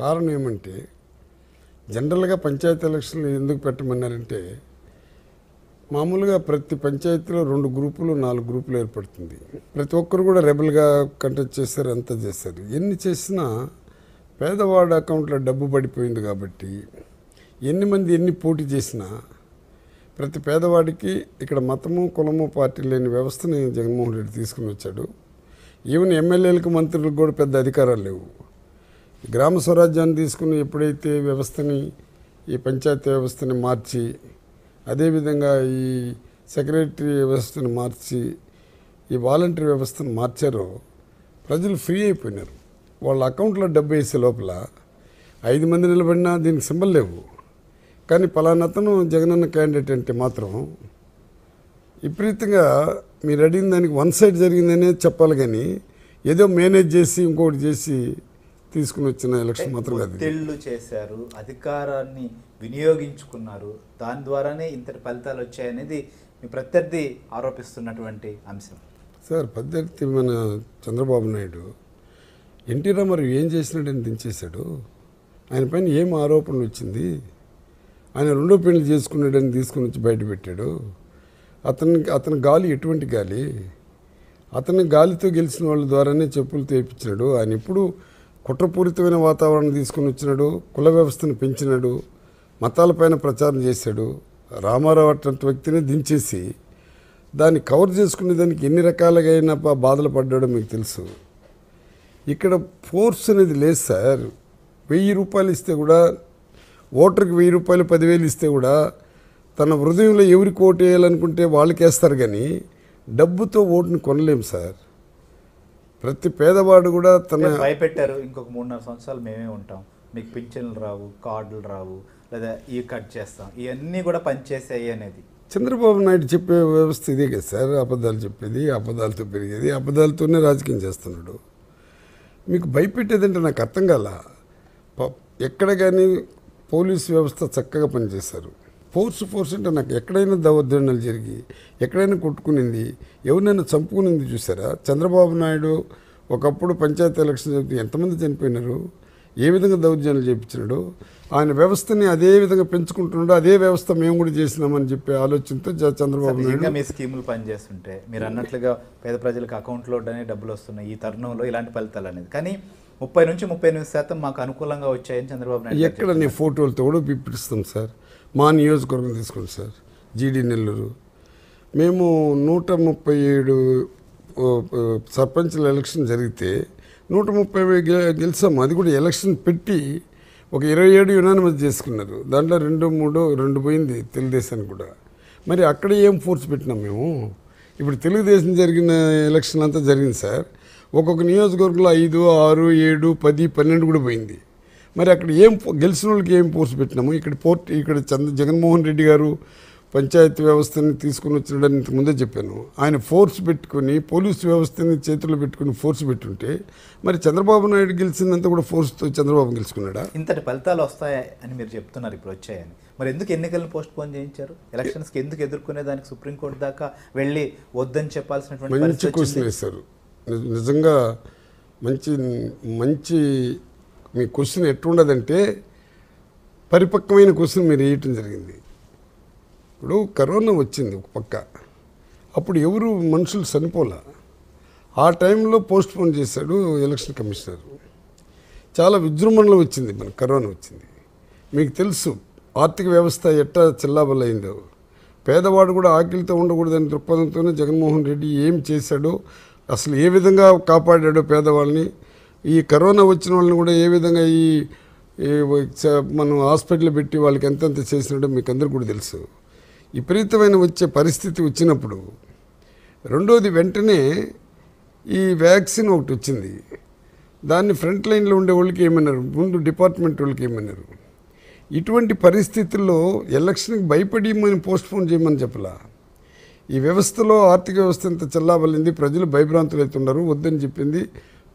కారణం ఏమంటే జనరల్గా పంచాయతీ ఎలక్షన్లు ఎందుకు పెట్టమన్నారంటే మామూలుగా ప్రతి పంచాయతీలో 2 గ్రూపులు 4 గ్రూపులు ఏర్పడుతుంది. ప్రతి ఒక్కరు కూడా రెబల్గా కంటెక్ట్ చేశారు, అంతా చేశారు. ఎన్ని చేసినా పేదవాడు అకౌంట్లో డబ్బు పడిపోయింది కాబట్టి ఎన్ని మంది ఎన్ని పోటీ చేసినా ప్రతి పేదవాడికి ఇక్కడ మతము కులము పార్టీ లేని వ్యవస్థని జగన్మోహన్ రెడ్డి తీసుకుని వచ్చాడు. ఈవెన్ ఎమ్మెల్యేలకు మంత్రులకు కూడా పెద్ద అధికారాలు లేవు. గ్రామ స్వరాజ్యాన్ని తీసుకుని ఎప్పుడైతే వ్యవస్థని ఈ పంచాయతీ వ్యవస్థని మార్చి అదేవిధంగా ఈ సెక్రటరీ వ్యవస్థను మార్చి ఈ వాలంటీర్ వ్యవస్థను మార్చారో ప్రజలు ఫ్రీ అయిపోయినారు. వాళ్ళ అకౌంట్లో డబ్బు వేసే లోపల 5 మంది నిలబడినా దీనికి సింబల్ లేవు. కానీ పలానాతను జగనన్న క్యాండిడేట్ అంటే మాత్రం విపరీతంగా మీరు అడిగిన దానికి 1 సైడ్ జరిగిందనే చెప్పాలి. కానీ ఏదో మేనేజ్ చేసి ఇంకోటి చేసి తీసుకుని వచ్చిన ఎలక్షన్ మాత్రం కాదు. తెళ్ళు చేశారు, అధికారాన్ని వినియోగించుకున్నారు, దాని ద్వారానే ఇంతటి ఫలితాలు వచ్చాయనేది మీ ప్రత్యర్థి ఆరోపిస్తున్నటువంటి అంశం. సార్ ప్రత్యర్థి మన చంద్రబాబు నాయుడు ఎన్టీ రామారావు ఏం చేసినాడని దించేశాడు. ఆయన పైన ఏం ఆరోపణలు వచ్చింది? ఆయన 2 పెళ్లి చేసుకున్నాడని తీసుకుని వచ్చి బయటపెట్టాడు. అతని గాలి ఎటువంటి గాలి? అతని గాలితో గెలిచిన వాళ్ళ ద్వారానే చెప్పులు తెప్పించినాడు. ఆయన ఎప్పుడు కుట్రపూరితమైన వాతావరణం తీసుకుని వచ్చినాడు. కుల వ్యవస్థను పెంచినాడు. మతాలపైన ప్రచారం చేశాడు. రామారావు అటువంటి వ్యక్తిని దించేసి దాన్ని కవర్ చేసుకునే దానికి ఎన్ని రకాలుగా అయినా బాధలు పడ్డాడో మీకు తెలుసు. ఇక్కడ ఫోర్స్ అనేది లేదు సార్. 1000 రూపాయలు ఇస్తే కూడా ఓటర్కి 1000 రూపాయలు 10,000 ఇస్తే కూడా తన హృదయంలో ఎవరికి ఓటు వేయాలనుకుంటే వాళ్ళకి వేస్తారు. కానీ డబ్బుతో ఓటుని కొనలేము సార్. ప్రతి పేదవాడు కూడా తన భయపెట్టారు. ఇంకొక 3.5 సంవత్సరాలు మేమే ఉంటాం, మీకు పింఛన్లు రావు, కార్డులు రావు, లేదా ఈ కట్ చేస్తాం, ఇవన్నీ కూడా పనిచేసాయి అనేది చంద్రబాబు నాయుడు చెప్పే వ్యవస్థ ఇదే కదా సార్. అబద్ధాలు చెప్పేది, అబద్ధాలతో పెరిగేది, అబద్ధాలతోనే రాజకీయం చేస్తున్నాడు. మీకు భయపెట్టేదంటే నాకు అర్థం కాల. ఎక్కడ కానీ పోలీసు వ్యవస్థ చక్కగా పనిచేశారు. ఫోర్స్ అంటే నాకు ఎక్కడైనా దౌర్జన్యాలు జరిగి ఎక్కడైనా కొట్టుకునింది, ఎవరినైనా చంపుకునింది చూసారా? చంద్రబాబు నాయుడు ఒకప్పుడు పంచాయతీ ఎలక్షన్ జరిగితే ఎంతమంది చనిపోయినారు, ఏ విధంగా దౌర్జన్యాలు చేయించినాడు. ఆయన వ్యవస్థని అదే విధంగా పెంచుకుంటున్నాడు. అదే వ్యవస్థ మేము కూడా చేసినామని చెప్పే ఆలోచనతో చంద్రబాబు నాయుడు మీ స్కీములు పనిచేస్తుంటే మీరు అన్నట్లుగా పేద ప్రజలకు అకౌంట్లో డబ్బులు వస్తున్నాయి. ఈ తరుణంలో ఇలాంటి ఫలితాలు అనేది కానీ 30 నుంచి 38% మాకు అనుకూలంగా వచ్చాయని చంద్రబాబు నాయుడు ఎక్కడ నేను ఫోటోలతో కూడా పిలిపిస్తాం సార్. మా నియోజకవర్గం తీసుకోండి సార్, జీడి నెల్లూరు. మేము 137 సర్పంచ్ల ఎలక్షన్ జరిగితే 130 గెలిచాము. అది కూడా ఎలక్షన్ పెట్టి ఒక 27 యునానిమస్ చేసుకున్నారు. దాంట్లో 2 పోయింది తెలుగుదేశానికి కూడా. మరి అక్కడ ఏం ఫోర్స్ పెట్టినాం మేము? ఇప్పుడు తెలుగుదేశం జరిగిన ఎలక్షన్ అంతా జరిగింది సార్. ఒక్కొక్క నియోజకవర్గంలో 5, 6, 7, 10, 12 కూడా పోయింది. మరి అక్కడ ఏం గెలిచిన వాళ్ళకి ఏం ఫోర్స్ పెట్టినాము? ఇక్కడ జగన్మోహన్ రెడ్డి గారు పంచాయతీ వ్యవస్థని తీసుకుని వచ్చినాడని ఇంతకుముందే చెప్పాను. ఆయన ఫోర్స్ పెట్టుకుని పోలీసు వ్యవస్థని చేతుల్లో పెట్టుకుని ఫోర్స్ పెట్టుంటే మరి చంద్రబాబు నాయుడు గెలిచినంత కూడా ఫోర్స్తో చంద్రబాబు గెలుచుకున్నాడా? ఇంతటి ఫలితాలు వస్తాయని మీరు చెప్తున్నారు, ఇప్పుడు వచ్చాయని. మరి ఎందుకు ఎన్నికలను పోస్ట్ పోన్ చేయించారు? ఎలక్షన్స్కి ఎందుకు ఎదుర్కొనే దానికి సుప్రీంకోర్టు దాకా వెళ్ళి వద్దని చెప్పాల్సినటువంటి మంచి క్వశ్చన్ వేశారు. నిజంగా మంచి మీ క్వశ్చన్ ఎట్లుండదంటే పరిపక్వమైన క్వశ్చన్ మీరు వేయటం జరిగింది. ఇప్పుడు కరోనా వచ్చింది ఒక పక్క, అప్పుడు ఎవరు మనుషులు చనిపోలే. ఆ టైంలో పోస్ట్ పోన్ చేశాడు ఎలక్షన్ కమిషనర్. చాలా విజృంభణలో వచ్చింది మన కరోనా వచ్చింది. మీకు తెలుసు ఆర్థిక వ్యవస్థ ఎట్టా చిల్లాబలైందో, పేదవాడు కూడా ఆకలితో ఉండకూడదని దృక్పథంతోనే జగన్మోహన్ రెడ్డి ఏం చేశాడో, అసలు ఏ విధంగా కాపాడాడో పేదవాళ్ళని, ఈ కరోనా వచ్చిన వాళ్ళని కూడా ఏ విధంగా ఈ మనం హాస్పిటల్ పెట్టి వాళ్ళకి ఎంతెంత చేసినాడో మీకు అందరికీ కూడా తెలుసు. విపరీతమైన వచ్చే పరిస్థితి వచ్చినప్పుడు రెండోది వెంటనే ఈ వ్యాక్సిన్ ఒకటి వచ్చింది. దాన్ని ఫ్రంట్ లైన్లో ఉండే వాళ్ళకి ఏమన్నారు, ముందు డిపార్ట్మెంట్ వాళ్ళకి ఏమన్నారు? ఇటువంటి పరిస్థితుల్లో ఎలక్షన్కి భయపడి మనం పోస్ట్పోన్ చేయమని చెప్పలా. ఈ వ్యవస్థలో ఆర్థిక వ్యవస్థ అంత చల్లాబలింది, ప్రజలు భయభ్రాంతులు అవుతున్నారు వద్దని చెప్పింది.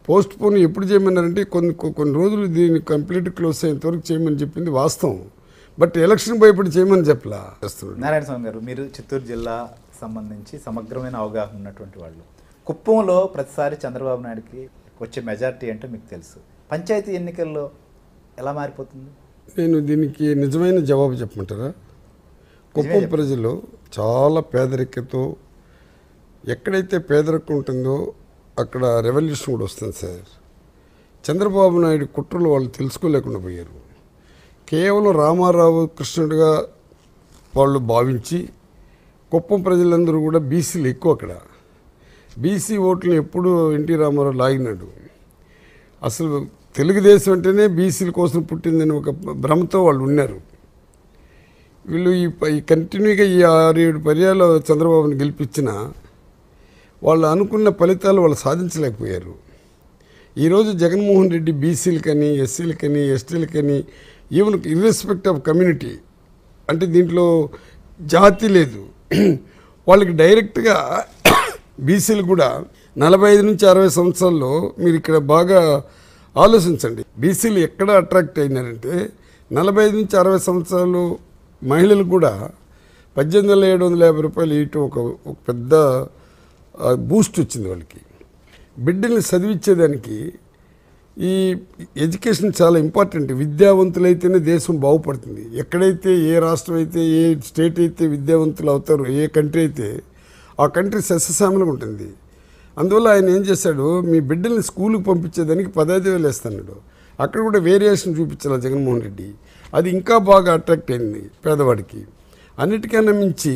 పోస్ట్పోన్ ఎప్పుడు చేయమన్నారంటే కొన్ని రోజులు దీన్ని కంప్లీట్ క్లోజ్ అయ్యేంతవరకు చేయమని చెప్పింది వాస్తవం. బట్ ఎలక్షన్ భయపడి చేయమని చెప్పలా. నారాయణ స్వామి గారు, మీరు చిత్తూరు జిల్లా సంబంధించి సమగ్రమైన అవగాహన ఉన్నటువంటి వాళ్ళు. కుప్పంలో ప్రతిసారి చంద్రబాబు నాయుడుకి వచ్చే మెజార్టీ అంటే మీకు తెలుసు. పంచాయతీ ఎన్నికల్లో ఎలా మారిపోతుంది? నేను దీనికి నిజమైన జవాబు చెప్పమంటారా? కుప్పం ప్రజలు చాలా పేదరికతో, ఎక్కడైతే పేదరికం ఉంటుందో అక్కడ రెవల్యూషన్ కూడా వస్తుంది సార్. చంద్రబాబు నాయుడు కుట్రలు వాళ్ళు తెలుసుకోలేకుండా పోయారు. కేవలం రామారావు కృష్ణుడిగా వాళ్ళు భావించి, కుప్పం ప్రజలందరూ కూడా బీసీలు ఎక్కువ, అక్కడ బీసీ ఓట్లను ఎప్పుడు ఎన్టీ రామారావు లాగినాడు. అసలు తెలుగుదేశం అంటేనే బీసీల కోసం పుట్టిందని ఒక భ్రమతో వాళ్ళు ఉన్నారు. వీళ్ళు ఈ కంటిన్యూగా ఈ 6-7 పర్యాలు చంద్రబాబుని గెలిపించినా వాళ్ళు అనుకున్న ఫలితాలు వాళ్ళు సాధించలేకపోయారు. ఈరోజు జగన్మోహన్ రెడ్డి బీసీలకని, ఎస్సీలకని, ఎస్టీలకని, ఈవెన్ ఇర్రెస్పెక్ట్ ఆఫ్ కమ్యూనిటీ, అంటే దీంట్లో జాతి లేదు, వాళ్ళకి డైరెక్ట్గా బీసీలు కూడా 45 నుంచి 60 సంవత్సరాల్లో మీరు ఇక్కడ బాగా ఆలోచించండి. బీసీలు ఎక్కడ అట్రాక్ట్ అయినారంటే 45 నుంచి 60 సంవత్సరాలు మహిళలు కూడా 18,750 రూపాయలు ఇవ్వటం ఒక పెద్ద బూస్ట్ వచ్చింది వాళ్ళకి. బిడ్డల్ని చదివించేదానికి ఈ ఎడ్యుకేషన్ చాలా ఇంపార్టెంట్. విద్యావంతులైతేనే దేశం బాగుపడుతుంది. ఎక్కడైతే ఏ రాష్ట్రం అయితే, ఏ స్టేట్ అయితే విద్యావంతులు అవుతారో, ఏ కంట్రీ అయితే ఆ కంట్రీ సస్యశ్యామలంగా ఉంటుంది. అందువల్ల ఆయన ఏం చేశాడు, మీ బిడ్డల్ని స్కూల్కి పంపించేదానికి 15,000 వేస్తున్నాడు. అక్కడ కూడా వేరియేషన్ చూపించాలి జగన్మోహన్ రెడ్డి. అది ఇంకా బాగా అట్రాక్ట్ అయింది పేదవాడికి. అన్నిటికన్నా మించి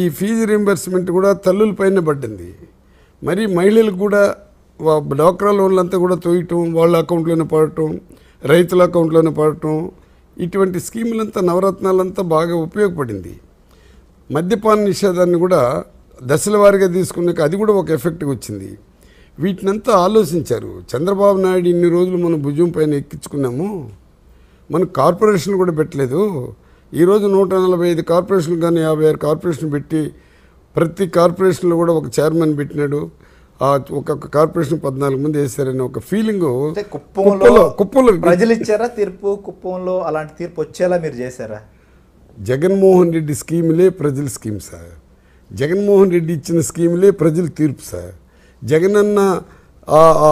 ఈ ఫీజు రీంబర్స్మెంట్ కూడా తల్లుల పైన పడ్డింది. మరి మహిళలు కూడా డ్వాక్రా లోన్లంతా కూడా తోయటం, వాళ్ళ అకౌంట్లోనే పడటం, రైతుల అకౌంట్లోనే పడటం, ఇటువంటి స్కీములంతా నవరత్నాలంతా బాగా ఉపయోగపడింది. మద్యపాన నిషేధాన్ని కూడా దశల వారీగా తీసుకున్నాక అది కూడా ఒక ఎఫెక్ట్గా వచ్చింది. వీటినంతా ఆలోచించారు. చంద్రబాబు నాయుడు ఇన్ని రోజులు మనం భుజం పైన ఎక్కించుకున్నాము, మనం కార్పొరేషన్ కూడా పెట్టలేదు. ఈరోజు 145 కార్పొరేషన్లు కానీ 56 కార్పొరేషన్ పెట్టి ప్రతి కార్పొరేషన్లో కూడా ఒక చైర్మన్ పెట్టినాడు. ఒక్కొక్క కార్పొరేషన్ 14 మంది వేశారని ఒక ఫీలింగ్ కుప్పంలో ప్రజలు ఇచ్చారా తీర్పు? కుప్పంలో అలాంటి తీర్పు వచ్చేలా మీరు చేశారా? జగన్మోహన్ రెడ్డి స్కీములే ప్రజల స్కీమ్ సార్. జగన్మోహన్ రెడ్డి ఇచ్చిన స్కీములే ప్రజల తీర్పు సార్. జగనన్న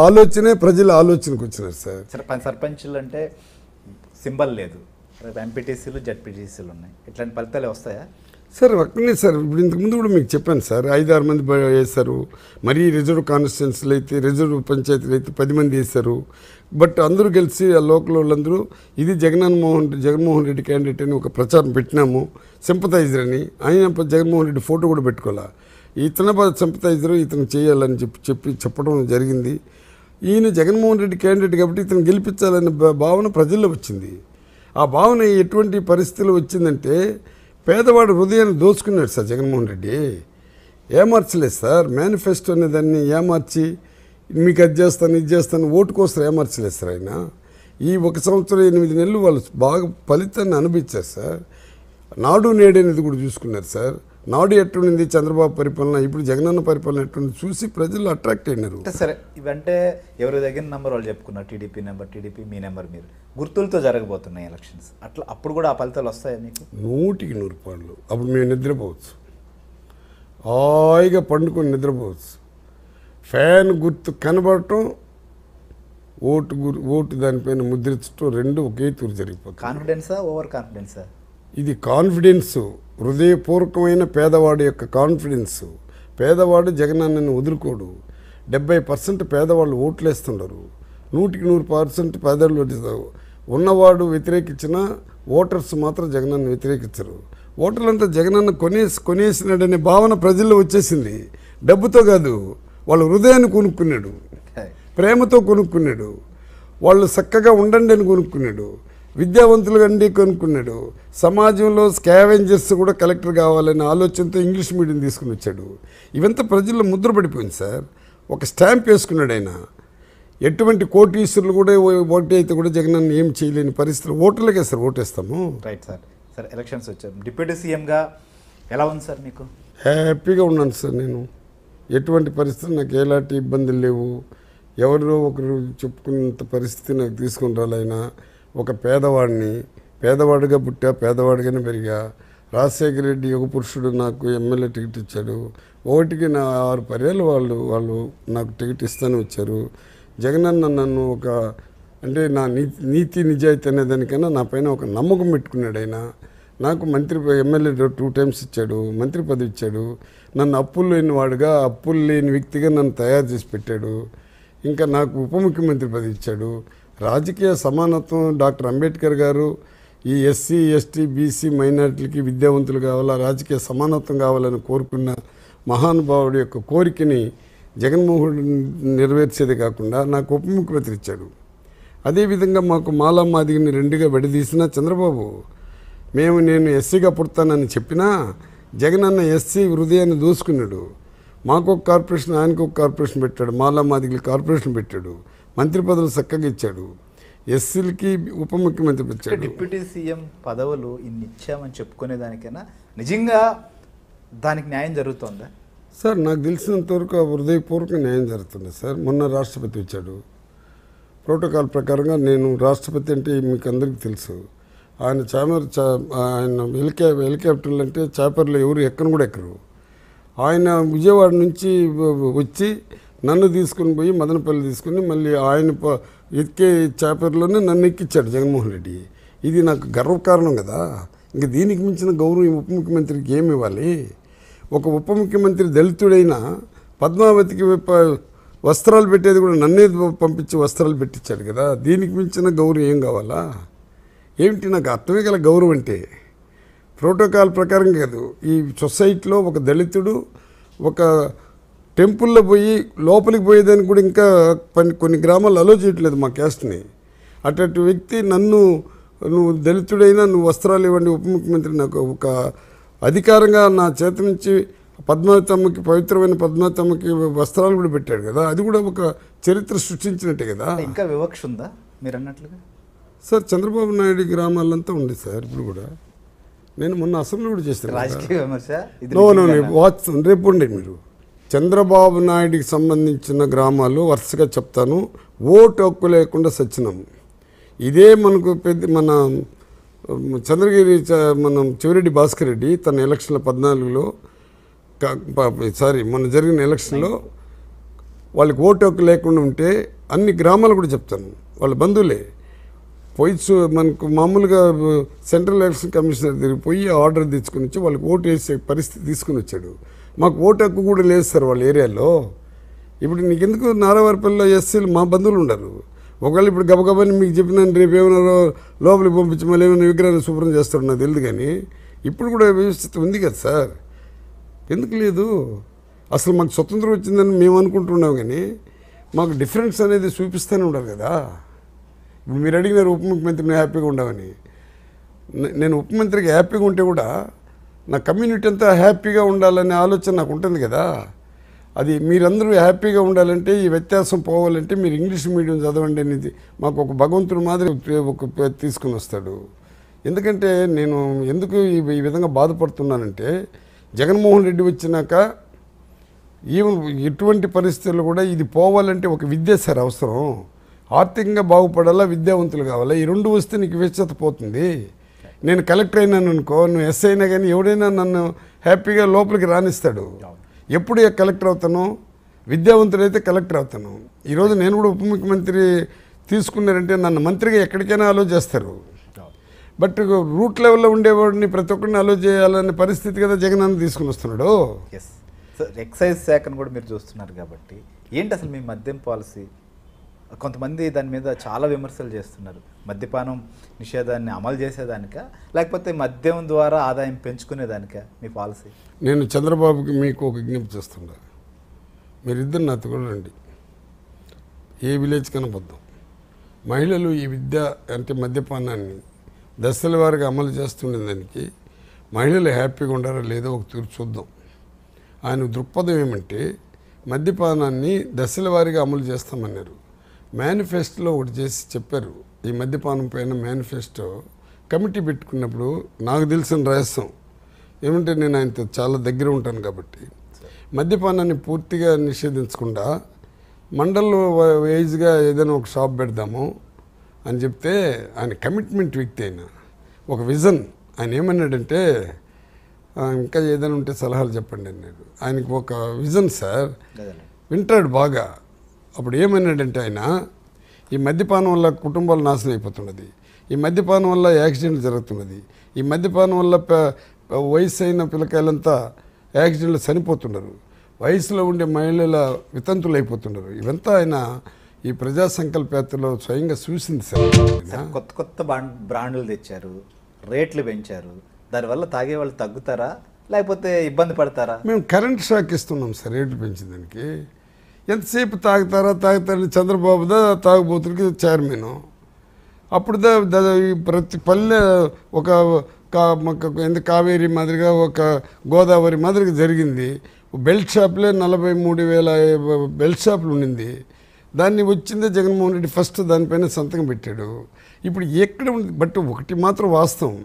ఆలోచనే ప్రజల ఆలోచనకు వచ్చినారు సార్. సర్పంచులు అంటే సింబల్ లేదు, ఎంపీటీసీలు జడ్పీటీసీలు ఉన్నాయి. ఇట్లాంటి ఫలితాలే వస్తాయా సార్? ఒక్కనే సార్, ఇప్పుడు ఇంతకుముందు కూడా మీకు చెప్పాను సార్, 5-6 మంది వేశారు. మరీ రిజర్వ్ కాన్స్టిట్యున్సీలు అయితే, రిజర్వ్ పంచాయతీలు అయితే 10 మంది వేశారు. బట్ అందరూ కలిసి ఆ లోకల్ వాళ్ళందరూ ఇది జగన్మోహన్ రెడ్డి క్యాండిడేట్ అని ఒక ప్రచారం పెట్టినాము, సింపథైజర్ అని. ఆయన జగన్మోహన్ రెడ్డి ఫోటో కూడా పెట్టుకోవాలా, ఇతను సింపథైజర్, ఇతను చేయాలని చెప్పడం జరిగింది. ఈయన జగన్మోహన్ రెడ్డి క్యాండిడేట్ కాబట్టి ఇతను గెలిపించాలనే భావన ప్రజల్లో వచ్చింది. ఆ భావన ఎటువంటి పరిస్థితులు వచ్చిందంటే పేదవాడు హృదయాన్ని దోచుకున్నాడు సార్ జగన్మోహన్ రెడ్డి. ఏమార్చలేదు సార్, మేనిఫెస్టో అనే దాన్ని ఏమార్చి మీకు అది చేస్తాను ఇది చేస్తాను ఓటు కోసం ఏమార్చలేదు సార్ ఆయన. ఈ 1 సంవత్సరం 8 నెలలు వాళ్ళు బాగా ఫలితాన్ని అనుభవించారు సార్. నాడు నేడు అనేది కూడా చూసుకున్నారు సార్. నాడు ఎట్టుండింది చంద్రబాబు పరిపాలన, ఇప్పుడు జగనన్న పరిపాలన ఎట్టుండి చూసి ప్రజలు అట్రాక్ట్ అయినారు. సరే, ఇవంటే ఎవరి దగ్గర నెంబర్ వాళ్ళు చెప్పుకున్నారు, టీడీపీ నెంబర్ టీడీపీ, మీ నెంబర్ మీరు. గుర్తులతో జరగబోతున్నాయి ఎలక్షన్స్, అట్లా అప్పుడు కూడా ఆ ఫలితాలు వస్తాయి మీకు 100% పాళ్ళు. అప్పుడు మేము నిద్రపోవచ్చు, హాయిగా పండుకొని నిద్రపోవచ్చు. ఫ్యాన్ గుర్తు కనబడటం, ఓటు దానిపైన ముద్రించడం, రెండు ఒకే తూరు జరిగిపోతుంది. కాన్ఫిడెన్సా, ఓవర్ కాన్ఫిడెన్సా? ఇది కాన్ఫిడెన్సు, హృదయపూర్వకమైన పేదవాడి యొక్క కాన్ఫిడెన్సు. పేదవాడు జగనన్నని వదులుకోడు. 70% పేదవాళ్ళు ఓట్లేస్తుండరు. 100% పేదవాళ్ళు ఓటిస్తారు. ఉన్నవాడు వ్యతిరేకించినా ఓటర్స్ మాత్రం జగనన్న వ్యతిరేకించరు. ఓటర్లంతా జగనన్న కొనేసినాడనే భావన ప్రజల్లో వచ్చేసింది. డబ్బుతో కాదు, వాళ్ళ హృదయాన్ని కొనుక్కున్నాడు, ప్రేమతో కొనుక్కున్నాడు, వాళ్ళు చక్కగా ఉండండి అని కొనుక్కున్నాడు, విద్యావంతులు అండి కొనుక్కున్నాడు, సమాజంలో స్కావెంజర్స్ కూడా కలెక్టర్ కావాలనే ఆలోచనతో ఇంగ్లీష్ మీడియం తీసుకుని వచ్చాడు. ఇవంతా ప్రజల్లో ముద్ర పడిపోయింది సార్. ఒక స్టాంప్ వేసుకున్నాడు ఆయన. ఎటువంటి కోటీశ్వరులు కూడా ఓటే అయితే కూడా జగనన్న ఏం చేయలేని పరిస్థితులు. ఓటర్లకే సార్ ఓటేస్తాము. Right sir. సార్, ఎలక్షన్స్ వచ్చాము, డిప్యూటీ సీఎంగా ఎలా ఉంది సార్ మీకు? హ్యాపీగా ఉన్నాను సార్. నేను ఎటువంటి పరిస్థితులు, నాకు ఎలాంటి ఇబ్బందులు లేవు. ఎవరిలో ఒకరు చెప్పుకున్నంత పరిస్థితి నాకు తీసుకుని రాలైనా. ఒక పేదవాడిని, పేదవాడిగా పుట్టా, పేదవాడిగానే పెరిగా. రాజశేఖర రెడ్డి యుగ పురుషుడు నాకు ఎమ్మెల్యే టికెట్ ఇచ్చాడు. 1 6 పర్యాలు వాళ్ళు నాకు టికెట్ ఇస్తూనే వచ్చారు. జగనన్న నన్ను ఒక అంటే నా నీతి నిజాయితీ అనే దానికన్నా నా పైన ఒక నమ్మకం పెట్టుకున్నాడు ఆయన. నాకు మంత్రి ఎమ్మెల్యే 2 times ఇచ్చాడు, మంత్రి పదవి ఇచ్చాడు, నన్ను అప్పులు లేని వాడుగా అప్పులు లేని వ్యక్తిగా నన్ను తయారు చేసి పెట్టాడు. ఇంకా నాకు ఉప ముఖ్యమంత్రి పదవి ఇచ్చాడు. రాజకీయ సమానత్వం డాక్టర్ అంబేద్కర్ గారు ఈ ఎస్సీ ఎస్టీ బీసీ మైనార్టీలకి విద్యావంతులు కావాలా, రాజకీయ సమానత్వం కావాలని కోరుకున్న మహానుభావుడి యొక్క కోరికని జగన్మోహన్ నెరవేర్చేది కాకుండా నాకు ఉప ముఖ్యమంత్రి ఇచ్చాడు. అదేవిధంగా మాకు మాలా మాదిగని రెండుగా విడదీసిన చంద్రబాబు, నేను ఎస్సీగా పుడతానని చెప్పినా జగన్ అన్న ఎస్సీ హృదయాన్ని దోసుకున్నాడు. మాకు ఒక కార్పొరేషన్, ఆయనకు ఒక కార్పొరేషన్ పెట్టాడు, మాలా మాదిగలు కార్పొరేషన్ పెట్టాడు, మంత్రి పదవులు చక్కగా ఇచ్చాడు, ఎస్సీలకి ఉప ముఖ్యమంత్రి పెట్టాడు. డిప్యూటీ సీఎం పదవులు ఇన్ని ఇచ్చామని చెప్పుకునే దానికైనా నిజంగా దానికి న్యాయం జరుగుతుందా సార్? నాకు తెలిసినంతవరకు హృదయపూర్వక న్యాయం జరుగుతుంది సార్. మొన్న రాష్ట్రపతి వచ్చాడు, ప్రోటోకాల్ ప్రకారంగా నేను రాష్ట్రపతి అంటే మీకు అందరికీ తెలుసు, ఆయన ఆయన హెలికాప్టర్లు అంటే చేపర్లు ఎవరు ఎక్కను కూడా ఎక్కరు. ఆయన విజయవాడ నుంచి వచ్చి నన్ను తీసుకుని పోయి మదనపల్లి తీసుకుని మళ్ళీ ఆయన ఎక్కే చేపర్లోనే నన్ను ఎక్కిచ్చాడు జగన్మోహన్ రెడ్డి. ఇది నాకు గర్వకారణం కదా. ఇంక దీనికి మించిన గౌరవం ఉప ముఖ్యమంత్రికి ఏమి ఇవ్వాలి? ఒక ఉప ముఖ్యమంత్రి దళితుడైన పద్మావతికి వస్త్రాలు పెట్టేది కూడా నన్నే పంపించి వస్త్రాలు పెట్టించాడు కదా. దీనికి మించిన గౌరవం ఏం కావాలా? ఏమిటి నాకు అర్థమే గల గౌరవం అంటే ప్రోటోకాల్ ప్రకారం కాదు. ఈ సొసైటీలో ఒక దళితుడు ఒక టెంపుల్లో పోయి లోపలికి పోయేదానికి కూడా ఇంకా కొన్ని గ్రామాలు అలో చేయట్లేదు మా క్యాస్ట్ని. అటువంటి వ్యక్తి నువ్వు దళితుడైనా నువ్వు వస్త్రాలు ఇవ్వండి ఉప ముఖ్యమంత్రి, నాకు ఒక అధికారంగా నా చేతి నుంచి పద్మావతమ్మకి, పవిత్రమైన పద్మావతమ్మకి వస్త్రాలు కూడా పెట్టాడు కదా. అది కూడా ఒక చరిత్ర సృష్టించినట్టే కదా. ఇంకా వివక్ష ఉందా మీరు అన్నట్లుగా సార్? చంద్రబాబు నాయుడు గ్రామాలంతా ఉంది సార్. ఇప్పుడు కూడా నేను మొన్న అసెంబ్లీ కూడా చేస్తాను, వాచ్ రేపు ఉండే మీరు చంద్రబాబు నాయుడికి సంబంధించిన గ్రామాలు వరుసగా చెప్తాను. ఓటు హక్కు లేకుండా సచ్చినాము. ఇదే మనకు మన చంద్రగిరి మనం చివరెడ్డి భాస్కర్ రెడ్డి తన ఎలక్షన్ల 14లో మొన్న జరిగిన ఎలక్షన్లో వాళ్ళకి ఓటు హక్కు లేకుండా ఉంటే అన్ని గ్రామాలు కూడా చెప్తాను. వాళ్ళ బంధువులే పోయిచ్చు మనకు మామూలుగా సెంట్రల్ ఎలక్షన్ కమిషనర్ దగ్గరికి పోయి ఆర్డర్ తెచ్చుకుని వచ్చి వాళ్ళకి ఓటు వేసే పరిస్థితి తీసుకుని వచ్చాడు. మాకు ఓటు హక్కు కూడా లేదు సార్ వాళ్ళ ఏరియాలో. ఇప్పుడు నీకెందుకు నారావారిపల్లిలో ఎస్సీలు మా బంధువులు ఉండరు. ఒకవేళ ఇప్పుడు గబగబాని మీకు చెప్పిన రేపు ఏమైనా లోపలికి పంపించి మళ్ళీ ఏమైనా విగ్రహాన్ని శుభ్రం చేస్తాడు నాకు తెలియదు. కానీ ఇప్పుడు కూడా వ్యవస్థ ఉంది కదా సార్, ఎందుకు లేదు? అసలు మాకు స్వతంత్రం వచ్చిందని మేము అనుకుంటున్నాం కానీ మాకు డిఫరెన్స్ అనేది చూపిస్తూనే ఉండరు కదా. మీరు అడిగినారు ఉప ముఖ్యమంత్రి హ్యాపీగా ఉండవని. నేను ఉప మంత్రికి హ్యాపీగా ఉంటే కూడా నా కమ్యూనిటీ అంతా హ్యాపీగా ఉండాలనే ఆలోచన నాకు ఉంటుంది కదా. అది మీరందరూ హ్యాపీగా ఉండాలంటే ఈ వ్యత్యాసం పోవాలంటే మీరు ఇంగ్లీష్ మీడియం చదవండి అనేది మాకు ఒక భగవంతుడు మాదిరి ఒక తీసుకుని వస్తాడు. ఎందుకంటే నేను ఎందుకు ఈ విధంగా బాధపడుతున్నానంటే జగన్మోహన్ రెడ్డి వచ్చినాక ఎటువంటి పరిస్థితుల్లో కూడా ఇది పోవాలంటే ఒక విద్య సార్ అవసరం. ఆర్థికంగా బాగుపడాలా, విద్యావంతులు కావాలా, ఈ రెండు వస్తే నీకు విశ్వత పోతుంది. నేను కలెక్టర్ అయినాను అనుకో, నువ్వు ఎస్ఐ అయినా కానీ ఎవడైనా నన్ను హ్యాపీగా లోపలికి రాణిస్తాడు. ఎప్పుడు కలెక్టర్ అవుతాను? విద్యావంతుడైతే కలెక్టర్ అవుతాను. ఈరోజు నేను కూడా ఉప ముఖ్యమంత్రి తీసుకున్నారంటే నన్ను మంత్రిగా ఎక్కడికైనా అలో చేస్తారు. బట్ రూట్ లెవెల్లో ఉండేవాడిని ప్రతి ఒక్కరిని అలో చేయాలనే పరిస్థితి కదా జగన్ అన్న తీసుకుని వస్తున్నాడు. ఎక్సైజ్ శాఖను కూడా మీరు చూస్తున్నారు కాబట్టి ఏంటి అసలు మీ మద్యం పాలసీ? కొంతమంది దాని మీద చాలా విమర్శలు చేస్తున్నారు. మద్యపానం నిషేధాన్ని అమలు చేసేదానిక లేకపోతే మద్యం ద్వారా ఆదాయం పెంచుకునేదానిక మీ పాలసీ? నేను చంద్రబాబుకి మీకు ఒక విజ్ఞప్తి చేస్తున్నాను, మీరిద్దరు నాతో కూడా రండి, ఏ విలేజ్ కనబద్దాం. మహిళలు ఈ విద్య అంటే మద్యపానాన్ని దశల వారిగా అమలు చేస్తుండే దానికి మహిళలు హ్యాపీగా ఉండారా లేదో ఒక తీర్పు చూద్దాం. ఆయన దృక్పథం ఏమంటే మద్యపానాన్ని దశల వారిగా అమలు చేస్తామన్నారు. మేనిఫెస్టోలో ఒకటి చేసి చెప్పారు. ఈ మద్యపానం పైన మేనిఫెస్టో కమిటీ పెట్టుకున్నప్పుడు నాకు తెలిసిన రహస్యం ఏమంటే, నేను ఆయనతో చాలా దగ్గర ఉంటాను కాబట్టి, మద్యపానాన్ని పూర్తిగా నిషేధించకుండా మండల్లో వైజ్గా ఏదైనా ఒక షాప్ పెడదాము అని చెప్తే ఆయన కమిట్మెంట్ వ్యక్తి, ఆయన ఒక విజన్. ఆయన ఏమన్నాడంటే ఇంకా ఏదైనా ఉంటే సలహాలు చెప్పండి అన్నాడు. ఆయనకు ఒక విజన్ సార్, వింటాడు బాగా. అప్పుడు ఏమన్నాడంటే ఆయన, ఈ మద్యపానం వల్ల కుటుంబాలు నాశనం అయిపోతున్నది. ఈ మద్యపానం వల్ల యాక్సిడెంట్లు జరుగుతున్నది. ఈ మద్యపానం వల్ల వయసు అయిన పిల్లకాయలంతా యాక్సిడెంట్లు చనిపోతున్నారు. వయసులో ఉండే మహిళల వితంతులు అయిపోతున్నారు. ఇవంతా ఆయన ఈ ప్రజా సంకల్పయాత్రలో స్వయంగా చూసింది సార్. కొత్త కొత్త బ్రాండ్లు తెచ్చారు, రేట్లు పెంచారు, దానివల్ల తాగే వాళ్ళు తగ్గుతారా లేకపోతే ఇబ్బంది పడతారా? మేము కరెంట్ షాక్ ఇస్తున్నాం సార్ రేట్లు పెంచేదానికి. ఎంతసేపు తాగుతారని చంద్రబాబుదా తాగుబోతులకి చైర్మన్. అప్పుడు ప్రతి పల్లె ఒక కావేరీ మాదిరిగా ఒక గోదావరి మాదిరిగా జరిగింది. బెల్ట్ షాప్లే 43,000 బెల్ట్ షాపులు ఉండింది. దాన్ని వచ్చిందే జగన్మోహన్ రెడ్డి ఫస్ట్ దానిపైన సంతకం పెట్టాడు. ఇప్పుడు ఎక్కడ ఉంది? బట్ ఒకటి మాత్రం వాస్తవం,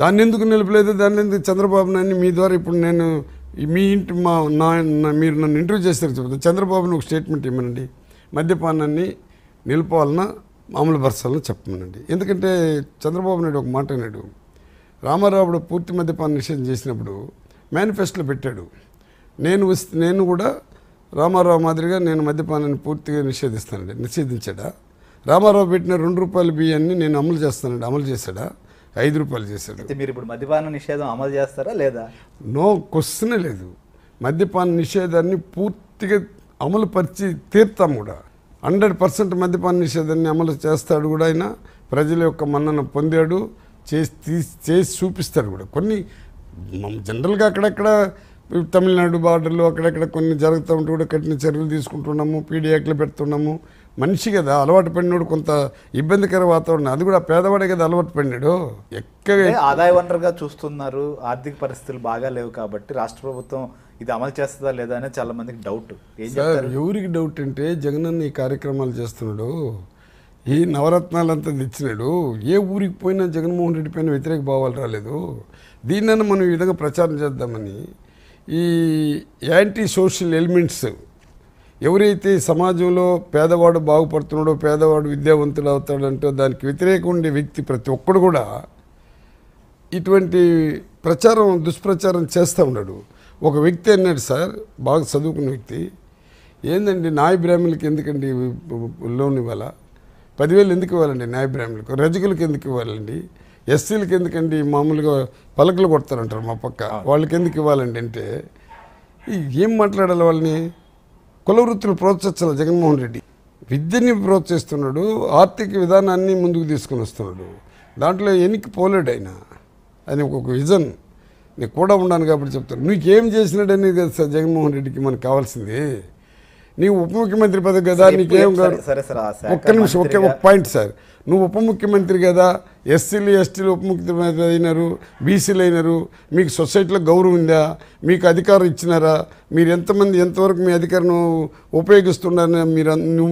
దాన్ని ఎందుకు నిలపలేదు, దాన్ని ఎందుకు చంద్రబాబు నాయుడు మీ ద్వారా ఇప్పుడు నేను మీ ఇంటి మీరు నన్ను ఇంటర్వ్యూ చేస్తారు చెప్తాను. చంద్రబాబుని ఒక స్టేట్మెంట్ ఇవ్వనండి, మద్యపానాన్ని నిలుపాలన్నా మామూలు వర్షాలను చెప్పమనండి. ఎందుకంటే చంద్రబాబు నాయుడు ఒక మాట అన్నాడు, రామారావు పూర్తి మద్యపాన నిషేధం చేసినప్పుడు మేనిఫెస్టోలో పెట్టాడు, నేను కూడా రామారావు మాదిరిగా నేను మద్యపానాన్ని పూర్తిగా నిషేధిస్తానండి. నిషేధించాడా? రామారావు పెట్టిన ₹2 బియ్యాన్ని నేను అమలు చేస్తానండి, అమలు చేశాడా? ₹5 చేశాడు. మీరు ఇప్పుడు మద్యపాన నిషేధం అమలు చేస్తారా లేదా? నో క్వశ్చన్ లేదు. మద్యపాన నిషేధాన్ని పూర్తిగా అమలు పరిచి తీర్తాం కూడా. 100% మద్యపాన నిషేధాన్ని అమలు చేస్తాడు కూడా. ఆయన ప్రజల యొక్క మన్నన పొందాడు, చేసి చూపిస్తాడు కూడా. కొన్ని జనరల్గా అక్కడక్కడ తమిళనాడు బార్డర్లో అక్కడక్కడ కొన్ని జరుగుతూ ఉంటే కూడా కఠిన చర్యలు తీసుకుంటున్నాము, పీడియాక్లు పెడుతున్నాము. మనిషి కదా అలవాటు పడినోడు కొంత ఇబ్బందికర వాతావరణం, అది కూడా పేదవాడే కదా అలవాటు పడినాడు. ఎక్కడ ఆదాయ వనరుగా చూస్తున్నారు, ఆర్థిక పరిస్థితులు బాగా లేవు కాబట్టి రాష్ట్ర ప్రభుత్వం ఇది అమలు చేస్తుందా లేదా అనేది చాలా మందికి డౌట్. ఎవరికి డౌట్ అంటే జగన్ ఈ కార్యక్రమాలు చేస్తున్నాడు, ఈ నవరత్నాలంతా తెచ్చినాడు. ఏ ఊరికి పోయినా జగన్మోహన్ రెడ్డి పైన వ్యతిరేక భావాలు రాలేదు. దీన్నైనా మనం ఈ విధంగా ప్రచారం చేద్దామని ఈ యాంటీ సోషల్ ఎలిమెంట్స్ ఎవరైతే సమాజంలో పేదవాడు బాగుపడుతున్నాడో, పేదవాడు విద్యావంతుడు అవుతాడంటో దానికి వ్యతిరేకంగా ఉండే వ్యక్తి ప్రతి ఒక్కడు కూడా ఇటువంటి ప్రచారం దుష్ప్రచారం చేస్తూ ఉన్నాడు. ఒక వ్యక్తి అన్నాడు సార్, బాగా చదువుకున్న వ్యక్తి, ఏందండి నాయ బ్రాహ్మణులకి ఎందుకండి లోన్ ఇవ్వాలా, 10,000 ఎందుకు ఇవ్వాలండి నాయ బ్రాహ్మణులకు, రజకులకి ఎందుకు ఇవ్వాలండి, ఎస్సీలకి ఎందుకండి మామూలుగా పలకలు కొడతారంటారు మా పక్క వాళ్ళకి ఎందుకు ఇవ్వాలండి అంటే ఏం మాట్లాడాలి వాళ్ళని? కులవృత్తులు ప్రోత్సహించాలి. జగన్మోహన్ రెడ్డి విద్యని ప్రోత్సహిస్తున్నాడు, ఆర్థిక విధానాన్ని ముందుకు తీసుకుని వస్తున్నాడు. దాంట్లో ఎన్నికి పోలేడు ఆయన. ఆయన ఒక విజన్ నీకు కూడా ఉన్నాను కాబట్టి చెప్తాను. నీకేం చేసినాడని కదా సార్ జగన్మోహన్ రెడ్డికి మనకు కావాల్సింది. నీవు ఉప ముఖ్యమంత్రి పదవి కదా, నీకేం కాదు. ఒక్క నిమిషం, ఒకే ఒక పాయింట్ సార్. నువ్వు ఉప ముఖ్యమంత్రి కదా, ఎస్సీలు ఎస్టీలు ఉప ముఖ్యమంత్రి అయినారు, బీసీలు అయినారు, మీకు సొసైటీలో గౌరవం ఉందా, మీకు అధికారం ఇచ్చినారా, మీరు ఎంతమంది ఎంతవరకు మీ అధికారం ఉపయోగిస్తున్నారని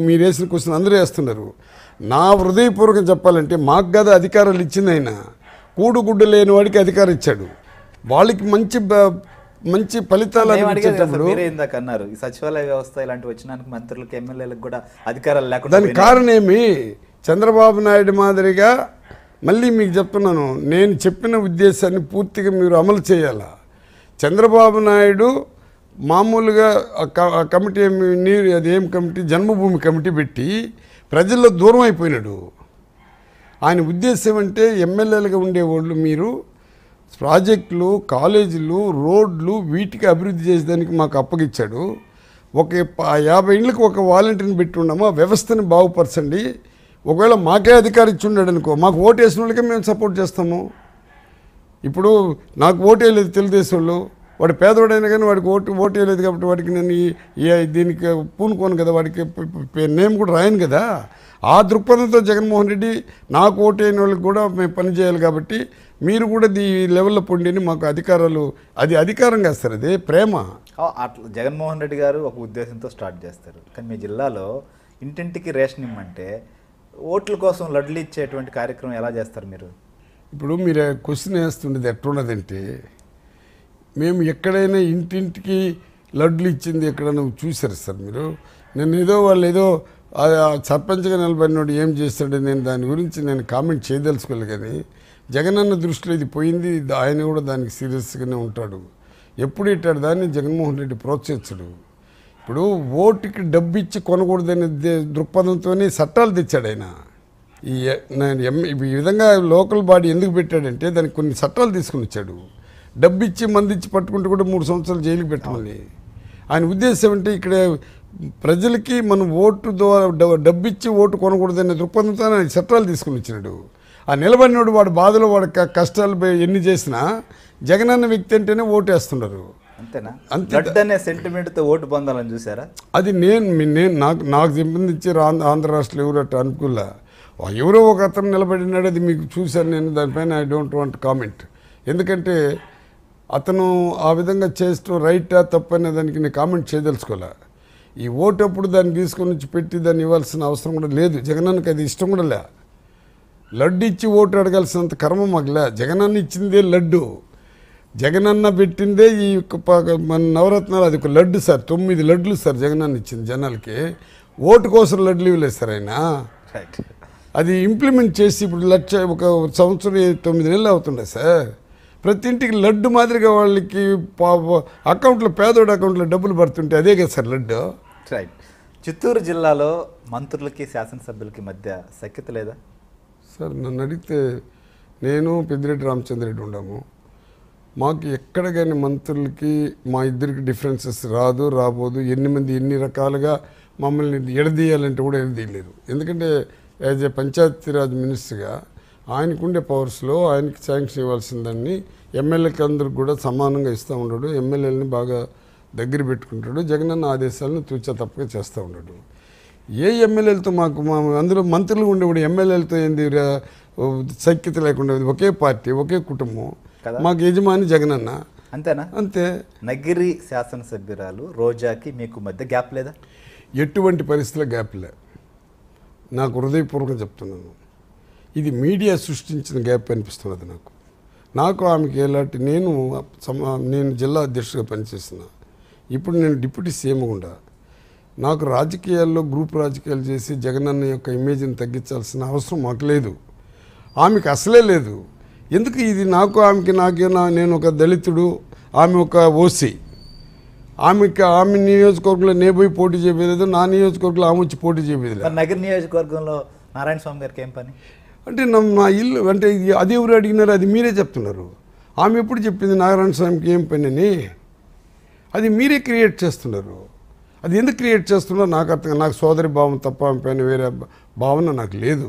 మీరు వేసిన క్వశ్చన్ అందరూ వేస్తున్నారు. నా హృదయపూర్వకం చెప్పాలంటే మాకు కదా అధికారాలు ఇచ్చింది ఆయన. కూడుగుడ్డు లేని వాడికి అధికారం ఇచ్చాడు, వాళ్ళకి మంచి ఫలితాలు అన్నారు. ఈ సచివాలయ వ్యవస్థ ఇలాంటి వచ్చినందుకు మంత్రులకు ఎమ్మెల్యేలకు కూడా అధికారాలు లేకుండా దానికి కారణం ఏమి? చంద్రబాబు నాయుడు మాదిరిగా మళ్ళీ మీకు చెప్తున్నాను, నేను చెప్పిన ఉద్దేశాన్ని పూర్తిగా మీరు అమలు చేయాలా. చంద్రబాబు నాయుడు మామూలుగా కమిటీ అదేం కమిటీ, జన్మభూమి కమిటీ పెట్టి ప్రజల్లో దూరం అయిపోయినాడు. ఆయన ఉద్దేశం అంటే ఎమ్మెల్యేలుగా ఉండేవాళ్ళు మీరు ప్రాజెక్టులు, కాలేజీలు, రోడ్లు వీటికి అభివృద్ధి చేసేదానికి మాకు అప్పగించాడు. ఒక 50 ఇండ్లకు ఒక వాలంటీర్ని పెట్టి ఉన్నాము, ఆ వ్యవస్థని బాగుపరచండి. ఒకవేళ మాకే అధికారం ఇచ్చి ఉన్నాడు అనుకో, మాకు ఓటు వేసిన వాళ్ళకే మేము సపోర్ట్ చేస్తాము. ఇప్పుడు నాకు ఓటు వేయలేదు తెలుగుదేశం వాళ్ళు, వాడు పేదవాడైనా కానీ వాడికి ఓటు వేయలేదు కాబట్టి వాడికి నేను దీనికి పూనుకోను కదా, వాడికి నేమ్ కూడా రాయను కదా. ఆ దృక్పథంతో జగన్మోహన్ రెడ్డి నాకు ఓటు వేయని వాళ్ళకి కూడా మేము పనిచేయాలి కాబట్టి మీరు కూడా ఈ లెవెల్లో పొండిని మాకు అధికారాలు. అది అధికారం కాస్తారు, అదే ప్రేమ. అట్లా జగన్మోహన్ రెడ్డి గారు ఒక ఉద్దేశంతో స్టార్ట్ చేస్తారు. కానీ మీ జిల్లాలో ఇంటింటికి రేషన్ ఇమ్మంటే ఓట్ల కోసం లడ్లు ఇచ్చేటువంటి కార్యక్రమం ఎలా చేస్తారు మీరు? ఇప్పుడు మీరు క్వశ్చన్ వేస్తుండేది ఎట్లున్నదంటే, మేము ఎక్కడైనా ఇంటింటికి లడ్లు ఇచ్చింది ఎక్కడైనా చూసారు సార్ మీరు? నేను ఏదో వాళ్ళు ఏదో సర్పంచ్గా నిలబడినోడు ఏం చేస్తాడు, నేను దాని గురించి నేను కామెంట్ చేయదలుచుకోలేదు. కానీ జగనన్న దృష్టిలో ఇది పోయింది, ఆయన కూడా దానికి సీరియస్గానే ఉంటాడు. ఎప్పుడు ఇట్టాడు దాన్ని జగన్మోహన్ రెడ్డి ప్రోత్సహించడు. ఇప్పుడు ఓటుకి డబ్బు ఇచ్చి కొనకూడదనే దృక్పథంతోనే చట్టాలు తెచ్చాడు ఆయన. ఈ విధంగా లోకల్ బాడీ ఎందుకు పెట్టాడంటే దానికి కొన్ని చట్టాలు తీసుకుని వచ్చాడు. డబ్బు ఇచ్చి మంది ఇచ్చి పట్టుకుంటే కూడా 3 సంవత్సరాలు జైలుకి పెట్టమని. ఆయన ఉద్దేశం అంటే ఇక్కడ ప్రజలకి మనం ఓటు ద్వారా డబ్బు ఇచ్చి ఓటు కొనకూడదనే దృక్పథంతో ఆయన చట్టాలు తీసుకుని వచ్చినాడు. ఆ నిలబడినోడు వాడు బాధలో వాడు కష్టాలు ఎన్ని చేసినా జగన్ అన్న వ్యక్తి అంటేనే ఓటు వేస్తున్నారు. అంతేనా? అంతే సెంటిమెంట్తో ఓటు పొందాలని చూసారా? అది నేను నాకు సంబంధించి ఆంధ్ర రాష్ట్రంలో ఎవరు అట్లా అనుకున్నా. ఎవరో ఒక అతను నిలబడినాడు, అది మీకు చూశాను నేను. దానిపైన ఐ డోంట్ వాంట్ కామెంట్. ఎందుకంటే అతను ఆ విధంగా చేస్తూ రైటా తప్పనే దానికి నేను కామెంట్ చేయదలుచుకోలే. ఈ ఓటప్పుడు దాన్ని తీసుకొని వచ్చి పెట్టి దాన్ని ఇవ్వాల్సిన అవసరం కూడా లేదు. జగనానికి అది ఇష్టం కూడా లే. లడ్డు ఇచ్చి ఓటు అడగాల్సినంత కర్మ మాకు లే. జగనన్న ఇచ్చిందే లడ్డు, జగనన్న పెట్టిందే ఈ మన నవరత్నాలు. అది ఒక లడ్డు సార్, 9 లడ్లు సార్ జగనన్న ఇచ్చింది జనాలకి. ఓటు కోసం లడ్లు ఇవ్వలేదు సార్ ఆయన. అది ఇంప్లిమెంట్ చేసి ఇప్పుడు 1 సంవత్సరం 9 నెలలు అవుతుండే సార్. ప్రతి ఇంటికి లడ్డు మాదిరిగా వాళ్ళకి అకౌంట్లో పేదోడు అకౌంట్లో డబ్బులు పడుతుంటే అదే కదా సార్ లడ్డు. రైట్. చిత్తూరు జిల్లాలో మంత్రులకి శాసనసభ్యులకి మధ్య సఖ్యత లేదా సార్? నన్ను అడిగితే నేను పెద్దిరెడ్డి రామచంద్రరెడ్డి ఉన్నాము. మాకు ఎక్కడ కానీ మంత్రులకి మా ఇద్దరికి డిఫరెన్సెస్ రాదు, రాబోదు. ఎన్ని రకాలుగా మమ్మల్ని ఎడదీయాలంటే కూడా ఎడదీయలేరు. ఎందుకంటే యాజ్ ఏ పంచాయతీరాజ్ మినిస్టర్గా ఆయనకుండే పవర్స్లో ఆయనకి శాంక్షన్ ఇవ్వాల్సిందని ఎమ్మెల్యేకి అందరికి కూడా సమానంగా ఇస్తూ ఉండడు. ఎమ్మెల్యేలని బాగా దగ్గర పెట్టుకుంటాడు. జగనన్న ఆదేశాలను తూచా తప్పగా చేస్తూ ఉండడు. ఏ ఎమ్మెల్యేలతో మాకు అందులో మంత్రులు ఉండే కూడా ఎమ్మెల్యేలతో ఏంది సఖ్యత లేకుండా? ఒకే పార్టీ, ఒకే కుటుంబం, మాకు యజమాని జగనన్న. అంతేనా? అంతే. నగిరి శాసనసభ్యురాలు రోజాకి మీకు మధ్య గ్యాప్ లేదా? ఎటువంటి పరిస్థితుల్లో గ్యాప్ లే. నాకు హృదయపూర్వకంగా చెప్తున్నాను, ఇది మీడియా సృష్టించిన గ్యాప్ అనిపిస్తున్నది నాకు. ఆమెకి ఎలాంటి నేను జిల్లా అధ్యక్షుడిగా పనిచేసిన, ఇప్పుడు నేను డిప్యూటీ సీఎం కూడా. నాకు రాజకీయాల్లో గ్రూప్ రాజకీయాలు చేసి జగనన్న యొక్క ఇమేజ్ని తగ్గించాల్సిన అవసరం మాకు లేదు, ఆమెకు అసలే లేదు. ఎందుకు ఇది నాకు ఆమెకి నేను ఒక దళితుడు, ఆమె ఒక ఓసీ. ఆమె నియోజకవర్గంలో నేబోయి పోటీ చేయలేదు, నా నియోజకవర్గంలో ఆమె వచ్చి పోటీ చేయలేదు. నగర నియోజకవర్గంలో నారాయణ స్వామి గారికి ఏం పని అంటే నా ఇల్లు అంటే అది ఎవరు అడిగినారు? అది మీరే చెప్తున్నారు. ఆమె ఎప్పుడు చెప్పింది నారాయణ స్వామికి ఏం పని అని? అది మీరే క్రియేట్ చేస్తున్నారు. అది ఎందుకు క్రియేట్ చేస్తున్నారో నాకు అర్థం. నాకు సోదరి భావం తప్ప ఆమె పైన వేరే భావన నాకు లేదు.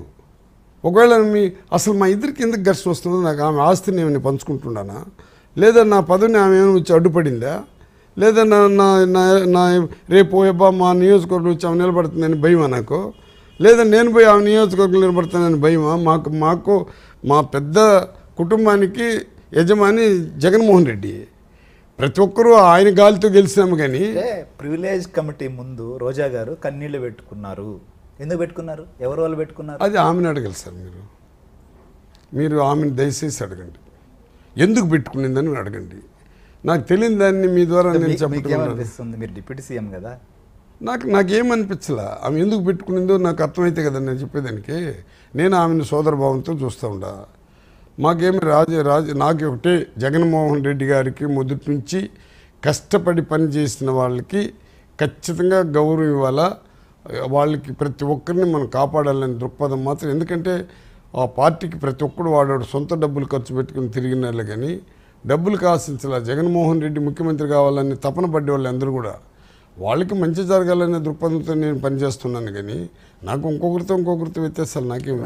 ఒకవేళ అసలు మా ఇద్దరికి ఎందుకు ఘర్షణ వస్తుందో, నాకు ఆమె ఆస్తిని ఏమైనా పంచుకుంటున్నానా, లేదా నా పదవిని ఆమె ఏమైనా వచ్చి అడ్డుపడిందా, లేదా నా నా నా రేపు అబ్బా మా నియోజకవర్గం వచ్చి ఆమె నిలబడుతుందని భయమా నాకు, లేదా నేను పోయి ఆమె నియోజకవర్గం నిలబడతానని భయమా? మాకు మా పెద్ద కుటుంబానికి యజమాని జగన్మోహన్ రెడ్డి. ప్రతి ఒక్కరూ ఆయన గాలితో గెలిచినాము. కానీ ప్రివిలేజ్ కమిటీ ముందు రోజా గారు కన్నీళ్ళు పెట్టుకున్నారు. ఎందుకు పెట్టుకున్నారు? ఎవరు వాళ్ళు పెట్టుకున్నారు? అది ఆమెను అడగాలి సార్. మీరు ఆమెను దయచేసి అడగండి, ఎందుకు పెట్టుకునేదని అడగండి. నాకు తెలియని దాన్ని మీ ద్వారా నేను చెప్పగలను. మీరు డిప్యూటీ సీఎం కదా. నాకేమనిపించలా ఆమె ఎందుకు పెట్టుకునిందో. నాకు అర్థమైతే కదా నేను చెప్పేదానికి. నేను ఆమెను సోదరభావంతో చూస్తూ ఉండా. మాకేమి నాకు ఒకటే, జగన్మోహన్ రెడ్డి గారికి మొదటి నుంచి కష్టపడి పని చేసిన వాళ్ళకి ఖచ్చితంగా గౌరవం ఇవ్వాలా, వాళ్ళకి ప్రతి ఒక్కరిని మనం కాపాడాలనే దృక్పథం మాత్రం. ఎందుకంటే ఆ పార్టీకి ప్రతి ఒక్కడు వాడాడు సొంత డబ్బులు ఖర్చు పెట్టుకుని తిరిగినారు. కానీ డబ్బులకు ఆశించలా. జగన్మోహన్ రెడ్డి ముఖ్యమంత్రి కావాలని తపన పడ్డే వాళ్ళు అందరూ కూడా వాళ్ళకి మంచి జరగాలనే దృక్పథంతో నేను పనిచేస్తున్నాను. కానీ నాకు ఇంకొకరితో వ్యత్యాసాలు నాకేమి?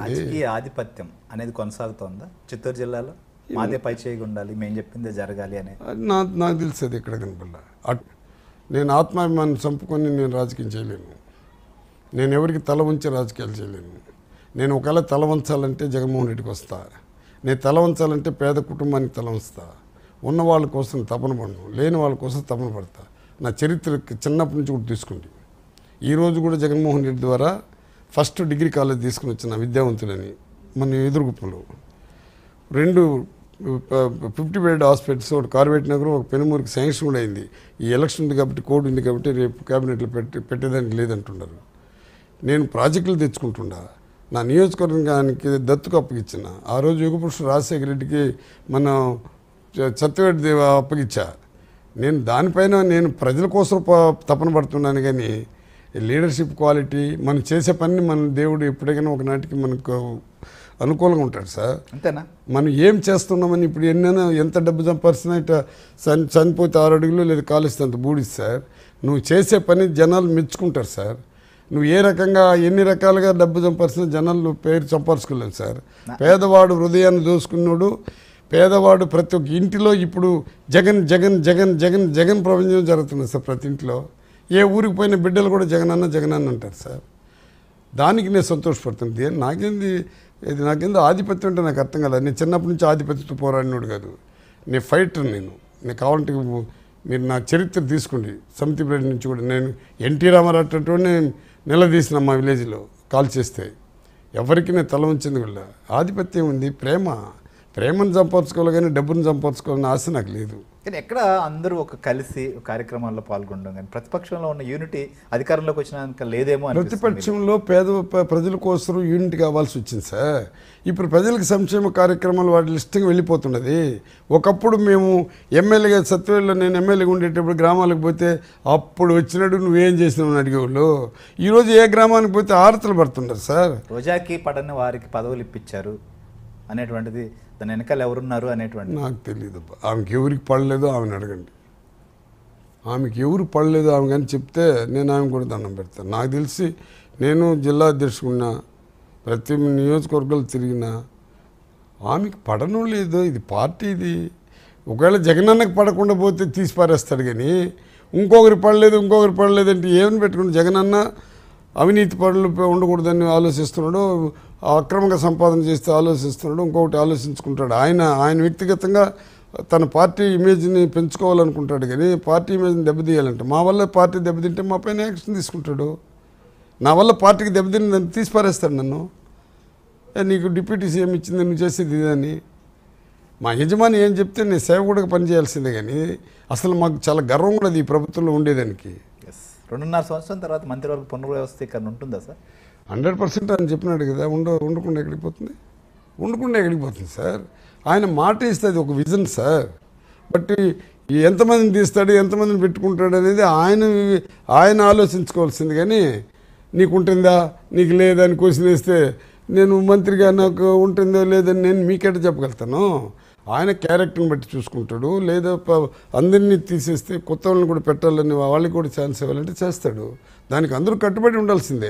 ఆధిపత్యం అనేది కొనసాగుతుందా చిత్తూరు జిల్లాలో? మాదే పై చేయగా ఉండాలి, మేము చెప్పిందే జరగాలి అనే నాకు తెలిసేది ఇక్కడ కనపడలే. నేను ఆత్మాభిమానం చంపుకొని నేను రాజకీయం చేయలేను. నేను ఎవరికి తల వంచి రాజకీయాలు చేయలేను. నేను ఒకవేళ తల వంచాలంటే జగన్మోహన్ రెడ్డికి వస్తా. నేను తల వంచాలంటే పేద కుటుంబానికి తల వంచుతా. ఉన్న వాళ్ళ కోసం తపన పడను, లేని వాళ్ళ కోసం తపన పడతా. నా చరిత్రకి చిన్నప్పటి నుంచి కూడా తీసుకుంది. ఈరోజు కూడా జగన్మోహన్ రెడ్డి ద్వారా ఫస్ట్ డిగ్రీ కాలేజ్ తీసుకుని వచ్చిన విద్యావంతులని మన ఎదురుగుప్పలో 2 50 బెడ్ హాస్పిటల్స్, ఒక కార్వేట్ నగర్, ఒక పెనుమూరుకి శాంక్షన్ కూడా అయింది. ఈ ఎలక్షన్ ఉంది కాబట్టి, కోడ్ ఉంది కాబట్టి రేపు క్యాబినెట్లో పెట్టేదానికి లేదంటున్నారు. నేను ప్రాజెక్టులు తెచ్చుకుంటున్నా. నా నియోజకవర్గానికి దత్తుకు అప్పగిచ్చిన ఆ రోజు యుగపురుషుడు రాజశేఖర రెడ్డికి మన సత్యవేట దేవ అప్పగిచ్చా. నేను దానిపైన నేను ప్రజల కోసం తపన పడుతున్నాను కానీ లీడర్షిప్ క్వాలిటీ మనం చేసే పనిని మన దేవుడు ఎప్పటికైనా ఒకనాటికి మనకు అనుకూలంగా ఉంటాడు సార్. అంతేనా? మనం ఏం చేస్తున్నామని ఇప్పుడు ఎన్నైనా ఎంత డబ్బు సంపాదిస్తున్నా ఇట్లా చనిపోతే 6 అడుగులు లేదా కాలుస్తే అంత బూడిది సార్. నువ్వు చేసే పని జనాలు మెచ్చుకుంటారు సార్. నువ్వు ఏ రకంగా ఎన్ని రకాలుగా డబ్బు సంపాదిస్తున్న జనాలు పేరు సంపాదించుకోలేవు సార్. పేదవాడు హృదయాన్ని దోసుకున్నాడు, పేదవాడు ప్రతి ఒక్క ఇంటిలో ఇప్పుడు జగన్ జగన్ జగన్ జగన్ జగన్ ప్రపంచం జరుగుతుంది సార్. ప్రతి ఇంట్లో ఏ ఊరికి పోయిన బిడ్డలు కూడా జగనన్న జగనన్న అంటారు సార్. దానికి నేను సంతోషపడుతుంది. నాకేంది ఆధిపత్యం అంటే నాకు అర్థం కాదు. నేను చిన్నప్పటి నుంచి ఆధిపత్యంతో పోరాడినోడు కాదు, నేను ఫైటర్. నేను కావాలంటే మీరు నా చరిత్ర తీసుకోండి. సమితిపేట నుంచి కూడా నేను ఎన్టీ రామారావు అట్టేటోడిని నిలదీసిన మా విలేజ్లో కాల్ చేస్తే ఎవరికి నేను తల ఉంచింది వీళ్ళ. ఆధిపత్యం ఉంది, ప్రేమను సంపాదించుకోవాలి కానీ డబ్బును సంపాదించుకోవాలని ఆశ నాకు లేదు. కానీ ఎక్కడ అందరూ ఒక కలిసి కార్యక్రమాల్లో పాల్గొనడం కానీ ప్రతిపక్షంలో ఉన్న యూనిటీ అధికారంలోకి వచ్చినాక లేదేమో. ప్రతిపక్షంలో పేద ప్రజల కోసం యూనిట్ కావాల్సి వచ్చింది సార్. ఇప్పుడు ప్రజలకు సంక్షేమ కార్యక్రమాలు వాటి లిస్టింగ్ వెళ్ళిపోతున్నది. ఒకప్పుడు మేము ఎమ్మెల్యేగా సత్వేల్లో నేను ఎమ్మెల్యేగా ఉండేటప్పుడు గ్రామాలకు పోతే అప్పుడు వచ్చినట్టు నువ్వేం చేసినావు అని అడిగేవాళ్ళు. ఈరోజు ఏ గ్రామానికి పోతే ఆరతలు పడుతున్నారు సార్. రోజాకి పడని వారికి పదవులు ఇప్పించారు అనేటువంటిది, దాని వెనకాల ఎవరున్నారు అనేటువంటి నాకు తెలియదు. ఆమెకి ఎవరికి పడలేదు ఆమెను అడగండి. ఆమెకి ఎవరు పడలేదు ఆమె కానీ చెప్తే నేను ఆమె కూడా దండం పెడతాను. నాకు తెలిసి నేను జిల్లా అధ్యక్షుడున్నా, ప్రతి నియోజకవర్గాలు తిరిగినా ఆమెకి పడను లేదు. ఇది పార్టీది. ఒకవేళ జగనన్నకు పడకుండా పోతే తీసి పారేస్తాడు కానీ ఇంకొకరు పడలేదు అంటే ఏమని పెట్టుకుంటే జగనన్న అవినీతి పనులు ఉండకూడదని ఆలోచిస్తున్నాడు, అక్రమంగా సంపాదన చేస్తే ఆలోచిస్తున్నాడు, ఇంకొకటి ఆలోచించుకుంటాడు. ఆయన వ్యక్తిగతంగా తన పార్టీ ఇమేజ్ని పెంచుకోవాలనుకుంటాడు కానీ పార్టీ ఇమేజ్ని దెబ్బతీయాలంటే మా వల్ల పార్టీ దెబ్బతింటే మా పైన యాక్షన్ తీసుకుంటాడు. నా వల్ల పార్టీకి దెబ్బతిని దాన్ని తీసి పారేస్తాడు. నన్ను నీకు డిప్యూటీ సీఎం ఇచ్చింది నువ్వు చేసేది ఇదని మా యజమాని ఏం చెప్తే నేను సేవకుడిగా పనిచేయాల్సిందే కానీ అసలు మాకు చాలా గర్వం కూడా ఈ ప్రభుత్వంలో ఉండేదానికి. 2.5 సంవత్సరం తర్వాత మంత్రివర్గ పునర్వ్యవస్థీకరణ ఉంటుందా సార్? 100% అని చెప్పినాడు కదా. ఉండకుండా ఎక్కడికి పోతుంది? సార్ ఆయన మాట ఇస్తే అది ఒక విజన్ సార్. బట్ ఎంతమందిని తీస్తాడు, ఎంతమందిని పెట్టుకుంటాడు అనేది ఆయన ఆలోచించుకోవాల్సింది కానీ నీకు ఉంటుందా నీకు లేదని క్వశ్చన్ వేస్తే నేను మంత్రిగా నాకు ఉంటుందో లేదని నేను మీకేట చెప్పగలుగుతాను. ఆయన క్యారెక్టర్ని బట్టి చూసుకుంటాడు. లేదా అందరినీ తీసేస్తే కొత్త వాళ్ళని కూడా పెట్టాలని వాళ్ళకి కూడా ఛాన్స్ ఇవ్వాలంటే చేస్తాడు. దానికి అందరూ కట్టుబడి ఉండాల్సిందే.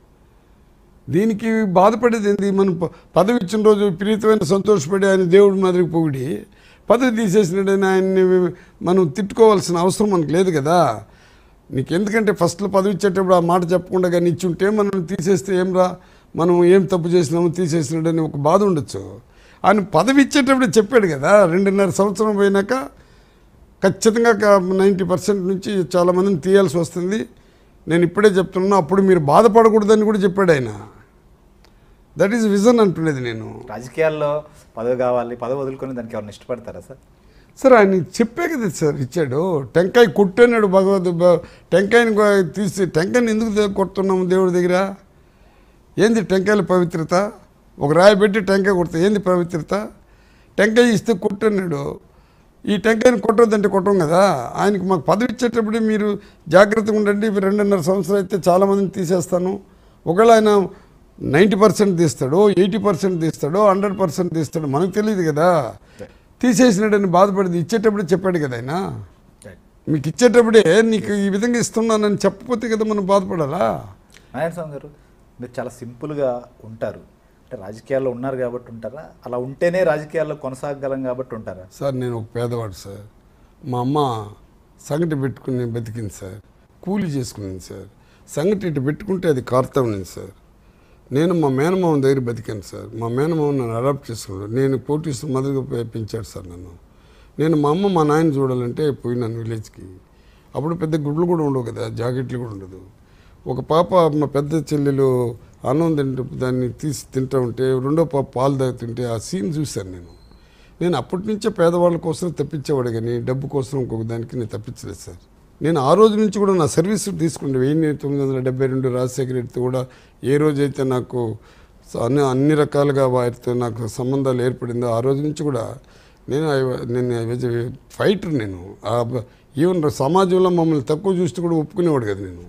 దీనికి బాధపడేది ఏంది? మనం పదవి ఇచ్చిన రోజు ప్రీతమైన సంతోషపడి ఆయన దేవుడి మాదిరికి పొగిడి పదవి తీసేసినాడని ఆయన్ని మనం తిట్టుకోవాల్సిన అవసరం మనకు లేదు కదా. నీకు ఎందుకంటే ఫస్ట్లో పదవి ఇచ్చేటప్పుడు ఆ మాట చెప్పకుండా కానీ ఇచ్చుంటే మనం తీసేస్తే ఏం రా మనం ఏం తప్పు చేసినాము తీసేసినాడని ఒక బాధ ఉండొచ్చు. ఆయన పదవి ఇచ్చేటప్పుడు చెప్పాడు కదా. 2.5 సంవత్సరం పోయినాక ఖచ్చితంగా 90% నుంచి చాలామందిని తీయాల్సి వస్తుంది, నేను ఇప్పుడే చెప్తున్నాను, అప్పుడు మీరు బాధపడకూడదని కూడా చెప్పాడు ఆయన. దట్ ఈస్ విజన్ అంటున్నది నేను. రాజకీయాల్లో పదవి కావాలి, పదవి వదులుకొని దానికి ఎవరైనా ఇష్టపడతారా సార్? సార్ ఆయన చెప్పే కదా సార్ ఇచ్చాడు. టెంకాయ కొట్టన్నాడు టెంకాయని తీసి టెంకాయని ఎందుకు కొడుతున్నాము దేవుడి దగ్గర? ఏంది టెంకాయల పవిత్రత? ఒక రాయి పెట్టి టెంకాయ కొడతాయి, ఏంది పవిత్రత? టెంకాయ ఇస్తే కొట్టన్నాడు. ఈ టెంకాయని కొట్టొద్దంటే కొట్టం కదా. ఆయనకు మాకు పదవి ఇచ్చేటప్పుడే మీరు జాగ్రత్తగా ఉండండి, 2.5 సంవత్సరం అయితే చాలామందిని తీసేస్తాను. ఒకవేళ ఆయన 90% తీస్తాడు, 80% తీస్తాడు, 100% తీస్తాడు, మనకు తెలియదు కదా. తీసేసినాడని బాధపడింది. ఇచ్చేటప్పుడే చెప్పాడు కదా ఆయన, మీకు ఇచ్చేటప్పుడే నీకు ఈ విధంగా ఇస్తున్నానని చెప్పకపోతే కదా మనం బాధపడాలా? నారాయణ స్వామి గారు మీరు చాలా సింపుల్గా ఉంటారు. రాజకీయాల్లో ఉన్నారు కాబట్టి ఉంటారా? అలా ఉంటేనే రాజకీయాల్లో కొనసాగలం కాబట్టి ఉంటారా సార్? నేను ఒక పేదవాడు సార్. మా అమ్మ సంగటి పెట్టుకుని నేను బతికింది సార్. కూలీ చేసుకున్నాను సార్. సంగటి ఇటు పెట్టుకుంటే అది కార్తవ్యం సార్. నేను మా మేనమామ దగ్గర బతికాను సార్. మా మేనమామ నన్ను అడాప్ట్ చేసుకున్నాడు. నేను పోటీస్ మదర్గా పెంచాడు సార్ నన్ను. నేను మా అమ్మ మా నాయన చూడాలంటే పోయినాను విలేజ్కి. అప్పుడు పెద్ద గుడ్లు కూడా ఉండవు కదా, జాకెట్లు కూడా ఉండదు. ఒక పాప మా పెద్ద చెల్లెలు అన్నం తింటే దాన్ని తీసి తింటూ ఉంటే రెండో పాప పాలు తాగుతుంటే ఆ సీన్ చూశాను నేను. నేను అప్పటి నుంచే పేదవాళ్ళ కోసం తప్పించేవాడు కానీ డబ్బు కోసం ఇంకొక దానికి నేను తప్పించలేదు సార్. నేను ఆ రోజు నుంచి కూడా నా సర్వీస్ తీసుకుంటే 1972 రాజశేఖర రెడ్డితో కూడా ఏ రోజైతే నాకు అన్ని రకాలుగా వారితో నాకు సంబంధాలు ఏర్పడిందో ఆ రోజు నుంచి కూడా నేను ఫైటర్. నేను ఈవెన్ సమాజంలో మమ్మల్ని తక్కువ చూస్తూ కూడా ఒప్పుకునేవాడు కదా. నేను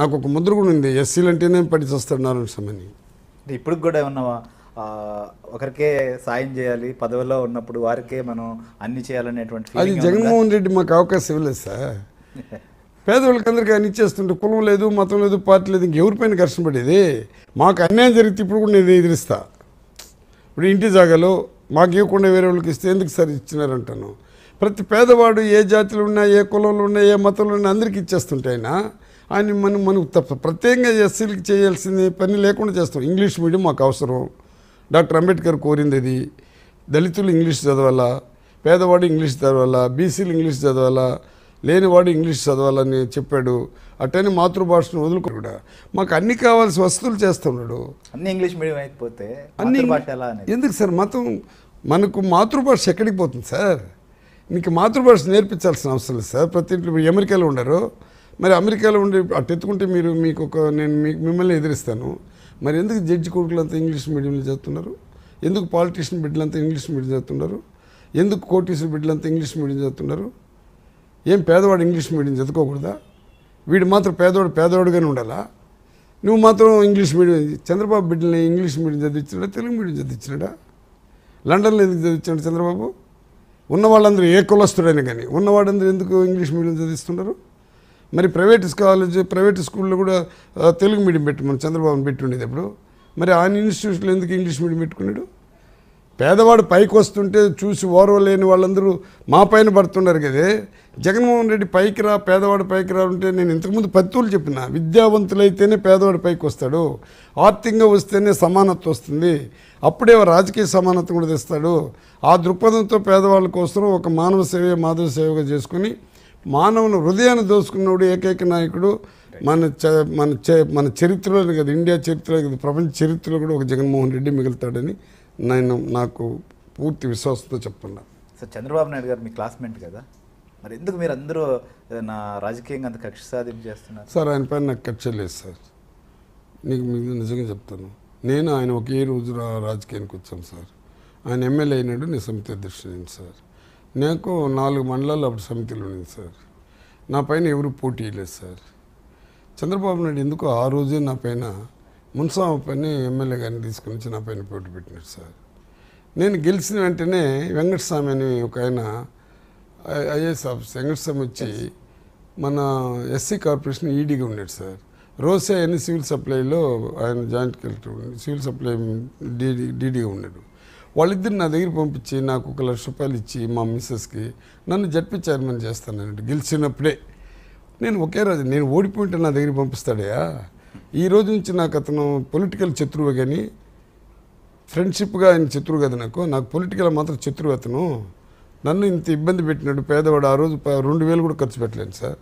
నాకు ఒక ముద్ర కూడా ఉంది, ఎస్సీలు అంటేనే పడి చేస్తాడు నారాయణ స్వామిని. ఇప్పుడు కూడా ఏమన్నా ఒకరికే సాయం చేయాలి, పదవిలో ఉన్నప్పుడు వారికే మనం అన్ని చేయాలనేటువంటి అది జగన్మోహన్ రెడ్డి మాకు అవకాశం ఇవ్వలేదు సార్. పేదవాళ్ళకి అందరికీ అన్ని చేస్తుంటే కులం లేదు, మతం లేదు, పార్టీ లేదు, ఇంకెవరిపైన ఘర్షణ పడేది. మాకు అన్యాయం జరిగితే ఇప్పుడు కూడా నేను ఎదిరిస్తా. ఇప్పుడు ఇంటి జాగాలో మాకు ఇవ్వకుండా వేరే వాళ్ళకి ఇస్తే ఎందుకు సార్ ఇచ్చినారంటాను. ప్రతి పేదవాడు ఏ జాతిలో ఉన్నా, ఏ కులంలో ఉన్నా, ఏ మతంలో ఉన్నా అందరికీ ఇచ్చేస్తుంటే ఆయన మనకు తప్ప ప్రత్యేకంగా ఎస్సీలకి చేయాల్సింది పని లేకుండా చేస్తాం. ఇంగ్లీష్ మీడియం మాకు అవసరం, డాక్టర్ అంబేద్కర్ కోరింది అది. దళితులు ఇంగ్లీష్ చదవాలా, పేదవాడు ఇంగ్లీష్ చదవాలా, బీసీలు ఇంగ్లీష్ చదవాలా, లేనివాడు ఇంగ్లీష్ చదవాలని చెప్పాడు. అట్టని మాతృభాషను వదులుకోడా. మాకు అన్ని కావాల్సిన వస్తువులు చేస్తున్నాడు. అన్ని ఇంగ్లీష్ మీడియం అయిపోతే అన్ని ఎందుకు సార్? మతం మనకు మాతృభాష ఎక్కడికి పోతుంది సార్? మీకు మాతృభాష నేర్పించాల్సిన అవసరం లేదు సార్. ప్రతి ఇంట్లో అమెరికాలో ఉండరు, మరి అమెరికాలో ఉండి అటు ఎత్తుకుంటే మీరు మీకు ఒక నేను మిమ్మల్ని ఎదిరిస్తాను. మరి ఎందుకు జడ్జి కొడుకులంతా ఇంగ్లీష్ మీడియంలో చదువుతున్నారు? ఎందుకు పాలిటీషియన్ బిడ్డలంతా ఇంగ్లీష్ మీడియం చదువుతున్నారు? ఎందుకు కోటీశ్వర బిడ్డలంతా ఇంగ్లీష్ మీడియం చదువుతున్నారు? ఏం పేదవాడు ఇంగ్లీష్ మీడియం చదువుకోకూడదా? వీడు మాత్రం పేదవాడు పేదవాడుగానే ఉండాలా? నువ్వు మాత్రం ఇంగ్లీష్ మీడియం, చంద్రబాబు బిడ్డల్ని ఇంగ్లీష్ మీడియం చదివించినాడా, తెలుగు మీడియం చదివించినాడా? లండన్లో ఎందుకు చదివించాడు చంద్రబాబు? ఉన్న వాళ్ళందరూ ఏ కులస్తుడైనా కానీ ఉన్నవాళ్ళందరూ ఎందుకు ఇంగ్లీష్ మీడియం చదివిస్తున్నారు? మరి ప్రైవేట్ కాలేజ్, ప్రైవేట్ స్కూల్లో కూడా తెలుగు మీడియం పెట్టి మనం చంద్రబాబుని పెట్టి ఉండేది ఎప్పుడు? మరి ఆయన ఇన్స్టిట్యూషన్లో ఎందుకు ఇంగ్లీష్ మీడియం పెట్టుకున్నాడు? పేదవాడు పైకి వస్తుంటే చూసి ఓర్వ లేని వాళ్ళందరూ మా పైన పడుతున్నారు కదే. జగన్మోహన్ రెడ్డి పైకి రా, పేదవాడు పైకి రా అంటే నేను ఇంతకుముందు పత్తులు చెప్పిన, విద్యావంతులైతేనే పేదవాడు పైకి వస్తాడు, ఆర్థికంగా వస్తేనే సమానత్వం వస్తుంది, అప్పుడే రాజకీయ సమానత్వం కూడా తెస్తాడు. ఆ దృక్పథంతో పేదవాళ్ళ కోసం ఒక మానవ సేవ మాధవ సేవగా చేసుకుని మానవుని హృదయాన్ని దోచుకున్నవాడు ఏకైక నాయకుడు మన చరిత్రలో కదా, ఇండియా చరిత్రలో కదా, ప్రపంచ చరిత్రలో కూడా ఒక జగన్మోహన్ రెడ్డి మిగులుతాడని నేను నాకు పూర్తి విశ్వాసంతో చెప్తున్నా. సార్, చంద్రబాబు నాయుడు గారు మీ క్లాస్మేట్ కదా, మరి ఎందుకు మీరు అందరూ నా రాజకీయంగా అంత కక్ష సాధింపు చేస్తున్నారు? సార్, ఆయన పైన నాకు కక్ష లేదు సార్. మీకు నిజంగా చెప్తాను, నేను ఆయన ఒకే రోజు రాజకీయానికి వచ్చాను సార్. ఆయన ఎమ్మెల్యే అయినాడు, నేను సమితి అధ్యక్షుడు సార్. నాకు 4 మండలాలు అప్పుడు సమితిలో ఉండేది సార్. నా పైన ఎవరు పోటీ లేదు సార్. చంద్రబాబు నాయుడు ఎందుకో ఆ రోజే నా పైన మున్సామ పైన ఎమ్మెల్యే గారిని తీసుకుని వచ్చి నా పైన పోటీ పెట్టినాడు సార్. నేను గెలిచిన వెంటనే వెంకటస్వామి అని ఒక ఆయన ఐఏఎస్ ఆఫీసర్, వెంకటస్వామి వచ్చి మన ఎస్సీ కార్పొరేషన్ ఈడీగా ఉన్నాడు సార్. రోసే అని సివిల్ సప్లైలో ఆయన జాయింట్ కలెక్టర్, సివిల్ సప్లై డీడీగా ఉన్నాడు. వాళ్ళిద్దరు నా దగ్గర పంపించి నాకు 1,00,000 రూపాయలు ఇచ్చి మా మిస్సెస్కి నన్ను జడ్పీ చైర్మన్ చేస్తానండి గెలిచినప్పుడే. నేను ఒకే రోజు నేను ఓడిపోయింటే నా దగ్గర పంపిస్తాడయా? ఈ రోజు నుంచి నాకు అతను పొలిటికల్ శత్రువు కానీ ఫ్రెండ్షిప్గా ఆయన శత్రువు కదా. నాకు పొలిటికల్ మాత్రం శత్రువు. అతను నన్ను ఇంత ఇబ్బంది పెట్టినాడు. పేదవాడు ఆ రోజు 2,000 కూడా ఖర్చు పెట్టలేను సార్.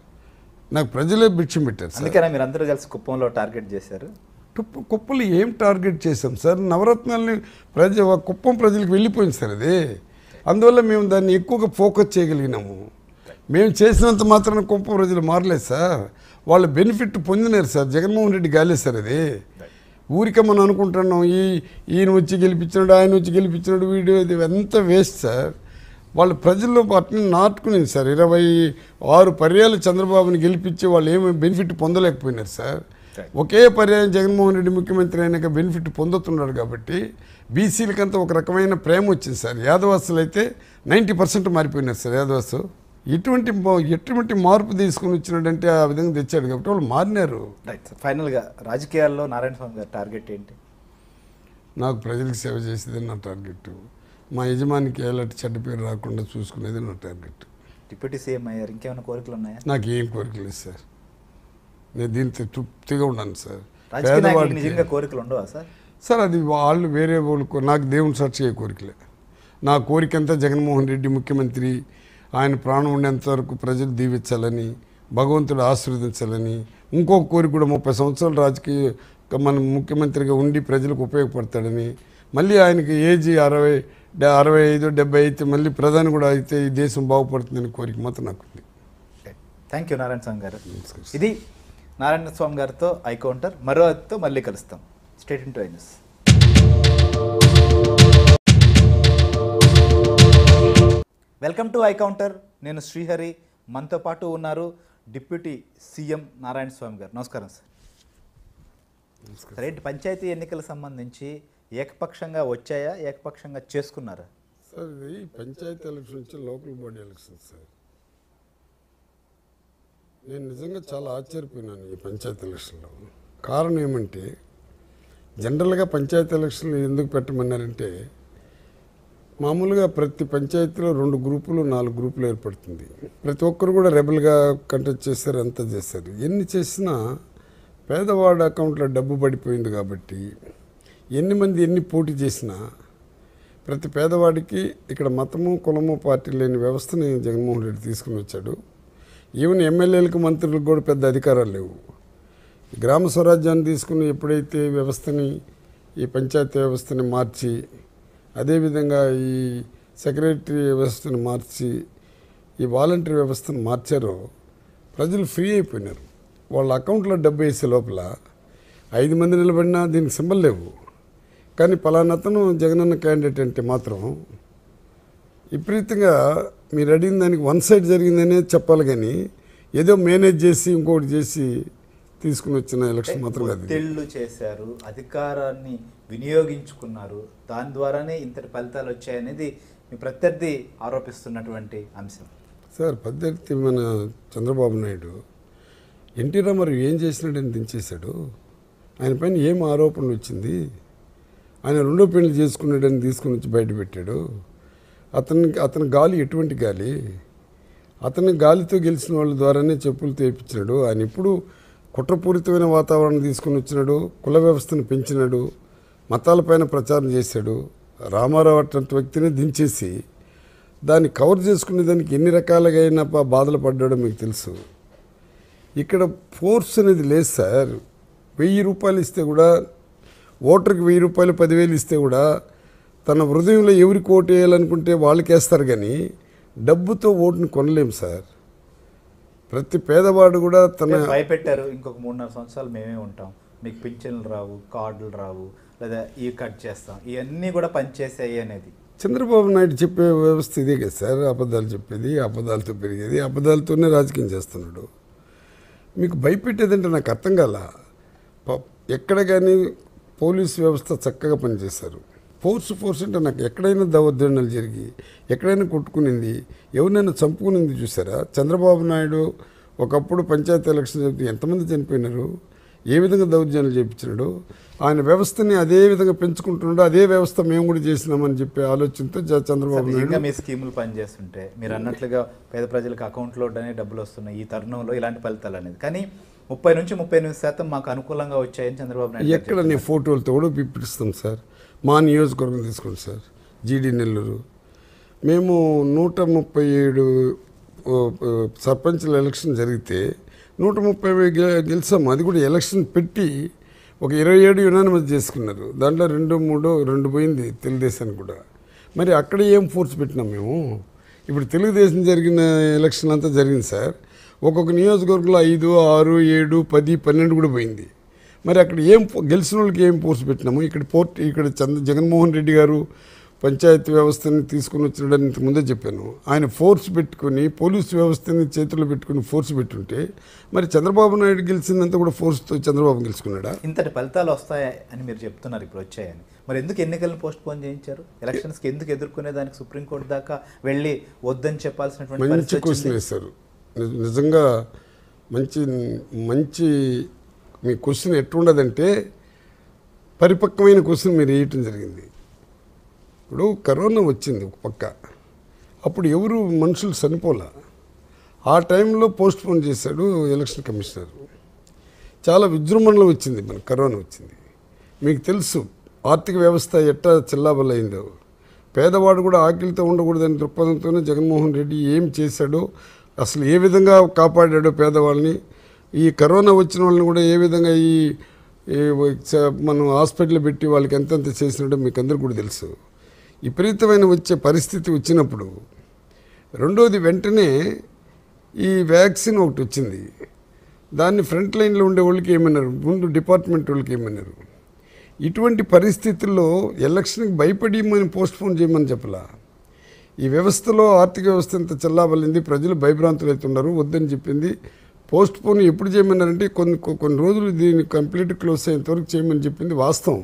నాకు ప్రజలే భిక్షం పెట్టారు సార్. అందుకనే మీరు అందరూ కలిసి కుప్పంలో టార్గెట్ చేశారు. కుప్పలు ఏం టార్గెట్ చేశాం సార్? నవరత్నాలని కుప్పం ప్రజలకు వెళ్ళిపోయింది సార్ అది. అందువల్ల మేము దాన్ని ఎక్కువగా ఫోకస్ చేయగలిగినాము. మేము చేసినంత మాత్రాన కుప్పం ప్రజలు మారలేదు సార్. వాళ్ళు బెనిఫిట్ పొందినారు సార్. జగన్మోహన్ రెడ్డి గాలేదు సార్ అది. ఊరికే మనం అనుకుంటున్నాం ఈయన వచ్చి గెలిపించినాడు, ఆయన వచ్చి గెలిపించినాడు, వీడియో ఇది ఎంత వేస్ట్ సార్. వాళ్ళ ప్రజల్లో అట్లా నాటుకునేది సార్. 26 పర్యాలు చంద్రబాబుని గెలిపించి వాళ్ళు ఏమి బెనిఫిట్ పొందలేకపోయినారు సార్. ఒకే పర్యాయం జగన్మోహన్ రెడ్డి ముఖ్యమంత్రి అయినాక బెనిఫిట్ పొందుతున్నాడు కాబట్టి బీసీలకంతా ఒక రకమైన ప్రేమ వచ్చింది సార్. యాదవాసులు అయితే 90% మారిపోయినారు సార్. యాదవాసు ఎటువంటి మార్పు తీసుకుని వచ్చినాడంటే ఆ విధంగా తెచ్చాడు కాబట్టి వాళ్ళు మారినారు. రైట్ సార్, ఫైనల్గా రాజకీయాల్లో నారాయణ స్వామి గారి టార్గెట్ ఏంటి? నాకు ప్రజలకు సేవ చేసేది నా టార్గెట్. మా యజమానికి ఎలాంటి చెడ్డ పేరు రాకుండా చూసుకునేది నా టార్గెట్. డిప్యూటీ సీఎం అయ్యారు, ఇంకేమైనా కోరికలు ఉన్నాయా? నాకు ఏం కోరికలు లేదు సార్. నేను దీంతో తృప్తిగా ఉన్నాను సార్. నిజంగా కోరికలు ఉండవా సార్? సార్, అది వాళ్ళు వేరే వాళ్ళు. నాకు దేవుని సాక్షిగా కోరికలే. నా కోరికంతా జగన్మోహన్ రెడ్డి ముఖ్యమంత్రి ఆయన ప్రాణం ఉండేంత వరకు ప్రజలు దీవించాలని, భగవంతుడు ఆశీర్వదించాలని ఇంకో కోరిక కూడా 30 సంవత్సరాల రాజకీయ మన ముఖ్యమంత్రిగా ఉండి ప్రజలకు ఉపయోగపడతాడని మళ్ళీ ఆయనకి ఏజ్ 65 మళ్ళీ ప్రధాని కూడా అయితే ఈ దేశం బాగుపడుతుందని కోరిక మాత్రం నాకు ఉంది. థ్యాంక్ యూ నారాయణ స్వామి గారు. ఇది నారాయణ స్వామి గారితో ఐకౌంటర్ మరో అతితో మళ్ళీ కలుస్తాం. స్టేట్ ఇన్ టు వెల్కమ్ టు ఐకౌంటర్. నేను శ్రీహరి, మనతో పాటు ఉన్నారు డిప్యూటీ సీఎం నారాయణ స్వామి గారు. నమస్కారం సార్. రైట్, పంచాయతీ ఎన్నికల సంబంధించి ఏకపక్షంగా వచ్చాయా, ఏకపక్షంగా చేసుకున్నారా సార్? ఇది పంచాయతీ ఎలక్షన్ నుంచి లోకల్ బాడీ ఎలక్షన్ సార్. నేను నిజంగా చాలా ఆశ్చర్యపోయినాను ఈ పంచాయతీ ఎలక్షన్లో. కారణం ఏమంటే, జనరల్గా పంచాయతీ ఎలక్షన్లు ఎందుకు పెట్టమన్నారంటే, మామూలుగా ప్రతి పంచాయతీలో 2 గ్రూపులు 4 గ్రూపులు ఏర్పడుతుంది. ప్రతి ఒక్కరు కూడా రెబల్గా కంటెక్ట్ చేశారు, అంతా చేశారు. ఎన్ని చేసినా పేదవాడ అకౌంట్లో డబ్బు పడిపోయింది కాబట్టి ఎన్ని మంది ఎన్ని పోటీ చేసినా ప్రతి పేదవాడికి ఇక్కడ మతము కులము పార్టీ లేని వ్యవస్థని జగన్మోహన్ రెడ్డి తీసుకుని వచ్చాడు. ఈవెన్ ఎమ్మెల్యేలకు మంత్రులకు కూడా పెద్ద అధికారాలు లేవు. గ్రామ స్వరాజ్యాన్ని తీసుకుని ఎప్పుడైతే వ్యవస్థని ఈ పంచాయతీ వ్యవస్థని మార్చి, అదేవిధంగా ఈ సెక్రటరీ వ్యవస్థను మార్చి, ఈ వాలంటీర్ వ్యవస్థను మార్చారో ప్రజలు ఫ్రీ అయిపోయినారు. వాళ్ళ అకౌంట్లో డబ్బు వేసే లోపల 5 మంది నిలబడినా దీనికి సింబల్ లేవు. కానీ పలానాతను జగనన్న క్యాండిడేట్ అంటే మాత్రం విపరీతంగా మీరు అడిగిన దానికి 1 సైడ్ జరిగిందనే చెప్పాలి. కానీ ఏదో మేనేజ్ చేసి ఇంకోటి చేసి తీసుకుని వచ్చిన ఎలక్షన్ మాత్రం కాదు. తెళ్ళు చేశారు, అధికారాన్ని వినియోగించుకున్నారు, దాని ద్వారానే ఇంతటి ఫలితాలు వచ్చాయనేది మీ ప్రత్యర్థి ఆరోపిస్తున్నటువంటి అంశం సార్. ప్రత్యర్థి మన చంద్రబాబు నాయుడు ఎన్టీ రామారావు ఏం చేసినాడని దించేశాడు. ఆయన పైన ఏం ఆరోపణలు వచ్చింది? ఆయన 2 పెళ్లి చేసుకున్నాడని తీసుకుని వచ్చి బయటపెట్టాడు. అతని గాలి ఎటువంటి గాలి? అతని గాలితో గెలిచిన వాళ్ళ ద్వారానే చెప్పులు తెప్పించినాడు. ఆయన ఇప్పుడు కుట్రపూరితమైన వాతావరణం తీసుకుని వచ్చినాడు. కుల వ్యవస్థను పెంచినాడు, మతాలపైన ప్రచారం చేశాడు. రామారావు అటువంటి వ్యక్తిని దించేసి దాన్ని కవర్ చేసుకునే దానికి ఎన్ని రకాలుగా అయినా బాధలు పడ్డాడో మీకు తెలుసు. ఇక్కడ ఫోర్స్ అనేది లేదు సార్. 1000 రూపాయలు ఇస్తే కూడా, ఓటర్కి 1000 రూపాయలు 10,000 ఇస్తే కూడా తన హృదయంలో ఎవరికి ఓటు వేయాలనుకుంటే వాళ్ళకి వేస్తారు. కానీ డబ్బుతో ఓటుని కొనలేము సార్. ప్రతి పేదవాడు కూడా తన భయపెట్టారు. ఇంకొక 3.5 సంవత్సరాలు మేమే ఉంటాం, మీకు పింఛన్లు రావు, కార్డులు రావు, లేదా ఈ కట్ చేస్తాం, ఇవన్నీ కూడా పనిచేసాయి అనేది చంద్రబాబు నాయుడు చెప్పే వ్యవస్థ ఇదే కదా సార్. అబద్ధాలు చెప్పేది, అబద్ధాలతో పెరిగేది, అబద్ధాలతోనే రాజకీయం చేస్తున్నాడు. మీకు భయపెట్టేదంటే నాకు అర్థం కాల. ఎక్కడ కానీ పోలీసు వ్యవస్థ చక్కగా పనిచేశారు. ఫోర్స్ అంటే నాకు ఎక్కడైనా దౌర్జన్యాలు జరిగి, ఎక్కడైనా కొట్టుకునింది, ఎవరినైనా చంపుకునింది చూసారా? చంద్రబాబు నాయుడు ఒకప్పుడు పంచాయతీ ఎలక్షన్ జరిగితే ఎంతమంది చనిపోయినారు, ఏ విధంగా దౌర్జన్యాలు చేయించినాడు. ఆయన వ్యవస్థని అదే విధంగా పెంచుకుంటున్నాడు. అదే వ్యవస్థ మేము కూడా చేసినామని చెప్పే ఆలోచనతో చంద్రబాబు నాయుడు మీ స్కీములు పనిచేస్తుంటే, మీరు అన్నట్లుగా పేద ప్రజలకు అకౌంట్లో డబ్బులు వస్తున్నాయి ఈ తరుణంలో ఇలాంటి ఫలితాలు అనేది. కానీ 30 నుంచి 38% మాకు అనుకూలంగా వచ్చాయని చంద్రబాబు నాయుడు ఎక్కడ నేను ఫోటోలతో కూడా పిప్పిస్తాం సార్. మా నియోజకవర్గం తీసుకోండి సార్, జీడీ నెల్లూరు. మేము 137 సర్పంచ్ల ఎలక్షన్ జరిగితే 130 గెలిచాము. అది కూడా ఎలక్షన్ పెట్టి ఒక 27 యునానిమస్ చేసుకున్నారు. దాంట్లో 2 పోయింది తెలుగుదేశానికి కూడా. మరి అక్కడ ఏం ఫోర్స్ పెట్టినాం మేము? ఇప్పుడు తెలుగుదేశం జరిగిన ఎలక్షన్ అంతా జరిగింది సార్. ఒక్కొక్క నియోజకవర్గంలో 5, 6, 7, 10, 12 కూడా పోయింది. మరి అక్కడ ఏం గెలిచిన వాళ్ళకి ఏం ఫోర్స్ పెట్టినాము? ఇక్కడ జగన్మోహన్ రెడ్డి గారు పంచాయతీ వ్యవస్థని తీసుకుని వచ్చినాడని ఇంతకుముందే చెప్పాను. ఆయన ఫోర్స్ పెట్టుకుని పోలీసు వ్యవస్థని చేతుల్లో పెట్టుకుని ఫోర్స్ పెట్టుంటే మరి చంద్రబాబు నాయుడు గెలిచిందంతా కూడా ఫోర్స్తో చంద్రబాబు గెలుచుకున్నాడా? ఇంతటి ఫలితాలు వస్తాయని మీరు చెప్తున్నారు, ఇప్పుడు వచ్చాయని. మరి ఎందుకు ఎన్నికలను పోస్ట్ పోన్ చేయించారు? ఎలక్షన్స్కి ఎందుకు ఎదుర్కొనే దానికి సుప్రీంకోర్టు దాకా వెళ్ళి వద్దని చెప్పాల్సినటువంటి మంచి క్వశ్చన్ వేశారు. నిజంగా మంచి మీ క్వశ్చన్ ఎట్లుండదంటే పరిపక్వమైన క్వశ్చన్ మీరు వేయటం జరిగింది. ఇప్పుడు కరోనా వచ్చింది ఒక పక్క, అప్పుడు ఎవరు మనుషులు చనిపోలే. ఆ టైంలో పోస్ట్ పోన్ చేశాడు ఎలక్షన్ కమిషనర్. చాలా విజృంభణలో వచ్చింది మన కరోనా వచ్చింది. మీకు తెలుసు ఆర్థిక వ్యవస్థ ఎట్టా చిల్లాబలైందో, పేదవాడు కూడా ఆకలితో ఉండకూడదని దృక్పథంతోనే జగన్మోహన్ రెడ్డి ఏం చేశాడో అసలు ఏ విధంగా కాపాడాడో పేదవాళ్ళని ఈ కరోనా వచ్చిన వాళ్ళని కూడా ఏ విధంగా ఈ మనం హాస్పిటల్ పెట్టి వాళ్ళకి ఎంతెంత చేసినట్టు మీకు అందరికీ కూడా తెలుసు విపరీతమైన వచ్చే పరిస్థితి వచ్చినప్పుడు రెండోది వెంటనే ఈ వ్యాక్సిన్ ఒకటి వచ్చింది దాన్ని ఫ్రంట్ లైన్లో ఉండే వాళ్ళకి ఏమన్నారు ముందు డిపార్ట్మెంట్ వాళ్ళకి ఏమన్నారు ఇటువంటి పరిస్థితుల్లో ఎలక్షన్కి భయపడి మనం పోస్ట్పోన్ చేయమని చెప్పలా ఈ వ్యవస్థలో ఆర్థిక వ్యవస్థ అంత చల్లాబలింది ప్రజలు భయభ్రాంతులు అవుతున్నారు వద్దని చెప్పింది పోస్ట్పోన్ ఎప్పుడు చేయమన్నారంటే కొన్ని రోజులు దీన్ని కంప్లీట్ క్లోజ్ అయ్యేంతవరకు చేయమని చెప్పింది వాస్తవం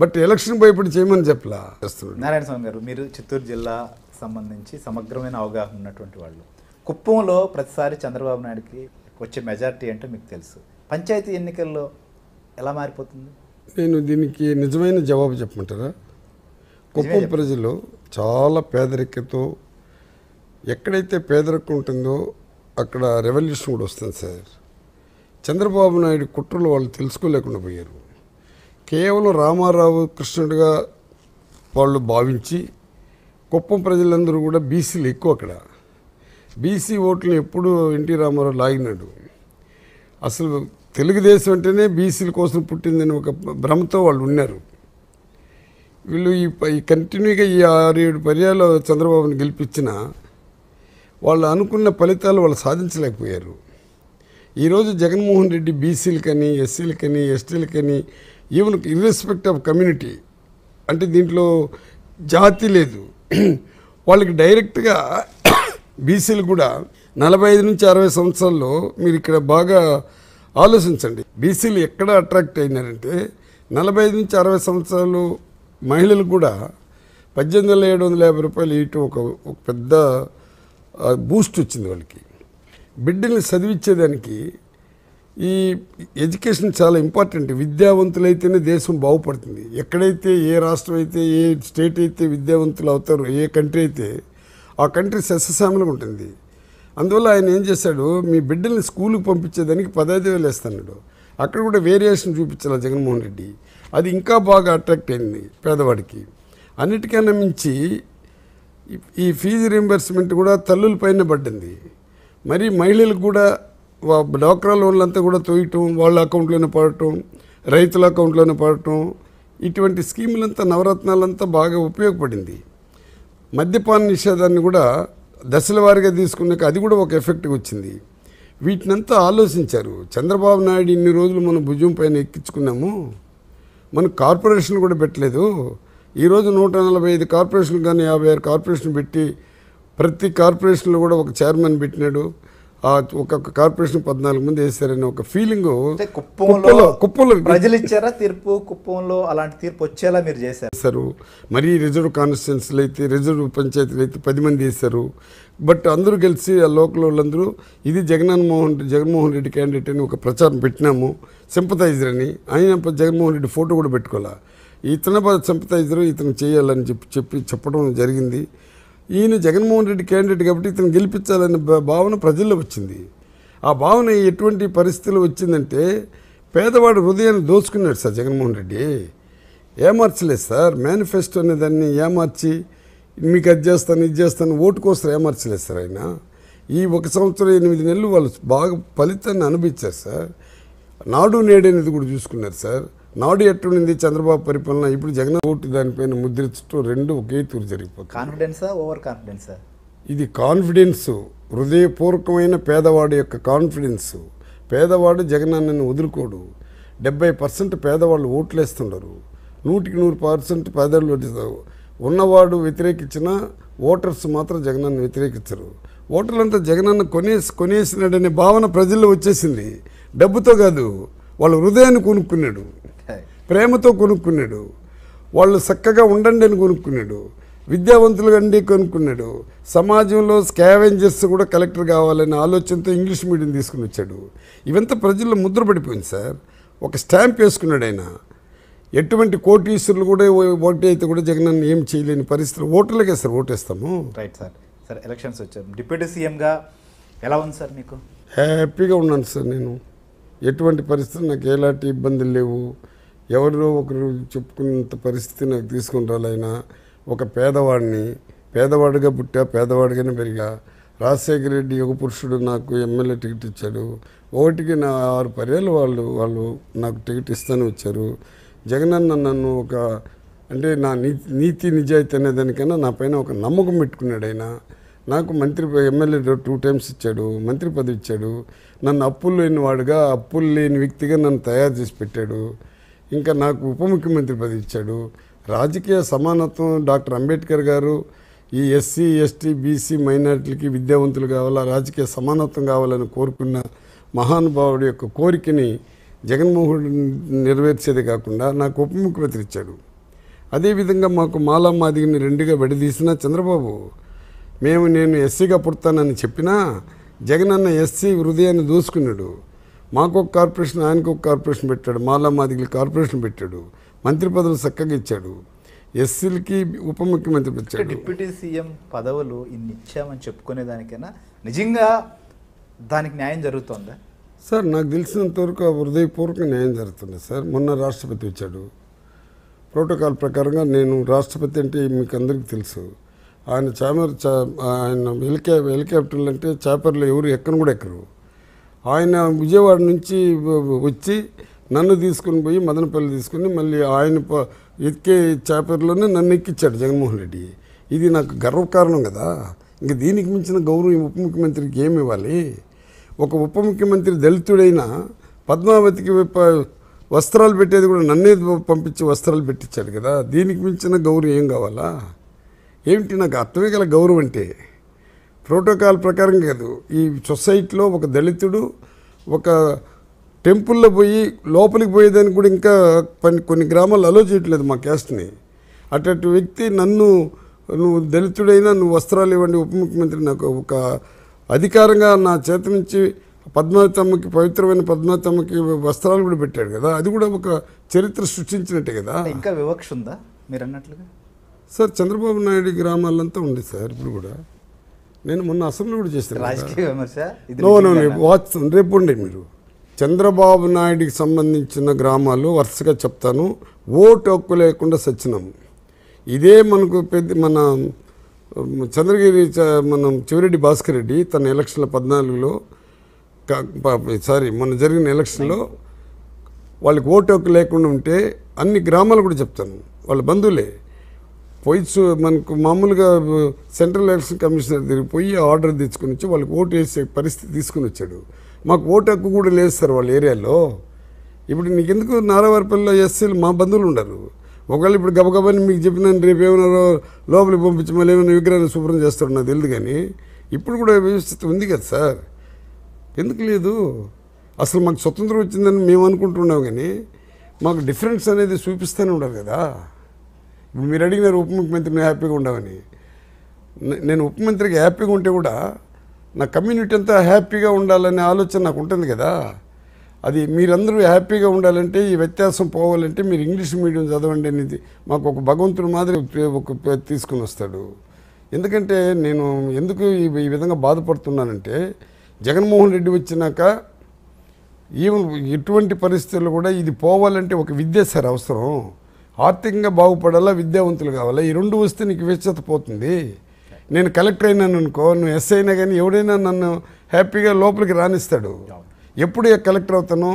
బట్ ఎలక్షన్ భయపడి చేయమని చెప్పలా చేస్తున్నారు. నారాయణ స్వామి గారు మీరు చిత్తూరు జిల్లా సంబంధించి సమగ్రమైన అవగాహన ఉన్నటువంటి వాళ్ళు కుప్పంలో ప్రతిసారి చంద్రబాబు నాయుడుకి వచ్చే మెజారిటీ అంటే మీకు తెలుసు పంచాయతీ ఎన్నికల్లో ఎలా మారిపోతుంది? నేను దీనికి నిజమైన జవాబు చెప్పమంటారా? కుప్పం ప్రజలు చాలా పేదరికతో ఎక్కడైతే పేదరికం ఉంటుందో అక్కడ రెవల్యూషన్ కూడా వస్తుంది సార్. చంద్రబాబు నాయుడు కుట్రలు వాళ్ళు తెలుసుకోలేకుండా పోయారు. కేవలం రామారావు కృష్ణుడిగా వాళ్ళు భావించి కుప్పం ప్రజలందరూ కూడా బీసీలు ఎక్కువ అక్కడ బీసీ ఓట్లను ఎప్పుడు ఎన్టీ రామారావు లాగినాడు. అసలు తెలుగుదేశం అంటేనే బీసీల కోసం పుట్టిందని ఒక భ్రమతో వాళ్ళు ఉన్నారు. వీళ్ళు ఈ కంటిన్యూగా ఈ 6-7 పర్యాలు చంద్రబాబుని గెలిపించినా వాళ్ళు అనుకున్న ఫలితాలు వాళ్ళు సాధించలేకపోయారు. ఈరోజు జగన్మోహన్ రెడ్డి బీసీలకని ఎస్సీలకని ఎస్టీలకని ఈవెన్ ఇర్రెస్పెక్ట్ ఆఫ్ కమ్యూనిటీ అంటే దీంట్లో జాతి లేదు వాళ్ళకి డైరెక్ట్గా బీసీలు కూడా 45 నుంచి 60 సంవత్సరాల్లో మీరు ఇక్కడ బాగా ఆలోచించండి బీసీలు ఎక్కడ అట్రాక్ట్ అయినారంటే 45 నుంచి 60 సంవత్సరాలు మహిళలు కూడా 18,750 రూపాయలు ఇవ్వటం ఒక పెద్ద బూస్ట్ వచ్చింది వాళ్ళకి. బిడ్డల్ని చదివించేదానికి ఈ ఎడ్యుకేషన్ చాలా ఇంపార్టెంట్ విద్యావంతులైతేనే దేశం బాగుపడుతుంది. ఎక్కడైతే ఏ రాష్ట్రం అయితే ఏ స్టేట్ అయితే విద్యావంతులు అవుతారో ఏ కంట్రీ అయితే ఆ కంట్రీ సస్యశ్యామలంగా ఉంటుంది. అందువల్ల ఆయన ఏం చేశాడు మీ బిడ్డల్ని స్కూల్కి పంపించేదానికి 15,000 వేస్తున్నాడు. అక్కడ కూడా వేరియేషన్ చూపించాలి జగన్మోహన్ రెడ్డి అది ఇంకా బాగా అట్రాక్ట్ అయింది పేదవాడికి. అన్నిటికన్నా మించి ఈ ఫీజు రీంబర్స్మెంట్ కూడా తల్లుల పైన పడ్డింది. మరి మహిళలకు కూడా డ్వాక్రా లోన్లంతా కూడా తోయటం వాళ్ళ అకౌంట్లోనే పడటం రైతుల అకౌంట్లోనే పడటం ఇటువంటి స్కీములంతా నవరత్నాలంతా బాగా ఉపయోగపడింది. మద్యపాన నిషేధాన్ని కూడా దశల వారీగా తీసుకున్నాక అది కూడా ఒక ఎఫెక్ట్గా వచ్చింది. వీటినంతా ఆలోచించారు. చంద్రబాబు నాయుడు ఇన్ని రోజులు మనం భుజం పైన ఎక్కించుకున్నాము మన కార్పొరేషన్ కూడా పెట్టలేదు. ఈరోజు 145 కార్పొరేషన్లు కానీ 56 కార్పొరేషన్ పెట్టి ప్రతి కార్పొరేషన్లో కూడా ఒక చైర్మన్ పెట్టినాడు. ఒక్కొక్క కార్పొరేషన్ 14 మంది వేసారని ఒక ఫీలింగ్ కుప్పంలో ప్రజలు ఇచ్చారా తీర్పు కుప్పంలో అలాంటి తీర్పు వచ్చేలా మీరు చేశారు. మరీ రిజర్వ్ కాన్స్టిట్యున్సీలు అయితే రిజర్వ్ పంచాయతీలు అయితే 10 మంది వేశారు. బట్ అందరూ కలిసి ఆ లోకల్ వాళ్ళందరూ ఇది జగన్మోహన్ రెడ్డి క్యాండిడేట్ అని ఒక ప్రచారం పెట్టినాము సింపథైజర్ అని. ఆయన జగన్మోహన్ రెడ్డి ఫోటో కూడా పెట్టుకోవాలి ఇతను సింపథైజర్ ఇతను చేయాలని చెప్పడం జరిగింది. ఈయన జగన్మోహన్ రెడ్డి క్యాండిడేట్ కాబట్టి ఇతను గెలిపించాలనే భావన ప్రజల్లో వచ్చింది. ఆ భావన ఎటువంటి పరిస్థితులు వచ్చిందంటే పేదవాడు హృదయాన్ని దోచుకున్నాడు సార్ జగన్మోహన్ రెడ్డి. ఏమార్చలేదు సార్ మేనిఫెస్టో అనే దాన్ని ఏమార్చి మీకు అది చేస్తాను ఇది చేస్తాను ఓటు కోసం ఏమార్చలేదు సార్ ఆయన. ఈ 1 సంవత్సరం 8 నెలలు వాళ్ళు బాగా ఫలితాన్ని అనుభవించారు సార్. నాడు నేడు అనేది కూడా చూసుకున్నారు సార్. నాడు ఎట్టుండింది చంద్రబాబు పరిపాలన ఇప్పుడు జగన్ ఓటు దానిపైన ముద్రించడం రెండు ఒకే తూరు జరిగిపోతుంది. కాన్ఫిడెన్సా ఓవర్ కాన్ఫిడెన్సా? ఇది కాన్ఫిడెన్స్ హృదయపూర్వకమైన పేదవాడు యొక్క కాన్ఫిడెన్స్. పేదవాడు జగనన్నని వదులుకోడు. 70% పేదవాళ్ళు ఓట్లేస్తుండరు. 100% పేదవాళ్ళు ఉన్నవాడు వ్యతిరేకించినా ఓటర్స్ మాత్రం జగనన్న వ్యతిరేకించరు. ఓటర్లంతా జగనన్న కొనేసినాడనే భావన ప్రజల్లో వచ్చేసింది. డబ్బుతో కాదు వాళ్ళ హృదయాన్ని కొనుక్కున్నాడు ప్రేమతో కొనుక్కున్నాడు వాళ్ళు చక్కగా ఉండండి అని కొనుక్కున్నాడు విద్యావంతులు అండి కొనుక్కున్నాడు సమాజంలో స్కావెంజర్స్ కూడా కలెక్టర్ కావాలనే ఆలోచనతో ఇంగ్లీష్ మీడియం తీసుకుని వచ్చాడు. ఇవంతా ప్రజల్లో ముద్ర పడిపోయింది సార్. ఒక స్టాంప్ వేసుకున్నాడు ఆయన. ఎటువంటి కోటీశ్వరులు కూడా ఓటు అయితే కూడా జగన్ ఏం చేయలేని పరిస్థితులు ఓటర్లకే సార్ ఓటేస్తాము. Right sir. సార్ ఎలక్షన్స్ వచ్చాం డిప్యూటీ సీఎంగా ఎలా ఉంది సార్ మీకు? హ్యాపీగా ఉన్నాను సార్. నేను ఎటువంటి పరిస్థితులు నాకు ఎలాంటి ఇబ్బందులు లేవు. ఎవరో ఒకరు చెప్పుకున్నంత పరిస్థితి నాకు తీసుకుని రాలైనా ఒక పేదవాడిని పేదవాడిగా పుట్టా పేదవాడిగానే పెరిగా రాజశేఖర రెడ్డి ఒక పురుషుడు నాకు ఎమ్మెల్యే టికెట్ ఇచ్చాడు. ఓటికి నా 6 పర్యాలు వాళ్ళు నాకు టికెట్ ఇస్తూనే వచ్చారు. జగనన్న నన్ను ఒక అంటే నా నీతి నిజాయితీ అనే దానికైనా నా పైన ఒక నమ్మకం పెట్టుకున్నాడు. ఆయన నాకు మంత్రి ఎమ్మెల్యే 2 టైమ్స్ ఇచ్చాడు, మంత్రి పదవి ఇచ్చాడు. నన్ను అప్పులు లేని వాడుగా, అప్పులు లేని వ్యక్తిగా నన్ను తయారు చేసి పెట్టాడు. ఇంకా నాకు ఉప ముఖ్యమంత్రి పదవి ఇచ్చాడు. రాజకీయ సమానత్వం డాక్టర్ అంబేద్కర్ గారు ఈ ఎస్సీ ఎస్టీ బీసీ మైనార్టీలకి విద్యావంతులు కావాలా, రాజకీయ సమానత్వం కావాలని కోరుకున్న మహానుభావుడి యొక్క కోరికని జగన్మోహన్ నెరవేర్చేదే కాకుండా నాకు ఉప ముఖ్యమంత్రి ఇచ్చాడు. అదేవిధంగా మాకు మాలా మాదిగిని 2గా విడదీసిన చంద్రబాబు, నేను ఎస్సీగా పుడతానని చెప్పినా జగనన్న ఎస్సీ హృదయాన్ని దూసుకున్నాడు. మాకు ఒక కార్పొరేషన్, ఆయనకు ఒక కార్పొరేషన్ పెట్టాడు, మాలా మాదిగిలి కార్పొరేషన్ పెట్టాడు. మంత్రి పదవులు చక్కగా ఇచ్చాడు, ఎస్సీలకి ఉప ముఖ్యమంత్రి ఇచ్చాడు. డిప్యూటీ సీఎం పదవులు ఇన్ని ఇచ్చామని చెప్పుకునే దానికైనా నిజంగా దానికి న్యాయం జరుగుతుందా సార్? నాకు తెలిసినంతవరకు హృదయపూర్వక న్యాయం జరుగుతుంది సార్. మొన్న రాష్ట్రపతి వచ్చాడు. ప్రోటోకాల్ ప్రకారంగా నేను రాష్ట్రపతి అంటే మీకు అందరికీ తెలుసు, ఆయన హెలికాప్టర్లు అంటే చేపర్లు ఎవరు ఎక్కను కూడా ఎక్కరు. ఆయన విజయవాడ నుంచి వచ్చి నన్ను తీసుకుని పోయి మదనపల్లి తీసుకుని మళ్ళీ ఆయన ఎక్కే చేపర్లోనే నన్ను ఎక్కించాడు జగన్మోహన్ రెడ్డి. ఇది నాకు గర్వకారణం కదా. ఇంక దీనికి మించిన గౌరవం ఉప ముఖ్యమంత్రికి ఏమి ఇవ్వాలి? ఒక ఉప ముఖ్యమంత్రి దళితుడైన పద్మావతికి వస్త్రాలు పెట్టేది కూడా నన్నే పంపించి వస్త్రాలు పెట్టించాడు కదా. దీనికి మించిన గౌరవం ఏం కావాలా? ఏమిటి నాకు అర్థమే గల గౌరవం అంటే? ప్రోటోకాల్ ప్రకారం కాదు, ఈ సొసైటీలో ఒక దళితుడు ఒక టెంపుల్లో పోయి లోపలికి పోయేదానికి కూడా ఇంకా కొన్ని గ్రామాలు అలో చేయట్లేదు మా క్యాస్ట్ని. అటువంటి వ్యక్తి నువ్వు దళితుడైనా నువ్వు వస్త్రాలు ఇవ్వండి, ఉప ముఖ్యమంత్రి నాకు ఒక అధికారంగా నా చేతి నుంచి పద్మావతమ్మకి, పవిత్రమైన పద్మావతమ్మకి వస్త్రాలు కూడా పెట్టాడు కదా. అది కూడా ఒక చరిత్ర సృష్టించినట్టే కదా. ఇంకా వివక్ష ఉందా మీరు అన్నట్లుగా? సార్ చంద్రబాబు నాయుడు గ్రామాలంతా ఉంది సార్. ఇప్పుడు కూడా నేను మొన్న అసెంబ్లీ కూడా చేస్తాను, వాచ్స్తాను. రేపు ఉండే మీరు చంద్రబాబు నాయుడికి సంబంధించిన గ్రామాలు వరుసగా చెప్తాను. ఓటు హక్కు లేకుండా సచ్చినాము. ఇదే మనకు పెద్ద మన చంద్రగిరి మనం చివరెడ్డి భాస్కర్ రెడ్డి తన ఎలక్షన్ల 14లో మొన్న జరిగిన ఎలక్షన్లో వాళ్ళకి ఓటు హక్కు లేకుండా ఉంటే అన్ని గ్రామాలు కూడా చెప్తాను. వాళ్ళ బంధువులే పోయి మనకు మామూలుగా సెంట్రల్ ఎలక్షన్ కమిషనర్ దగ్గర పోయి ఆర్డర్ తెచ్చుకుని వచ్చి వాళ్ళకి ఓటు వేసే పరిస్థితి తీసుకుని వచ్చాడు. మాకు ఓటు హక్కు కూడా లేదు సార్ వాళ్ళ ఏరియాలో. ఇప్పుడు నీకెందుకు నారావారిపల్లిలో ఎస్సీలు మా బంధువులు ఉండరు. ఒకవేళ ఇప్పుడు గబగబాని మీకు చెప్పిన రేపు ఏమన్నారో లోపలికి పంపించి మళ్ళీ ఏమైనా విగ్రహాన్ని శుభ్రం చేస్తాడు నాకు తెలియదు. కానీ ఇప్పుడు కూడా వ్యవస్థ ఉంది కదా సార్, ఎందుకు లేదు? అసలు మాకు స్వతంత్రం వచ్చిందని మేము అనుకుంటున్నాం, కానీ మాకు డిఫరెన్స్ అనేది చూపిస్తూనే ఉండదు కదా. మీరు అడిగినారు ఉప ముఖ్యమంత్రిని హ్యాపీగా ఉండమని. నేను ఉప మంత్రికి హ్యాపీగా ఉంటే కూడా నా కమ్యూనిటీ అంతా హ్యాపీగా ఉండాలనే ఆలోచన నాకు ఉంటుంది కదా. అది మీరందరూ హ్యాపీగా ఉండాలంటే, ఈ వ్యత్యాసం పోవాలంటే మీరు ఇంగ్లీష్ మీడియం చదవండి అనేది మాకు ఒక భగవంతుడు మాదిరి ఒక తీసుకుని వస్తాడు. ఎందుకంటే నేను ఎందుకు ఈ విధంగా బాధపడుతున్నానంటే, జగన్మోహన్ రెడ్డి వచ్చినాక ఈవెన్ ఎటువంటి పరిస్థితుల్లో కూడా ఇది పోవాలంటే ఒక విద్య సార్ అవసరం. ఆర్థికంగా బాగుపడాలా, విద్యావంతులు కావాలా. ఈ 2 వస్తే నీకు విశ్వత పోతుంది. నేను కలెక్టర్ అయినాను అనుకో, నువ్వు ఎస్ఐ అయినా కానీ ఎవడైనా నన్ను హ్యాపీగా లోపలికి రానిస్తాడు. ఎప్పుడు కలెక్టర్ అవుతాను?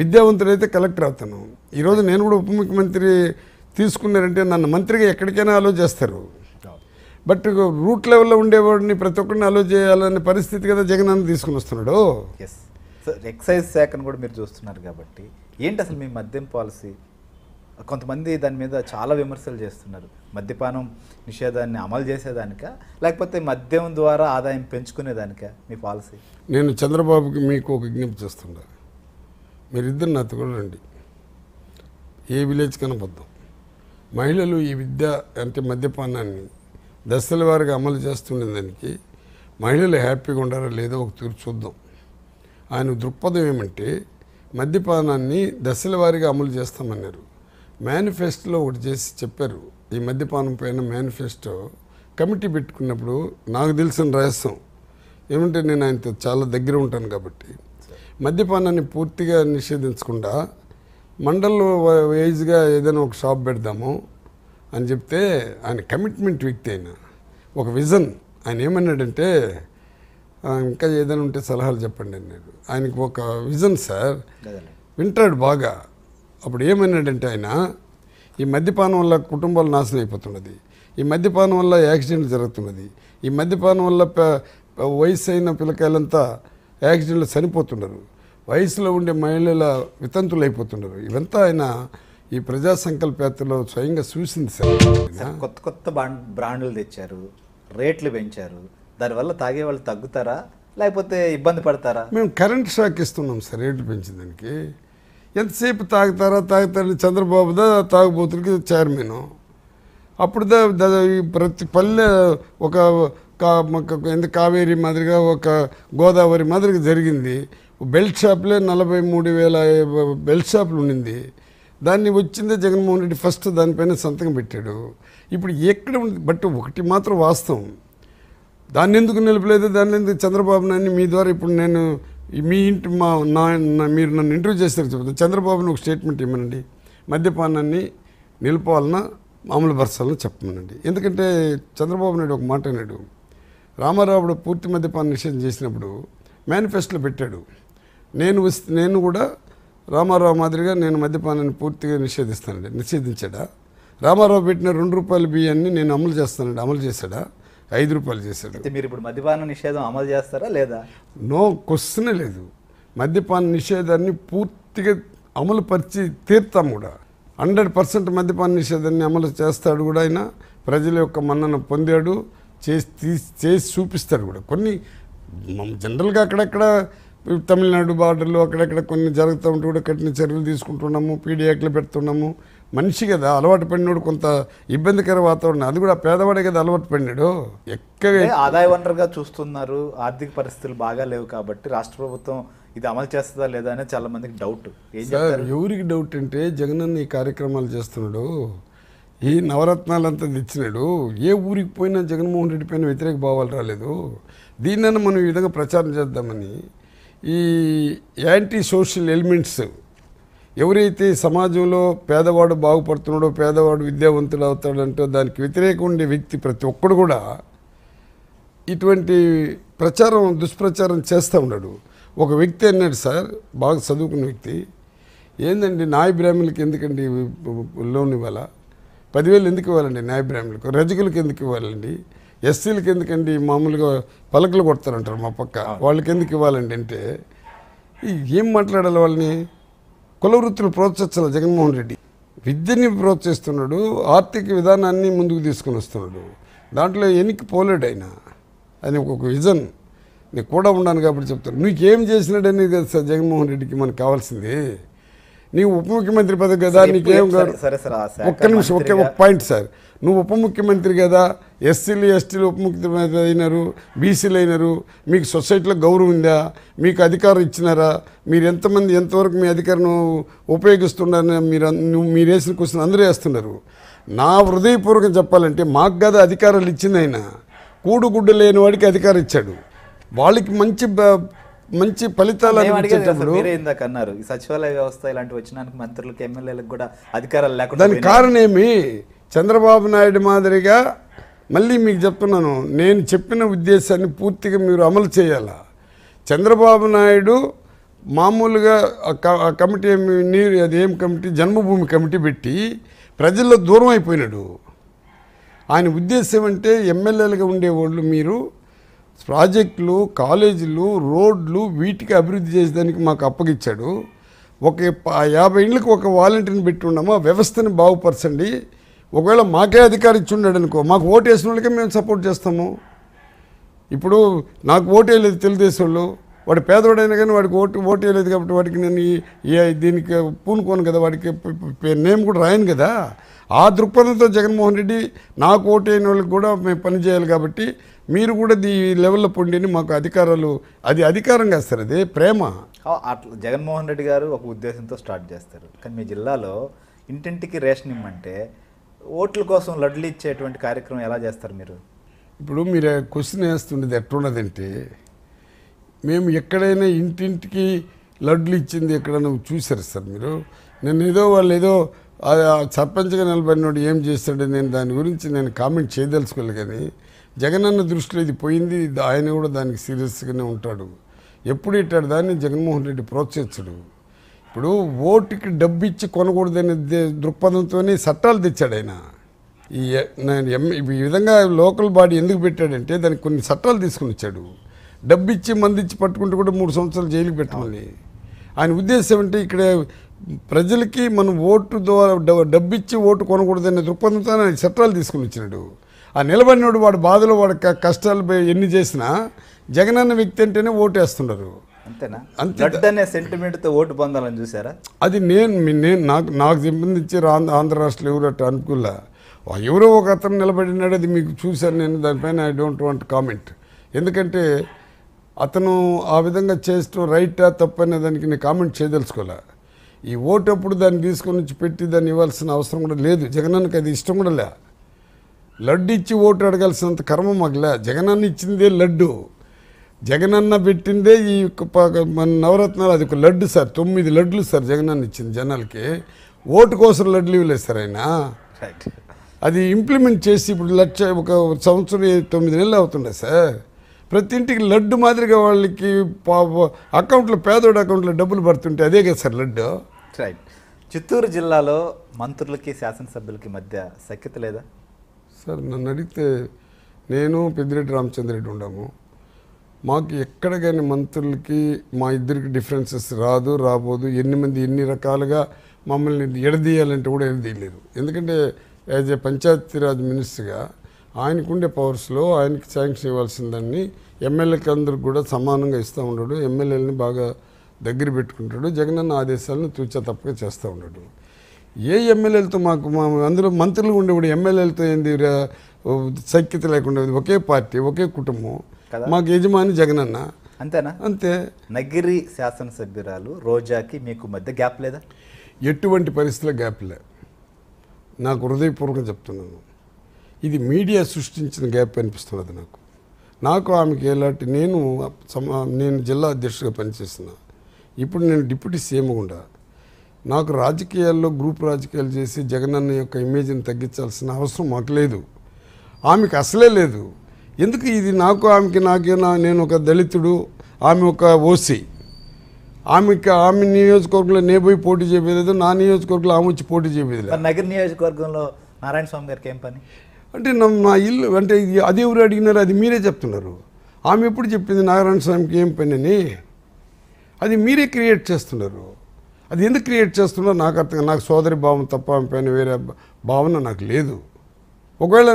విద్యావంతుడైతే కలెక్టర్ అవుతాను. ఈరోజు నేను కూడా ఉప ముఖ్యమంత్రి తీసుకున్నారంటే నన్ను మంత్రిగా ఎక్కడికైనా అలో చేస్తారు. బట్ రూట్ లెవెల్లో ఉండేవాడిని ప్రతి ఒక్కరిని అలో చేయాలనే పరిస్థితి కదా జగన్ అన్న తీసుకుని వస్తున్నాడు. ఎక్సైజ్ శాఖను కూడా మీరు చూస్తున్నారు కాబట్టి ఏంటి అసలు మీ మద్యం పాలసీ? కొంతమంది దాని మీద చాలా విమర్శలు చేస్తున్నారు. మద్యపానం నిషేధాన్ని అమలు చేసేదానిక, లేకపోతే మద్యం ద్వారా ఆదాయం పెంచుకునేదానిక మీ పాలసీ? నేను చంద్రబాబుకి మీకు ఒక విజ్ఞప్తి చేస్తున్నా, మీరిద్దరు నాతో కూడా రండి, ఏ విలేజ్ కనపద్దాం. మహిళలు ఈ విద్య అంటే మద్యపానాన్ని దశల వారిగా అమలు చేస్తుండే దానికి మహిళలు హ్యాపీగా ఉండాలో లేదో ఒక తీరు చూద్దాం. ఆయన దృక్పథం ఏమంటే మద్యపానాన్ని దశల వారిగా అమలు చేస్తామన్నారు. మేనిఫెస్టోలో ఒకటి చేసి చెప్పారు. ఈ మద్యపానం పైన మేనిఫెస్టో కమిటీ పెట్టుకున్నప్పుడు నాకు తెలిసిన రహస్యం ఏమంటే, నేను ఆయనతో చాలా దగ్గర ఉంటాను కాబట్టి, మద్యపానాన్ని పూర్తిగా నిషేధించకుండా మండల్ వైజ్గా ఏదైనా ఒక షాప్ పెడదాము అని చెప్తే ఆయన కమిట్మెంట్ వ్యక్తి, ఆయన ఒక విజన్. ఆయన ఏమన్నాడంటే, ఇంకా ఏదైనా ఉంటే సలహాలు చెప్పండి నేను. ఆయనకు ఒక విజన్ సార్, వింటాడు బాగా. అప్పుడు ఏమన్నాడంటే ఆయన, ఈ మద్యపానం వల్ల కుటుంబాలు నాశనం అయిపోతున్నది, ఈ మద్యపానం వల్ల యాక్సిడెంట్ జరుగుతున్నది, ఈ మద్యపానం వల్ల వయసు అయిన పిల్లకాయలంతా యాక్సిడెంట్లు చనిపోతున్నారు, వయసులో ఉండే మహిళల వితంతులు అయిపోతున్నారు. ఇవంతా ఆయన ఈ ప్రజా సంకల్పయాత్రలో స్వయంగా చూసింది సార్. కొత్త కొత్త బ్రాండ్లు తెచ్చారు, రేట్లు పెంచారు, దానివల్ల తాగే వాళ్ళు తగ్గుతారా లేకపోతే ఇబ్బంది పడతారా? మేము కరెంట్ షాక్ ఇస్తున్నాం సార్ రేట్లు పెంచేదానికి. ఎంతసేపు తాగుతారా తాగుతారని చంద్రబాబుదా తాగుబోతులకి చైర్మన్. అప్పుడుదా ప్రతి పల్లె ఒక కావేరి మాదిరిగా ఒక గోదావరి మాదిరిగా జరిగింది. బెల్ట్ షాప్లే 43,000 బెల్ట్ షాపులు ఉండింది. దాన్ని వచ్చిందే జగన్మోహన్ రెడ్డి ఫస్ట్ దానిపైన సంతకం పెట్టాడు. ఇప్పుడు ఎక్కడ ఉంది? బట్ ఒకటి మాత్రం వాస్తవం, దాన్ని ఎందుకు నిలపలేదు, దాన్ని ఎందుకు చంద్రబాబు నాయుడు మీ ద్వారా ఇప్పుడు నేను మీ ఇంటి మీరు నన్ను ఇంటర్వ్యూ చేస్తారు చెప్తాను, చంద్రబాబుని ఒక స్టేట్మెంట్ ఇవ్వనండి, మద్యపానాన్ని నిలుపాలన్నా మామూలు పరచాలని చెప్పమనండి. ఎందుకంటే చంద్రబాబు నాయుడు ఒక మాట అన్నాడు, రామారావు పూర్తి మద్యపాన నిషేధం చేసినప్పుడు మేనిఫెస్టోలో పెట్టాడు, నేను కూడా రామారావు మాదిరిగా నేను మద్యపానాన్ని పూర్తిగా నిషేధిస్తానండి. నిషేధించాడా? రామారావు పెట్టిన ₹2 బియ్యాన్ని నేను అమలు చేస్తానండి, అమలు చేశాడా? ₹5 చేశాడు. మీరు ఇప్పుడు మద్యపాన నిషేధం అమలు చేస్తారా లేదా? నో క్వశ్చనే లేదు. మద్యపాన నిషేధాన్ని పూర్తిగా అమలు పరిచి తీర్తాం కూడా. 100% మద్యపాన నిషేధాన్ని అమలు చేస్తాడు కూడా. ఆయన ప్రజల యొక్క మన్నన పొందాడు, చేసి చూపిస్తాడు కూడా. కొన్ని జనరల్గా అక్కడక్కడ తమిళనాడు బార్డర్లో అక్కడక్కడ కొన్ని జరుగుతూ ఉంటే కూడా కఠిన చర్యలు తీసుకుంటున్నాము, పీడియాక్లు పెడుతున్నాము. మనిషి కదా అలవాటు పడినాడు, కొంత ఇబ్బందికర వాతావరణం, అది కూడా పేదవాడే కదా అలవాటు పడినాడు. ఎక్కడే ఆదాయ వనరుగా చూస్తున్నారు. ఆర్థిక పరిస్థితులు బాగా లేవు కాబట్టి రాష్ట్ర ప్రభుత్వం ఇది అమలు చేస్తుందా లేదా అనేది చాలా మందికి డౌట్. ఎవరికి డౌట్ అంటే, జగన్ అన్న ఈ కార్యక్రమాలు చేస్తున్నాడు, ఈ నవరత్నాలంతా తెచ్చినాడు, ఏ ఊరికి పోయినా జగన్మోహన్ రెడ్డి పైన వ్యతిరేక భావాలు రాలేదు. దీన్నైనా మనం ఈ విధంగా ప్రచారం చేద్దామని ఈ యాంటీ సోషల్ ఎలిమెంట్స్ ఎవరైతే సమాజంలో పేదవాడు బాగుపడుతున్నాడో, పేదవాడు విద్యావంతుడు అవుతాడంటో దానికి వ్యతిరేకంగా ఉండే వ్యక్తి ప్రతి ఒక్కడు కూడా ఇటువంటి ప్రచారం దుష్ప్రచారం చేస్తూ ఉన్నాడు. ఒక వ్యక్తి అన్నాడు సార్, బాగా చదువుకున్న వ్యక్తి, ఏందండి నాయ బ్రాహ్మణులకి ఎందుకండి లోన్ ఇవ్వాలా, 10,000 ఎందుకు ఇవ్వాలండి నాయ బ్రాహ్మణులకు, రజకులకు ఎందుకు ఇవ్వాలండి, ఎస్సీలకి ఎందుకండి, మామూలుగా పలకలు కొడతారంటారు మా పక్క వాళ్ళకి ఎందుకు ఇవ్వాలండి అంటే, ఏం మాట్లాడాలి వాళ్ళని? కులవృత్తులు ప్రోత్సహించాలి. జగన్మోహన్ రెడ్డి విద్యని ప్రోత్సహిస్తున్నాడు, ఆర్థిక విధానాన్ని ముందుకు తీసుకుని వస్తున్నాడు, దాంట్లో ఎనికి పోలేడు ఆయన. ఆయన ఒక విజన్, నేను కూడా ఉన్నాను కాబట్టి చెప్తాను, నీకేం చేసినాడని కదా సార్ జగన్మోహన్ రెడ్డికి మనకు కావాల్సింది. నీవు ఉప ముఖ్యమంత్రి పదవి కదా, నీకేం కాదు. ఒక్క నిమిషం, ఒకే ఒక పాయింట్ సార్, నువ్వు ఉప ముఖ్యమంత్రి కదా, ఎస్సీలు ఎస్టీలు ఉప ముఖ్యమంత్రి అయినారు, బీసీలు అయినారు, మీకు సొసైటీలో గౌరవం ఉందా, మీకు అధికారం ఇచ్చినారా, మీరు ఎంతమంది ఎంతవరకు మీ అధికారం ఉపయోగిస్తున్నారని మీరు వేసిన క్వశ్చన్ అందరూ వేస్తున్నారు. నా హృదయపూర్వకం చెప్పాలంటే మాకు కదా అధికారాలు ఇచ్చింది ఆయన, కూడుగుడ్డు లేని వాడికి అధికారం ఇచ్చాడు, వాళ్ళకి మంచి ఫలితాలు అన్నారు. ఈ సచివాలయ వ్యవస్థ ఇలాంటి వచ్చినానికి మంత్రులకు ఎమ్మెల్యేలకు కూడా అధికారాలు లేకుండా దానికి కారణం ఏమి? చంద్రబాబు నాయుడు మాదిరిగా మళ్ళీ మీకు చెప్తున్నాను, నేను చెప్పిన ఉద్దేశాన్ని పూర్తిగా మీరు అమలు చేయాలా. చంద్రబాబు నాయుడు మామూలుగా కమిటీ నీరు అదేం కమిటీ, జన్మభూమి కమిటీ పెట్టి ప్రజల్లో దూరం అయిపోయినాడు. ఆయన ఉద్దేశం అంటే ఎమ్మెల్యేలుగా ఉండేవాళ్ళు మీరు ప్రాజెక్టులు, కాలేజీలు, రోడ్లు వీటికి అభివృద్ధి చేసేదానికి మాకు అప్పగించాడు. ఒక 50 ఇండ్లకు ఒక వాలంటీర్ని పెట్టి ఉన్నాము, ఆ వ్యవస్థని బాగుపరచండి. ఒకవేళ మాకే అధికారం ఇచ్చి ఉన్నాడు అనుకో, మాకు ఓటు వేసిన వాళ్ళకే మేము సపోర్ట్ చేస్తాము. ఇప్పుడు నాకు ఓటు వేయలేదు తెలుగుదేశం వాళ్ళు, వాడు పేదవాడైనా కానీ వాడికి ఓటు వేయలేదు కాబట్టి వాడికి నేను దీనికి పూనుకోను కదా, వాడికి నేమ్ కూడా రాయను కదా. ఆ దృక్పథంతో జగన్మోహన్ రెడ్డి నాకు ఓటు వేయని వాళ్ళకి కూడా మేము పనిచేయాలి కాబట్టి మీరు కూడా ఈ లెవెల్లో పొండిని మాకు అధికారాలు, అది అధికారం కాదు సార్, అదే ప్రేమ. అట్లా జగన్మోహన్ రెడ్డి గారు ఒక ఉద్దేశంతో స్టార్ట్ చేస్తారు, కానీ మీ జిల్లాలో ఇంటింటికి రేషన్ ఇమ్మంటే ఓట్ల కోసం లడ్లు ఇచ్చేటువంటి కార్యక్రమం ఎలా చేస్తారు మీరు? ఇప్పుడు మీరు క్వశ్చన్ వేస్తుండేది ఎట్లున్నదంటే, మేము ఎక్కడైనా ఇంటింటికి లడ్లు ఇచ్చింది ఎక్కడైనా చూసారు సార్ మీరు? నేను ఏదో వాళ్ళు ఏదో సర్పంచ్గా నిలబడినోడు ఏం చేస్తాడు, నేను దాని గురించి నేను కామెంట్ చేయదలుచుకోలే. కానీ జగనన్న దృష్టిలో ఇది పోయింది, ఆయన కూడా దానికి సీరియస్గానే ఉంటాడు. ఎప్పుడు ఇట్టాడు దాన్ని జగన్మోహన్ రెడ్డి ప్రోత్సహించడు. ఇప్పుడు ఓటుకి డబ్బు ఇచ్చి కొనకూడదనే దృక్పథంతో చట్టాలు తెచ్చాడు ఆయన. ఈ విధంగా లోకల్ బాడీ ఎందుకు పెట్టాడంటే దానికి కొన్ని చట్టాలు తీసుకుని వచ్చాడు. డబ్బు ఇచ్చి మంది ఇచ్చి పట్టుకుంటే కూడా 3 సంవత్సరాలు జైలుకి పెట్టాలి. ఆయన ఉద్దేశం అంటే ఇక్కడ ప్రజలకి మనం ఓటు ద్వారా డబ్బు ఇచ్చి ఓటు కొనకూడదనే దృక్పథంతో ఆయన చట్టాలు తీసుకుని వచ్చినాడు. ఆ నిలబడినోడు వాడు బాధలో వాడు కష్టాలు ఎన్ని చేసినా జగనన్న వ్యక్తి అంటేనే ఓటు వేస్తున్నారు. అంతేనా? సెంటిమెంట్తో ఓటు పొందాలని చూసారా? అది నాకు సంబంధించి ఆంధ్ర రాష్ట్రంలో ఎవరు అట్ట అనుకూల ఎవరో ఒక అతను నిలబడినాడు, అది మీకు చూశాను నేను. దానిపైన ఐ డోంట్ వాంట్ కామెంట్. ఎందుకంటే అతను ఆ విధంగా చేస్తూ రైటా తప్పనే దానికి నేను కామెంట్ చేయదలుచుకోలే. ఈ ఓటప్పుడు దాన్ని తీసుకొని వచ్చి పెట్టి దాన్ని ఇవ్వాల్సిన అవసరం కూడా లేదు. జగనన్నకి అది ఇష్టం కూడా లే. లడ్డు ఇచ్చి ఓటు అడగాల్సినంత కర్మ మాకు లే. జగనన్న ఇచ్చిందే లడ్డు, జగనన్న పెట్టిందే ఈ మన నవరత్నాలు. అది ఒక లడ్డు సార్, 9 లడ్లు సార్ జగనన్న ఇచ్చింది జనాలకి. ఓటు కోసం లడ్లు ఇవ్వలేదు సార్ ఆయన. అది ఇంప్లిమెంట్ చేసి ఇప్పుడు 1 సంవత్సరం 9 నెలలు అవుతుండే సార్. ప్రతి ఇంటికి లడ్డు మాదిరిగా వాళ్ళకి అకౌంట్లో పేదోడు అకౌంట్లో డబ్బులు పడుతుంటే అదే కదా సార్ లడ్డు. రైట్. చిత్తూరు జిల్లాలో మంత్రులకి శాసనసభ్యులకి మధ్య సఖ్యత లేదా సార్? నన్ను అడిగితే నేను పెద్దిరెడ్డి రామచంద్రరెడ్డి ఉన్నాము. మాకు ఎక్కడ కానీ మంత్రులకి మా ఇద్దరికి డిఫరెన్సెస్ రాదు, రాబోదు. ఎన్ని రకాలుగా మమ్మల్ని ఎడదీయాలంటే కూడా ఎడదీయలేరు. ఎందుకంటే యాజ్ ఏ పంచాయతీరాజ్ మినిస్టర్గా ఆయనకుండే పవర్స్లో ఆయనకి శాంక్షన్ ఇవ్వాల్సిందాన్ని ఎమ్మెల్యేకి అందరికి కూడా సమానంగా ఇస్తూ ఉన్నాడు. ఎమ్మెల్యేలని బాగా దగ్గర పెట్టుకుంటాడు. జగనన్న ఆదేశాలను తూచా తప్పగా చేస్తూ ఉన్నాడు. ఏ ఎమ్మెల్యేలతో మాకు అందులో మంత్రులు ఉండేవాడు ఎమ్మెల్యేలతో ఏంది సఖ్యత లేకుండా? ఒకే పార్టీ, ఒకే కుటుంబం, మాకు యజమాని జగనన్న. అంతేనా? అంతే. నగిరి శాసనసభ్యురాలు రోజాకి మీకు మధ్య గ్యాప్ లేదా? ఎటువంటి పరిస్థితుల్లో గ్యాప్ లేదు. నాకు హృదయపూర్వకంగా చెప్తున్నాను, ఇది మీడియా సృష్టించిన గ్యాప్ అనిపిస్తున్నది నాకు. ఆమెకి ఎలాంటి నేను జిల్లా అధ్యక్షుడిగా పనిచేస్తున్నా, ఇప్పుడు నేను డిప్యూటీ సీఎం కూడా. నాకు రాజకీయాల్లో గ్రూప్ రాజకీయాలు చేసి జగనన్న యొక్క ఇమేజ్ని తగ్గించాల్సిన అవసరం మాకు లేదు, ఆమెకు అసలే లేదు. ఎందుకు ఇది నాకు ఆమెకి నాకేనా? నేను ఒక దళితుడు, ఆమె ఒక ఓసీ. ఆమె నియోజకవర్గంలో నేను పోయి పోటీ చేయలేదు, నా నియోజకవర్గంలో ఆమె వచ్చి పోటీ చేయలేదు. నగర నియోజకవర్గంలో నారాయణ స్వామి గారికి ఏం పని అంటే నా ఇల్లు అంటే అది ఎవరు అడిగినారు? అది మీరే చెప్తున్నారు. ఆమె ఎప్పుడు చెప్పింది నారాయణ స్వామికి ఏం పని అని? అది మీరే క్రియేట్ చేస్తున్నారు. అది ఎందుకు క్రియేట్ చేస్తున్నారో నాకు అర్థం. నాకు సోదరి భావం తప్ప ఆమె పైన వేరే భావన నాకు లేదు. ఒకవేళ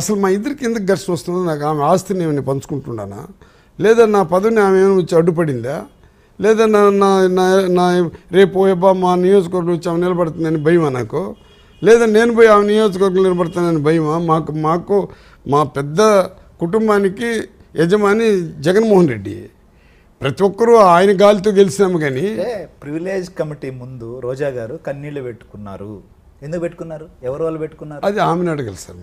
అసలు మా ఇద్దరికి ఎందుకు ఘర్షణ వస్తుందో, నాకు ఆమె ఆస్తిని ఏమైనా పంచుకుంటున్నానా, లేదా నా పదవిని ఆమె ఏమైనా వచ్చి అడ్డుపడిందా, లేదా నా నా రేపు ఏబా మా నియోజకవర్గం వచ్చి ఆమె నిలబడుతుందని భయమా నాకు, లేదా నేను పోయి ఆమె నియోజకవర్గం నిలబడతానని భయమా? మాకు మా పెద్ద కుటుంబానికి యజమాని జగన్మోహన్ రెడ్డి. ప్రతి ఒక్కరూ ఆయన గాలితో గెలిచినాము. కానీ ప్రివిలేజ్ కమిటీ ముందు రోజా గారు కన్నీళ్ళు పెట్టుకున్నారు. ఎందుకు పెట్టుకున్నారు? ఎవరు వాళ్ళు పెట్టుకున్నారు? అది ఆమెను అడగాలి సార్.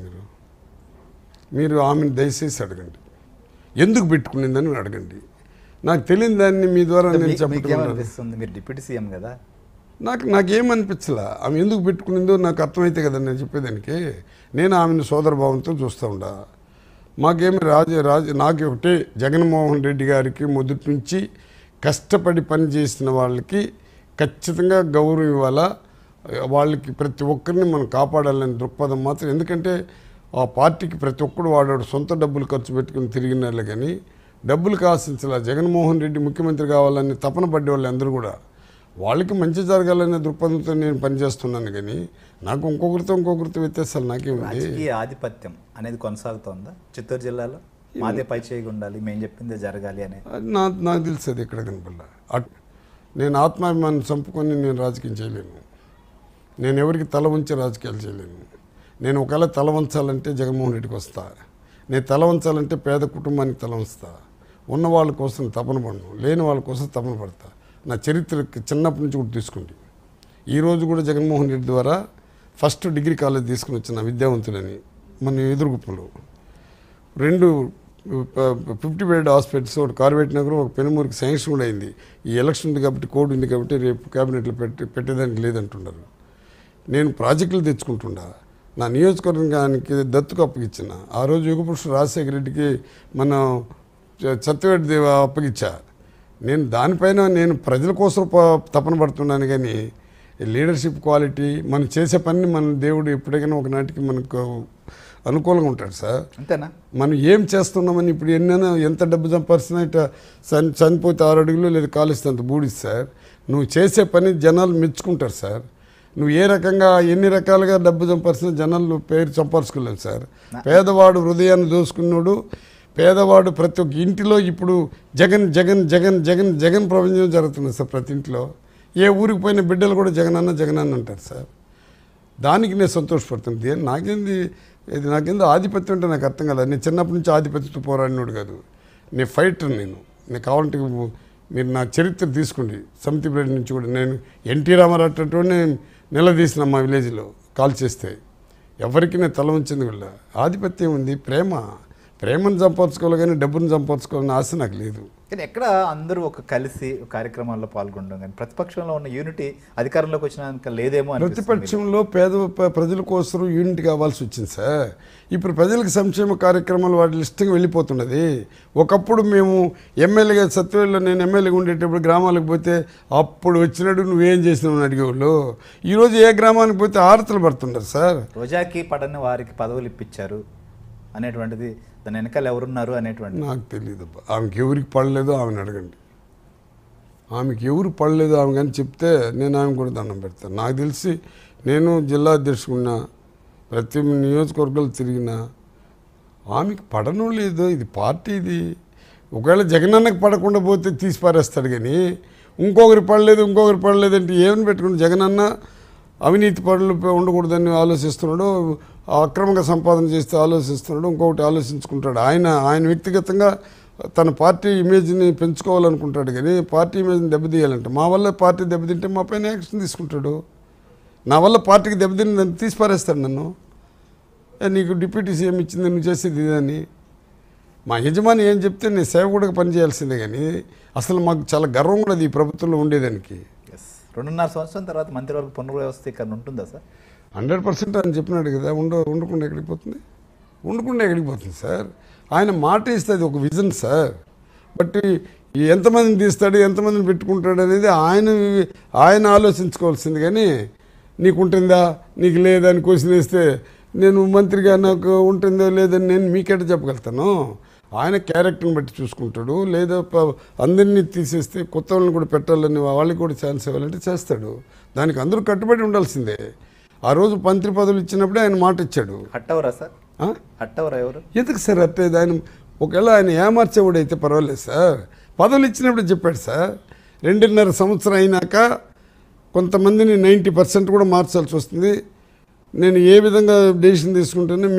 మీరు ఆమెను దయచేసి అడగండి, ఎందుకు పెట్టుకునేదని అడగండి. నాకు తెలియని దాన్ని మీ ద్వారా నేను చెప్పాలనిపిస్తుంది. మీరు డిప్యూటీ సీఎం కదా. నాకేమనిపించలే ఆమె ఎందుకు పెట్టుకునిందో నాకు అర్థమైతే కదా నేను చెప్పేదానికి. నేను ఆమెను సోదరభావంతో చూస్తూ ఉండా. మాకేమి నాకు ఒకటే, జగన్మోహన్ రెడ్డి గారికి మొదటి నుంచి కష్టపడి పని చేసిన వాళ్ళకి ఖచ్చితంగా గౌరవం ఇవ్వాలా, వాళ్ళకి ప్రతి ఒక్కరిని మనం కాపాడాలనే దృక్పథం మాత్రం. ఎందుకంటే ఆ పార్టీకి ప్రతి ఒక్కడు వాడు సొంత డబ్బులు ఖర్చు పెట్టుకుని తిరిగినారు. కానీ డబ్బులకు ఆశించాల. జగన్మోహన్ రెడ్డి ముఖ్యమంత్రి కావాలని తపన పడ్డే వాళ్ళు అందరూ కూడా వాళ్ళకి మంచి జరగాలనే దృక్పథంతో నేను పనిచేస్తున్నాను. కానీ నాకు ఇంకొకరితో వ్యత్యాసాలు నాకేముంది? ఈ ఆధిపత్యం అనేది కొనసాగుతుందా చిత్తూరు జిల్లాలో? మాదే పై చేయి ఉండాలి, మేము చెప్పిందే జరగాలి అనే నాకు తెలుసు. అది ఎక్కడ కనపడలే. నేను ఆత్మాభిమానం చంపుకొని నేను రాజకీయం చేయలేను. నేను ఎవరికి తల వంచి రాజకీయాలు చేయలేను. నేను ఒకవేళ తల వంచాలంటే జగన్మోహన్ రెడ్డికి వస్తా. నేను తల వంచాలంటే పేద కుటుంబానికి తల వంచుతా. ఉన్న వాళ్ళ కోసం తపన పడను, లేని వాళ్ళ కోసం తపన పడతా. నా చరిత్రకి చిన్నప్పటి నుంచి కూడా తీసుకుంది. ఈరోజు కూడా జగన్మోహన్ రెడ్డి ద్వారా ఫస్ట్ డిగ్రీ కాలేజ్ తీసుకుని వచ్చిన విద్యావంతులని మన ఎదురుగుప్పలో 2 50-బెడ్ హాస్పిటల్స్, ఒకటి కార్వేట్ నగరం, ఒక పెనుమూరుకి శాంక్షన్ కూడా అయింది. ఈ ఎలక్షన్ ఉంది కాబట్టి, కోడ్ ఉంది కాబట్టి రేపు క్యాబినెట్లో పెట్టేదానికి లేదంటున్నారు. నేను ప్రాజెక్టులు తెచ్చుకుంటున్నా, నా నియోజకవర్గానికి దత్తుకు అప్పగించిన. ఆ రోజు యుగపురుషుడు రాజశేఖర రెడ్డికి మనం చెత్తవేడి దేవ అప్పగించా. నేను దానిపైన నేను ప్రజల కోసం తపన పడుతున్నాను, కానీ లీడర్షిప్ క్వాలిటీ మనం చేసే పనిని మన దేవుడు ఎప్పటికైనా ఒకనాటికి మనకు అనుకూలంగా ఉంటాడు సార్. అంతేనా? మనం ఏం చేస్తున్నామని ఇప్పుడు ఎన్నైనా ఎంత డబ్బు సంపాదిస్తున్నా ఇట్లా చనిపోతే 6 అడుగులు లేదా కాలుస్తే అంత బూడిది సార్. నువ్వు చేసే పని జనాలు మెచ్చుకుంటారు సార్. నువ్వు ఏ రకంగా ఎన్ని రకాలుగా డబ్బు సంపాదిస్తున్న జనాలు పేరు సంపాదించుకోలేదు సార్. పేదవాడు హృదయాన్ని దోసుకున్నాడు, పేదవాడు ప్రతి ఒక్క ఇంటిలో ఇప్పుడు జగన్ జగన్ జగన్ జగన్ జగన్ ప్రపంచం జరుగుతున్నది సార్. ప్రతి ఇంట్లో ఏ ఊరికి పోయిన బిడ్డలు కూడా జగనన్న జగనన్న అంటారు సార్. దానికి నేను సంతోషపడుతుంది. నాకేంది ఆధిపత్యం అంటే నాకు అర్థం కాదు. నేను చిన్నప్పటి నుంచి ఆధిపత్యంతో పోరాడినోడు కాదు, నేను ఫైటర్. నేను కావాలంటే మీరు నా చరిత్ర తీసుకోండి, సమితి బ్రేడ్ నుంచి కూడా నేను ఎన్టీ రామారావు అట్టేటోడిని నిలదీసిన మా విలేజ్లో కాల్ చేస్తే ఎవరికి నేను తల ఉంచింది కూడా. ఆధిపత్యం ఉంది, ప్రేమను సంపాదించుకోవాలి కానీ డబ్బును సంపాదించుకోవాలని ఆశ నాకు లేదు. కానీ ఎక్కడ అందరూ ఒక కలిసి కార్యక్రమాల్లో పాల్గొనడం కానీ ప్రతిపక్షంలో ఉన్న యూనిటీ అధికారంలోకి వచ్చినాక లేదేమో. ప్రతిపక్షంలో పేద ప్రజల కోసం యూనిట్ కావాల్సి వచ్చింది సార్. ఇప్పుడు ప్రజలకు సంక్షేమ కార్యక్రమాలు వాటి లిస్టుకి వెళ్ళిపోతున్నది. ఒకప్పుడు మేము ఎమ్మెల్యేగా సత్యవేళ్ళలో నేను ఎమ్మెల్యేగా ఉండేటప్పుడు గ్రామాలకు పోతే అప్పుడు వచ్చినట్టు నువ్వేం చేసినావు అడిగేవాళ్ళు. ఈరోజు ఏ గ్రామానికి పోతే ఆరతలు పడుతున్నారు సార్. రోజాకి పడని వారికి పదవులు ఇప్పించారు అనేటువంటిది, దాని వెనకాల ఎవరున్నారు అనేటువంటి నాకు తెలియదు. ఆమెకి ఎవరికి పడలేదు, ఆమెను అడగండి. ఆమెకి ఎవరు పడలేదు ఆమె కానీ చెప్తే నేను ఆమె కూడా దండం పెడతాను. నాకు తెలిసి నేను జిల్లా అధ్యక్షుడున్నా, ప్రతి నియోజకవర్గాలు తిరిగినా ఆమెకి పడను లేదు. ఇది పార్టీ, ఇది ఒకవేళ జగనన్నకు పడకుండా పోతే తీసి పారేస్తాడు, కానీ ఇంకొకరు పడలేదు అంటే ఏమని పెట్టుకుని జగనన్న అవినీతి పనులు ఉండకూడదని ఆలోచిస్తున్నాడు, అక్రమంగా సంపాదన చేస్తే ఆలోచిస్తున్నాడు, ఇంకొకటి ఆలోచించుకుంటాడు. ఆయన వ్యక్తిగతంగా తన పార్టీ ఇమేజ్ని పెంచుకోవాలనుకుంటాడు, కానీ పార్టీ ఇమేజ్ని దెబ్బతీయాలంటే మా వల్ల పార్టీ దెబ్బతింటే మా పైన యాక్షన్ తీసుకుంటాడు. నా వల్ల పార్టీకి దెబ్బతిని తీసి పారేస్తాడు నన్ను, నీకు డిప్యూటీ సీఎం ఇచ్చింది నువ్వు చేసేది ఇదని. మా యజమాని ఏం చెప్తే నేను సేవకుడిగా పనిచేయాల్సిందే, కానీ అసలు మాకు చాలా గర్వం కూడా అది ఈ ప్రభుత్వంలో ఉండేదానికి. 2.5 సంవత్సరం తర్వాత మంత్రివర్గ పునర్వ్యవస్థీకరణ ఉంటుందా సార్? 100% అని చెప్పినాడు కదా. ఉండకుండా ఎక్కడికి పోతుంది? సార్ ఆయన మాట ఇస్తే అది ఒక విజన్ సార్. బట్ ఎంతమందిని తీస్తాడు, ఎంతమందిని పెట్టుకుంటాడు అనేది ఆయన ఆలోచించుకోవాల్సింది, కానీ నీకు ఉంటుందా నీకు లేదని క్వశ్చన్ వేస్తే నేను మంత్రిగా నాకు ఉంటుందో లేదని నేను మీకేట చెప్పగలుగుతాను. ఆయన క్యారెక్టర్ని బట్టి చూసుకుంటాడు, లేదా అందరినీ తీసేస్తే కొత్త వాళ్ళని కూడా పెట్టాలని వాళ్ళకి కూడా ఛాన్స్ ఇవ్వాలంటే చేస్తాడు. దానికి అందరూ కట్టుబడి ఉండాల్సిందే. ఆ రోజు మంత్రి పదవులు ఇచ్చినప్పుడే ఆయన మాట ఇచ్చాడు. హట్టవరా సార్? హట్టవరా ఎవరు? ఎందుకు సార్ అట్టేది? ఆయన ఒకవేళ ఆయన ఏమార్చేవాడు అయితే పర్వాలేదు సార్, పదవులు ఇచ్చినప్పుడే చెప్పాడు సార్. 2.5 సంవత్సరం అయినాక కొంతమందిని 90% కూడా మార్చాల్సి వస్తుంది, నేను ఏ విధంగా డెసిషన్ తీసుకుంటానో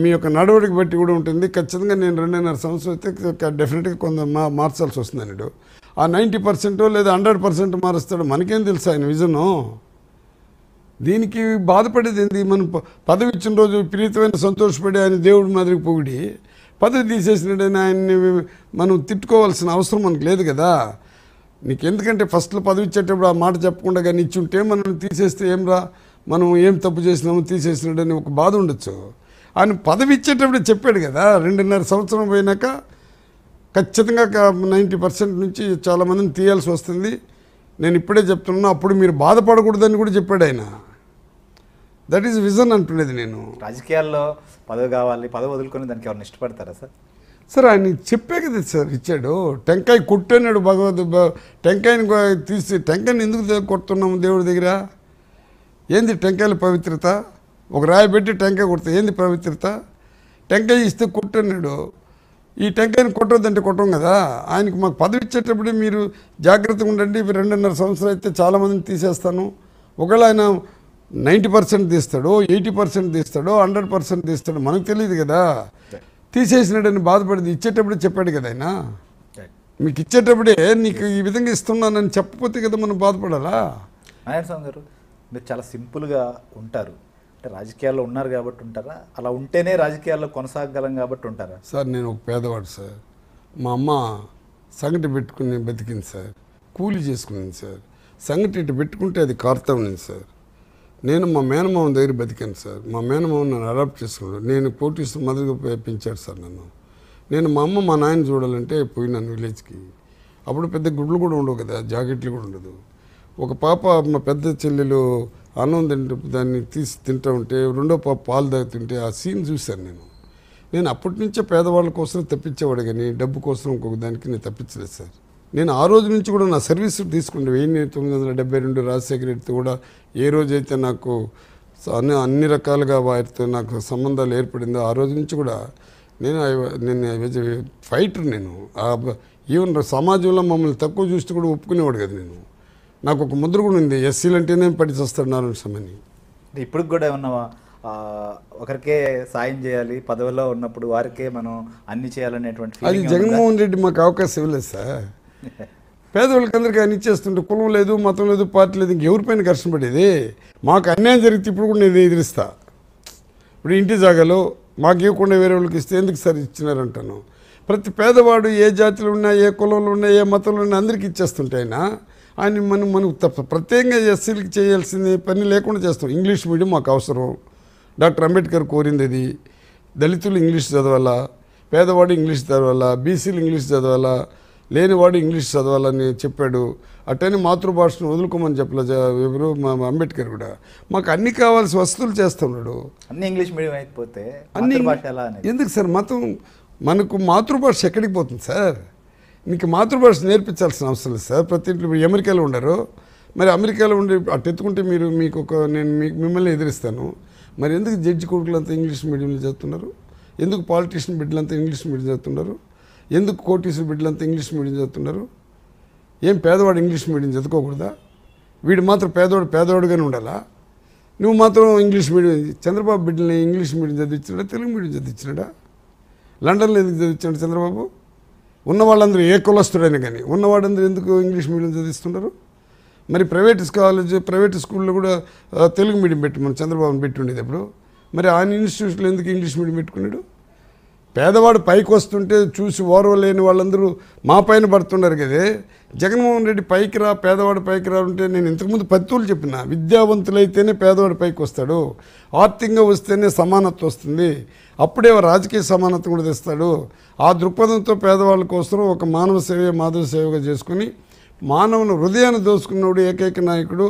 మీ యొక్క నడవడికి బట్టి కూడా ఉంటుంది. ఖచ్చితంగా నేను 2.5 సంవత్సరం అయితే డెఫినెట్గా కొంత మార్చాల్సి వస్తుంది అన్నాడు. ఆ 90% లేదా 100% మారుస్తాడు, మనకేం తెలుసు ఆయన విజను. దీనికి బాధపడేది ఏంది? మనం పదవి ఇచ్చిన రోజు ప్రీతమైన సంతోషపడి ఆయన దేవుడి మాదిరికి పొగిడి పదవి తీసేసినట్టయినా ఆయన్ని మనం తిట్టుకోవాల్సిన అవసరం మనకు లేదు కదా. నీకు ఎందుకంటే ఫస్ట్లో పదవి ఇచ్చేటప్పుడు ఆ మాట చెప్పకుండా కానీ ఇచ్చుంటే మనం తీసేస్తే ఏం రా, మనం ఏం తప్పు చేసినాము తీసేసినట్టని ఒక బాధ ఉండొచ్చు. ఆయన పదవి ఇచ్చేటప్పుడు చెప్పాడు కదా. 2.5 సంవత్సరం పోయినాక ఖచ్చితంగా 90% నుంచి చాలామందిని తీయాల్సి వస్తుంది, నేను ఇప్పుడే చెప్తున్నాను, అప్పుడు మీరు బాధపడకూడదని కూడా చెప్పాడు ఆయన. దట్ ఈస్ విజన్ అంటున్నది నేను. రాజకీయాల్లో పదవి కావాలి, పదవి వదులుకొని దానికి ఎవరిని ఇష్టపడతారా సార్? సార్ ఆయన చెప్పే కదా సార్ ఇచ్చాడు. టెంకాయ కొట్టన్నాడు భగవద్, టెంకాయని తీసి టెంకాయని ఎందుకు కొడుతున్నాము దేవుడి దగ్గర? ఏంది టెంకాయల పవిత్రత? ఒక రాయి పెట్టి టెంకాయ కొడతా, ఏంది పవిత్రత? టెంకాయ ఇస్తే కొట్టన్నాడు. ఈ టెంకాయని కొట్టద్దంటే కొట్టం కదా. ఆయనకు మాకు పదవి ఇచ్చేటప్పుడు మీరు జాగ్రత్తగా ఉండండి, 2.5 సంవత్సరాలు అయితే చాలామందిని తీసేస్తాను. ఒకవేళ ఆయన 90% తీస్తాడో, 80% తీస్తాడో, 100% తీస్తాడో మనకు తెలియదు కదా. తీసేసినాడని బాధపడేది ఇచ్చేటప్పుడే చెప్పాడు కదా ఆయన. మీకు ఇచ్చేటప్పుడే నీకు ఈ విధంగా ఇస్తున్నానని చెప్పకపోతే కదా మనం బాధపడాలా? నారాయణ స్వామి గారు, మీరు చాలా సింపుల్గా ఉంటారు. రాజకీయాల్లో ఉన్నారు కాబట్టి ఉంటారా? అలా ఉంటేనే రాజకీయాల్లో కొనసాగలం కాబట్టి ఉంటారా సార్? నేను ఒక పేదవాడు సార్. మా అమ్మ సంగటి పెట్టుకుని బతికింది సార్, కూలి చేసుకున్నాను సార్. సంగటి ఇటు పెట్టుకుంటే అది కార్తవునింది సార్. నేను మా మేనమామ దగ్గర బతికాను సార్. మా మేనమామ నన్ను అడాప్ట్ చేసుకున్నాను. నేను పోటీస్ మదర్గా పెంచాడు సార్ నన్ను. నేను మా అమ్మ మా నాయన చూడాలంటే పోయినాను విలేజ్కి. అప్పుడు పెద్ద గుడ్లు కూడా ఉండవు కదా, జాకెట్లు కూడా ఉండదు. ఒక పాప మా పెద్ద చెల్లెలు అన్నం తింటూ దాన్ని తీసి తింటూ ఉంటే రెండో పాప పాలు తాగుతుంటే ఆ సీన్ చూశాను నేను. నేను అప్పటి నుంచే పేదవాళ్ళ కోసం తప్పించేవాడు, కానీ డబ్బు కోసం ఇంకొక దానికి నేను తప్పించలేదు సార్. నేను ఆ రోజు నుంచి కూడా నా సర్వీస్ తీసుకుంటే 1972 రాజశేఖర రెడ్డితో కూడా ఏ రోజైతే నాకు అన్ని రకాలుగా వారితో నాకు సంబంధాలు ఏర్పడిందో ఆ రోజు నుంచి కూడా నేను ఫైటర్. నేను ఈవెన్ సమాజంలో మమ్మల్ని తక్కువ చూస్తూ కూడా ఒప్పుకునేవాడు కదా నేను. నాకు ఒక ముద్ర కూడా ఉంది, ఎస్సీలు అంటేనే పడిచి వస్తాడు నారాయణ స్వామిని. ఇప్పుడు కూడా ఏమన్నా ఒకరికే సాయం చేయాలి, పదవిలో ఉన్నప్పుడు వారికే మనం అన్ని చేయాలనేటువంటి అది జగన్మోహన్ రెడ్డి మాకు అవకాశం ఇవ్వలేదు సార్. పేదవాళ్ళకి అందరికీ ఆయన ఇచ్చేస్తుంటే కులం లేదు, మతం లేదు, పార్టీ లేదు, ఇంకెవరిపైన ఘర్షణ పడేది. మాకు అన్యాయం జరిగితే ఇప్పుడు కూడా నేను ఎదిరిస్తా. ఇప్పుడు ఇంటి జాగాలో మాకు ఇవ్వకుండా వేరే వాళ్ళకి ఇస్తే ఎందుకు సార్ ఇచ్చినారంటాను. ప్రతి పేదవాడు ఏ జాతిలో ఉన్నా, ఏ కులంలో ఉన్నా, ఏ మతంలో ఉన్నా అందరికీ ఇచ్చేస్తుంటే ఆయన మనకు తప్ప ప్రత్యేకంగా ఎస్సీలకి చేయాల్సింది పని లేకుండా చేస్తాం. ఇంగ్లీష్ మీడియం మాకు అవసరం, డాక్టర్ అంబేద్కర్ కోరింది అది. దళితులు ఇంగ్లీష్ చదవాలా, పేదవాడు ఇంగ్లీష్ చదవాలా, బీసీలు ఇంగ్లీష్ చదవాలా, లేనివాడు ఇంగ్లీష్ చదవాలని చెప్పాడు. అట్టని మాతృభాషను వదులుకోమని చెప్పలేదు ఎవరు, మా అంబేద్కర్ కూడా. మాకు అన్ని కావాల్సిన వస్తువులు చేస్తున్నాడు. అన్ని ఇంగ్లీష్ మీడియం అయిపోతే అన్ని ఎందుకు సార్? మతం మనకు మాతృభాష ఎక్కడికి పోతుంది సార్? నీకు మాతృభాష నేర్పించాల్సిన అవసరం లేదు సార్. ప్రతి ఇంట్లో ఇప్పుడు అమెరికాలో ఉండరు, మరి అమెరికాలో ఉండి అటు ఎత్తుకుంటే మీరు మీకు ఒక నేను మిమ్మల్ని ఎదిరిస్తాను. మరి ఎందుకు జడ్జి కొడుకులంతా ఇంగ్లీష్ మీడియంలో చదువుతున్నారు? ఎందుకు పాలిటీషియన్ బిడ్డలంతా ఇంగ్లీష్ మీడియం చదువుతున్నారు? ఎందుకు కోటీశ్వర బిడ్డలంతా ఇంగ్లీష్ మీడియం చదువుతున్నారు? ఏం పేదవాడు ఇంగ్లీష్ మీడియం చదువుకోకూడదా? వీడు మాత్రం పేదవాడుగానే ఉండాలా? నువ్వు మాత్రం ఇంగ్లీష్ మీడియం. చంద్రబాబు బిడ్డల్ని ఇంగ్లీష్ మీడియం చదివించినాడా, తెలుగు మీడియం చదివించినాడా? లండన్లో ఎందుకు చదివించాడు చంద్రబాబు? ఉన్న వాళ్ళందరూ ఏ కులస్తుడైనా కానీ ఉన్నవాళ్ళందరూ ఎందుకు ఇంగ్లీష్ మీడియం చదివిస్తున్నారు? మరి ప్రైవేట్ స్కూల్లో కూడా తెలుగు మీడియం పెట్టి మనం చంద్రబాబుని పెట్టి ఉండేది అప్పుడు. మరి ఆయన ఇన్స్టిట్యూట్లో ఎందుకు ఇంగ్లీష్ మీడియం పెట్టుకున్నాడు? పేదవాడు పైకి వస్తుంటే చూసి ఓర్వ లేని వాళ్ళందరూ మా పైన పడుతున్నారు కదే. జగన్మోహన్ రెడ్డి పైకి రా, పేదవాడు పైకి రా అంటే నేను ఇంతకుముందు పత్తులు చెప్పిన, విద్యావంతులైతేనే పేదవాడు పైకి వస్తాడు, ఆర్థికంగా వస్తేనే సమానత్వం వస్తుంది, అప్పుడే రాజకీయ సమానత కూడా తెస్తాడు. ఆ దృక్పథంతో పేదవాళ్ళ కోసం ఒక మానవ సేవ మాధవ సేవగా చేసుకుని మానవుని హృదయాన్ని దోచుకున్నవాడు ఏకైక నాయకుడు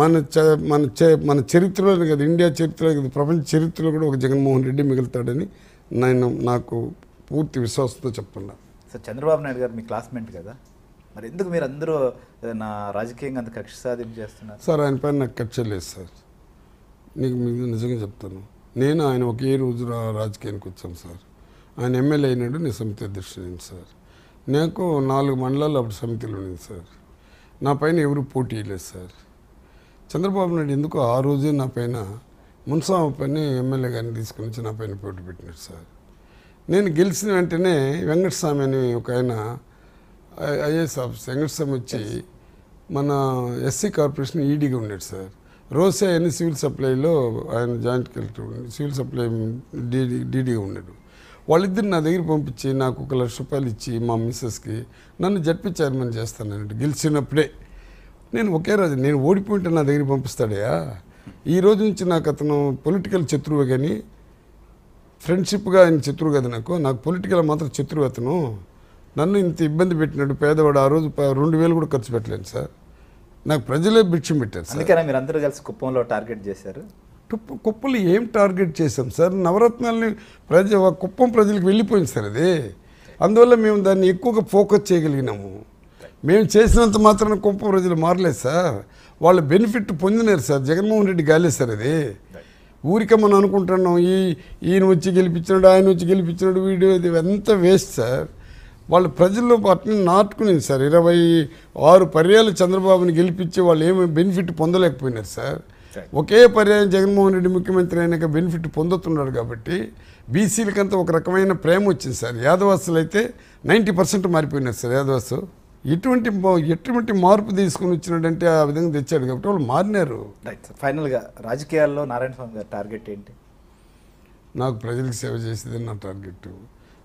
మన చరిత్రలో కదా, ఇండియా చరిత్రలో కదా, ప్రపంచ చరిత్రలో కూడా ఒక జగన్మోహన్ రెడ్డి మిగులుతాడని నేను నాకు పూర్తి విశ్వాసంతో చెప్తున్నా సార్. చంద్రబాబు నాయుడు గారు మీ క్లాస్మేట్ కదా, మరి ఎందుకు మీరు అందరూ నా రాజకీయంగా అంత కక్ష సాధింపు చేస్తున్నారు సార్? ఆయన పైన నాకు కక్ష లేదు సార్, మీకు నిజంగా చెప్తాను. నేను ఆయన ఒకే రోజు రాజకీయానికి వచ్చాను సార్. ఆయన ఎమ్మెల్యే అయినాడు, నేను సమితి అధ్యక్షుడు సార్. నాకు 4 మండలాలు అప్పుడు సమితిలో ఉండింది సార్. నా పైన ఎవరు పోటీ లేదు సార్. చంద్రబాబు నాయుడు ఎందుకు ఆ రోజే నా పైన మున్సామ పైన ఎమ్మెల్యే గారిని తీసుకుని వచ్చి నా పైన పోటీ పెట్టినాడు సార్. నేను గెలిచిన వెంటనే వెంకటస్వామి అని ఒక ఆయన ఐఏఎస్ ఆఫీసర్, వెంకటస్వామి వచ్చి మన ఎస్సీ కార్పొరేషన్ ఈడీగా ఉన్నాడు సార్. రోసే అని సివిల్ సప్లైలో ఆయన జాయింట్ కలెక్టర్ ఉండి సివిల్ సప్లై డీడీగా ఉన్నాడు. వాళ్ళిద్దరు నా దగ్గర పంపించి నాకు 1,00,000 రూపాయలు ఇచ్చి మా మిస్సెస్కి నన్ను జడ్పీ చైర్మన్ చేస్తానంటే గెలిచినప్పుడే. నేను ఒకే రోజు నేను ఓడిపోయింటే నా దగ్గర పంపిస్తాడయా? ఈ రోజు నుంచి నాకు అతను పొలిటికల్ శత్రువు, కానీ ఫ్రెండ్షిప్గా ఆయన శత్రువు కదా నాకు. నాకు పొలిటికల్ మాత్రం శత్రువు అతను. నన్ను ఇంత ఇబ్బంది పెట్టినాడు పేదవాడు. ఆ రోజు 2,000 కూడా ఖర్చు పెట్టలేను సార్. నాకు ప్రజలే భిక్షం పెట్టారు సార్. అందుకనే మీరు అందరూ కలిసి కుప్పంలో టార్గెట్ చేశారు. కుప్పలు ఏం టార్గెట్ చేశాం సార్? నవరత్నాలని కుప్పం ప్రజలకు వెళ్ళిపోయింది సార్ అది. అందువల్ల మేము దాన్ని ఎక్కువగా ఫోకస్ చేయగలిగినాము. మేము చేసినంత మాత్రాన కుప్పం ప్రజలు మారలేదు సార్. వాళ్ళ బెనిఫిట్ పొందినారు సార్. జగన్మోహన్ రెడ్డి గాలేదు సార్ అది. ఊరికే మనం అనుకుంటున్నాం ఈయన వచ్చి గెలిపించినాడు, ఆయన వచ్చి గెలిపించినాడు, వీడియో ఇది అంతా వేస్ట్ సార్. వాళ్ళ ప్రజల్లో వాటిని నాటుకునేది సార్. 26 పర్యాలు చంద్రబాబుని గెలిపించి వాళ్ళు ఏమి బెనిఫిట్ పొందలేకపోయినారు సార్. ఒకే పర్యాయం జగన్మోహన్ రెడ్డి ముఖ్యమంత్రి అయినాక బెనిఫిట్ పొందుతున్నాడు కాబట్టి బీసీలకంతా ఒక రకమైన ప్రేమ వచ్చింది సార్. యాదవాసులు అయితే 90% మారిపోయినారు సార్. యాదవాసు ఎటువంటి మార్పు తీసుకుని వచ్చినాడంటే ఆ విధంగా తెచ్చాడు కాబట్టి వాళ్ళు మారినారు. రైట్. ఫైనల్గా రాజకీయాల్లో నారాయణ స్వామి గారి టార్గెట్ ఏంటి? నాకు ప్రజలకు సేవ చేసేది నా టార్గెట్.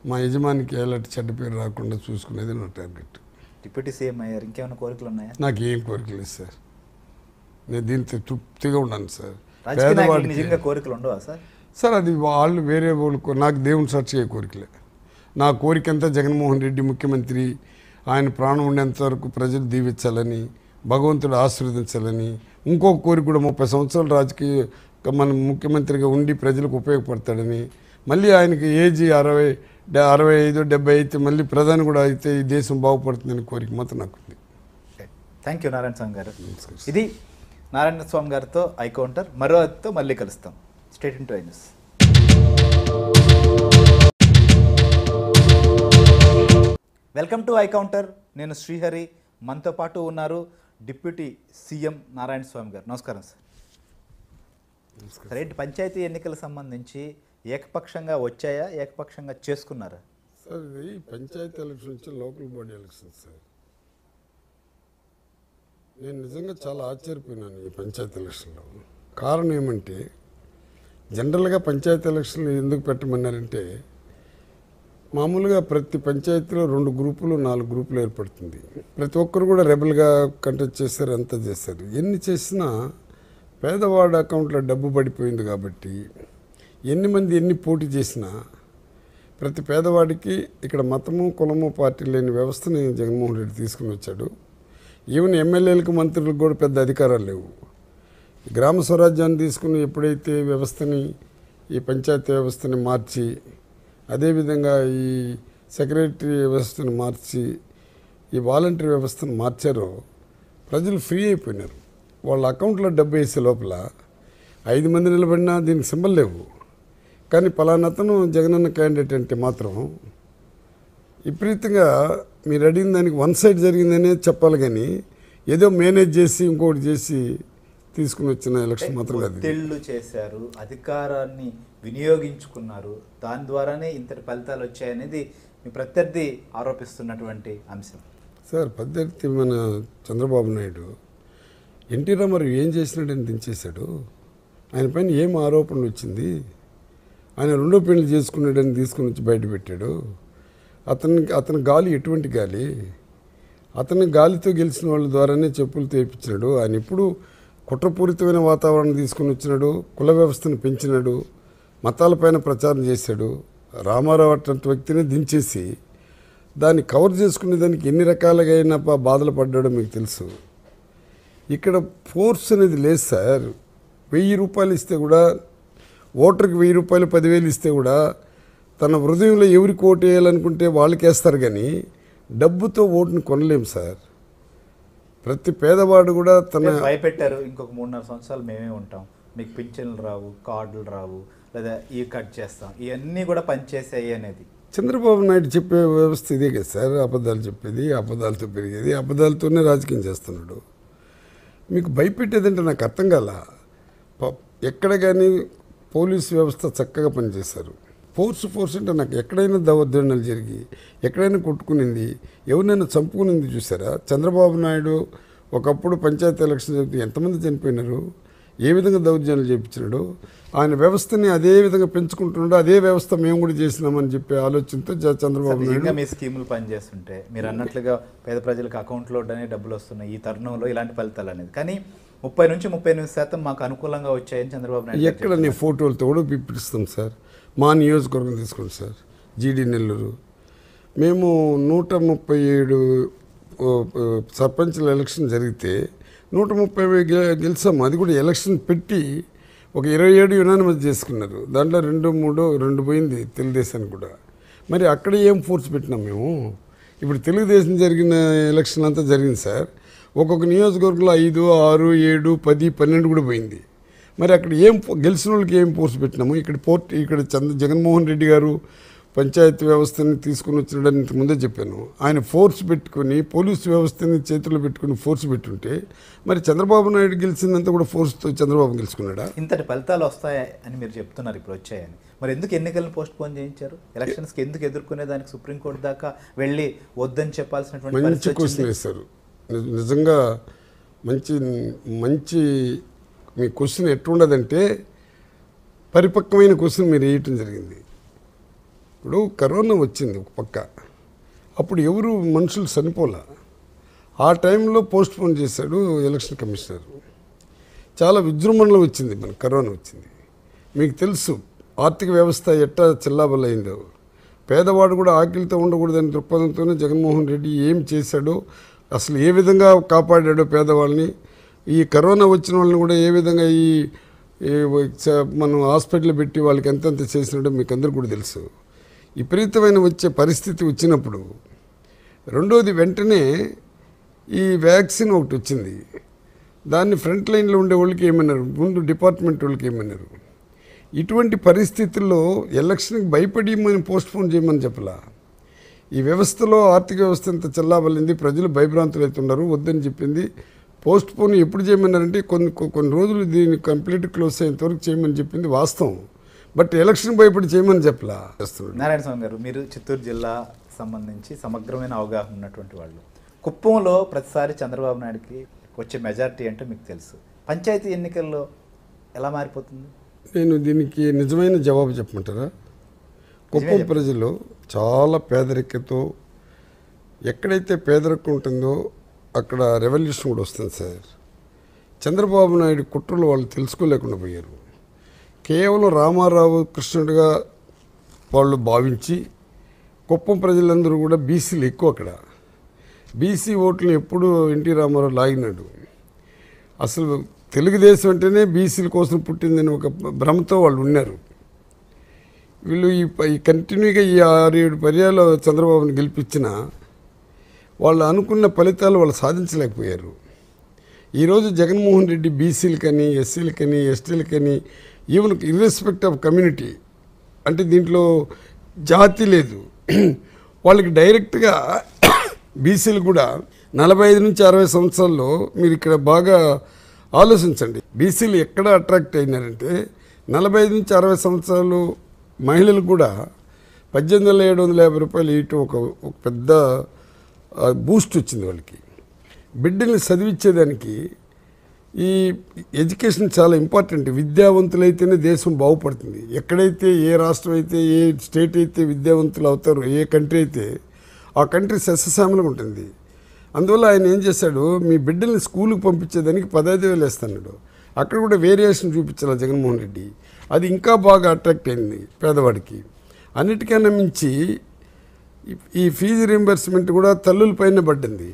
మా యజమానికి ఎలాంటి చెడ్డ పేరు రాకుండా చూసుకునేది నా టార్గెట్. డిప్యూటీ సీఎం అయ్యారు, ఇంకేమైనా కోరికలు ఉన్నాయా? నాకు ఏం కోరికలు లేదు సార్. నేను దీంతో తృప్తిగా ఉన్నాను సార్. నిజంగా కోరికలు ఉండవా సార్? సార్ అది వాళ్ళు వేరే వాళ్ళు, నాకు దేవుని సాక్షిగా కోరికలే. నా కోరిక అంతా జగన్మోహన్ రెడ్డి ముఖ్యమంత్రి ఆయన ప్రాణం ఉండేంత వరకు ప్రజలు దీవించాలని, భగవంతుడు ఆశీర్వదించాలని. ఇంకొక కోరిక కూడా 30 సంవత్సరాలు రాజకీయ మన ముఖ్యమంత్రిగా ఉండి ప్రజలకు ఉపయోగపడతాడని. మళ్ళీ ఆయనకి ఏజీ 65, 70 అయితే మళ్ళీ ప్రధాని కూడా అయితే ఈ దేశం బాగుపడుతుందని కోరిక మాత్రం నాకు ఉంది. థ్యాంక్ యూ నారాయణ స్వామి గారు. ఇది నారాయణ స్వామి గారితో ఐకౌంటర్. మరో అతితో మళ్ళీ కలుస్తాం. స్టేట్ ఇన్ to I news. Welcome to ఐకౌంటర్. నేను శ్రీహరి. మనతో పాటు ఉన్నారు డిప్యూటీ సీఎం నారాయణ స్వామి గారు. నమస్కారం సార్. నమస్కారం. ఏంటి పంచాయతీ ఎన్నికల సంబంధించి ఏకపక్షంగా వచ్చాయా, ఏకపక్షంగా చేసుకున్నారా సార్? ఈ panchayat elections local body elections sir. నేను నిజంగా చాలా ఆశ్చర్యపోయినాను ఈ పంచాయతీ ఎలక్షన్లో. కారణం ఏమంటే జనరల్గా పంచాయతీ ఎలక్షన్లు ఎందుకు పెట్టమన్నారంటే మామూలుగా ప్రతి పంచాయతీలో 2 గ్రూపులు 4 గ్రూపులు ఏర్పడుతుంది. ప్రతి ఒక్కరు కూడా రెబల్గా కంటెక్ట్ చేస్తారు, అంతా చేస్తారు. ఎన్ని చేసినా పేదవాడి అకౌంట్లో డబ్బు పడిపోయింది కాబట్టి ఎన్ని మంది ఎన్ని పోటీ చేసినా ప్రతి పేదవాడికి ఇక్కడ మతము కులము పార్టీ లేని వ్యవస్థని జగన్మోహన్ రెడ్డి తీసుకుని వచ్చాడు. ఈవెన్ ఎమ్మెల్యేలకు మంత్రులకు కూడా పెద్ద అధికారాలు లేవు. గ్రామ స్వరాజ్యాన్ని తీసుకుని ఎప్పుడైతే వ్యవస్థని ఈ పంచాయతీ వ్యవస్థని మార్చి, అదేవిధంగా ఈ సెక్రటరీ వ్యవస్థను మార్చి, ఈ వాలంటీర్ వ్యవస్థను మార్చారో ప్రజలు ఫ్రీ అయిపోయినారు. వాళ్ళ అకౌంట్లో డబ్బు వేసే లోపల 5 మంది నిలబడినా దీనికి సింబల్ లేవు. కానీ పలానాతను జగనన్న క్యాండిడేట్ అంటే మాత్రం విపరీతంగా మీరు అడిగిన దానికి 1 సైడ్ జరిగిందనే చెప్పాలి. కానీ ఏదో మేనేజ్ చేసి ఇంకోటి చేసి తీసుకుని వచ్చిన ఎలక్షన్ మాత్రం కాదు. చేశారు, అధికారాన్ని వినియోగించుకున్నారు, దాని ద్వారానే ఇంతటి ఫలితాలు వచ్చాయనేది మీ ప్రత్యర్థి ఆరోపిస్తున్నటువంటి అంశం సార్. ప్రత్యర్థి మన చంద్రబాబు నాయుడు ఎన్టీ రామారావు ఏం చేసినట్టని దించేశాడు. ఆయన పైన ఏం ఆరోపణలు వచ్చింది? ఆయన 2 పెళ్లి చేసుకున్నాడని తీసుకుని వచ్చి బయటపెట్టాడు. అతని గాలి ఎటువంటి గాలి? అతని గాలితో గెలిచిన వాళ్ళ ద్వారానే చెప్పులతో వేయించినాడు. ఆయన ఎప్పుడు కుట్రపూరితమైన వాతావరణం తీసుకుని వచ్చినాడు. కుల వ్యవస్థను పెంచినాడు. మతాలపైన ప్రచారం చేశాడు. రామారావు అటువంటి వ్యక్తిని దించేసి దాన్ని కవర్ చేసుకునే దానికి ఎన్ని రకాలుగా అయినా బాధలు పడ్డాడో మీకు తెలుసు. ఇక్కడ ఫోర్స్ అనేది లేదు సార్. 1000 రూపాయలు ఇస్తే కూడా, ఓటర్కి 1000 రూపాయలు 10,000 ఇస్తే కూడా తన హృదయంలో ఎవరికి ఓటు వేయాలనుకుంటే వాళ్ళకి వేస్తారు. కానీ డబ్బుతో ఓటుని కొనలేము సార్. ప్రతి పేదవాడు కూడా తన భయపెట్టారు. ఇంకొక 3-4 సంవత్సరాలు మేమే ఉంటాం, మీకు పింఛన్లు రావు, కార్డులు రావు, లేదా ఈ కట్ చేస్తాం, ఇవన్నీ కూడా పనిచేసాయి అనేది చంద్రబాబు నాయుడు చెప్పే వ్యవస్థ ఇదే కదా సార్. అబద్ధాలు చెప్పేది, అబద్ధాలతో పెరిగేది, అబద్ధాలతోనే రాజకీయం చేస్తున్నాడు. మీకు భయపెట్టేదంటే నాకు అర్థం కాల. ఎక్కడ కానీ పోలీసు వ్యవస్థ చక్కగా పనిచేశారు. ఫోర్స్ అంటే నాకు ఎక్కడైనా దౌర్జన్యాలు జరిగి ఎక్కడైనా కొట్టుకునింది, ఎవరినైనా చంపుకునింది చూసారా? చంద్రబాబు నాయుడు ఒకప్పుడు పంచాయతీ ఎలక్షన్ జరిపితే ఎంతమంది చనిపోయినారు, ఏ విధంగా దౌర్జన్యాలు చేయించినాడు. ఆయన వ్యవస్థని అదే విధంగా పెంచుకుంటున్నాడు. అదే వ్యవస్థ మేము కూడా చేసినామని చెప్పే ఆలోచనతో చంద్రబాబు నాయుడు మీ స్కీములు పనిచేస్తుంటే మీరు అన్నట్లుగా పేద ప్రజలకు అకౌంట్లో డబ్బులు వస్తున్నాయి. ఈ తరుణంలో ఇలాంటి ఫలితాలు అనేది కానీ 30 నుంచి 38% మాకు అనుకూలంగా వచ్చాయని చంద్రబాబు నాయుడు ఎక్కడ నేను ఫోటోలతో కూడా పిలిపిస్తాం సార్. మా నియోజకవర్గం తీసుకోండి సార్, జీడీ నెల్లూరు. మేము 137 సర్పంచ్ల ఎలక్షన్ జరిగితే 130 గెలిచాము. అది కూడా ఎలక్షన్ పెట్టి ఒక 27 యునానిమస్ చేసుకున్నారు. దాంట్లో 2-3 పోయింది తెలుగుదేశానికి కూడా. మరి అక్కడ ఏం ఫోర్స్ పెట్టినాం మేము? ఇప్పుడు తెలుగుదేశం జరిగిన ఎలక్షన్ అంతా జరిగింది సార్. ఒక్కొక్క నియోజకవర్గంలో 5, 6, 7, 10, 12 కూడా పోయింది. మరి అక్కడ ఏం గెలిచిన వాళ్ళకి ఏం ఫోర్స్ పెట్టినాము? ఇక్కడ జగన్మోహన్ రెడ్డి గారు పంచాయతీ వ్యవస్థని తీసుకుని వచ్చినాడని ఇంతకుముందే చెప్పాను. ఆయన ఫోర్స్ పెట్టుకుని పోలీసు వ్యవస్థని చేతుల్లో పెట్టుకుని ఫోర్స్ పెట్టుంటే మరి చంద్రబాబు నాయుడు గెలిచిందంతా కూడా ఫోర్స్తో చంద్రబాబు గెలుచుకున్నాడా? ఇంతటి ఫలితాలు వస్తాయని మీరు చెప్తున్నారు, ఇప్పుడు వచ్చాయని. మరి ఎందుకు ఎన్నికలను పోస్ట్ పోన్ చేయించారు? ఎలక్షన్స్కి ఎందుకు ఎదుర్కొనే దానికి సుప్రీంకోర్టు దాకా వెళ్ళి వద్దని చెప్పాల్సినటువంటి మంచి క్వశ్చన్ వేశారు. నిజంగా మంచి మీ క్వశ్చన్ ఎట్లుండదంటే పరిపక్వమైన క్వశ్చన్ మీరు వేయటం జరిగింది. ఇప్పుడు కరోనా వచ్చింది ఒక పక్క, అప్పుడు ఎవరు మనుషులు చనిపోలే. ఆ టైంలో పోస్ట్ పోన్ చేశాడు ఎలక్షన్ కమిషనర్. చాలా విజృంభణలో వచ్చింది మన కరోనా వచ్చింది. మీకు తెలుసు ఆర్థిక వ్యవస్థ ఎట్టా చిల్లాబలైందో, పేదవాడు కూడా ఆకలితో ఉండకూడదని దృక్పథంతోనే జగన్మోహన్ రెడ్డి ఏం చేశాడో, అసలు ఏ విధంగా కాపాడాడో పేదవాళ్ళని, ఈ కరోనా వచ్చిన వాళ్ళని కూడా ఏ విధంగా ఈ మనం హాస్పిటల్ పెట్టి వాళ్ళకి ఎంతెంత చేసినాడో మీకు అందరికీ కూడా తెలుసు. విపరీతమైన వచ్చే పరిస్థితి వచ్చినప్పుడు రెండోది వెంటనే ఈ వ్యాక్సిన్ ఒకటి వచ్చింది. దాన్ని ఫ్రంట్ లైన్లో ఉండే వాళ్ళకి ఏమన్నారు, ముందు డిపార్ట్మెంట్ వాళ్ళకి ఏమన్నారు, ఇటువంటి పరిస్థితుల్లో ఎలక్షన్కి భయపడి మనం పోస్ట్పోన్ చేయమని చెప్పలా. ఈ వ్యవస్థలో ఆర్థిక వ్యవస్థ అంతా చల్లాబలింది, ప్రజలు భయభ్రాంతులు అవుతున్నారు వద్దని చెప్పింది. పోస్ట్పోన్ ఎప్పుడు చేయమన్నారంటే కొన్ని రోజులు దీన్ని కంప్లీట్ క్లోజ్ అయ్యేంతవరకు చేయమని చెప్పింది వాస్తవం. బట్ ఎలక్షన్ భయపడి చేయమని చెప్పలా. నారాయణ స్వామి గారు, మీరు చిత్తూరు జిల్లా సంబంధించి సమగ్రమైన అవగాహన ఉన్నటువంటి వాళ్ళు. కుప్పంలో ప్రతిసారి చంద్రబాబు నాయుడుకి వచ్చే మెజారిటీ అంటే మీకు తెలుసు. పంచాయతీ ఎన్నికల్లో ఎలా మారిపోతుంది? నేను దీనికి నిజమైన జవాబు చెప్పమంటారా? కుప్పం ప్రజలు చాలా పేదరికతో, ఎక్కడైతే పేదరికం ఉంటుందో అక్కడ రెవల్యూషన్ కూడా వస్తుంది సార్. చంద్రబాబు నాయుడు కుట్రలు వాళ్ళు తెలుసుకోలేకుండా పోయారు. కేవలం రామారావు కృష్ణుడిగా వాళ్ళు భావించి కుప్పం ప్రజలందరూ కూడా బీసీలు ఎక్కువ, అక్కడ బీసీ ఓట్లు ఎప్పుడు ఎన్టీ రామారావు లాగినాడు. అసలు తెలుగుదేశం అంటేనే బీసీల కోసం పుట్టిందని ఒక భ్రమతో వాళ్ళు ఉన్నారు. వీళ్ళు ఈ కంటిన్యూగా ఈ 6-7 పర్యాలు చంద్రబాబుని గెలిపించిన వాళ్ళు అనుకున్న ఫలితాలు వాళ్ళు సాధించలేకపోయారు. ఈరోజు జగన్మోహన్ రెడ్డి బీసీలకని, ఎస్సీలకని, ఎస్టీలకని, ఈవెన్ ఇర్రెస్పెక్ట్ ఆఫ్ కమ్యూనిటీ అంటే దీంట్లో జాతి లేదు, వాళ్ళకి డైరెక్ట్గా బీసీలు కూడా 45 నుంచి 60 సంవత్సరాల్లో మీరు ఇక్కడ బాగా ఆలోచించండి. బీసీలు ఎక్కడ అట్రాక్ట్ అయినారంటే 45 నుంచి 60 సంవత్సరాలు మహిళలు కూడా 18,750 రూపాయలు ఇటు ఒక పెద్ద బూస్ట్ వచ్చింది వాళ్ళకి. బిడ్డల్ని చదివించేదానికి ఈ ఎడ్యుకేషన్ చాలా ఇంపార్టెంట్. విద్యావంతులైతేనే దేశం బాగుపడుతుంది. ఎక్కడైతే ఏ రాష్ట్రం అయితే, ఏ స్టేట్ అయితే విద్యావంతులు అవుతారో, ఏ కంట్రీ అయితే ఆ కంట్రీ సస్యశ్యామలం ఉంటుంది. అందువల్ల ఆయన ఏం చేశాడు, మీ బిడ్డల్ని స్కూల్కి పంపించేదానికి 15,000 వేస్తున్నాడు. అక్కడ కూడా వేరియేషన్ చూపించాలి జగన్మోహన్ రెడ్డి. అది ఇంకా బాగా అట్రాక్ట్ అయింది పేదవాడికి. అన్నిటికన్నా మించి ఈ ఫీజు రీంబర్స్మెంట్ కూడా తల్లుల పైన పడ్డింది.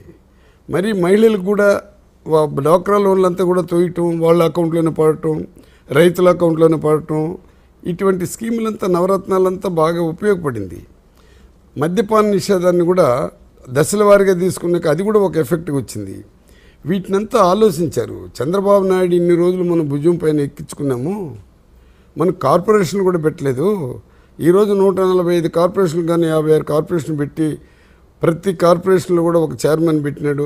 మరి మహిళలకు కూడా డ్వాక్రా లోన్లంతా కూడా తోయటం, వాళ్ళ అకౌంట్లోనే పడటం, రైతుల అకౌంట్లోనే పడటం, ఇటువంటి స్కీములంతా నవరత్నాలంతా బాగా ఉపయోగపడింది. మద్యపాన నిషేధాన్ని కూడా దశల వారీగా తీసుకున్నాక అది కూడా ఒక ఎఫెక్ట్గా వచ్చింది. వీటినంతా ఆలోచించారు. చంద్రబాబు నాయుడు ఇన్ని రోజులు మనం భుజం పైన ఎక్కించుకున్నాము, మనం కార్పొరేషన్ కూడా పెట్టలేదు. ఈరోజు 145 కార్పొరేషన్లు కానీ 56 కార్పొరేషన్ పెట్టి ప్రతి కార్పొరేషన్లో కూడా ఒక చైర్మన్ పెట్టినాడు.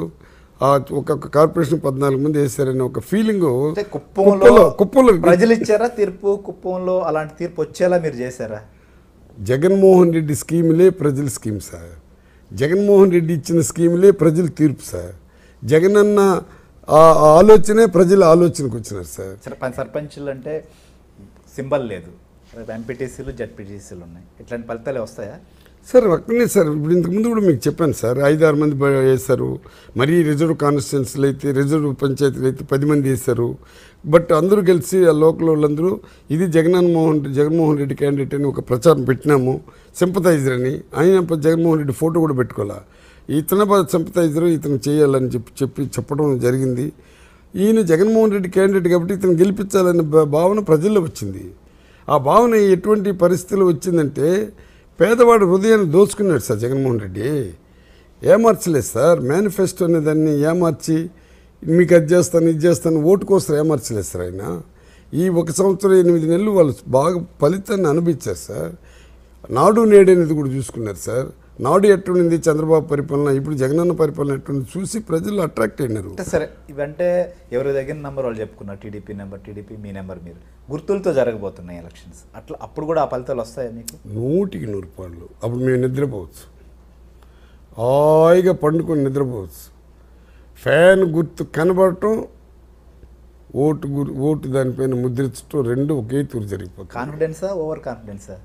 ఒక్కొక్క కార్పొరేషన్ 14 మంది వేశారని ఒక ఫీలింగ్ కుప్పంలో ప్రజలు ఇచ్చారా తీర్పు? కుప్పంలో అలాంటి తీర్పు వచ్చేలా మీరు చేశారా? జగన్మోహన్ రెడ్డి స్కీములే ప్రజల స్కీమ్ సార్. జగన్మోహన్ రెడ్డి ఇచ్చిన స్కీములే ప్రజల తీర్పు సార్. జగనన్న ఆలోచనే ప్రజల ఆలోచనకు వచ్చినారు సార్. సర్పంచులు అంటే సింబల్ లేదు, ఎంపీటీసీలు జడ్పీటీసీలు ఉన్నాయి. ఇట్లాంటి ఫలితాలు వస్తాయా సార్? ఒక్కనే సార్, ఇప్పుడు ఇంతకుముందు కూడా మీకు చెప్పాను సార్, 5-6 మంది వేశారు. మరీ రిజర్వ్ కాన్స్టిట్యున్సీలు అయితే, రిజర్వ్ పంచాయతీలు అయితే 10 మంది వేశారు. బట్ అందరూ కలిసి ఆ లోకల్ వాళ్ళందరూ ఇది జగన్మోహన్ రెడ్డి క్యాండిడేట్ అని ఒక ప్రచారం పెట్టినాము, సింపథైజర్ అని. ఆయన జగన్మోహన్ రెడ్డి ఫోటో కూడా పెట్టుకోవాలా, ఇతను సింపథైజర్, ఇతను చేయాలని చెప్పడం జరిగింది. ఈయన జగన్మోహన్ రెడ్డి క్యాండిడేట్ కాబట్టి ఇతను గెలిపించాలనే భావన ప్రజల్లో వచ్చింది. ఆ భావన ఎటువంటి పరిస్థితులు వచ్చిందంటే పేదవాడు హృదయాన్ని దోచుకున్నాడు సార్ జగన్మోహన్ రెడ్డి. ఏమార్చలేదు సార్, మేనిఫెస్టో అనే దాన్ని ఏమార్చి మీకు అది చేస్తాను ఇది చేస్తాను ఓటు కోసం ఏమార్చలేదు సార్ ఆయన. ఈ 1 సంవత్సరం 8 నెలలు వాళ్ళు బాగా ఫలితాన్ని అనుభవించారు సార్. నాడు నేడు అనేది కూడా చూసుకున్నారు సార్. నాడు ఎట్టుండింది చంద్రబాబు పరిపాలన, ఇప్పుడు జగనన్న పరిపాలన ఎట్టుంది చూసి ప్రజలు అట్రాక్ట్ అయినారు. సరే, ఇవంటే ఎవరి దగ్గర నెంబర్ వాళ్ళు చెప్పుకున్నారు, టీడీపీ నెంబర్, టీడీపీ మీ నెంబర్ మీరు. గుర్తులతో జరగబోతున్నాయి ఎలక్షన్స్, అట్లా అప్పుడు కూడా ఆ ఫలితాలు వస్తాయి మీకు 100% పాళ్ళు. అప్పుడు మేము నిద్రపోవచ్చు, హాయిగా పండుకొని నిద్రపోవచ్చు. ఫ్యాన్ గుర్తు కనబడటం, ఓటు దానిపైన ముద్రించడం రెండు ఒకే తూరు జరిగిపోతుంది. కాన్ఫిడెన్సా, ఓవర్ కాన్ఫిడెన్సా?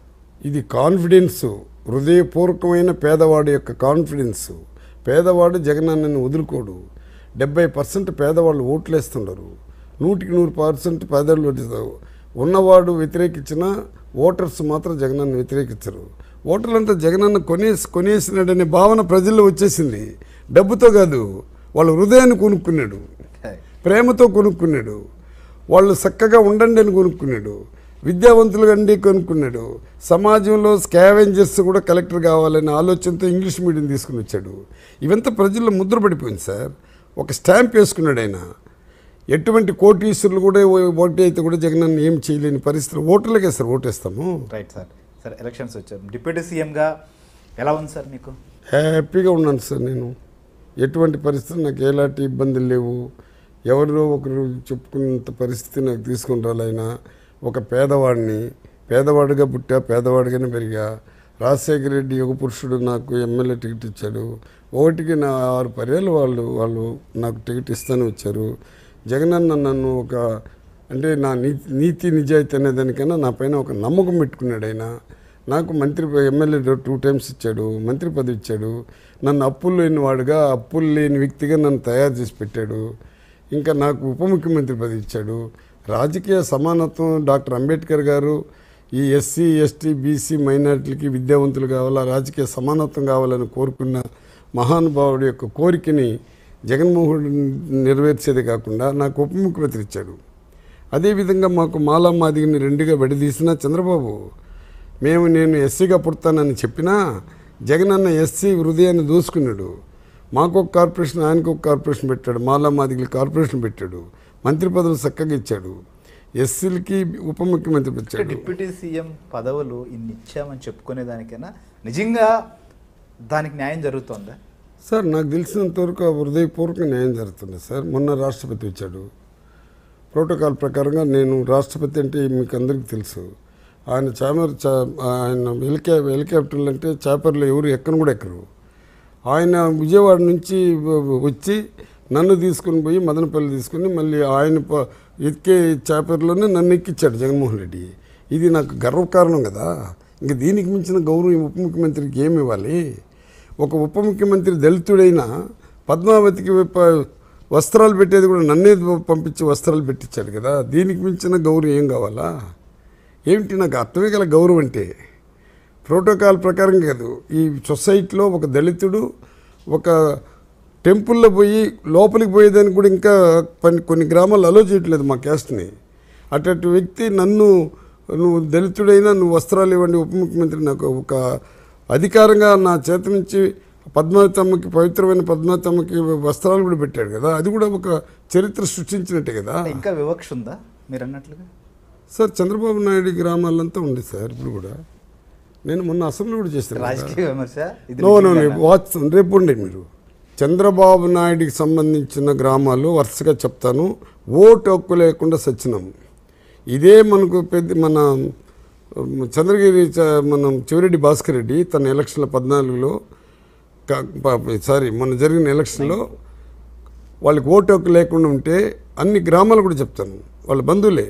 ఇది కాన్ఫిడెన్సు, హృదయపూర్వకమైన పేదవాడు యొక్క కాన్ఫిడెన్సు. పేదవాడు జగనన్నని వదులుకోడు. 70% పేదవాళ్ళు ఓట్లేస్తుండరు. 100% పేదలు ఓటిస్తారు. ఉన్నవాడు వ్యతిరేకించినా ఓటర్స్ మాత్రం జగనన్న వ్యతిరేకించరు. ఓటర్లంతా జగనన్న కొనేసినాడనే భావన ప్రజల్లో వచ్చేసింది. డబ్బుతో కాదు, వాళ్ళ హృదయాన్ని కొనుక్కున్నాడు, ప్రేమతో కొనుక్కున్నాడు, వాళ్ళు చక్కగా ఉండండి అని కొనుక్కున్నాడు, విద్యావంతులు అండి కొనుక్కున్నాడు, సమాజంలో స్కావెంజర్స్ కూడా కలెక్టర్ కావాలనే ఆలోచనతో ఇంగ్లీష్ మీడియం తీసుకుని వచ్చాడు. ఇవంతా ప్రజల్లో ముద్ర పడిపోయింది సార్. ఒక స్టాంప్ వేసుకున్నాడు ఆయన. ఎటువంటి కోటీశ్వరులు కూడా ఓటు అయితే కూడా జగన్ ఏం చేయలేని పరిస్థితులు. ఓటర్లకే సార్ ఓటేస్తాము. Right sir. సార్ ఎలక్షన్స్ వచ్చాం, డిప్యూటీ సీఎంగా ఎలా ఉంది సార్ మీకు? హ్యాపీగా ఉన్నాను సార్. నేను ఎటువంటి పరిస్థితులు నాకు ఎలాంటి ఇబ్బందులు లేవు. ఎవరిలో ఒకరు చెప్పుకున్నంత పరిస్థితి నాకు తీసుకుని రాలైనా. ఒక పేదవాడిని, పేదవాడిగా పుట్టా, పేదవాడిగానే పెరిగా. రాజశేఖర రెడ్డి యుగ పురుషుడు నాకు ఎమ్మెల్యే టికెట్ ఇచ్చాడు. ఒకటికి నా 6 పర్యాలు వాళ్ళు నాకు టికెట్ ఇస్తూనే వచ్చారు. జగనన్న నన్ను ఒక అంటే నా నీతి నిజాయితీ అనేదానికన్నా నా పైన ఒక నమ్మకం పెట్టుకున్నాడు ఆయన. నాకు మంత్రి ఎమ్మెల్యే 2 టైమ్స్ ఇచ్చాడు, మంత్రి పదవి ఇచ్చాడు. నన్ను అప్పులు లేని వాడుగా, అప్పులు లేని వ్యక్తిగా నన్ను తయారు చేసి పెట్టాడు. ఇంకా నాకు ఉప ముఖ్యమంత్రి పదవి ఇచ్చాడు. రాజకీయ సమానత్వం, డాక్టర్ అంబేద్కర్ గారు ఈ ఎస్సీ ఎస్టీ బీసీ మైనార్టీలకి విద్యావంతులు కావాలా, రాజకీయ సమానత్వం కావాలని కోరుకున్న మహానుభావుడు యొక్క కోరికని జగన్మోహన్ నెరవేర్చేది కాకుండా నాకు ఉప ముఖ్యమంత్రి ఇచ్చాడు. అదేవిధంగా మాకు మాలా మాదిగని 2గా విడదీసిన చంద్రబాబు, నేను ఎస్సీగా పుడతానని చెప్పినా జగనన్న ఎస్సీ హృదయాన్ని దూసుకున్నాడు. మాకు ఒక కార్పొరేషన్, ఆయనకు ఒక కార్పొరేషన్ పెట్టాడు, మాలా మాదిగలకి కార్పొరేషన్ పెట్టాడు, మంత్రి పదవులు చక్కగా ఇచ్చాడు, ఎస్సీలకి ఉప ముఖ్యమంత్రి ఇచ్చాడు. డిప్యూటీ సీఎం పదవులు ఇన్ని ఇచ్చామని చెప్పుకునే దానికైనా నిజంగా దానికి న్యాయం జరుగుతుందా సార్? నాకు తెలిసినంతవరకు హృదయపూర్వక న్యాయం జరుగుతుంది సార్. మొన్న రాష్ట్రపతి వచ్చాడు. ప్రోటోకాల్ ప్రకారంగా నేను రాష్ట్రపతి అంటే మీకు అందరికీ తెలుసు. ఆయన ఆయన హెలికాప్టర్లు అంటే చేపర్లో ఎవరు ఎక్కను కూడా ఎక్కరు. ఆయన విజయవాడ నుంచి వచ్చి నన్ను తీసుకుని పోయి మదనపల్లి తీసుకుని మళ్ళీ ఆయన ఎక్కే చేపర్లోనే నన్ను ఎక్కిచ్చాడు జగన్మోహన్ రెడ్డి. ఇది నాకు గర్వకారణం కదా. ఇంక దీనికి మించిన గౌరవం ఉప ముఖ్యమంత్రికి ఏమి ఇవ్వాలి? ఒక ఉప ముఖ్యమంత్రి దళితుడైన పద్మావతికి వస్త్రాలు పెట్టేది కూడా నన్నే పంపించి వస్త్రాలు పెట్టించాడు కదా. దీనికి మించిన గౌరవం ఏం కావాలా? ఏమిటి నాకు అర్థమే గల గౌరవం అంటే? ప్రోటోకాల్ ప్రకారం కాదు, ఈ సొసైటీలో ఒక దళితుడు ఒక టెంపుల్లో పోయి లోపలికి పోయేదానికి కూడా ఇంకా కొన్ని గ్రామాలు అలో చేయట్లేదు మా క్యాస్ట్ని. అటువంటి వ్యక్తి నన్ను, నువ్వు దళితుడైనా నువ్వు వస్త్రాలు ఇవ్వండి, ఉప ముఖ్యమంత్రి నాకు ఒక అధికారంగా నా చేత నుంచి పద్మావతమ్మకి, పవిత్రమైన పద్మావతమ్మకి వస్త్రాలు కూడా పెట్టాడు కదా. అది కూడా ఒక చరిత్ర సృష్టించినట్టే కదా. ఇంకా వివక్ష ఉందా మీరు అన్నట్లుగా? సార్ చంద్రబాబు నాయుడు గ్రామాలంతా ఉంది సార్. ఇప్పుడు కూడా నేను మొన్న అసెంబ్లీ కూడా చేస్తాను. వాచ్ రేపు ఉండే మీరు చంద్రబాబు నాయుడికి సంబంధించిన గ్రామాలు వరుసగా చెప్తాను. ఓటు హక్కు లేకుండా సచ్చినాము. ఇదే మనకు మన చంద్రగిరి మనం చివరెడ్డి భాస్కర్ రెడ్డి తన ఎలక్షన్లో 14లో సారీ మొన్న జరిగిన ఎలక్షన్లో వాళ్ళకి ఓటు హక్కు లేకుండా ఉంటే అన్ని గ్రామాలు కూడా చెప్తాను. వాళ్ళ బంధువులే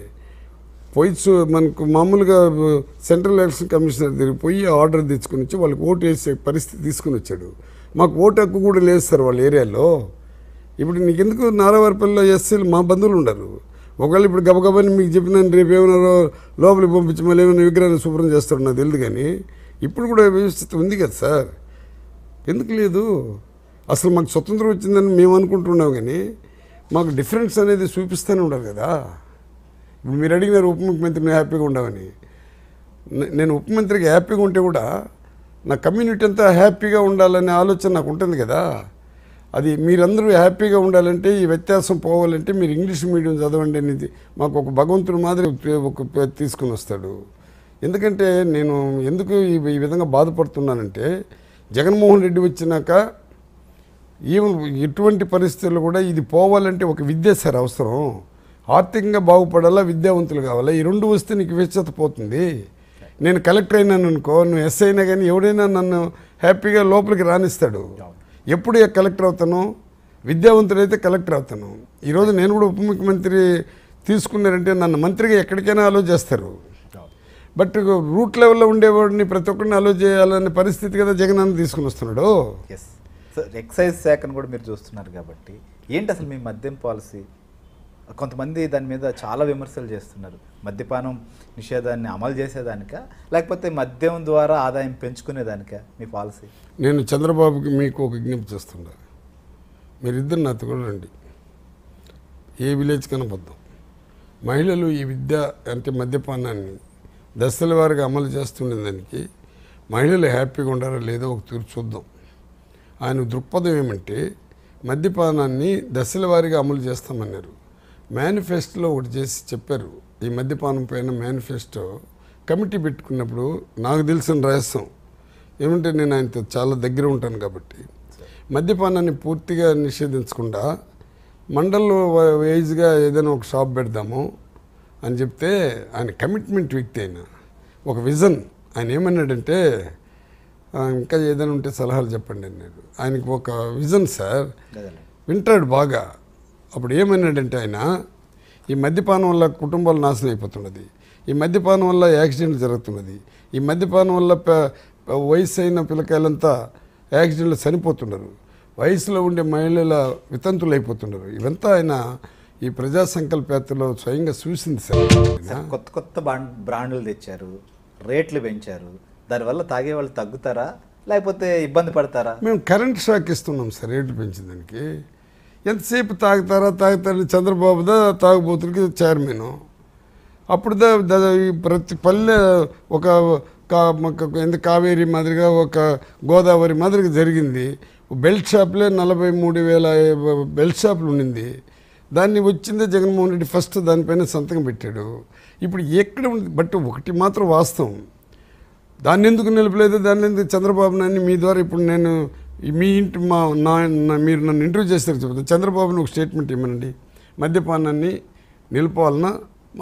పోయి మనకు మామూలుగా సెంట్రల్ ఎలక్షన్ కమిషనర్ దగ్గర పోయి ఆర్డర్ తెచ్చుకుని వచ్చి వాళ్ళకి ఓటు వేసే పరిస్థితి తీసుకుని వచ్చాడు. మాకు ఓటు హక్కు కూడా లేదు సార్ వాళ్ళ ఏరియాలో. ఇప్పుడు నీకెందుకు నారావారిపల్లిలో ఎస్సీలు మా బంధువులు ఉండరు. ఒకవేళ ఇప్పుడు గబగబాని మీకు చెప్పిన రేపు ఏమన్నారో లోపలికి పంపించి మళ్ళీ ఏమైనా విగ్రహాన్ని శుభ్రం చేస్తారో నాకు తెలియదు. కానీ ఇప్పుడు కూడా వ్యవస్థ ఉంది కదా సార్, ఎందుకు లేదు? అసలు మాకు స్వతంత్రం వచ్చిందని మేము అనుకుంటున్నాం, కానీ మాకు డిఫరెన్స్ అనేది చూపిస్తూనే ఉన్నారు కదా. ఇప్పుడు మీరు అడిగినారు ఉప ముఖ్యమంత్రిని హ్యాపీగా ఉండమని. నేను ఉప మంత్రికి హ్యాపీగా ఉంటే కూడా నా కమ్యూనిటీ అంతా హ్యాపీగా ఉండాలనే ఆలోచన నాకు ఉంటుంది కదా. అది మీరందరూ హ్యాపీగా ఉండాలంటే, ఈ వ్యత్యాసం పోవాలంటే మీరు ఇంగ్లీష్ మీడియం చదవండి అనేది మాకు ఒక భగవంతుడు మాదిరి ఒక తీసుకుని వస్తాడు. ఎందుకంటే నేను ఎందుకు ఈ విధంగా బాధపడుతున్నానంటే, జగన్మోహన్ రెడ్డి వచ్చినాక ఎటువంటి పరిస్థితుల్లో కూడా ఇది పోవాలంటే ఒక విద్య సార్ అవసరం. ఆర్థికంగా బాగుపడాలా, విద్యావంతులు కావాలా. ఈ 2 వస్తే నీకు విచ్చత పోతుంది. నేను కలెక్టర్ అయినాను అనుకో, నువ్వు ఎస్ అయినా కానీ ఎవడైనా నన్ను హ్యాపీగా లోపలికి రాణిస్తాడు. ఎప్పుడు కలెక్టర్ అవుతాను? విద్యావంతుడైతే కలెక్టర్ అవుతాను. ఈరోజు నేను కూడా ఉప ముఖ్యమంత్రి తీసుకున్నారంటే నన్ను మంత్రిగా ఎక్కడికైనా అలో చేస్తారు. బట్ రూట్ లెవెల్లో ఉండేవాడిని ప్రతి ఒక్కరిని అలో చేయాలనే పరిస్థితి కదా జగన్ అన్న తీసుకుని వస్తున్నాడు. ఎక్సైజ్ శాఖను కూడా మీరు చూస్తున్నారు కాబట్టి ఏంటి అసలు మీ మద్యం పాలసీ? కొంతమంది దాని మీద చాలా విమర్శలు చేస్తున్నారు మద్యపానం నిషేధాన్ని అమలు చేసేదానిక లేకపోతే మద్యం ద్వారా ఆదాయం పెంచుకునేదానిక మీ పాలసీ నేను చంద్రబాబుకి మీకు ఒక విజ్ఞప్తి చేస్తున్నా మీరిద్దరు నాతో కూడా రండి ఏ విలేజ్ కనబద్దాం మహిళలు ఈ విద్య అంటే మద్యపానాన్ని దశల వారీగా అమలు చేస్తున్న దానికి మహిళలు హ్యాపీగా ఉండారా లేదో ఒక తీర్పు చూద్దాం ఆయన దృక్పథం ఏమంటే మద్యపానాన్ని దశల వారీగా అమలు చేస్తామన్నారు మేనిఫెస్టోలో ఒకటి చేసి చెప్పారు ఈ మద్యపానం పైన మేనిఫెస్టో కమిటీ పెట్టుకున్నప్పుడు నాకు తెలిసిన రహస్యం ఏమంటే నేను ఆయనతో చాలా దగ్గర ఉంటాను కాబట్టి మద్యపానాన్ని పూర్తిగా నిషేధించకుండా మండల్లో వైజ్గా ఏదైనా ఒక షాప్ పెడదాము అని చెప్తే ఆయన కమిట్మెంట్ వ్యక్తి అయినా ఒక విజన్ ఆయన ఏమన్నాడంటే ఇంకా ఏదైనా ఉంటే సలహాలు చెప్పండి అన్నాడు ఆయనకు ఒక విజన్ సార్ వింటాడు బాగా అప్పుడు ఏమన్నాడంటే ఆయన ఈ మద్యపానం వల్ల కుటుంబాలు నాశనం అయిపోతున్నది ఈ మద్యపానం వల్ల యాక్సిడెంట్లు జరుగుతున్నది ఈ మద్యపానం వల్ల వయసు అయిన పిల్లకాయలంతా యాక్సిడెంట్లు చనిపోతున్నారు వయసులో ఉండే మహిళల వితంతులు అయిపోతున్నారు ఇవంతా ఆయన ఈ ప్రజా సంకల్పయాత్రలో స్వయంగా చూసింది సార్ కొత్త కొత్త బ్రాండ్లు తెచ్చారు రేట్లు పెంచారు దానివల్ల తాగే వాళ్ళు తగ్గుతారా లేకపోతే ఇబ్బంది పడతారా మేము కరెంట్ షాక్ ఇస్తున్నాం సార్ రేట్లు పెంచిన దానికి ఎంతసేపు తాగుతారా చంద్రబాబుదా తాగుబోతులకి చైర్మన్ అప్పుడు ప్రతి పల్లె ఒక కావేరి మాదిరిగా ఒక గోదావరి మాదిరిగా జరిగింది బెల్ట్ షాప్లే 43,000 బెల్ట్ షాపులు ఉండింది దాన్ని వచ్చిందే జగన్మోహన్ రెడ్డి ఫస్ట్ దానిపైన సంతకం పెట్టాడు ఇప్పుడు ఎక్కడ ఉంది బట్ ఒకటి మాత్రం వాస్తవం దాన్ని ఎందుకు నిలపలేదు దాన్ని ఎందుకు చంద్రబాబు నాయుడు మీ ద్వారా ఇప్పుడు నేను మీ ఇంటి మీరు నన్ను ఇంటర్వ్యూ చేస్తారు చెప్తాను చంద్రబాబుని ఒక స్టేట్మెంట్ ఇవ్వనండి మద్యపానాన్ని నిలుపాలన్నా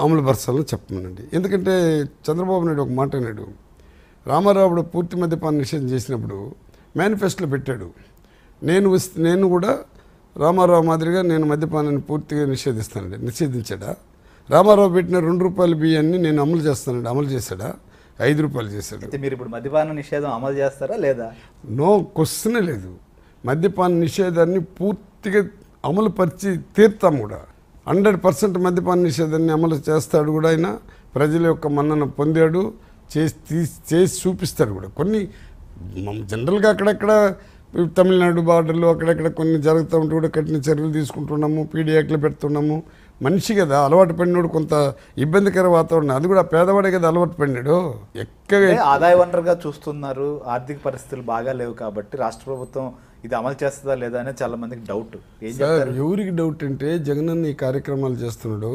మామూలు పరచాలని చెప్పమనండి ఎందుకంటే చంద్రబాబు నాయుడు ఒక మాట అన్నాడు రామారావు పూర్తి మద్యపాన నిషేధం చేసినప్పుడు మేనిఫెస్టోలో పెట్టాడు నేను కూడా రామారావు మాదిరిగా నేను మద్యపానాన్ని పూర్తిగా నిషేధిస్తానండి నిషేధించాడా రామారావు పెట్టిన ₹2 బియ్యాన్ని నేను అమలు చేస్తానండి అమలు చేశాడా ₹5 చేశాడు మీరు ఇప్పుడు మద్యపాన నిషేధం అమలు చేస్తారా లేదా నో క్వశ్చనే లేదు మద్యపాన నిషేధాన్ని పూర్తిగా అమలు పరిచి తీర్తాం కూడా 100% మద్యపాన నిషేధాన్ని అమలు చేస్తాడు కూడా ఆయన ప్రజల యొక్క మన్నన పొందాడు చేసి చూపిస్తాడు కూడా కొన్ని జనరల్గా అక్కడక్కడ తమిళనాడు బార్డర్లో అక్కడక్కడ కొన్ని జరుగుతూ ఉంటే కూడా కఠిన చర్యలు తీసుకుంటున్నాము పీడియాక్లు పెడుతున్నాము మనిషి కదా అలవాటు పడినాడు కొంత ఇబ్బందికర వాతావరణం అది కూడా పేదవాడే కదా అలవాటు పడినాడు ఎక్కగా ఆదాయ వనరుగా చూస్తున్నారు ఆర్థిక పరిస్థితులు బాగా లేవు కాబట్టి రాష్ట్ర ప్రభుత్వం ఇది అమలు చేస్తుందా లేదా అనేది చాలా మందికి డౌట్ ఎవరికి డౌట్ అంటే జగన్ ఈ కార్యక్రమాలు చేస్తున్నాడు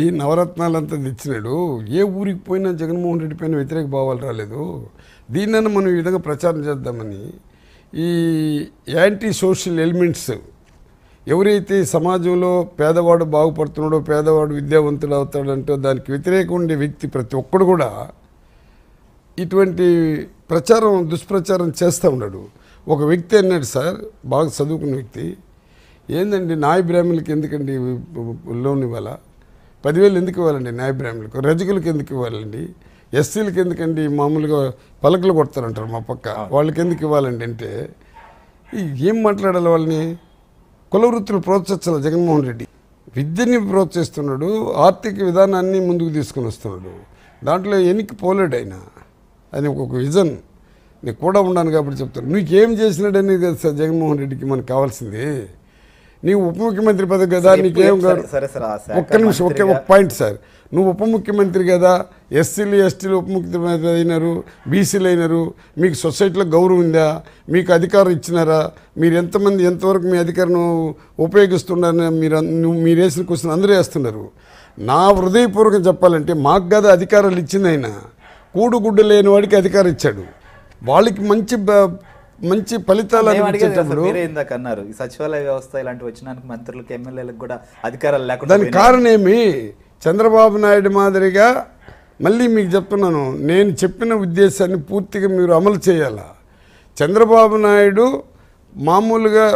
ఈ నవరత్నాలంతా తెచ్చినాడు ఏ ఊరికి పోయినా జగన్మోహన్ రెడ్డి పైన వ్యతిరేక భావాలు రాలేదు దీన్నైనా మనం ఈ విధంగా ప్రచారం చేద్దామని ఈ యాంటీ సోషల్ ఎలిమెంట్స్ ఎవరైతే సమాజంలో పేదవాడు బాగుపడుతున్నాడో పేదవాడు విద్యావంతుడు అవుతాడంటో దానికి వ్యతిరేకంగా ఉండే వ్యక్తి ప్రతి ఒక్కడు కూడా ఇటువంటి ప్రచారం దుష్ప్రచారం చేస్తూ ఉన్నాడు ఒక వ్యక్తి అన్నాడు సార్ బాగా చదువుకున్న వ్యక్తి ఏందండి నాయ బ్రాహ్మణులకి ఎందుకండి లోన్ ఇవ్వాలా 10,000 ఎందుకు ఇవ్వాలండి నాయ బ్రాహ్మణులకు రజకులకు ఎందుకు ఇవ్వాలండి ఎస్సీలకి ఎందుకండి మామూలుగా పలకలు కొడతారంటారు మా పక్క వాళ్ళకి ఎందుకు ఇవ్వాలండి అంటే ఏం మాట్లాడాలి వాళ్ళని కులవృత్తులు ప్రోత్సహించాలి జగన్మోహన్ రెడ్డి విద్యని ప్రోత్సహిస్తున్నాడు ఆర్థిక విధానాన్ని ముందుకు తీసుకుని వస్తున్నాడు దాంట్లో ఎన్నికి పోలేడు ఆయన అని ఒక విజన్ నేను కూడా ఉన్నాను కాబట్టి చెప్తాను నీకు ఏం చేసినాడని కదా సార్ జగన్మోహన్ రెడ్డికి మనకు కావాల్సింది నీవు ఉప ముఖ్యమంత్రి పదవి కదా నీకేం కాదు ఒక్క నిమిషం ఒకే ఒక పాయింట్ సార్ నువ్వు ఉప ముఖ్యమంత్రి కదా ఎస్సీలు ఎస్టీలు ఉప ముఖ్యమంత్రి అయినారు బీసీలు అయినారు మీకు సొసైటీలో గౌరవం ఉందా మీకు అధికారం ఇచ్చినారా మీరు ఎంతమంది ఎంతవరకు మీ అధికారం ఉపయోగిస్తున్నారని మీరు వేసిన క్వశ్చన్ అందరూ వేస్తున్నారు నా హృదయపూర్వకం చెప్పాలంటే మాకు కదా అధికారాలు ఇచ్చింది ఆయన కూడుగుడ్డు లేని వాడికి అధికారం ఇచ్చాడు వాళ్ళకి మంచి ఫలితాలు అన్నారు ఈ సచివాలయ వ్యవస్థ ఇలాంటివి వచ్చినందుకు మంత్రులకు ఎమ్మెల్యేలకు కూడా అధికారాలు లేకుండా దానికి కారణం ఏమి చంద్రబాబు నాయుడు మాదిరిగా మళ్ళీ మీకు చెప్తున్నాను నేను చెప్పిన ఉద్దేశాన్ని పూర్తిగా మీరు అమలు చేయాలా చంద్రబాబు నాయుడు మామూలుగా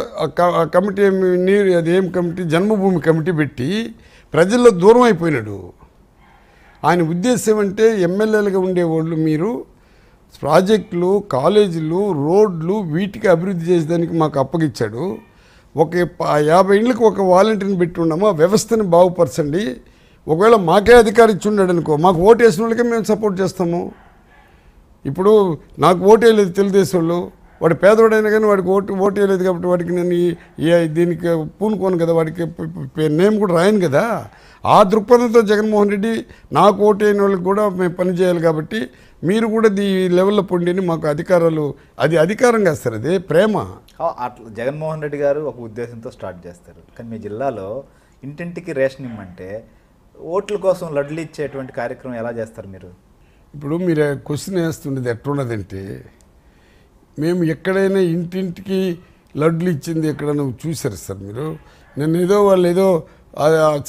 కమిటీ నీరు అదేం కమిటీ జన్మభూమి కమిటీ పెట్టి ప్రజల్లో దూరం అయిపోయినాడు ఆయన ఉద్దేశం అంటే ఎమ్మెల్యేలుగా ఉండేవాళ్ళు మీరు ప్రాజెక్టులు కాలేజీలు రోడ్లు వీటికి అభివృద్ధి చేసేదానికి మాకు అప్పగించాడు Okay, Yabainluk ఒక volunteer between Webstan Bow personally, Okwella Maka the Kari Chundanko, Mak vote is no support just the mo. You put knock vote till they solo, what a pathway again would go to vote up to Vatican, yeah, then Punkon Gavati name could Ryan Gada. Ah Drupan the Jagan Mohan Reddy, knock vote in all good of my Panjal Gabati, Mir would the level of Pundini Makadikaralu, Adi Adikarangasar, they Prema. Jagan Mohan Reddy garu oka uddeshamto start chestaru kani mee jillalo intentiki rationing ante vote kosam ladli ichcheటువంటి కార్యక్రమం ఎలా చేస్తారు మీరు ఇప్పుడు మీరు question చేస్తున్నది ఎట్లున్నదంటే మేము ఎక్కడైనా ఇంటింటికి లడ్లు ఇచ్చింది ఎక్కడను చూశారు సార్ మీరు నేను ఏదో వాళ్ళు ఏదో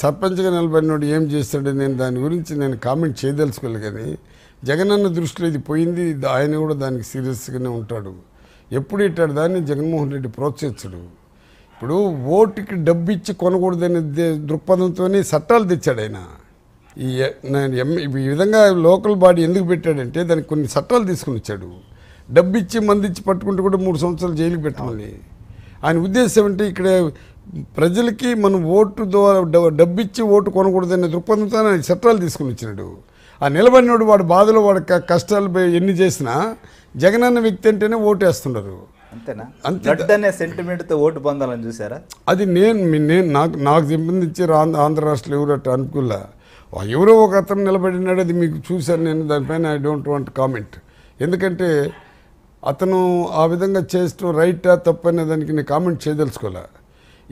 సర్పంచ్గా నిలబడినోడు ఏం చేస్తాడో నేను దాని గురించి నేను కామెంట్ చేయదలుచుకోలే కానీ జగనన్న దృష్టిలో ఇది పోయింది ఆయన కూడా దానికి సీరియస్ గానే ఉంటాడు ఎప్పుడు ఇట్టాడు దాన్ని జగన్ మోహన్ రెడ్డి ప్రోత్సహించడు ఇప్పుడు ఓటుకి డబ్బు ఇచ్చి కొనకూడదనే దృక్పథంతోనే చట్టాలు తెచ్చాడు ఆయన ఈ విధంగా లోకల్ బాడీ ఎందుకు పెట్టాడంటే దానికి కొన్ని చట్టాలు తీసుకుని వచ్చాడు డబ్బు ఇచ్చి మంది ఇచ్చి పట్టుకుంటే కూడా 3 సంవత్సరాలు జైలుకి పెట్టాలి ఆయన ఉద్దేశం అంటే ఇక్కడ ప్రజలకి మనం ఓటు ద్వారా డబ్బు ఇచ్చి ఓటు కొనకూడదనే దృక్పథంతోనే చట్టాలు తీసుకుని వచ్చాడు ఆ నిలబడినోడు వాడు బాధలో వాడు కష్టాలు ఎన్ని చేసినా జగనన్న వ్యక్తి అంటేనే ఓటు వేస్తున్నారు అంతేనా లడ్ అనే సెంటిమెంట్ తో ఓటు పొందాలని చూసారా అది నేను నాకు సంబంధించి ఆంధ్ర రాష్ట్ర ఎవరట అనుకులా ఎవరో ఒక అతను నిలబడినాడు అది మీకు చూశాను నేను దానిపైన ఐ డోంట్ వాంట్ కామెంట్ ఎందుకంటే అతను ఆ విధంగా చేస్తూ రైటా తప్పనే దానికి నేను కామెంట్ చేయదలుచుకోలే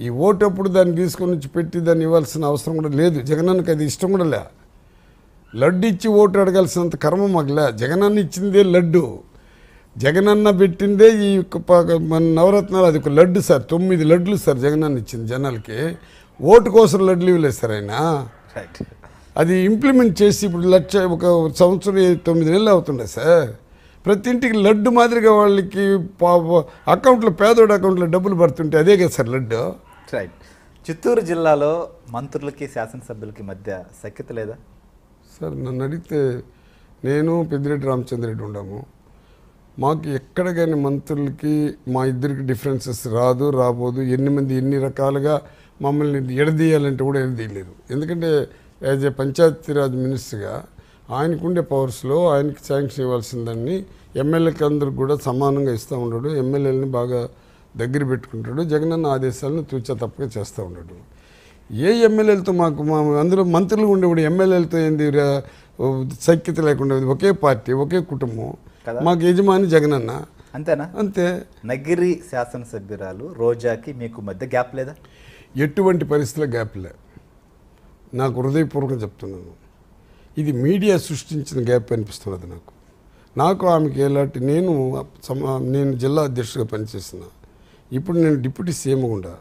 ఈ ఓటు అప్పుడు దాన్ని తీసుకొని పెట్టి దాన్ని ఇవ్వాల్సిన అవసరం కూడా లేదు జగనన్నకి అది ఇష్టం కూడా లే లడ్డు ఇచ్చి ఓటు అడగాల్సినంత కర్మ మగల జగనన్న ఇచ్చిందే లడ్డు జగనన్న పెట్టిందే ఈ మన నవరత్నాలు అది ఒక లడ్డు సార్ 9 లడ్లు సార్ జగనన్న ఇచ్చింది జనాలకి ఓటు కోసం లడ్లు ఇవ్వలేదు సార్ ఆయన అది ఇంప్లిమెంట్ చేసి ఇప్పుడు 1 సంవత్సరం 9 నెలలు అవుతుండే సార్ ప్రతి ఇంటికి లడ్డు మాదిరిగా వాళ్ళకి అకౌంట్లో పేదోడి అకౌంట్లో డబ్బులు పడుతుంటే అదే కదా సార్ లడ్డు రైట్ చిత్తూరు జిల్లాలో మంత్రులకి శాసనసభ్యులకి మధ్య సఖ్యత లేదా సార్ నన్ను అడిగితే నేను పెద్దిరెడ్డి రామచంద్ర రెడ్డి ఉన్నాము మాకు ఎక్కడ కానీ మంత్రులకి మా ఇద్దరికి డిఫరెన్సెస్ రాదు రాబోదు ఎన్ని మంది ఎన్ని రకాలుగా మమ్మల్ని ఎడదీయాలంటే కూడా ఎడదీయలేరు ఎందుకంటే యాజ్ ఏ పంచాయతీరాజ్ మినిస్టర్గా ఆయనకుండే పవర్స్లో ఆయనకి శాంక్షన్ ఇవ్వాల్సిందని ఎమ్మెల్యేకి అందరికి కూడా సమానంగా ఇస్తూ ఉన్నాడు ఎమ్మెల్యేలని బాగా దగ్గర పెట్టుకుంటాడు జగనన్న ఆదేశాలను తూచా తప్పగా చేస్తూ ఉన్నాడు ఏ ఎమ్మెల్యేలతో మాకు అందులో మంత్రులు ఉండేప్పుడు ఎమ్మెల్యేలతో ఏంది సఖ్యత లేకుండా ఒకే పార్టీ ఒకే కుటుంబం మాకు యజమాని జగనన్న అంతేనా అంతే నగిరి శాసనసభ్యురాలు రోజాకి మీకు మధ్య గ్యాప్ లేదా ఎటువంటి పరిస్థితుల్లో గ్యాప్ లేదు నాకు హృదయపూర్వకంగా చెప్తున్నాను ఇది మీడియా సృష్టించిన గ్యాప్ అనిపిస్తున్నది నాకు నాకు ఆమెకి ఎలాంటి నేను జిల్లా అధ్యక్షుడిగా పనిచేస్తున్నా ఇప్పుడు నేను డిప్యూటీ సీఎం కూడా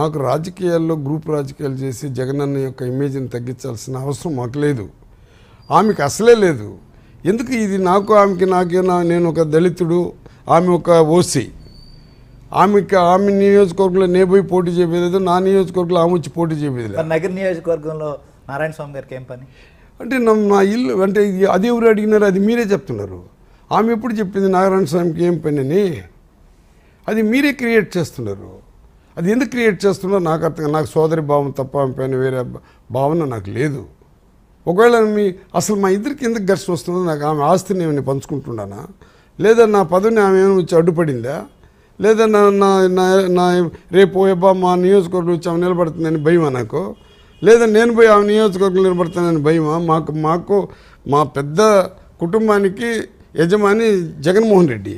నాకు రాజకీయాల్లో గ్రూప్ రాజకీయాలు చేసి జగనన్న యొక్క ఇమేజ్ని తగ్గించాల్సిన అవసరం మాకు లేదు ఆమెకు అసలే లేదు ఎందుకు ఇది నాకు ఆమెకి నాకేనా నేను ఒక దళితుడు ఆమె ఒక ఓసీ ఆమెకి ఆమె నియోజకవర్గంలో నేబోయి పోటీ చేయలేదు నా నియోజకవర్గంలో ఆమె వచ్చి పోటీ చేయలేదు నగర్ నియోజకవర్గంలో నారాయణ స్వామి గారికి ఏం పని అంటే నా ఇల్లు అంటే అది ఎవరు అడిగినారు అది మీరే చెప్తున్నారు ఆమె ఎప్పుడు చెప్పింది నారాయణ స్వామికి ఏం పని అని అది మీరే క్రియేట్ చేస్తున్నారు అది ఎందుకు క్రియేట్ చేస్తున్నారో నాకు అర్థం నాకు సోదరి భావం తప్ప ఆమె పైన వేరే భావన నాకు లేదు ఒకవేళ మీ అసలు మా ఇద్దరికి ఎందుకు ఘర్షణ వస్తుందో నాకు ఆమె ఆస్తిని ఏమైనా పంచుకుంటున్నానా లేదా నా పదవిని ఆమె ఏమైనా వచ్చి అడ్డుపడిందా లేదా నా నా నా రేపు పోయేబా మా నియోజకవర్గం వచ్చి ఆమె నిలబడుతుందని భయమా నాకు లేదా నేను పోయి ఆమె నియోజకవర్గం నిలబడతానని భయమా మాకు మా పెద్ద కుటుంబానికి యజమాని జగన్మోహన్ రెడ్డి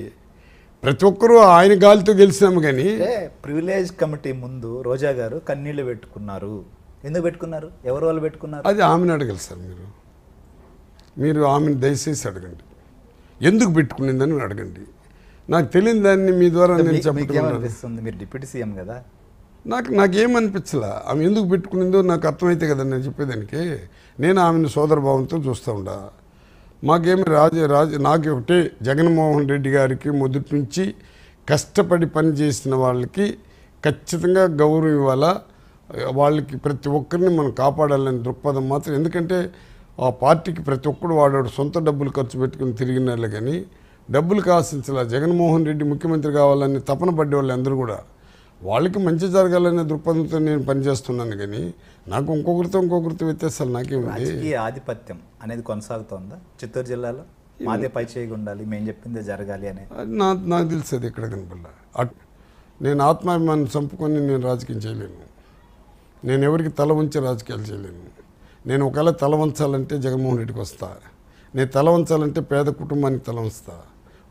ప్రతి ఒక్కరూ ఆయన గాలితో గెలిచినాము కానీ ప్రివిలేజ్ కమిటీ ముందు రోజా గారు కన్నీళ్ళు పెట్టుకున్నారు ఎందుకు పెట్టుకున్నారు ఎవరు వాళ్ళు పెట్టుకున్నారు అది ఆమెను అడగాలి సార్ మీరు ఆమెను దయచేసి అడగండి ఎందుకు పెట్టుకునేదని అడగండి నాకు తెలియని దాన్ని మీ ద్వారా నేను చెప్పగలను మీరు డిప్యూటీ సీఎం కదా నాకేమనిపించలా ఆమె ఎందుకు పెట్టుకునిందో నాకు అర్థమైతే కదా నేను చెప్పేదానికి నేను ఆమెను సోదర భావంతో చూస్తూ ఉండా మాకేమి నాకు ఒకటి జగన్మోహన్ రెడ్డి గారికి మొదటి నుంచి కష్టపడి పని చేసిన వాళ్ళకి ఖచ్చితంగా గౌరవం ఇవ్వాలా వాళ్ళకి ప్రతి ఒక్కరిని మనం కాపాడాలనే దృక్పథం మాత్రం ఎందుకంటే ఆ పార్టీకి ప్రతి ఒక్కడు వాడాడు సొంత డబ్బులు ఖర్చు పెట్టుకుని తిరిగినారు కానీ డబ్బులకు ఆశించాల జగన్మోహన్ రెడ్డి ముఖ్యమంత్రి కావాలని తపన పడ్డేవాళ్ళు అందరూ కూడా వాళ్ళకి మంచి జరగాలనే దృక్పథంతో నేను పనిచేస్తున్నాను కానీ నాకు ఇంకొకరితో వ్యత్యాసాలు నాకేముంది. ఈ ఆధిపత్యం అనేది కొనసాగుతుందా చిత్తూరు జిల్లాలో? మాదే పై చేయి ఉండాలి, మేము చెప్పిందే జరగాలి అనే నాకు తెలుసు. అది ఎక్కడ కనపడ నేను ఆత్మాభిమానం చంపుకొని నేను రాజకీయం చేయలేను. నేను ఎవరికి తల వంచి రాజకీయాలు చేయలేను. నేను ఒకవేళ తల వంచాలంటే జగన్మోహన్ రెడ్డికి వస్తా, నేను తల వంచాలంటే పేద కుటుంబానికి తల వంచుతా,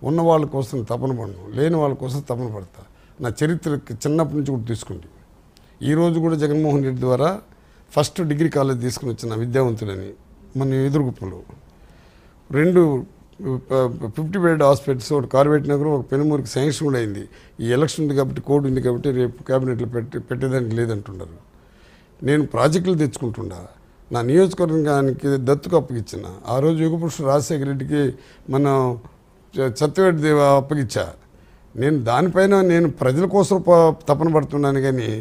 ఉన్న వాళ్ళ కోసం తపన పడను, లేని వాళ్ళ కోసం తపన పడతా. నా చరిత్రకి చిన్నప్పటి నుంచి కూడా తీసుకుంది. ఈరోజు కూడా జగన్మోహన్ రెడ్డి ద్వారా ఫస్ట్ డిగ్రీ కాలేజ్ తీసుకుని వచ్చిన విద్యావంతుడని మన ఎదురుగుప్పలు 2 50 బెడ్ హాస్పిటల్స్, ఒకటి కార్పొరేట్ నగరం, ఒక పెనుమూరికి శాంక్షన్ కూడా అయింది. ఈ ఎలక్షన్ ఉంది కాబట్టి, కోడ్ ఉంది కాబట్టి రేపు క్యాబినెట్లో పెట్టేదానికి లేదంటున్నారు. నేను ప్రాజెక్టులు తెచ్చుకుంటున్నా, నా నియోజకవర్గానికి దత్తుకు అప్పగిచ్చిన ఆ రోజు యుగపురుషుడు రాజశేఖర రెడ్డికి మనం సత్యవేడి దేవ అప్పగిచ్చా. నేను దానిపైన నేను ప్రజల కోసం తపన పడుతున్నాను కానీ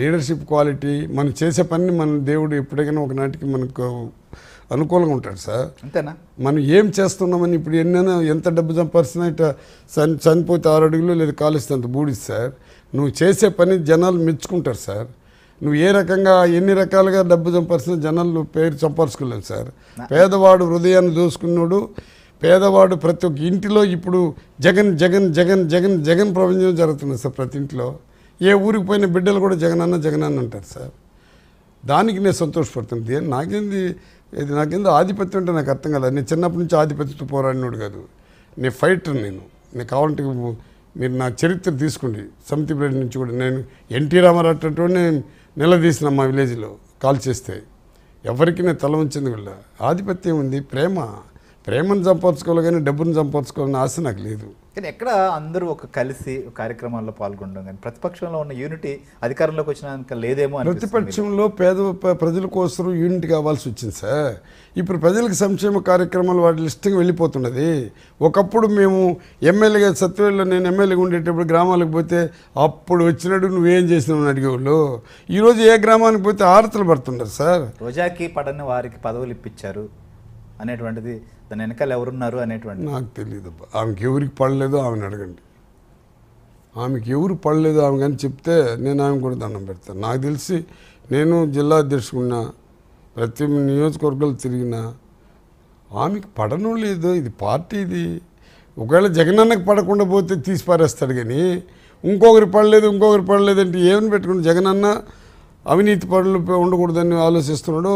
లీడర్షిప్ క్వాలిటీ మనం చేసే పనిని మన దేవుడు ఎప్పటికైనా ఒకనాటికి మనకు అనుకూలంగా ఉంటాడు సార్. అంతేనా? మనం ఏం చేస్తున్నామని ఇప్పుడు ఎన్నైనా ఎంత డబ్బు సంపాదిస్తున్నా ఇట్లా చనిపోతే 6 అడుగులు లేదా కాలుస్తే అంత బూడి సార్. నువ్వు చేసే పని జనాలు మెచ్చుకుంటారు సార్. నువ్వు ఏ రకంగా ఎన్ని రకాలుగా డబ్బు సంపాదిస్తున్న జనాలు పేరు సంపాదించుకోలేము సార్. పేదవాడు హృదయాన్ని దోసుకున్నాడు, పేదవాడు ప్రతి ఒక్క ఇంటిలో ఇప్పుడు జగన్ జగన్ జగన్ జగన్ జగన్ ప్రపంచం జరుగుతుంది సార్. ప్రతి ఇంట్లో ఏ ఊరికి పోయిన బిడ్డలు కూడా జగనన్న జగనన్న అంటారు సార్. దానికి నేను సంతోషపడుతుంది. నాకేంది ఇది, నాకేందో ఆధిపత్యం అంటే నాకు అర్థం కాదు. నేను చిన్నప్పటి నుంచి ఆధిపత్యంతో పోరాడినోడు కాదు, నేను ఫైటర్. నేను కావాలంటే మీరు నా చరిత్ర తీసుకోండి. సమితిపేట నుంచి కూడా నేను ఎన్టీ రామారావు అట్టు నేను నిలదీసిన మా విలేజ్లో కాల్ చేస్తే ఎవరికి నేను తల ఉంచింది వీళ్ళ. ఆధిపత్యం ఉంది, ప్రేమను సంపాదించుకోవాలి కానీ డబ్బును సంపాదించుకోవాలని ఆశ నాకు లేదు. కానీ ఎక్కడ అందరూ ఒక కలిసి కార్యక్రమాల్లో పాల్గొనడం కానీ ప్రతిపక్షంలో ఉన్న యూనిటీ అధికారంలోకి వచ్చినాక లేదేమో. ప్రతిపక్షంలో పేద ప్రజల కోసం యూనిట్ కావాల్సి వచ్చింది సార్. ఇప్పుడు ప్రజలకు సంక్షేమ కార్యక్రమాలు వాటి లిస్టుకి వెళ్ళిపోతున్నది. ఒకప్పుడు మేము ఎమ్మెల్యేగా సత్యవేడిలో నేను ఎమ్మెల్యేగా ఉండేటప్పుడు గ్రామాలకు పోతే అప్పుడు వచ్చినట్టు నువ్వేం చేసినావు అడిగేవాళ్ళు. ఈరోజు ఏ గ్రామానికి పోతే ఆరతలు పడుతున్నారు సార్. రోజాకి పడని వారికి పదవులు ఇప్పించారు అనేటువంటిది, దాని వెనకాల ఎవరున్నారు అనేటువంటి నాకు తెలియదు. ఆమెకి ఎవరికి పడలేదు ఆమెను అడగండి. ఆమెకి ఎవరు పడలేదు ఆమె కానీ చెప్తే నేను ఆమె కూడా దండం పెడతాను. నాకు తెలిసి నేను జిల్లా అధ్యక్షుడున్నా, ప్రతి నియోజకవర్గాలు తిరిగినా ఆమెకి పడను లేదు. ఇది పార్టీది. ఒకవేళ జగనన్నకు పడకుండా పోతే తీసి పారేస్తాడు కానీ ఇంకొకరు పడలేదు ఇంకొకరు పడలేదు అంటే ఏమని పెట్టుకుంటే జగనన్న అవినీతి పనులు ఉండకూడదని ఆలోచిస్తున్నాడు,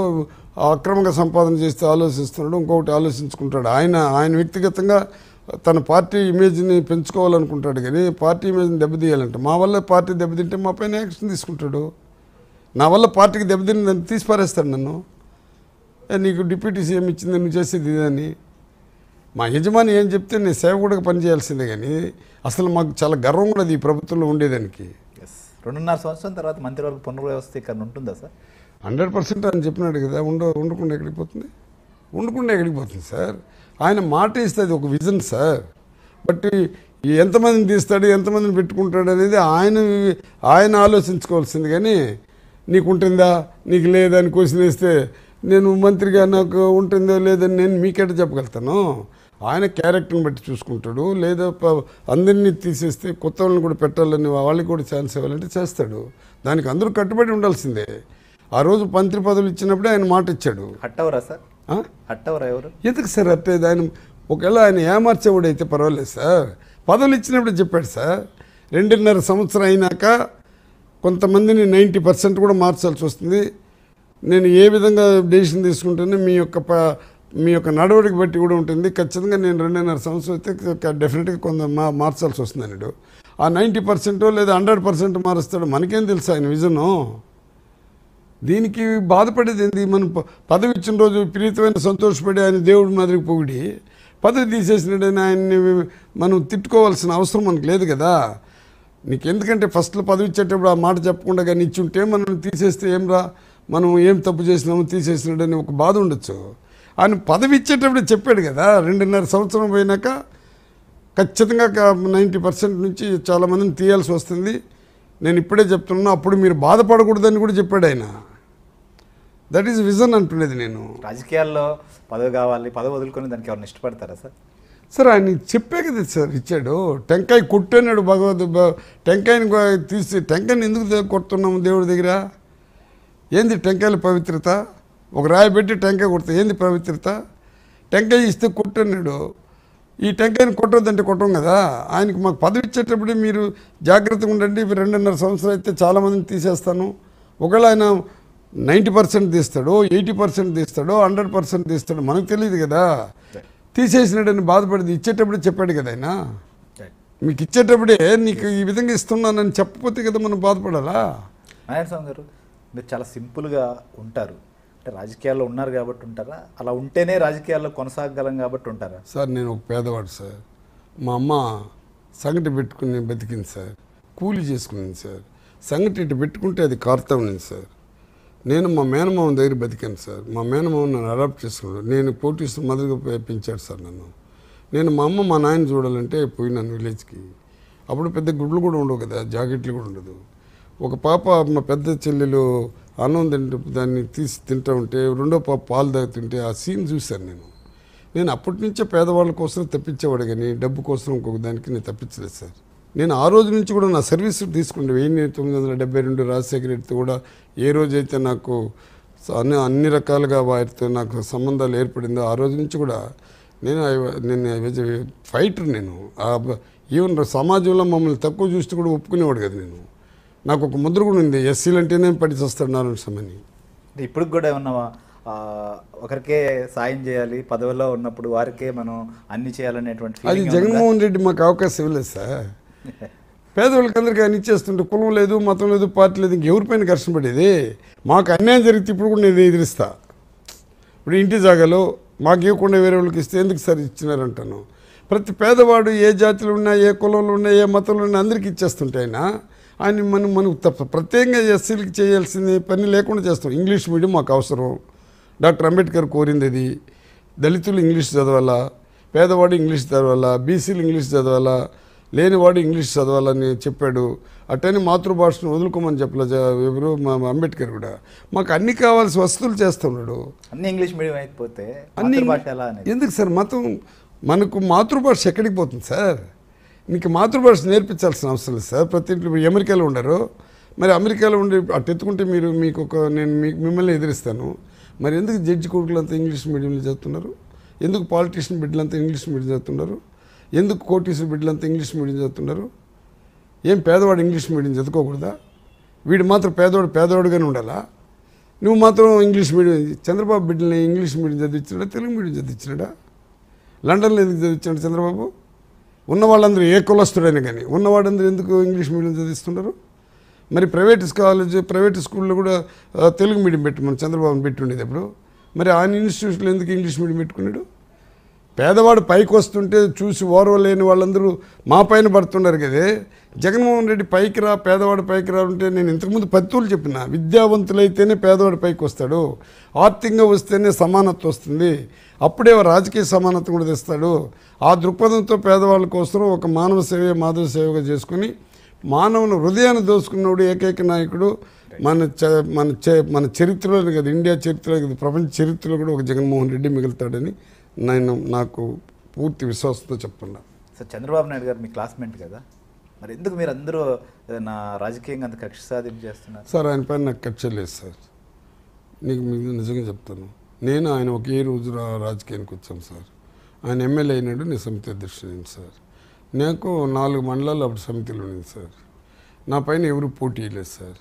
అక్రమంగా సంపాదన చేస్తే ఆలోచిస్తున్నాడు, ఇంకొకటి ఆలోచించుకుంటాడు. ఆయన వ్యక్తిగతంగా తన పార్టీ ఇమేజ్ని పెంచుకోవాలనుకుంటాడు కానీ పార్టీ ఇమేజ్ని దెబ్బతీయాలంటే మా వల్ల పార్టీ దెబ్బతింటే మా పైన యాక్షన్ తీసుకుంటాడు. నా వల్ల పార్టీకి దెబ్బతిని దాన్ని తీసి పారేస్తాడు. నన్ను నీకు డిప్యూటీ సీఎం ఇచ్చింది నువ్వు చేసేది ఇదని మా యజమాని ఏం చెప్తే నేను సేవకుడిగా పనిచేయాల్సిందే కానీ అసలు మాకు చాలా గర్వం కూడా అది ఈ ప్రభుత్వంలో ఉండేదానికి. 2.5 సంవత్సరం తర్వాత మంత్రివర్గ పునర్వ్యవస్థీకరణ ఉంటుందా సార్? 100% అని చెప్పినాడు కదా. ఉండకుండా ఎక్కడికి పోతుంది? ఉండకుండా ఎక్కడికి పోతుంది సార్? ఆయన మాట ఇస్తే అది ఒక విజన్ సార్. బట్ ఎంతమందిని తీస్తాడు ఎంతమందిని పెట్టుకుంటాడు అనేది ఆయన ఆలోచించుకోవాల్సింది కానీ నీకు ఉంటుందా నీకు లేదని క్వశ్చన్ వేస్తే నేను మంత్రిగా నాకు ఉంటుందో లేదని నేను మీకేట చెప్పగలుగుతాను. ఆయన క్యారెక్టర్ని బట్టి చూసుకుంటాడు. లేదా అందరినీ తీసేస్తే కొత్త వాళ్ళని కూడా పెట్టాలని వాళ్ళకి కూడా ఛాన్స్ ఇవ్వాలంటే చేస్తాడు. దానికి అందరూ కట్టుబడి ఉండాల్సిందే. ఆ రోజు మంత్రి పదవులు ఇచ్చినప్పుడే ఆయన మాట ఇచ్చాడు. హట్టవరా సార్? హట్టవరా ఎవరు? ఎందుకు సార్ అట్టేది? ఆయన ఒకవేళ ఆయన ఏమార్చేవాడైతే పర్వాలేదు సార్. పదవులు ఇచ్చినప్పుడే చెప్పాడు సార్ 2.5 సంవత్సరం అయినాక కొంతమందిని 90% కూడా మార్చాల్సి వస్తుంది. నేను ఏ విధంగా డెసిషన్ తీసుకుంటానో మీ యొక్క నడవడికి బట్టి కూడా ఉంటుంది. ఖచ్చితంగా నేను 2.5 సంవత్సరం అయితే డెఫినెట్గా కొంత మార్చాల్సి వస్తుంది అన్నాడు. ఆ 90% లేదా 100% మారుస్తాడు. మనకేం తెలుసు ఆయన విజను? దీనికి బాధపడేది ఏంది? మనం పదవి ఇచ్చిన రోజు ప్రీతమైన సంతోషపడి ఆయన దేవుడి మాదిరికి పొగిడి పదవి తీసేసినాడని ఆయన్ని మనం తిట్టుకోవాల్సిన అవసరం మనకు లేదు కదా. నీకు ఎందుకంటే ఫస్ట్లో పదవి ఇచ్చేటప్పుడు ఆ మాట చెప్పకుండా కానీ ఇచ్చుంటే మనం తీసేస్తే ఏం రా మనం ఏం తప్పు చేసినాము తీసేసినాడని ఒక బాధ ఉండొచ్చు. ఆయన పదవి ఇచ్చేటప్పుడు చెప్పాడు కదా 2.5 సంవత్సరం పోయినాక ఖచ్చితంగా 90% నుంచి చాలామందిని తీయాల్సి వస్తుంది నేను ఇప్పుడే చెప్తున్నాను, అప్పుడు మీరు బాధపడకూడదని కూడా చెప్పాడు ఆయన. దట్ ఈజ్ విజన్ అంటున్నది. నేను రాజకీయాల్లో పదవి కావాలి, పదవి వదులుకొని దానికి ఎవరిని ఇష్టపడతారా సార్? సార్ ఆయన చెప్పే కదా సార్ ఇచ్చాడు, టెంకాయ కొట్టన్నాడు భగవద్, టెంకాయని తీసి టెంకాయని ఎందుకు కొడుతున్నాము దేవుడి దగ్గర? ఏంది టెంకాయల పవిత్రత? ఒక రాయి పెట్టి టెంకాయ కొడతా ఏంది పవిత్రత? టెంకాయ ఇస్తే కొట్టన్నాడు, ఈ టెంకాయని కొట్టొద్దంటే కొట్టం కదా. ఆయనకు మాకు పదవి ఇచ్చేటప్పుడు మీరు జాగ్రత్తగా ఉండండి, 2.5 సంవత్సరాలు అయితే చాలామందిని తీసేస్తాను. ఒకవేళ ఆయన 90% తీస్తాడు, 80% తీస్తాడు, 100% తీస్తాడు, మనకు తెలియదు కదా. తీసేసినాడని బాధపడింది. ఇచ్చేటప్పుడే చెప్పాడు కదా ఆయన, మీకు ఇచ్చేటప్పుడే నీకు ఈ విధంగా ఇస్తున్నానని చెప్పకపోతే కదా మనం బాధపడాలా? నారాయణ స్వామి గారు మీరు చాలా సింపుల్గా ఉంటారు, అంటే రాజకీయాల్లో ఉన్నారు కాబట్టి ఉంటారా? అలా ఉంటేనే రాజకీయాల్లో కొనసాగలం కాబట్టి ఉంటారా? సార్ నేను ఒక పేదవాడు సార్, మా అమ్మ సంగటి పెట్టుకుని బతికింది సార్, కూలి చేసుకున్నాను సార్, సంగటి ఇటు పెట్టుకుంటే అది కార్తవ్యం సార్. నేను మా మేనమామ దగ్గర బతికాను సార్, మా మేనమామ నన్ను అడాప్ట్ చేసుకున్నాడు, నేను పోటీస్తూ మొదలుగా పెంచాడు సార్ నన్ను. నేను మా అమ్మ మా నాయన చూడాలంటే పోయినాను విలేజ్కి, అప్పుడు పెద్ద గుడ్లు కూడా ఉండవు కదా, జాకెట్లు కూడా ఉండదు. ఒక పాప మా పెద్ద చెల్లెలు అన్నం తింటూ దాన్ని తీసి తింటూ ఉంటే, రెండో పాప పాలు తాగుతుంటే ఆ సీన్ చూశాను నేను. నేను అప్పటి నుంచే పేదవాళ్ళ కోసం తప్పించేవాడు, కానీ డబ్బు కోసం ఇంకొక దానికి నేను తప్పించలేదు సార్. నేను ఆ రోజు నుంచి కూడా నా సర్వీస్ తీసుకుంటే 1972 రాజశేఖర రెడ్డితో కూడా ఏ రోజైతే నాకు అన్ని రకాలుగా వారితో నాకు సంబంధాలు ఏర్పడిందో ఆ రోజు నుంచి కూడా నేను ఫైటర్. నేను ఈవెన్ సమాజంలో మమ్మల్ని తక్కువ చూస్తూ కూడా ఒప్పుకునేవాడు కదా నేను. నాకు ఒక ముద్ర కూడా ఉంది, ఎస్సీలు అంటేనే పట్టి వస్తాడు నారాయణ స్వామిని. ఇప్పుడు కూడా ఏమన్నావా ఒకరికే సాయం చేయాలి, పదవిలో ఉన్నప్పుడు వారికే మనం అన్ని చేయాలనేటువంటి? అది జగన్మోహన్ రెడ్డి మాకు అవకాశం ఇవ్వలేదు సార్. పేదవాళ్ళకందరికీ అన్ని చేస్తుంటే కులం లేదు, మతం లేదు, పార్టీ లేదు, ఇంకెవరిపైన ఘర్షణ పడేది? మాకు అన్యాయం జరిగితే ఇప్పుడు కూడా నేను ఎదిరిస్తా. ఇప్పుడు ఇంటి జాగాలో మాకు ఇవ్వకుండా వేరే వాళ్ళకి ఇస్తే ఎందుకు సార్ ఇచ్చినారంటాను. ప్రతి పేదవాడు ఏ జాతిలో ఉన్నా, ఏ కులంలో ఉన్నా, ఏ మతంలో ఉన్నా అందరికీ ఇచ్చేస్తుంటే ఆయన మనకు ప్రత్యేకంగా ఎస్సీలకి చేయాల్సింది పని లేకుండా చేస్తాం. ఇంగ్లీష్ మీడియం మాకు అవసరం, డాక్టర్ అంబేద్కర్ కోరింది అది. దళితులు ఇంగ్లీష్ చదవాలా, పేదవాడు ఇంగ్లీష్ చదవాలా, బీసీలు ఇంగ్లీష్ చదవాలా, లేనివాడు ఇంగ్లీష్ చదవాలని చెప్పాడు. అట్టని మాతృభాషను వదులుకోమని చెప్పలే ఎవరు, మా అంబేద్కర్ కూడా. మాకు అన్ని కావాల్సిన వస్తువులు చేస్తున్నాడు. అన్ని ఇంగ్లీష్ మీడియం అయిపోతే అన్ని ఎందుకు సార్? మతం మనకు మాతృభాష ఎక్కడికి పోతుంది సార్? నీకు మాతృభాష నేర్పించాల్సిన అవసరం లేదు సార్. ప్రతి ఇంట్లో అమెరికాలో ఉండరు, మరి అమెరికాలో ఉండి అటు ఎత్తుకుంటే మీరు మీకు ఒక నేను మిమ్మల్ని ఎదిరిస్తాను. మరి ఎందుకు జడ్జి కొడుకులంతా ఇంగ్లీష్ మీడియంలో చదువుతున్నారు? ఎందుకు పాలిటీషియన్ బిడ్డలంతా ఇంగ్లీష్ మీడియం చదువుతున్నారు? ఎందుకు కోటీశ్వర బిడ్డలంతా ఇంగ్లీష్ మీడియం చదువుతున్నారు? ఏం పేదవాడు ఇంగ్లీష్ మీడియం చదువుకోకూడదా? వీడు మాత్రం పేదవాడు పేదవాడుగానే ఉండాలా? నువ్వు మాత్రం ఇంగ్లీష్ మీడియం. చంద్రబాబు బిడ్డలని ఇంగ్లీష్ మీడియం చదివించినాడా, తెలుగు మీడియం చదివించినాడా? లండన్లో ఎందుకు చదివించాడు చంద్రబాబు? ఉన్నవాళ్ళందరూ ఏ కులస్తుడైనా కానీ ఉన్నవాళ్ళందరూ ఎందుకు ఇంగ్లీష్ మీడియం చదివిస్తున్నారు? మరి ప్రైవేట్ స్కూల్లో కూడా తెలుగు మీడియం పెట్టుకున్నాం, చంద్రబాబుని పెట్టి ఉండేది అప్పుడు. మరి ఆయన ఇన్స్టిట్యూషన్లో ఎందుకు ఇంగ్లీష్ మీడియం పెట్టుకున్నాడు? పేదవాడు పైకి వస్తుంటే చూసి ఓర్వలేని వాళ్ళందరూ మా పైన పడుతున్నారు కదే. జగన్మోహన్ రెడ్డి పైకి రా, పేదవాడు పైకి రా అంటే నేను ఇంతకుముందు పత్తులు చెప్పిన, విద్యావంతులైతేనే పేదవాడు పైకి వస్తాడు, ఆర్థికంగా వస్తేనే సమానత్వం వస్తుంది, అప్పుడే రాజకీయ సమానత్వం కూడా తెస్తాడు. ఆ దృక్పథంతో పేదవాళ్ళ కోసం ఒక మానవ సేవ మాధవ సేవగా చేసుకుని మానవుని హృదయాన్ని దోసుకున్నవాడు ఏకైక నాయకుడు మన చరిత్రలో కదా, ఇండియా చరిత్రలో కదా, ప్రపంచ చరిత్రలో కూడా ఒక జగన్మోహన్ రెడ్డి మిగులుతాడని నేను నాకు పూర్తి విశ్వాసంతో చెప్తున్నా సార్. చంద్రబాబు నాయుడు గారు మీ క్లాస్మేట్ కదా, మరి ఎందుకు మీరు అందరూ నా రాజకీయంగా అంత కక్ష సాధింపు చేస్తున్నారు సార్? ఆయన పైన నాకు కక్ష లేదు సార్, నీకు నిజంగా చెప్తాను. నేను ఆయన ఒకే రోజు రాజకీయానికి వచ్చాను సార్. ఆయన ఎమ్మెల్యే అయినాడు, నేను సమితి అధ్యక్షుడు సార్. నాకు 4 మండలాలు అప్పుడు సమితిలో ఉండేది సార్. నా పైన ఎవరు పోటీ లేదు సార్.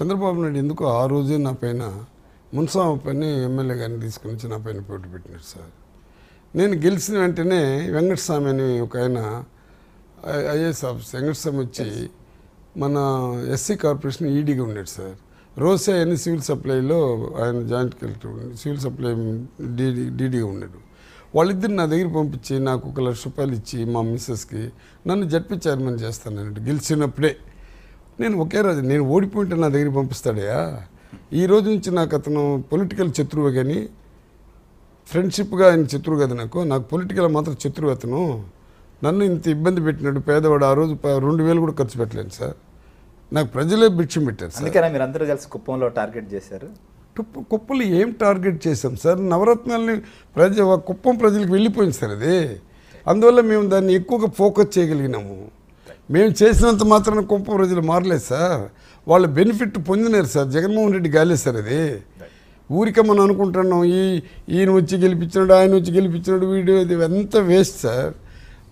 చంద్రబాబు నాయుడు ఎందుకు ఆ రోజే నా పైన మున్సామ పైన ఎమ్మెల్యే గారిని తీసుకుని వచ్చి నా పైన పోటీ పెట్టినాడు సార్. నేను గెలిచిన వెంటనే వెంకటస్వామి అని ఒక ఆయన ఐఏఎస్ ఆఫీసర్, వెంకటస్వామి వచ్చి మన ఎస్సీ కార్పొరేషన్ ఈడీగా ఉన్నాడు సార్. రోసే అని సివిల్ సప్లైలో ఆయన జాయింట్ కలెక్టర్, సివిల్ సప్లై డీడీగా ఉన్నాడు. వాళ్ళిద్దరు నా దగ్గర పంపించి నాకు 1,00,000 రూపాయలు ఇచ్చి మా మిస్సెస్కి నన్ను జడ్పీ చైర్మన్ చేస్తానంటే గెలిచినప్పుడే. నేను ఒకే రాజు, నేను ఓడిపోయింటే నా దగ్గర పంపిస్తాడయా? ఈ రోజు నుంచి నాకు అతను పొలిటికల్ శత్రువు, కానీ ఫ్రెండ్షిప్గా ఆయన శత్రువు కదా నాకు. నాకు పొలిటికల్ మాత్రం శత్రువు అతను. నన్ను ఇంత ఇబ్బంది పెట్టినాడు పేదవాడు. ఆ రోజు 2,000 కూడా ఖర్చు పెట్టలేను సార్, నాకు ప్రజలే భిక్షం పెట్టారు సార్. అందుకనే మీరు అందరూ కలిసి కుప్పంలో టార్గెట్ చేశారు. కుప్పలు ఏం టార్గెట్ చేశాం సార్? నవరత్నాలని కుప్పం ప్రజలకు వెళ్ళిపోయింది సార్. అది అందువల్ల మేము దాన్ని ఎక్కువగా ఫోకస్ చేయగలిగినాము. మేము చేసినంత మాత్రాన గొప్ప ప్రజలు మారలేదు సార్, వాళ్ళు బెనిఫిట్ పొందినారు సార్. జగన్మోహన్ రెడ్డి గాలేదు సార్, అది ఊరికే మనం అనుకుంటున్నాం ఈయన వచ్చి గెలిపించినాడు ఆయన వచ్చి గెలిపించినాడు వీడియో అది ఎంత వేస్ట్ సార్.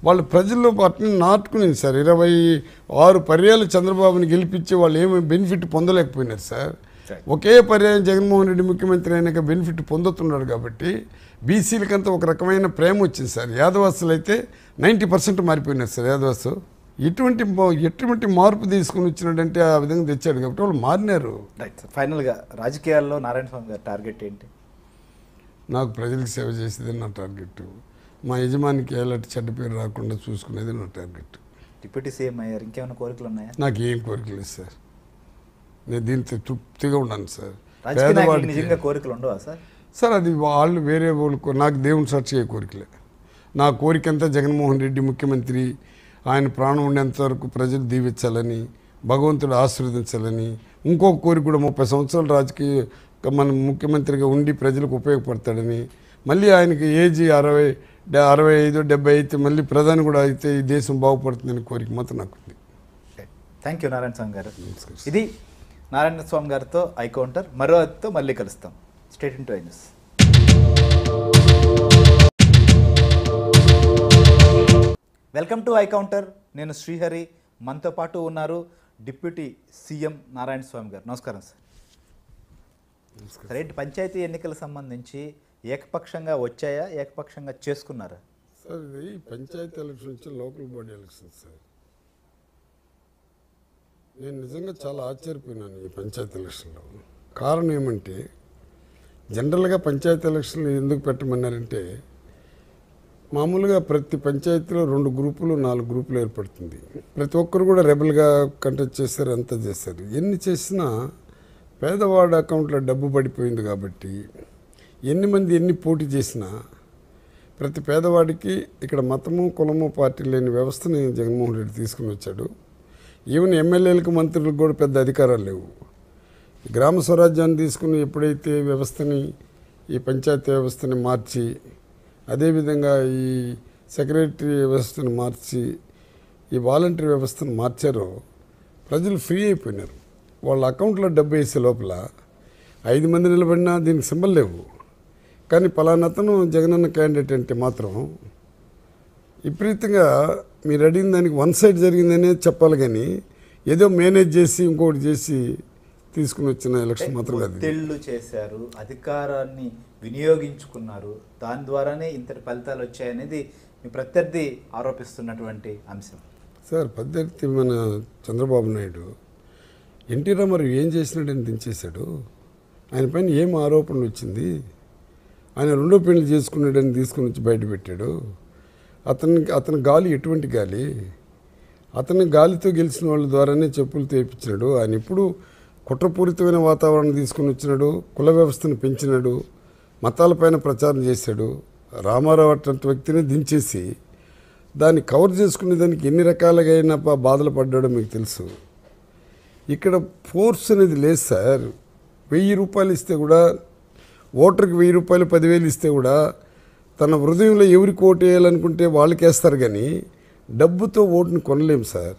వాళ్ళు ప్రజల్లో వాటిని నాటుకునేది సార్. 26 పర్యాలు చంద్రబాబుని గెలిపించి వాళ్ళు ఏమి బెనిఫిట్ పొందలేకపోయినారు సార్. ఒకే పర్యాయం జగన్మోహన్ రెడ్డి ముఖ్యమంత్రి అయినాక బెనిఫిట్ పొందుతున్నాడు కాబట్టి బీసీలకంతా ఒక రకమైన ప్రేమ వచ్చింది సార్. యాదవాసులు అయితే 90% మారిపోయినారు సార్. యాదవాసు ఎటువంటి మార్పు తీసుకుని వచ్చినాడంటే ఆ విధంగా తెచ్చాడు కాబట్టి వాళ్ళు మారినారు. ఫైనల్గా రాజకీయాల్లో నారాయణ స్వామి గారి టార్గెట్ ఏంటి? నాకు ప్రజలకు సేవ చేసేది నా టార్గెట్, మా యజమానికి ఎలాంటి చెడ్డ పేరు రాకుండా చూసుకునేది నా టార్గెట్. డిప్యూటీ సీఎం అయ్యారు, ఇంకేమైనా కోరికలు ఉన్నాయా? నాకు ఏం కోరికలు లేదు సార్, నేను దీంతో తృప్తిగా ఉన్నాను సార్. నిజంగా కోరికలు ఉండవా సార్? సార్ అది వాళ్ళు వేరే వాళ్ళు, నాకు దేవుని సాక్షిగా కోరికలే. నా కోరిక అంతా జగన్మోహన్ రెడ్డి ముఖ్యమంత్రి ఆయన ప్రాణం ఉండేంతవరకు ప్రజలు దీవించాలని, భగవంతుడు ఆశీర్వదించాలని. ఇంకొక కోరిక కూడా 30 సంవత్సరాలు రాజకీయ మన ముఖ్యమంత్రిగా ఉండి ప్రజలకు ఉపయోగపడతాడని. మళ్ళీ ఆయనకి ఏజ్ 65, 70 అయితే మళ్ళీ ప్రధాని కూడా అయితే ఈ దేశం బాగుపడుతుందని కోరిక మాత్రం నాకు ఉంది. థ్యాంక్ యూ నారాయణ స్వామి గారు. ఇది నారాయణ స్వామి గారితో ఐకౌంటర్. మరో అతితో మళ్ళీ కలుస్తాం. Stay tune to I news. Welcome to ఐకౌంటర్. నేను శ్రీహరి, మనతో పాటు ఉన్నారు డిప్యూటీ సీఎం నారాయణ స్వామి గారు. నమస్కారం సార్. రేపు పంచాయతీ ఎన్నికల సంబంధించి ఏకపక్షంగా వచ్చాయా, ఏకపక్షంగా చేసుకున్నారా సార్? ఇది పంచాయతీ ఎలక్షన్ నుంచి లోకల్ బాడీ ఎలక్షన్ సార్. నేను నిజంగా చాలా ఆశ్చర్యపోయినాను ఈ పంచాయతీ ఎలక్షన్లో. కారణం ఏమంటే జనరల్గా పంచాయతీ ఎలక్షన్లు ఎందుకు పెట్టమన్నారంటే మామూలుగా ప్రతి పంచాయతీలో 2 గ్రూపులు 4 గ్రూపులు ఏర్పడుతుంది. ప్రతి ఒక్కరు కూడా రెబల్గా కంటెక్ట్ చేస్తారు, అంతా చేస్తారు. ఎన్ని చేసినా పేదవాడ అకౌంట్లో డబ్బు పడిపోయింది కాబట్టి ఎన్ని మంది ఎన్ని పోటీ చేసినా ప్రతి పేదవాడికి ఇక్కడ మతము కులము పార్టీ లేని వ్యవస్థని జగన్మోహన్ రెడ్డి తీసుకుని వచ్చాడు. ఈవెన్ ఎమ్మెల్యేలకు మంత్రులకు కూడా పెద్ద అధికారాలు లేవు. గ్రామ స్వరాజ్యాన్ని తీసుకుని ఎప్పుడైతే వ్యవస్థని ఈ పంచాయతీ వ్యవస్థని మార్చి, అదేవిధంగా ఈ సెక్రటరీ వ్యవస్థను మార్చి, ఈ వాలంటీర్ వ్యవస్థను మార్చారో ప్రజలు ఫ్రీ అయిపోయినారు. వాళ్ళ అకౌంట్లో డబ్బు వేసే లోపల 5 మంది నిలబడినా దీనికి సింబల్ లేవు. కానీ పలానాతను జగనన్న క్యాండిడేట్ అంటే మాత్రం విపరీతంగా మీరు అడిగిన దానికి 1 సైడ్ జరిగిందనే చెప్పాలి. కానీ ఏదో మేనేజ్ చేసి ఇంకోటి చేసి తీసుకుని వచ్చిన ఎలక్షన్ మాత్రం కాదు. తెళ్ళు చేశారు, అధికారాన్ని వినియోగించుకున్నారు, దాని ద్వారానే ఇంతటి ఫలితాలు వచ్చాయనేది మీ ప్రత్యర్థి ఆరోపిస్తున్నటువంటి అంశం సార్. ప్రత్యర్థి మన చంద్రబాబు నాయుడు ఎన్టీ రామారావు ఏం చేసినాడని దించేశాడు. ఆయన పైన ఏం ఆరోపణలు వచ్చింది? ఆయన 2 పెళ్లి చేసుకున్నాడని తీసుకుని వచ్చి బయటపెట్టాడు. అతని గాలి ఎటువంటి గాలి? అతని గాలితో గెలిచిన వాళ్ళ ద్వారానే చెప్పులు తెప్పించినాడు. ఆయన ఇప్పుడు కుట్రపూరితమైన వాతావరణం తీసుకుని వచ్చినాడు. కుల వ్యవస్థను పెంచినాడు, మతాలపైన ప్రచారం చేశాడు. రామారావు అటువంటి వ్యక్తిని దించేసి దాన్ని కవర్ చేసుకునే దానికి ఎన్ని రకాలుగా అయినా బాధలు పడ్డాడో మీకు తెలుసు. ఇక్కడ ఫోర్స్ అనేది లేదు సార్. 1000 రూపాయలు ఇస్తే కూడా ఓటర్కి 1000 రూపాయలు 10,000 ఇస్తే కూడా తన హృదయంలో ఎవరికి ఓటు వేయాలనుకుంటే వాళ్ళకి వేస్తారు. కానీ డబ్బుతో ఓటుని కొనలేము సార్.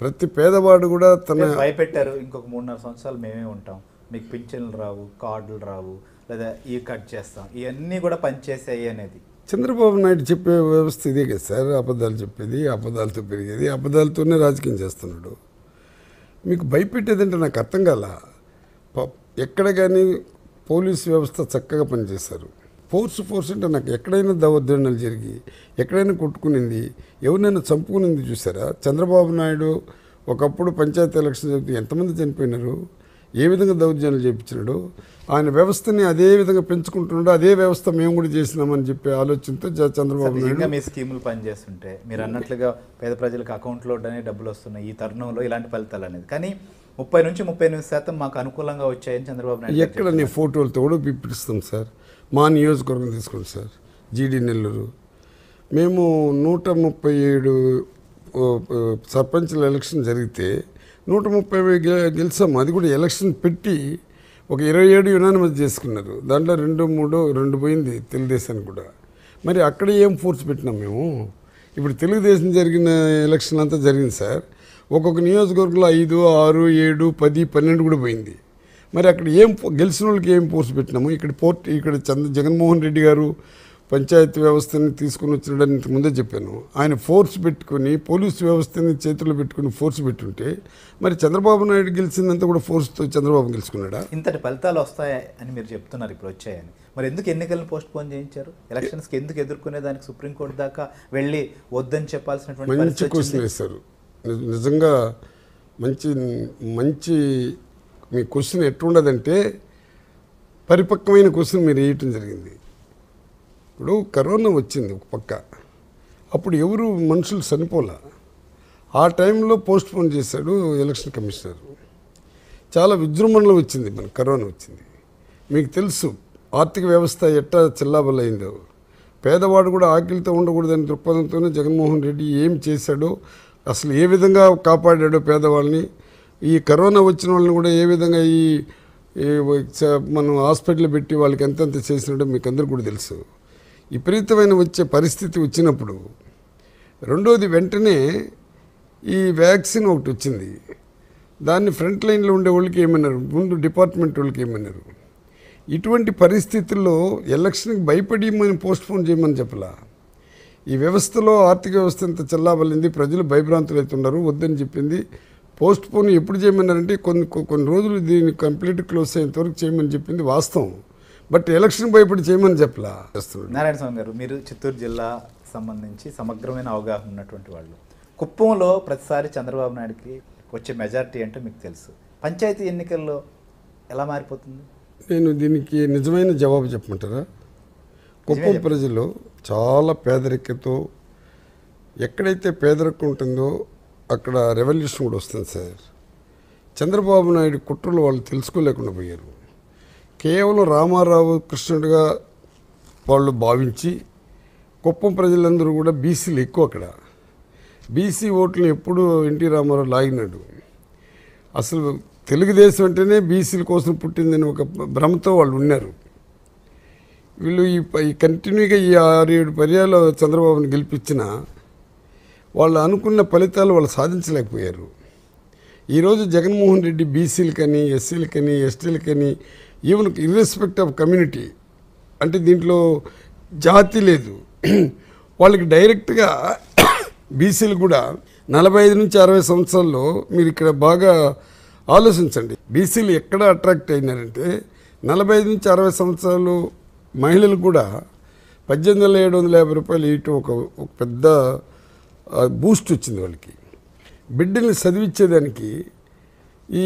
ప్రతి పేదవాడు కూడా తన భయపెట్టారు. ఇంకొక 3.5 సంవత్సరాలు మేమే ఉంటాం, మీకు పింఛన్లు రావు, కార్డులు రావు, లేదా ఈ కట్ చేస్తాం, ఇవన్నీ కూడా పనిచేసాయి అనేది చంద్రబాబు నాయుడు చెప్పే వ్యవస్థ ఇదే కదా సార్. అబద్ధాలు చెప్పేది, అబద్ధాలతో పెరిగేది, అబద్ధాలతోనే రాజకీయం చేస్తున్నాడు. మీకు భయపెట్టేదంటే నాకు అర్థం కాల. ఎక్కడ కానీ పోలీసు వ్యవస్థ చక్కగా పనిచేశారు. ఫోర్స్ అంటే నాకు ఎక్కడైనా దౌర్జన్యాలు జరిగి ఎక్కడైనా కొట్టుకునింది, ఎవరినైనా చంపుకునింది చూసారా? చంద్రబాబు నాయుడు ఒకప్పుడు పంచాయతీ ఎలక్షన్ జరిగితే ఎంతమంది చనిపోయినారు, ఏ విధంగా దౌర్జన్యాలు చేయించినాడు. ఆయన వ్యవస్థని అదే విధంగా పెంచుకుంటున్నాడు. అదే వ్యవస్థ మేము కూడా చేసినామని చెప్పే ఆలోచనతో చంద్రబాబు నాయుడు మీ స్కీములు పనిచేస్తుంటే మీరు అన్నట్లుగా పేద ప్రజలకు అకౌంట్లో డబ్బులు వస్తున్నాయి. ఈ తరుణంలో ఇలాంటి ఫలితాలు అనేది కానీ 30 నుంచి 38% మాకు అనుకూలంగా వచ్చాయని చంద్రబాబు నాయుడు ఎక్కడ నేను ఫోటోలతో కూడా పిప్పిస్తాం సార్. మా నియోజకవర్గం తీసుకోండి సార్, జీడి నెల్లూరు. మేము 137 సర్పంచ్ల ఎలక్షన్ జరిగితే 130 గెలిచాము. అది కూడా ఎలక్షన్ పెట్టి ఒక 27 యునానిమస్ చేసుకున్నారు. దాంట్లో 2, 3 పోయింది తెలుగుదేశానికి కూడా. మరి అక్కడ ఏం ఫోర్స్ పెట్టినాం మేము? ఇప్పుడు తెలుగుదేశం జరిగిన ఎలక్షన్ అంతా జరిగింది సార్. ఒక్కొక్క నియోజకవర్గంలో 5, 6, 7, 10, 12 కూడా పోయింది. మరి అక్కడ ఏం గెలిచిన వాళ్ళకి ఏం ఫోర్స్ పెట్టినాము? ఇక్కడ జగన్మోహన్ రెడ్డి గారు పంచాయతీ వ్యవస్థని తీసుకుని వచ్చినాడని ఇంతకుముందే చెప్పాను. ఆయన ఫోర్స్ పెట్టుకుని పోలీసు వ్యవస్థని చేతుల్లో పెట్టుకుని ఫోర్స్ పెట్టుంటే మరి చంద్రబాబు నాయుడు గెలిచిందంతా కూడా ఫోర్స్తో చంద్రబాబు గెలుచుకున్నాడా? ఇంతటి ఫలితాలు వస్తాయని మీరు చెప్తున్నారు, ఇప్పుడు వచ్చాయని. మరి ఎందుకు ఎన్నికలను పోస్ట్ పోన్ చేయించారు? ఎలక్షన్స్కి ఎందుకు ఎదుర్కొనే దానికి సుప్రీంకోర్టు దాకా వెళ్ళి వద్దని చెప్పాల్సినటువంటి మంచి క్వశ్చన్ వేశారు. నిజంగా మంచి మంచి మీ క్వశ్చన్ ఎట్లుండదంటే పరిపక్వమైన క్వశ్చన్ మీరు వేయటం జరిగింది. ఇప్పుడు కరోనా వచ్చింది ఒక పక్క, అప్పుడు ఎవరు మనుషులు చనిపోలే. ఆ టైంలో పోస్ట్ పోన్ చేశాడు ఎలక్షన్ కమిషనర్. చాలా విజృంభణలో వచ్చింది మన కరోనా వచ్చింది. మీకు తెలుసు ఆర్థిక వ్యవస్థ ఎట్టా చిల్లాబలైందో, పేదవాడు కూడా ఆకలితో ఉండకూడదని దృక్పథంతోనే జగన్మోహన్ రెడ్డి ఏం చేశాడో, అసలు ఏ విధంగా కాపాడాడో పేదవాళ్ళని, ఈ కరోనా వచ్చిన వాళ్ళని కూడా ఏ విధంగా మనం హాస్పిటల్ పెట్టి వాళ్ళకి ఎంతెంత చేసినాడో మీకు అందరూ కూడా తెలుసు. విపరీతమైన వచ్చే పరిస్థితి వచ్చినప్పుడు రెండోది వెంటనే ఈ వ్యాక్సిన్ ఒకటి వచ్చింది. దాన్ని ఫ్రంట్ లైన్లో ఉండే వాళ్ళకి ఏమన్నారు? ముందు డిపార్ట్మెంట్ వాళ్ళకి ఏమన్నారు? ఇటువంటి పరిస్థితుల్లో ఎలక్షన్కి భయపడి మనం పోస్ట్పోన్ చేయమని చెప్పలా. ఈ వ్యవస్థలో ఆర్థిక వ్యవస్థ అంతా చల్లాబలింది, ప్రజలు భయభ్రాంతులు అవుతున్నారు, వద్దని చెప్పింది. పోస్ట్పోన్ ఎప్పుడు చేయమన్నారంటే కొన్ని రోజులు దీన్ని కంప్లీట్ క్లోజ్ అయ్యేంతవరకు చేయమని చెప్పింది వాస్తవం. బట్ ఎలక్షన్ భయపడి చేయమని చెప్పలా. నారాయణ స్వామి గారు, మీరు చిత్తూరు జిల్లా సంబంధించి సమగ్రమైన అవగాహన ఉన్నటువంటి వాళ్ళు. కుప్పంలో ప్రతిసారి చంద్రబాబు నాయుడుకి వచ్చే మెజారిటీ అంటే మీకు తెలుసు. పంచాయతీ ఎన్నికల్లో ఎలా మారిపోతుంది? నేను దీనికి నిజమైన జవాబు చెప్పమంటారా? కుప్పం ప్రజలు చాలా పేదరికతో, ఎక్కడైతే పేదరికం ఉంటుందో అక్కడ రెవల్యూషన్ కూడా వస్తుంది సార్. చంద్రబాబు నాయుడు కుట్రలు వాళ్ళు తెలుసుకోలేకుండా పోయారు. కేవలం రామారావు కృష్ణుడిగా వాళ్ళు భావించి కుప్పం ప్రజలందరూ కూడా బీసీలు ఎక్కువ, అక్కడ బీసీ ఓట్లను ఎప్పుడు ఎన్టీ రామారావు లాగినాడు. అసలు తెలుగుదేశం అంటేనే బీసీల కోసం పుట్టిందని ఒక భ్రమతో వాళ్ళు ఉన్నారు. వీళ్ళు ఈ కంటిన్యూగా ఈ 6-7 పర్యాలు చంద్రబాబుని గెలిపించినా వాళ్ళు అనుకున్న ఫలితాలు వాళ్ళు సాధించలేకపోయారు. ఈరోజు జగన్మోహన్ రెడ్డి బీసీలకని, ఎస్సీలకని, ఎస్టీలకని, ఈవెన్ ఇర్రెస్పెక్ట్ ఆఫ్ కమ్యూనిటీ అంటే దీంట్లో జాతి లేదు, వాళ్ళకి డైరెక్ట్గా బీసీలు కూడా 45 నుంచి 60 సంవత్సరాల్లో మీరు ఇక్కడ బాగా ఆలోచించండి. బీసీలు ఎక్కడ అట్రాక్ట్ అయినారంటే 45 నుంచి 60 సంవత్సరాలు మహిళలు కూడా 18,750 రూపాయలు ఇవ్వటం ఒక పెద్ద బూస్ట్ వచ్చింది వాళ్ళకి. బిడ్డల్ని చదివించేదానికి ఈ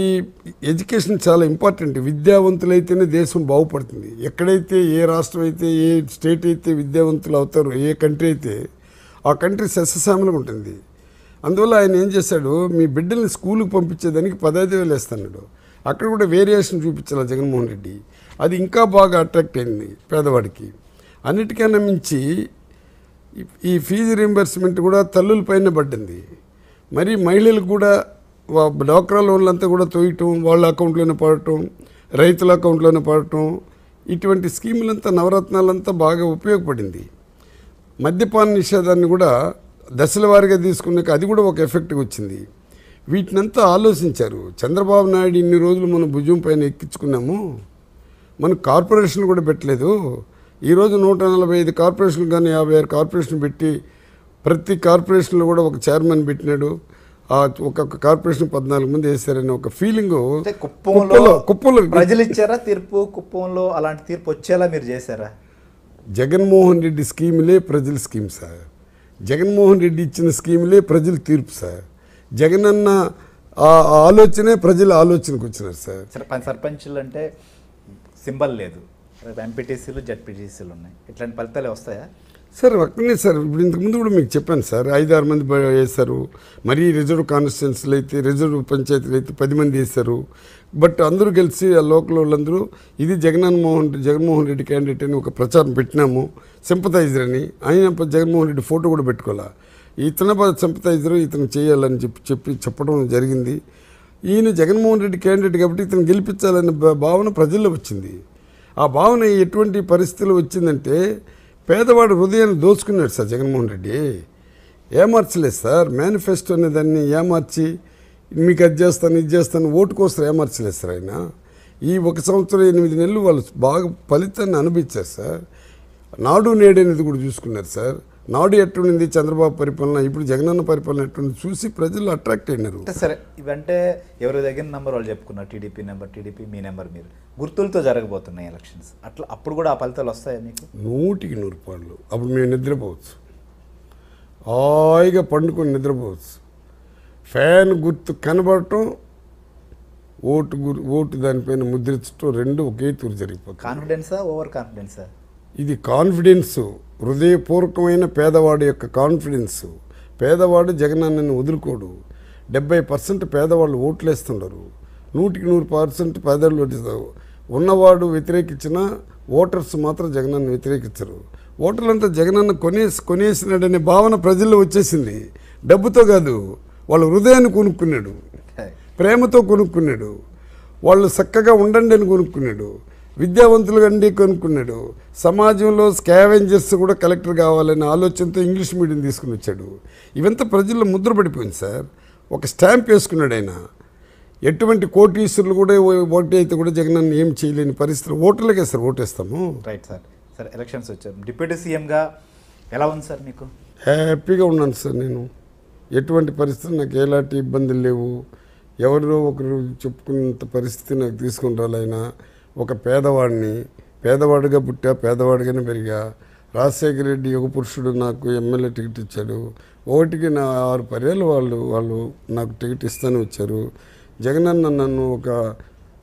ఎడ్యుకేషన్ చాలా ఇంపార్టెంట్. విద్యావంతులైతేనే దేశం బాగుపడుతుంది. ఎక్కడైతే ఏ రాష్ట్రం అయితే, ఏ స్టేట్ అయితే విద్యావంతులు అవుతారో, ఏ కంట్రీ అయితే ఆ కంట్రీ సస్యశ్యామలంగా ఉంటుంది. అందువల్ల ఆయన ఏం చేశాడు, మీ బిడ్డల్ని స్కూల్కి పంపించేదానికి 15,000 వేస్తున్నాడు. అక్కడ కూడా వేరియేషన్ చూపించాలి జగన్మోహన్ రెడ్డి. అది ఇంకా బాగా అట్రాక్ట్ అయింది పేదవాడికి. అన్నిటికన్నా మించి ఈ ఫీజు రీంబర్స్మెంట్ కూడా తల్లులపైన పడ్డింది. మరి మహిళలు కూడా డ్వాక్రా లోన్లంతా కూడా తోయటం, వాళ్ళ అకౌంట్లోనే పడటం, రైతుల అకౌంట్లోనే పడటం, ఇటువంటి స్కీములంతా నవరత్నాలంతా బాగా ఉపయోగపడింది. మద్యపాన నిషేధాన్ని కూడా దశల వారీగా తీసుకున్నాక అది కూడా ఒక ఎఫెక్ట్గా వచ్చింది. వీటినంతా ఆలోచించారు. చంద్రబాబు నాయుడు ఇన్ని రోజులు మనం భుజం పైన ఎక్కించుకున్నాము, మనం కార్పొరేషన్ కూడా పెట్టలేదు. ఈరోజు 145 కార్పొరేషన్లు కానీ 56 కార్పొరేషన్ పెట్టి ప్రతి కార్పొరేషన్లో కూడా ఒక చైర్మన్ పెట్టినాడు. ఒక్కొక్క కార్పొరేషన్ 14 మంది వేసారని ఒక ఫీలింగ్ కుప్పంలో ప్రజలు ఇచ్చారా? తీర్పు కుప్పంలో అలాంటి తీర్పు వచ్చేలా మీరు చేశారా? జగన్మోహన్ రెడ్డి స్కీములే ప్రజల స్కీమ్ సార్. జగన్మోహన్ రెడ్డి ఇచ్చిన స్కీములే ప్రజల తీర్పు సార్. జగనన్న ఆలోచనే ప్రజల ఆలోచనకు వచ్చినారు సార్. సర్పంచులు అంటే సింబల్ లేదు, ఎంపీటీసీలు జడ్పీటీసీలు ఉన్నాయి. ఇట్లాంటి ఫలితాలు వస్తాయా సార్? అక్కడనే సార్, ఇప్పుడు ఇంతకుముందు కూడా మీకు చెప్పాను సార్, 5-6 మంది వేశారు. మరీ రిజర్వ్ కాన్స్టిట్యున్సీలు అయితే, రిజర్వ్ పంచాయతీలు అయితే 10 మంది వేశారు. బట్ అందరూ కలిసి ఆ లోకల్ వాళ్ళందరూ ఇది జగన్మోహన్ రెడ్డి క్యాండిడేట్ అని ఒక ప్రచారం పెట్టినాము, సింపథైజర్ అని. ఆయన జగన్మోహన్ రెడ్డి ఫోటో కూడా పెట్టుకోవాలా, ఇతను సింపథైజర్, ఇతను చేయాలని చెప్పడం జరిగింది. ఈయన జగన్మోహన్ రెడ్డి క్యాండిడేట్ కాబట్టి ఇతను గెలిపించాలనే భావన ప్రజల్లో వచ్చింది. ఆ భావన ఎటువంటి పరిస్థితులు వచ్చిందంటే పేదవాడు హృదయాన్ని దోచుకున్నాడు సార్ జగన్మోహన్ రెడ్డి. ఏమార్చలేదు సార్, మేనిఫెస్టో అనే దాన్ని ఏమార్చి మీకు అది చేస్తాను ఇది చేస్తాను ఓటు కోసం ఏమార్చలేదు సార్. ఆయన ఈ ఒక సంవత్సరం 8 నెలలు వాళ్ళు బాగా ఫలితాన్ని అనుభవించారు సార్. నాడు నేడనేది కూడా చూసుకున్నారు సార్. నాడు ఎట్టుండింది చంద్రబాబు పరిపాలన, ఇప్పుడు జగనన్న పరిపాలన ఎట్టుండి చూసి ప్రజలు అట్రాక్ట్ అయినారు. సరే, ఇవంటే ఎవరి దగ్గర నెంబర్ వాళ్ళు చెప్పుకున్నారు, టీడీపీ నెంబర్ టీడీపీ, మీ నెంబర్ మీరు. గుర్తులతో జరగబోతున్నాయి ఎలక్షన్స్, అట్లా అప్పుడు కూడా ఆ ఫలితాలు వస్తాయి మీకు 100% అప్పుడు మేము నిద్రపోవచ్చు, హాయిగా పండుకొని నిద్రపోవచ్చు. ఫ్యాన్ గుర్తు కనబడటం, ఓటు దానిపైన ముద్రించడం రెండు ఒకే తూరు జరిగిపోతుంది. కాన్ఫిడెన్సా ఓవర్ కాన్ఫిడెన్సా? ఇది కాన్ఫిడెన్సు, హృదయపూర్వకమైన పేదవాడి యొక్క కాన్ఫిడెన్సు. పేదవాడు జగనన్నని వదులుకోడు. 70% పేదవాళ్ళు ఓట్లు వేస్తుండరు. 100% పేదవాళ్ళు ఓటిస్తారు. ఉన్నవాడు వ్యతిరేకించిన ఓటర్స్ మాత్రం జగనన్న వ్యతిరేకించరు. ఓటర్లంతా జగనన్న కొనేసినాడనే భావన ప్రజల్లో వచ్చేసింది. డబ్బుతో కాదు, వాళ్ళ హృదయాన్ని కొనుక్కున్నాడు, ప్రేమతో కొనుక్కున్నాడు, వాళ్ళు చక్కగా ఉండండి అని కొనుక్కున్నాడు, విద్యావంతులు అండి కొనుక్కున్నాడు, సమాజంలో స్కావెంజర్స్ కూడా కలెక్టర్ కావాలనే ఆలోచనతో ఇంగ్లీష్ మీడియం తీసుకుని వచ్చాడు. ఇవంతా ప్రజల్లో ముద్ర పడిపోయింది సార్. ఒక స్టాంప్ వేసుకున్నాడు ఆయన. ఎటువంటి కోటీశ్వరులు కూడా ఓటే అయితే కూడా జగనన్న ఏం చేయలేని పరిస్థితులు. ఓటర్లకే సార్ ఓటేస్తాము. Right sir. సార్, ఎలక్షన్స్ వచ్చాము, డిప్యూటీ సీఎంగా ఎలా ఉంది సార్ మీకు? హ్యాపీగా ఉన్నాను సార్. నేను ఎటువంటి పరిస్థితులు, నాకు ఎలాంటి ఇబ్బందులు లేవు. ఎవరిలో ఒకరు చెప్పుకున్నంత పరిస్థితి నాకు తీసుకుని రాలైనా. ఒక పేదవాడిని, పేదవాడిగా పుట్టా, పేదవాడిగానే పెరిగా. రాజశేఖర రెడ్డి యుగ పురుషుడు నాకు ఎమ్మెల్యే టికెట్ ఇచ్చాడు. ఓటికి నా 6 పర్యాలు వాళ్ళు నాకు టికెట్ ఇస్తూనే వచ్చారు. జగనన్న నన్ను ఒక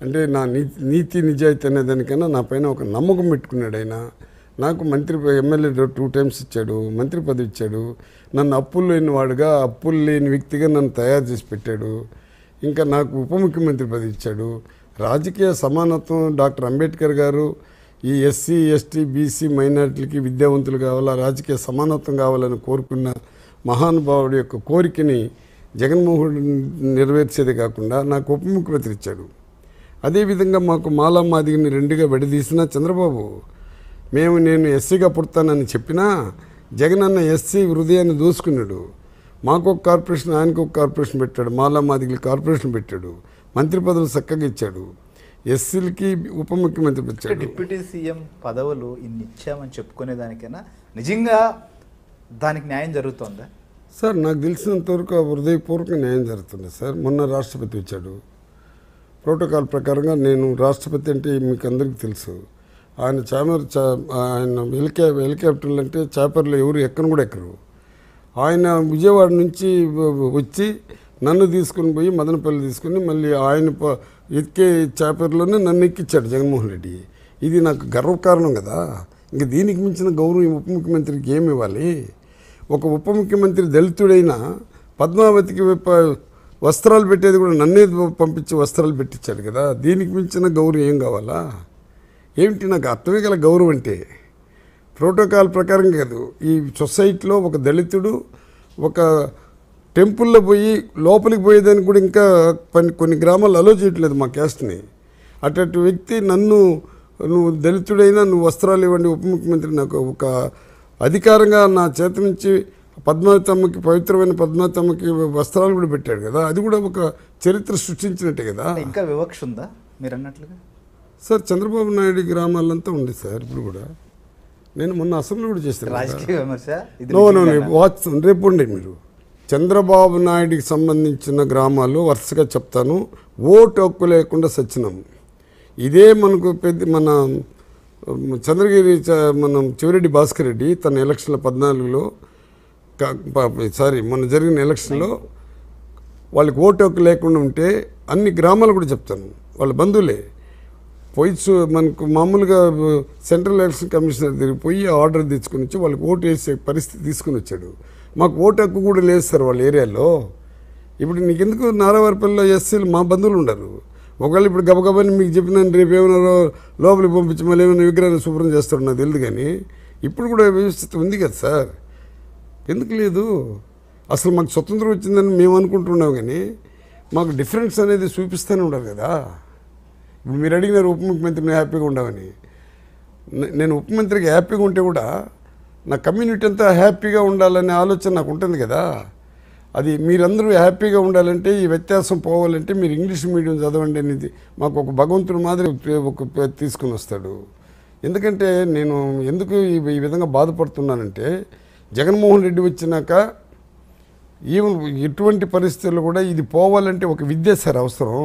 అంటే నా నీతి నిజాయితీ అనేదానికైనా నా పైన ఒక నమ్మకం పెట్టుకున్నాడు ఆయన. నాకు ఎమ్మెల్యే 2 టైమ్స్ ఇచ్చాడు, మంత్రి పదవి ఇచ్చాడు. నన్ను అప్పులు లేని వాడుగా, అప్పులు లేని వ్యక్తిగా నన్ను తయారు చేసి పెట్టాడు. ఇంకా నాకు ఉప ముఖ్యమంత్రి పదవి ఇచ్చాడు. రాజకీయ సమానత్వం, డాక్టర్ అంబేద్కర్ గారు ఈ ఎస్సీ ఎస్టీ బీసీ మైనార్టీలకి విద్యావంతులు కావాలా, రాజకీయ సమానత్వం కావాలని కోరుకున్న మహానుభావుడి యొక్క కోరికని జగన్మోహన్ నెరవేర్చేది కాకుండా నాకు ఉప ముఖ్యమంత్రి ఇచ్చాడు. అదేవిధంగా మాకు మాలా మాదిగని 2గా విడదీసిన చంద్రబాబు, నేను ఎస్సీగా పుడతానని చెప్పినా జగనన్న ఎస్సీ హృదయాన్ని దోసుకున్నాడు. మాకు ఒక కార్పొరేషన్, ఆయనకు ఒక కార్పొరేషన్ పెట్టాడు, మాలా మాదిగలు కార్పొరేషన్ పెట్టాడు, మంత్రి పదవులు చక్కగా ఇచ్చాడు, ఎస్సీలకి ఉప ముఖ్యమంత్రి ఇచ్చాడు. డిప్యూటీ సీఎం పదవులు ఇన్ని ఇచ్చామని చెప్పుకునే దానికైనా నిజంగా దానికి న్యాయం జరుగుతుందా సార్? నాకు తెలిసినంతవరకు హృదయపూర్వక న్యాయం జరుగుతుంది సార్. మొన్న రాష్ట్రపతి వచ్చాడు. ప్రోటోకాల్ ప్రకారంగా నేను రాష్ట్రపతి అంటే మీకు అందరికీ తెలుసు, ఆయన హెలికాప్టర్లు అంటే చేపర్లో ఎవరు ఎక్కను కూడా ఎక్కరు. ఆయన విజయవాడ నుంచి వచ్చి నన్ను తీసుకుని పోయి మదనపల్లి తీసుకుని మళ్ళీ ఆయన ఎక్కే చేపర్లోనే నన్ను ఎక్కించాడు జగన్మోహన్ రెడ్డి. ఇది నాకు గర్వకారణం కదా. ఇంక దీనికి మించిన గౌరవం ఉప ముఖ్యమంత్రికి ఏమి ఇవ్వాలి? ఒక ఉప ముఖ్యమంత్రి దళితుడైన పద్మావతికి వస్త్రాలు పెట్టేది కూడా నన్నే పంపించి వస్త్రాలు పెట్టించాడు కదా. దీనికి మించిన గౌరవం ఏం కావాలా? ఏమిటి నాకు అర్థమే గల గౌరవం అంటే? ప్రోటోకాల్ ప్రకారం కాదు, ఈ సొసైటీలో ఒక దళితుడు ఒక టెంపుల్లో పోయి లోపలికి పోయేదానికి కూడా ఇంకా కొన్ని గ్రామాలు అలో చేయట్లేదు మా క్యాస్ట్ని. అటువంటి వ్యక్తి నువ్వు దళితుడైనా నువ్వు వస్త్రాలు ఇవ్వండి ఉప ముఖ్యమంత్రి నాకు ఒక అధికారంగా నా చేతి నుంచి పద్మావతమ్మకి, పవిత్రమైన పద్మావతమ్మకి వస్త్రాలు కూడా పెట్టాడు కదా. అది కూడా ఒక చరిత్ర సృష్టించినట్టే కదా. ఇంకా వివక్ష ఉందా మీరు అన్నట్లుగా? సార్, చంద్రబాబు నాయుడు గ్రామాలంతా ఉంది సార్. ఇప్పుడు కూడా నేను మొన్న అసెంబ్లీ కూడా చేస్తాను. వాచ్ రేపు ఉండే మీరు చంద్రబాబు నాయుడికి సంబంధించిన గ్రామాలు వరుసగా చెప్తాను. ఓటు హక్కు లేకుండా సచ్చినాము. ఇదే మనకు మన చంద్రగిరి మనం చివరెడ్డి భాస్కర్ రెడ్డి తన ఎలక్షన్ల 14లో మొన్న జరిగిన ఎలక్షన్లో వాళ్ళకి ఓటు హక్కు లేకుండా ఉంటే అన్ని గ్రామాలు కూడా చెప్తాను. వాళ్ళ బంధువులే పోయి మనకు మామూలుగా సెంట్రల్ ఎలక్షన్ కమిషనర్ దగ్గర పోయి ఆర్డర్ తెచ్చుకుని వచ్చి వాళ్ళకి ఓటు వేసే పరిస్థితి తీసుకుని వచ్చాడు. మాకు ఓటు హక్కు కూడా లేదు సార్ వాళ్ళ ఏరియాలో. ఇప్పుడు నీకెందుకు నారావారిపల్లిలో ఎస్సీలు మా బంధువులు ఉండరు. ఒకవేళ ఇప్పుడు గబగబాని మీకు చెప్పిన రేపు ఏమైనా లోపలికి పంపించి మళ్ళీ ఏమైనా విగ్రహాన్ని శుభ్రం చేస్తాడు నాకు తెలియదు. కానీ ఇప్పుడు కూడా వ్యవస్థ ఉంది కదా సార్, ఎందుకు లేదు? అసలు మాకు స్వతంత్రం వచ్చిందని మేము అనుకుంటున్నాం కానీ మాకు డిఫరెన్స్ అనేది చూపిస్తూనే ఉండరు కదా. ఇప్పుడు మీరు అడిగినారు ఉప ముఖ్యమంత్రిని హ్యాపీగా ఉండమని. నేను ఉప మంత్రికి హ్యాపీగా ఉంటే కూడా నా కమ్యూనిటీ అంతా హ్యాపీగా ఉండాలనే ఆలోచన నాకు ఉంటుంది కదా. అది మీరందరూ హ్యాపీగా ఉండాలంటే ఈ వ్యత్యాసం పోవాలంటే మీరు ఇంగ్లీష్ మీడియం చదవండి అనేది మాకు ఒక భగవంతుడు మాదిరి ఒక తీసుకుని వస్తాడు. ఎందుకంటే నేను ఎందుకు ఈ విధంగా బాధపడుతున్నానంటే జగన్మోహన్ రెడ్డి వచ్చినాక ఈవెన్ ఎటువంటి పరిస్థితుల్లో కూడా ఇది పోవాలంటే ఒక విద్య సార్ అవసరం,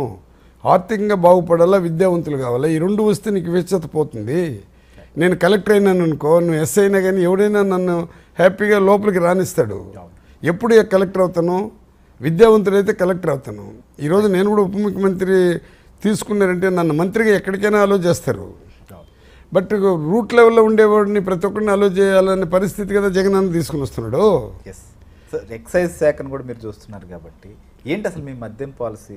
ఆర్థికంగా బాగుపడాలా, విద్యావంతులు కావాలా, ఈ రెండు వస్తే నీకు విచ్చత పోతుంది. నేను కలెక్టర్ అయినాను అనుకో, నువ్వు ఎస్ఐ అయినా కానీ ఎవడైనా నన్ను హ్యాపీగా లోపలికి రాణిస్తాడు. ఎప్పుడు కలెక్టర్ అవుతాను, విద్యావంతుడైతే కలెక్టర్ అవుతాను. ఈరోజు నేను కూడా ఉప ముఖ్యమంత్రి తీసుకున్నారంటే నన్ను మంత్రిగా ఎక్కడికైనా అలో చేస్తారు. బట్ రూట్ లెవెల్లో ఉండేవాడిని ప్రతి ఒక్కరిని అలో చేయాలనే పరిస్థితి కదా జగన్ అన్న తీసుకుని వస్తున్నాడు. సార్ ఎక్సైజ్ శాఖను కూడా మీరు చూస్తున్నారు కాబట్టి ఏంటి అసలు మీ మద్యం పాలసీ?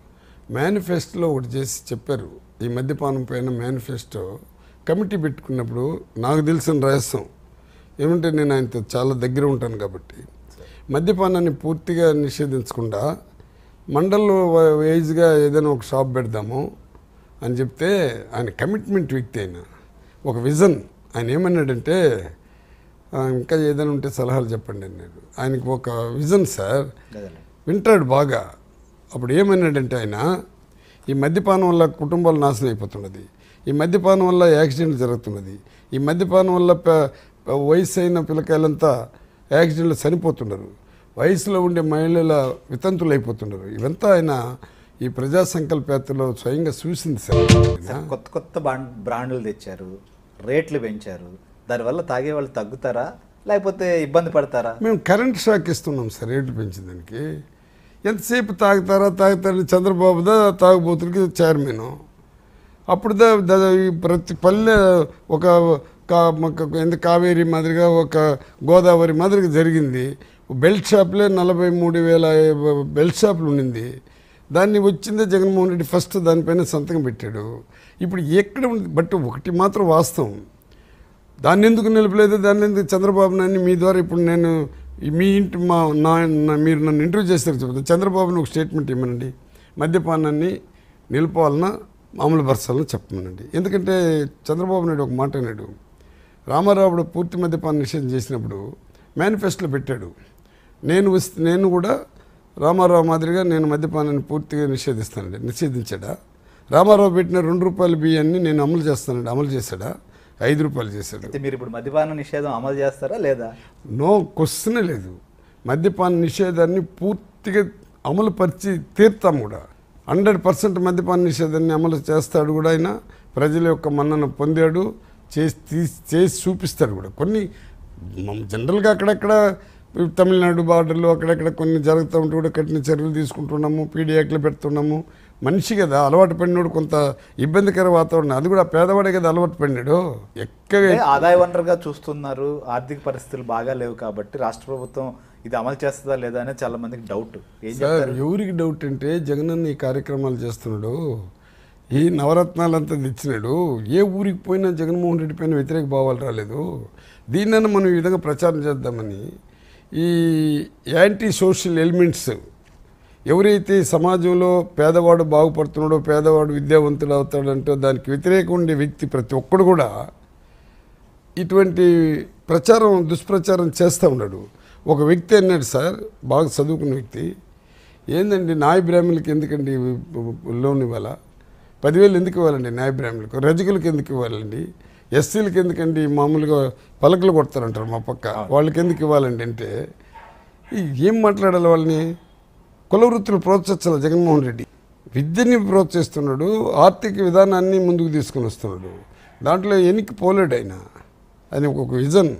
మేనిఫెస్టోలో ఒకటి చేసి చెప్పారు, ఈ మద్యపానం పైన మేనిఫెస్టో కమిటీ పెట్టుకున్నప్పుడు నాకు తెలిసిన రహస్యం ఏమంటే, నేను ఆయనతో చాలా దగ్గర ఉంటాను కాబట్టి, మద్యపానాన్ని పూర్తిగా నిషేధించకుండా మండల్లో వైజ్గా ఏదైనా ఒక షాప్ పెడదాము అని చెప్తే ఆయన కమిట్మెంట్ వ్యక్తి, ఆయన ఒక విజన్. ఆయన ఏమన్నాడంటే ఇంకా ఏదైనా ఉంటే సలహాలు చెప్పండి అన్నాడు. ఆయనకు ఒక విజన్ సార్, వింటాడు బాగా. అప్పుడు ఏమన్నాడంటే ఆయన, ఈ మద్యపానం వల్ల కుటుంబాలు నాశనం అయిపోతున్నది, ఈ మద్యపానం వల్ల యాక్సిడెంట్లు జరుగుతున్నది, ఈ మద్యపానం వల్ల వయసు అయిన పిల్లకాయలంతా యాక్సిడెంట్లు చనిపోతున్నారు, వయసులో ఉండే మహిళల వితంతులు అయిపోతున్నారు. ఇవంతా ఆయన ఈ ప్రజా సంకల్పయాత్రలో స్వయంగా చూసింది సార్. కొత్త కొత్త బ్రాండ్లు తెచ్చారు, రేట్లు పెంచారు, దానివల్ల తాగే వాళ్ళు తగ్గుతారా లేకపోతే ఇబ్బంది పడతారా? మేము కరెంట్ షాక్ ఇస్తున్నాం సార్ రేట్లు పెంచిన దానికి. ఎంతసేపు తాగుతారని చంద్రబాబుదా తాగుబోతులకి చైర్మన్. అప్పుడుదా ప్రతి పల్లె ఒక ఎంత కావేరీ మాదిరిగా ఒక గోదావరి మాదిరిగా జరిగింది. బెల్ట్ షాప్లే 43,000 బెల్ట్ షాపులు ఉండింది. దాన్ని వచ్చిందే జగన్మోహన్ రెడ్డి ఫస్ట్ దానిపైన సంతకం పెట్టాడు. ఇప్పుడు ఎక్కడ ఉంది? బట్ ఒకటి మాత్రం వాస్తవం, దాన్ని ఎందుకు నిలపలేదు, దాన్ని ఎందుకు చంద్రబాబు నాయుడు మీ ద్వారా ఇప్పుడు నేను మీ ఇంటి మీరు నన్ను ఇంటర్వ్యూ చేస్తారు చెప్తాను, చంద్రబాబుని ఒక స్టేట్మెంట్ ఇవ్వనండి, మద్యపానాన్ని నిలుపాలన్నా మామూలు పరచాలని చెప్పమనండి. ఎందుకంటే చంద్రబాబు నాయుడు ఒక మాట అన్నాడు, రామారావు పూర్తి మద్యపాన నిషేధం చేసినప్పుడు మేనిఫెస్టోలో పెట్టాడు, నేను కూడా రామారావు మాదిరిగా నేను మద్యపానాన్ని పూర్తిగా నిషేధిస్తానండి. నిషేధించాడా? రామారావు పెట్టిన ₹2 బియ్యాన్ని నేను అమలు చేస్తానండి, అమలు చేశాడా? ₹5 చేశాడు. మీరు ఇప్పుడు మద్యపాన నిషేధం అమలు చేస్తారా లేదా? నో క్వశ్చన్ లేదు. మద్యపాన నిషేధాన్ని పూర్తిగా అమలు పరిచి తీర్తాం కూడా. 100% మద్యపాన నిషేధాన్ని అమలు చేస్తాడు కూడా. ఆయన ప్రజల యొక్క మన్నన పొందాడు, చేసి చూపిస్తాడు కూడా. కొన్ని జనరల్గా అక్కడక్కడ తమిళనాడు బార్డర్లో అక్కడక్కడ కొన్ని జరుగుతూ ఉంటే కూడా కఠిన చర్యలు తీసుకుంటున్నాము, పీడీ యాక్ట్లు పెడుతున్నాము. మనిషి కదా అలవాటు పడినోడు, కొంత ఇబ్బందికర వాతావరణం, అది కూడా పేదవాడే కదా అలవాటు పడినాడు. ఎక్కడ ఆదాయ వనరుగా చూస్తున్నారు, ఆర్థిక పరిస్థితులు బాగా లేవు కాబట్టి రాష్ట్ర ప్రభుత్వం ఇది అమలు చేస్తుందా లేదా అనేది చాలా మందికి డౌట్. ఎవరికి డౌట్ అంటే జగన్ ఈ కార్యక్రమాలు చేస్తున్నాడు, ఈ నవరత్నాలంతా తెచ్చినాడు. ఏ ఊరికి పోయినా జగన్మోహన్ రెడ్డి పైన వ్యతిరేక భావాలు రాలేదు. దీన్నైనా మనం ఈ విధంగా ప్రచారం చేద్దామని ఈ యాంటీ సోషల్ ఎలిమెంట్స్ ఎవరైతే సమాజంలో పేదవాడు బాగుపడుతున్నాడో, పేదవాడు విద్యావంతుడు అవుతాడంటో దానికి వ్యతిరేకంగా ఉండే వ్యక్తి ప్రతి ఒక్కడు కూడా ఇటువంటి ప్రచారం, దుష్ప్రచారం చేస్తూ ఉన్నాడు. ఒక వ్యక్తి అన్నాడు సార్, బాగా చదువుకున్న వ్యక్తి, ఏందండి నాయ బ్రాహ్మణులకి ఎందుకండి లోన్ ఇవ్వాలా, 10,000 ఎందుకు ఇవ్వాలండి నాయ బ్రాహ్మణులకు, రజకులకు ఎందుకు ఇవ్వాలండి, ఎస్సీలకి ఎందుకండి, మామూలుగా పలకలు కొడతారంటారు మా పక్క వాళ్ళకి ఎందుకు ఇవ్వాలండి అంటే, ఏం మాట్లాడాలి వాళ్ళని? కుల వృత్తులు ప్రోత్సహించాలి. జగన్మోహన్ రెడ్డి విద్యని ప్రోత్సహిస్తున్నాడు, ఆర్థిక విధానాన్ని ముందుకు తీసుకుని వస్తున్నాడు, దాంట్లో ఎనికి పోలేడు ఆయన. ఆయన ఒక విజన్,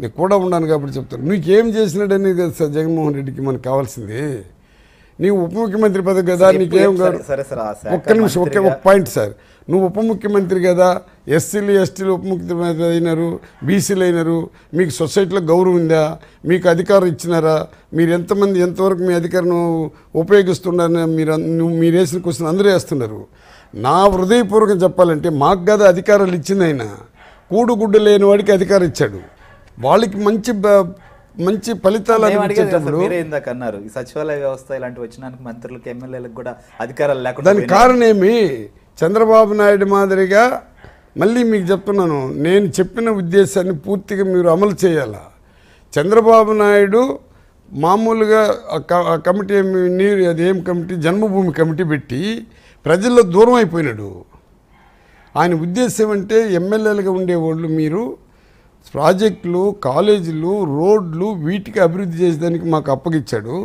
నేను కూడా ఉన్నాను కాబట్టి చెప్తాను, నీకేం చేసినాడని కదా సార్ జగన్మోహన్ రెడ్డికి మనకు కావాల్సింది. New Upmukimantri Pada Gaza, Nikem point, sir. No Upmukimantri Gada, Yesili, Estil Upmukimantri Naru, BC Lainaru, Mik Societal Gaurunda, Mik Adika Richnara, Mirantaman, Yentork, Medicarno, Opegustuna, Miration Kusan Andreas Tundaru. Now Rude Purkan Japalente, Magada Adika Richinaina, Kudu Gudele, Noadika Adika Richadu, Balik Manchib. మంచి ఫలితాలు అందించేటప్పుడు మీరే ఇందాక అన్నారు ఈ సచివాలయ వ్యవస్థ ఇలాంటి వచ్చినానికి మంత్రులకు ఎమ్మెల్యేలకు కూడా అధికారాలు లేకుండా దానికి కారణమేమి చంద్రబాబు నాయుడు మాదిరిగా మళ్ళీ మీకు చెప్తున్నాను నేను చెప్పిన ఉద్దేశాన్ని పూర్తిగా మీరు అమలు చేయాలి చంద్రబాబు నాయుడు మామూలుగా కమిటీ నీరు అదేం కమిటీ జన్మభూమి కమిటీ పెట్టి ప్రజల దూరం అయిపోయినాడు ఆయన ఉద్దేశం అంటే ఎమ్మెల్యేలుగా ఉండేవాళ్ళు మీరు ప్రాజెక్టులు కాలేజీలు రోడ్లు వీటికి అభివృద్ధి చేసేదానికి మాకు అప్పగిచ్చాడు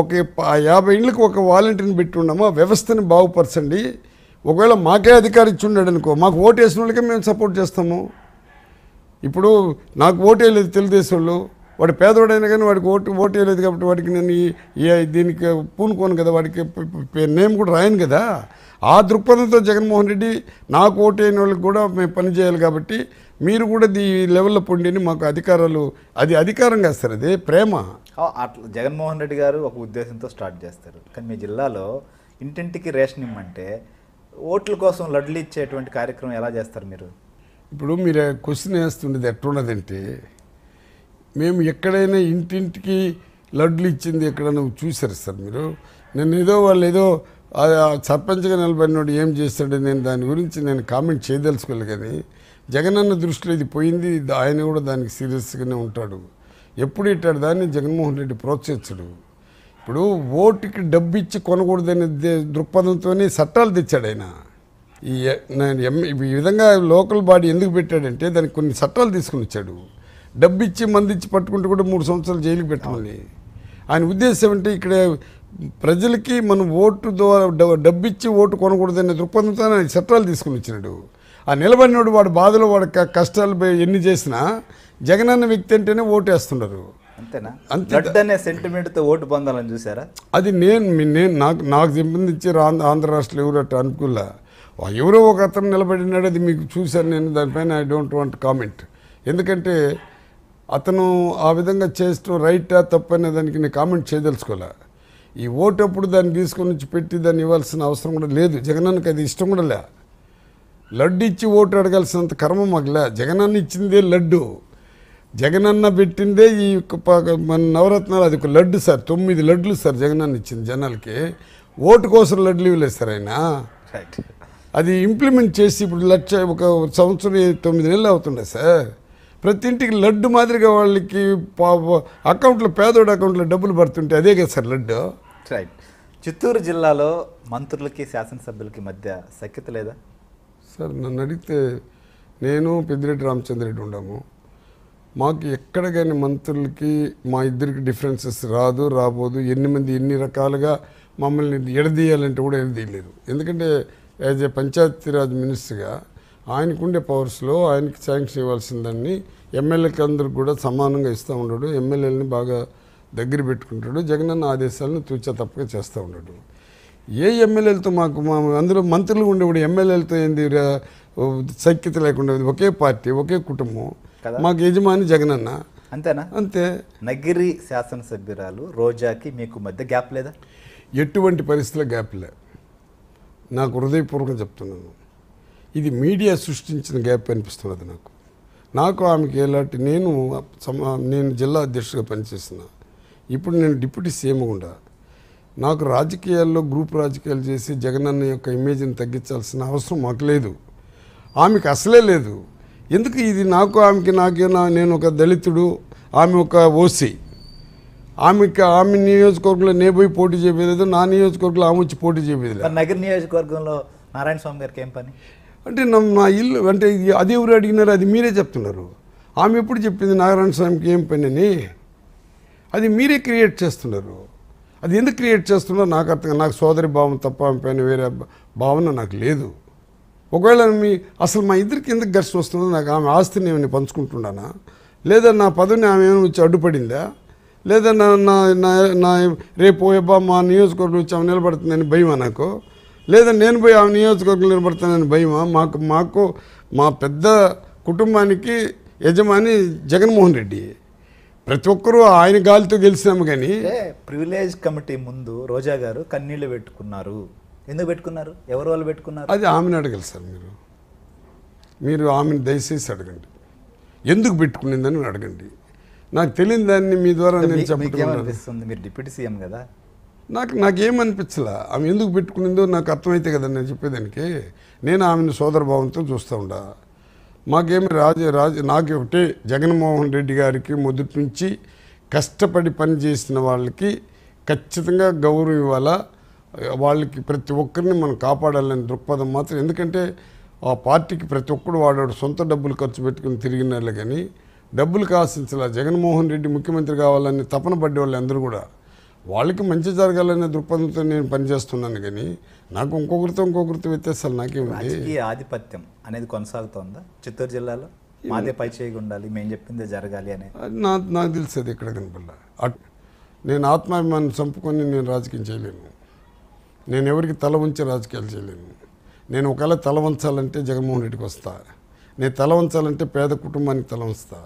ఒక 50 ఇళ్ళకి ఒక వాలంటీర్ని పెట్టున్నాము వ్యవస్థని బాగుపరచండి ఒకవేళ మాకే అధికారి ఇచ్చున్నాడు అనుకో మాకు ఓటు వేసిన వాళ్ళకే మేము సపోర్ట్ చేస్తాము ఇప్పుడు నాకు ఓటు వేయలేదు తెలుగుదేశం వాళ్ళు వాడు పేదవాడైనా కానీ వాడికి ఓటు వేయలేదు కాబట్టి వాడికి నేను దీనికి పూనుకోను కదా వాడికి నేమ్ కూడా రాయను కదా ఆ దృక్పథంతో జగన్మోహన్ రెడ్డి నాకు ఓటు వేయని వాళ్ళకి కూడా మేము పనిచేయాలి కాబట్టి మీరు కూడా ఈ లెవెల్లో పొండిని మాకు అధికారాలు అది అధికారం కాస్తారు అదే ప్రేమ అట్లా జగన్మోహన్ రెడ్డి గారు ఒక ఉద్దేశంతో స్టార్ట్ చేస్తారు కానీ మీ జిల్లాలో ఇంటింటికి రేషన్ ఇమ్మంటే ఓట్ల కోసం లడ్లు ఇచ్చేటువంటి కార్యక్రమం ఎలా చేస్తారు మీరు ఇప్పుడు మీరు క్వశ్చన్ వేస్తుండేది ఎట్లున్నదంటే మేము ఎక్కడైనా ఇంటింటికి లడ్లు ఇచ్చింది ఎక్కడైనా చూసారు సార్ మీరు నేను ఏదో వాళ్ళు ఏదో సర్పంచ్గా నిలబడినోడు ఏం చేస్తాడు నేను దాని గురించి నేను కామెంట్ చేయదలుచుకోలేదు కానీ జగనన్న దృష్టిలో ఇది పోయింది ఆయన కూడా దానికి సీరియస్గానే ఉంటాడు ఎప్పుడు ఇట్టాడు దాన్ని జగన్మోహన్ రెడ్డి ప్రోత్సహించడు ఇప్పుడు ఓటుకి డబ్బు ఇచ్చి కొనకూడదనే దృక్పథంతోనే చట్టాలు తెచ్చాడు ఆయన ఈ విధంగా లోకల్ బాడీ ఎందుకు పెట్టాడంటే దానికి కొన్ని చట్టాలు తీసుకుని వచ్చాడు డబ్బు ఇచ్చి మంది ఇచ్చి పట్టుకుంటే కూడా 3 సంవత్సరాలు జైలుకి పెట్టాలి ఆయన ఉద్దేశం అంటే ఇక్కడ ప్రజలకి మనం ఓటు ద్వారా డబ్బు ఇచ్చి ఓటు కొనకూడదనే దృక్పథంతో ఆయన చట్టాలు తీసుకుని వచ్చినాడు ఆ నిలబడినోడు వాడు బాధలో వాడు కష్టాలు ఎన్ని చేసినా జగనన్న వ్యక్తి అంటేనే ఓటు వేస్తున్నారు అంతేనా అంతే సెంటిమెంట్తో ఓటు పొందాలని చూసారా అది నేను నాకు సంబంధించి ఆంధ్ర రాష్ట్రంలో ఎవరు అట్లా అనుకులా ఎవరో ఒక అతను నిలబడినాడు అది మీకు చూశాను నేను దానిపైన ఐ డోంట్ వాంట్ కామెంట్ ఎందుకంటే అతను ఆ విధంగా చేస్తూ రైటా తప్పనే దానికి నేను కామెంట్ చేయదలుచుకోలే ఈ ఓటప్పుడు దాన్ని తీసుకొని వచ్చి పెట్టి దాన్ని ఇవ్వాల్సిన అవసరం కూడా లేదు జగనన్నకి అది ఇష్టం కూడా లే లడ్డు ఇచ్చి ఓటు అడగాల్సినంత కర్మ మగల జగనన్న ఇచ్చిందే లడ్డు జగనన్న పెట్టిందే ఈ మన నవరత్నాలు అది ఒక లడ్డు సార్ 9 లడ్లు సార్ జగనన్న ఇచ్చింది జనాలకి ఓటు కోసం లడ్లు ఇవ్వలేదు సార్ ఆయన అది ఇంప్లిమెంట్ చేసి ఇప్పుడు 1 సంవత్సరం 9 నెలలు అవుతుండే సార్ ప్రతి ఇంటికి లడ్డు మాదిరిగా వాళ్ళకి అకౌంట్లో పేదోడు అకౌంట్లో డబ్బులు పడుతుంటే అదే కదా సార్ లడ్డు రైట్ చిత్తూరు జిల్లాలో మంత్రులకి శాసనసభ్యులకి మధ్య సఖ్యత లేదా సార్ నన్ను అడిగితే నేను పెద్దిరెడ్డి రామచంద్రరెడ్డి ఉన్నాము మాకు ఎక్కడ కానీ మంత్రులకి మా ఇద్దరికి డిఫరెన్సెస్ రాదు రాబోదు ఎన్ని రకాలుగా మమ్మల్ని ఎడదీయాలంటే కూడా ఎడదీయలేదు ఎందుకంటే యాజ్ ఏ పంచాయతీరాజ్ మినిస్టర్గా ఆయనకుండే పవర్స్లో ఆయనకి శాంక్షన్ ఇవ్వాల్సిందని ఎమ్మెల్యేకి అందరికి కూడా సమానంగా ఇస్తూ ఉన్నాడు ఎమ్మెల్యేలని బాగా దగ్గర పెట్టుకుంటాడు జగనన్న ఆదేశాలను తూచా తప్పగా చేస్తూ ఉన్నాడు ఏ ఎమ్మెల్యేలతో మాకు మా అందులో మంత్రులు ఉండేవాడు ఎమ్మెల్యేలతో ఏంది సఖ్యత లేకుండా ఒకే పార్టీ ఒకే కుటుంబం మాకు యజమాని జగనన్న అంతేనా అంతే నగిరి శాసనసభ్యురాలు రోజాకి మీకు మధ్య గ్యాప్ లేదా ఎటువంటి పరిస్థితుల్లో గ్యాప్ లేదు నాకు హృదయపూర్వకం చెప్తున్నాను ఇది మీడియా సృష్టించిన గ్యాప్ అనిపిస్తున్నది నాకు ఆమెకి ఎలాంటి నేను జిల్లా అధ్యక్షుడిగా పనిచేస్తున్నా ఇప్పుడు నేను డిప్యూటీ సీఎం కూడా నాకు రాజకీయాల్లో గ్రూప్ రాజకీయాలు చేసి జగనన్న యొక్క ఇమేజ్ని తగ్గించాల్సిన అవసరం మాకు లేదు ఆమెకు అసలే లేదు ఎందుకు ఇది ఆమెకి నేను ఒక దళితుడు ఆమె ఒక ఓసీ ఆమె నియోజకవర్గంలో నేబోయి పోటీ చేయలేదు నా నియోజకవర్గంలో ఆమె వచ్చి పోటీ చేయలేదు నగర నియోజకవర్గంలో నారాయణ స్వామి గారికి ఏం పని అంటే నా ఇల్లు అంటే అది ఎవరు అడిగినారు అది మీరే చెప్తున్నారు ఆమె ఎప్పుడు చెప్పింది నారాయణ స్వామికి ఏం పని అని అది మీరే క్రియేట్ చేస్తున్నారు అది ఎందుకు క్రియేట్ చేస్తున్నా నాకు అర్థం నాకు సోదరి భావం తప్ప ఆమె పైన వేరే భావన నాకు లేదు ఒకవేళ అసలు మా ఇద్దరికి ఎందుకు ఘర్షణ వస్తుందో నాకు ఆమె ఆస్తిని ఏమైనా పంచుకుంటున్నానా లేదా నా పదవిని ఆమె ఏమైనా వచ్చి అడ్డుపడిందా లేదా నా నా నా రేపు అబ్బా మా నియోజకవర్గం వచ్చి ఆమె నిలబడుతుందని భయమా నాకు, లేదా నేను పోయి ఆమె నియోజకవర్గం నిలబడుతానని భయమా? మాకు మా పెద్ద కుటుంబానికి యజమాని జగన్మోహన్ రెడ్డి, ప్రతి ఒక్కరూ ఆయన గాలితో గెలిచినాము. కానీ ప్రివిలేజ్ కమిటీ ముందు రోజా గారు కన్నీళ్ళు పెట్టుకున్నారు. ఎందుకు పెట్టుకున్నారు? ఎవరు వాళ్ళు పెట్టుకున్నారు? అది ఆమెను అడగాలి సార్. మీరు మీరు ఆమెను దయచేసి అడగండి, ఎందుకు పెట్టుకునేదని అడగండి. నాకు తెలియని దాన్ని మీ ద్వారా నేను చెప్పాను. మీరు డిప్యూటీ సీఎం కదా, నాకేమనిపించలా. ఆమె ఎందుకు పెట్టుకునిందో నాకు అర్థమైతే కదా నేను చెప్పేదానికి. నేను ఆమెను సోదరభావంతో చూస్తూ ఉండా. మాకేమి రాజు నాకు ఒకటే, జగన్మోహన్ రెడ్డి గారికి మొదటి నుంచి కష్టపడి పనిచేసిన వాళ్ళకి ఖచ్చితంగా గౌరవం ఇవ్వాలా, వాళ్ళకి ప్రతి ఒక్కరిని మనం కాపాడాలనే దృక్పథం మాత్రం. ఎందుకంటే ఆ పార్టీకి ప్రతి ఒక్కడు వాడాడు సొంత డబ్బులు ఖర్చు పెట్టుకుని తిరిగినారు. కానీ డబ్బులు కాసించలా. జగన్మోహన్ రెడ్డి ముఖ్యమంత్రి కావాలని తపన పడ్డే వాళ్ళు అందరూ కూడా వాళ్ళకి మంచి జరగాలనే దృక్పథంతో నేను పనిచేస్తున్నాను. కానీ నాకు ఇంకొకరితో వ్యత్యాసాలు నాకేమిటి? ఈ ఆధిపత్యం అనేది కొనసాగుతుందా చిత్తూరు జిల్లాలో? మాదే పై చేయి ఉండాలి, మేము చెప్పిందే జరగాలి అనే నాకు తెలిసేది ఇక్కడ కనపడలే. నేను ఆత్మాభిమానం చంపుకొని నేను రాజకీయం చేయలేను. నేను ఎవరికి తల ఉంచి రాజకీయాలు చేయలేను. నేను ఒకవేళ తల వంచాలంటే జగన్మోహన్ రెడ్డికి వస్తా. నేను తల వంచాలంటే పేద కుటుంబానికి తల వంచుతా.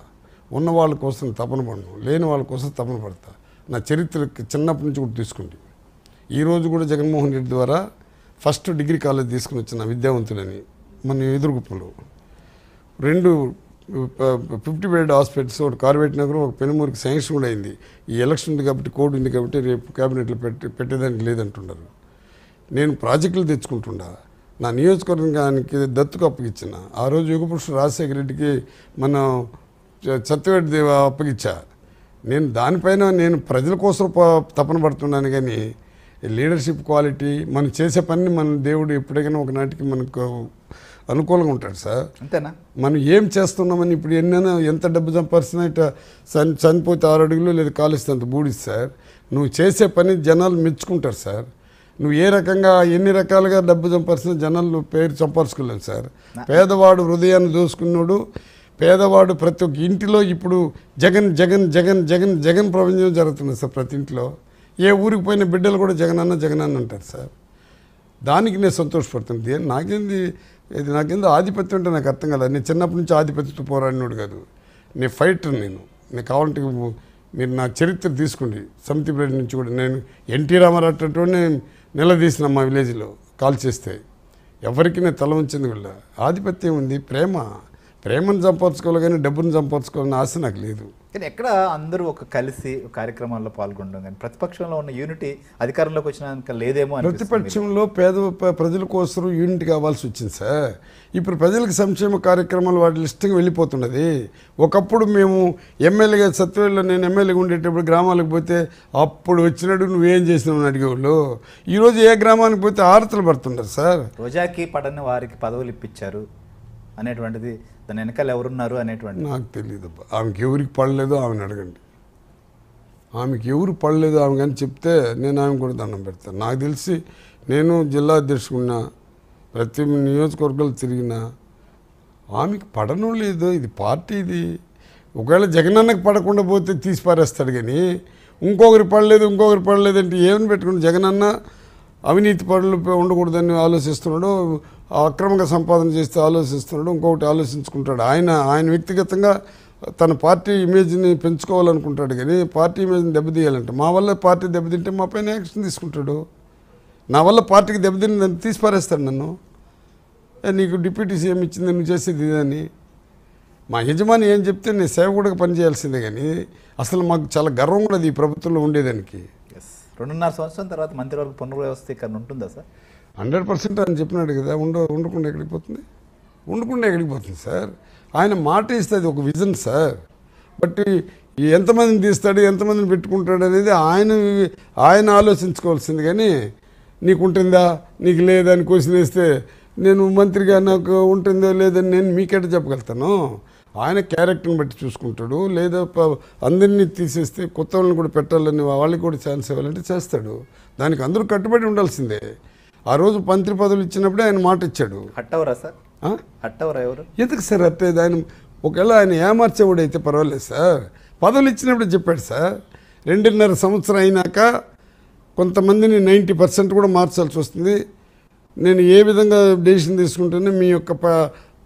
ఉన్న వాళ్ళ కోసం తపన పడను, లేని వాళ్ళ కోసం తపన పడతా. నా చరిత్రకి చిన్నప్పటి నుంచి కూడా తీసుకుంది. ఈరోజు కూడా జగన్మోహన్ రెడ్డి ద్వారా ఫస్ట్ డిగ్రీ కాలేజ్ తీసుకుని వచ్చిన విద్యావంతులని మన ఎదురుగుప్పలో 2 50 బెడ్ హాస్పిటల్స్, ఒకటి కార్వేట్ నగర్, ఒక పెనుమూరుకి శాంక్షన్ కూడా అయింది. ఈ ఎలక్షన్ ఉంది కాబట్టి, కోడ్ ఉంది కాబట్టి రేపు క్యాబినెట్లో పెట్టేదానికి లేదంటున్నారు. నేను ప్రాజెక్టులు తెచ్చుకుంటున్నా. నా నియోజకవర్గానికి దత్తుకు అప్పగించిన ఆ రోజు యుగపురుషుడు రాజశేఖర రెడ్డికి మనం సత్యవేడి దేవ అప్పగించా. నేను దానిపైన నేను ప్రజల కోసం తపన పడుతున్నాను. కానీ లీడర్షిప్ క్వాలిటీ, మనం చేసే పనిని మన దేవుడు ఎప్పుడైనా ఒకనాటికి మనకు అనుకూలంగా ఉంటాడు సార్. అంతేనా? మనం ఏం చేస్తున్నామని ఇప్పుడు ఎన్నైనా ఎంత డబ్బు సంపాదిస్తున్నా ఇట్లా చనిపోతే 6 అడుగులు లేదా కాలుస్తే అంత బూడిది సార్. నువ్వు చేసే పని జనాలు మెచ్చుకుంటారు సార్. నువ్వు ఏ రకంగా ఎన్ని రకాలుగా డబ్బు సంపాదిస్తున్న జనాలు పేరు సంపాదించుకోలేము సార్. పేదవాడు హృదయాన్ని దోసుకున్నాడు. పేదవాడు ప్రతి ఒక్క ఇంటిలో ఇప్పుడు జగన్ జగన్ జగన్ జగన్ జగన్ ప్రపంచం జరుగుతున్నది సార్. ప్రతి ఇంట్లో ఏ ఊరికి పోయిన బిడ్డలు కూడా జగనన్న జగనన్న అంటారు సార్. దానికి నేను సంతోషపడుతుంది. నాకేంది ఆధిపత్యం అంటే నాకు అర్థం కదా. నేను చిన్నప్పటి నుంచి ఆధిపత్యంతో పోరాడినోడు కాదు, నేను ఫైటర్. నేను కావాలంటే మీరు నా చరిత్ర తీసుకోండి. సమితిపేట నుంచి కూడా నేను ఎన్టీ రామారావు అట్టేటోడిని నిలదీసిన మా విలేజ్లో కాల్ చేస్తే ఎవరికి నేను తల ఉంచింది వీళ్ళ. ఆధిపత్యం ఉంది, ప్రేమను సంపాదించుకోవాలి కానీ డబ్బును సంపాదించుకోవాలని ఆశ నాకు లేదు. కానీ ఎక్కడ అందరూ ఒక కలిసి కార్యక్రమాల్లో పాల్గొనడం కానీ ప్రతిపక్షంలో ఉన్న యూనిటీ అధికారంలోకి వచ్చినాక లేదేమో. ప్రతిపక్షంలో పేద ప్రజల కోసం యూనిట్ కావాల్సి వచ్చింది సార్. ఇప్పుడు ప్రజలకు సంక్షేమ కార్యక్రమాలు వాటి లిస్టింగ్ వెళ్ళిపోతున్నది. ఒకప్పుడు మేము ఎమ్మెల్యేగా సత్యవేడిలో నేను ఎమ్మెల్యేగా ఉండేటప్పుడు గ్రామాలకు పోతే అప్పుడు వచ్చినట్టు నువ్వేం చేసినావు అడిగేవాళ్ళు. ఈరోజు ఏ గ్రామానికి పోతే ఆరతలు పడుతున్నారు సార్. రోజాకి పడని వారికి పదవులు ఇప్పించారు అనేటువంటిది, దాని వెనకాల ఎవరున్నారు అనేటువంటి నాకు తెలియదు. ఆమెకి ఎవరికి పడలేదు, ఆమెను అడగండి. ఆమెకి ఎవరు పడలేదు ఆమె కానీ చెప్తే నేను ఆమె కూడా దండం పెడతాను. నాకు తెలిసి నేను జిల్లా అధ్యక్షుడున్నా, ప్రతి నియోజకవర్గాలు తిరిగినా ఆమెకి పడను లేదు. ఇది పార్టీది. ఒకవేళ జగనన్నకు పడకుండా పోతే తీసి పారేస్తాడు. కానీ ఇంకొకరి పడలేదు అంటే ఏమని పెట్టుకుని జగనన్న అవినీతి పనులు ఉండకూడదని ఆలోచిస్తున్నాడు, అక్రమంగా సంపాదన చేస్తే ఆలోచిస్తున్నాడు, ఇంకొకటి ఆలోచించుకుంటాడు. ఆయన వ్యక్తిగతంగా తన పార్టీ ఇమేజ్ని పెంచుకోవాలనుకుంటాడు. కానీ పార్టీ ఇమేజ్ని దెబ్బతీయాలంటే మా వల్ల పార్టీ దెబ్బతింటే మా పైన యాక్షన్ తీసుకుంటాడు. నా వల్ల పార్టీకి దెబ్బతిని తీసి పారేస్తాడు. నన్ను నీకు డిప్యూటీ సీఎం ఇచ్చింది, నువ్వు చేసేది ఇదని మా యజమాని ఏం చెప్తే నేను సేవకుడిగా పనిచేయాల్సిందే. కానీ అసలు మాకు చాలా గర్వం కూడా ఈ ప్రభుత్వంలో ఉండేదానికి. 2.5 సంవత్సరం తర్వాత మంత్రివర్గ పునర్వ్యవస్థీకరణ ఉంటుందా సార్? 100% అని చెప్పినాడు కదా. ఉండకుండా ఎక్కడికి పోతుంది? ఉండకుండా ఎక్కడికి పోతుంది సార్? ఆయన మాట ఇస్తే ఒక విజన్ సార్. బట్ ఎంతమందిని తీస్తాడు, ఎంతమందిని పెట్టుకుంటాడు అనేది ఆయన ఆలోచించుకోవాల్సింది. కానీ నీకు ఉంటుందా నీకు లేదని క్వశ్చన్ వేస్తే నేను మంత్రిగా నాకు ఉంటుందో లేదని నేను మీకేట చెప్పగలుగుతాను. ఆయన క్యారెక్టర్ని బట్టి చూసుకుంటాడు. లేదా అందరినీ తీసేస్తే కొత్త వాళ్ళని కూడా పెట్టాలని వాళ్ళకి కూడా ఛాన్స్ ఇవ్వాలంటే చేస్తాడు. దానికి అందరూ కట్టుబడి ఉండాల్సిందే. ఆ రోజు మంత్రి పదవులు ఇచ్చినప్పుడే ఆయన మాట ఇచ్చాడు. హట్టవరా సార్? హట్టవరా ఎవరు? ఎందుకు సార్ అట్టేది? ఆయన ఒకవేళ ఆయన ఏమార్చేవాడు అయితే పర్వాలేదు సార్. పదవులు ఇచ్చినప్పుడే చెప్పాడు సార్. రెండున్నర సంవత్సరం అయినాక కొంతమందిని 90% కూడా మార్చాల్సి వస్తుంది. నేను ఏ విధంగా డెసిషన్ తీసుకుంటానో మీ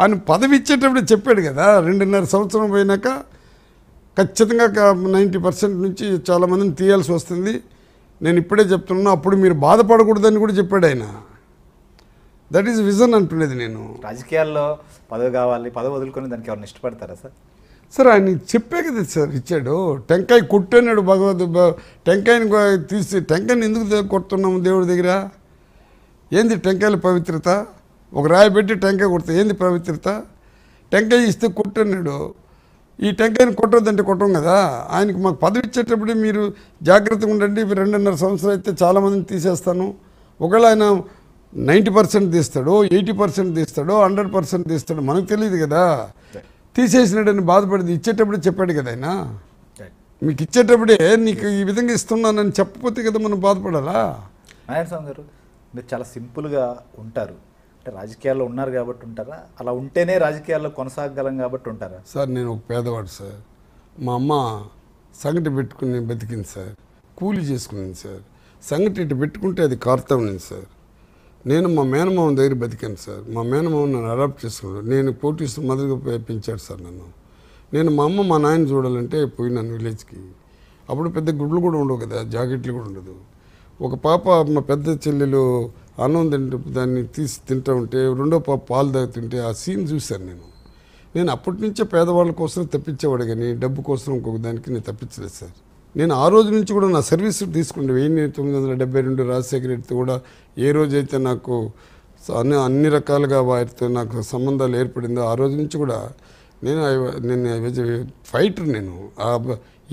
ఆయన పదవి ఇచ్చేటప్పుడు చెప్పాడు కదా 2.5 సంవత్సరం పోయినాక ఖచ్చితంగా 90% నుంచి చాలామందిని తీయాల్సి వస్తుంది, నేను ఇప్పుడే చెప్తున్నాను, అప్పుడు మీరు బాధపడకూడదని కూడా చెప్పాడు ఆయన. దట్ ఈస్ విజన్ అంటున్నది. నేను రాజకీయాల్లో పదవి కావాలి, పదవి వదులుకొని దానికి ఎవరిని ఇష్టపడతారా సార్? సార్ ఆయన చెప్పే కదా సార్ ఇచ్చాడు. టెంకాయ కొట్టన్నాడు భగవద్, టెంకాయని తీసి టెంకాయని ఎందుకు కొడుతున్నాము దేవుడి దగ్గర? ఏంది టెంకాయల పవిత్రత? ఒక రాయి పెట్టి టెంకాయ కొడతా ఏంది పవిత్రత? టెంకాయ ఇస్తే కొట్టన్నాడు. ఈ టెంకాయని కొట్టద్దంటే కొట్టం కదా. ఆయనకు మాకు పదవి ఇచ్చేటప్పుడే మీరు జాగ్రత్తగా ఉండండి, 2.5 సంవత్సరం అయితే చాలామందిని తీసేస్తాను. ఒకవేళ ఆయన 90% తీస్తాడో, 80% తీస్తాడో, 100% తీస్తాడో మనకు తెలియదు కదా. తీసేసినాడని బాధపడేది ఇచ్చేటప్పుడే చెప్పాడు కదా ఆయన. మీకు ఇచ్చేటప్పుడే నీకు ఈ విధంగా ఇస్తున్నానని చెప్పపోతే కదా మనం బాధపడాలా? నారాయణ స్వామి గారు మీరు చాలా సింపుల్గా ఉంటారు. అంటే రాజకీయాల్లో ఉన్నారు కాబట్టి ఉంటారా, అలా ఉంటేనే రాజకీయాల్లో కొనసాగలం కాబట్టి ఉంటారా? సార్ నేను ఒక పేదవాడు సార్. మా అమ్మ సంగటి పెట్టుకుని బతికింది సార్, కూలి చేసుకున్నాను సార్. సంగటి ఇటు పెట్టుకుంటే అది కార్తవ్యం సార్. నేను మా మేనమామ దగ్గర బతికాను సార్. మా మేనమామ నన్ను అడాప్ట్ చేసుకున్నాడు. నేను పోటీస్ మొదలుగా పెంచాడు సార్ నన్ను. నేను మా అమ్మ మా నాయన చూడాలంటే పోయినాను విలేజ్కి. అప్పుడు పెద్ద గుడ్లు కూడా ఉండవు కదా, జాకెట్లు కూడా ఉండదు. ఒక పాప మా పెద్ద చెల్లెలు అన్నం తింటే దాన్ని తీసి తింటూ ఉంటే, రెండో పాప పాలు తాగుతుంటే ఆ సీన్ చూశాను నేను. నేను అప్పటి నుంచే పేదవాళ్ళ కోసం తప్పించేవాడు కానీ డబ్బు కోసం ఇంకొక దానికి నేను తప్పించలేదు సార్. నేను ఆ రోజు నుంచి కూడా నా సర్వీస్ తీసుకుంటే 1972 రాజశేఖర రెడ్డితో కూడా ఏ రోజైతే నాకు అన్ని రకాలుగా వారితో నాకు సంబంధాలు ఏర్పడిందో ఆ రోజు నుంచి కూడా నేను ఫైటర్. నేను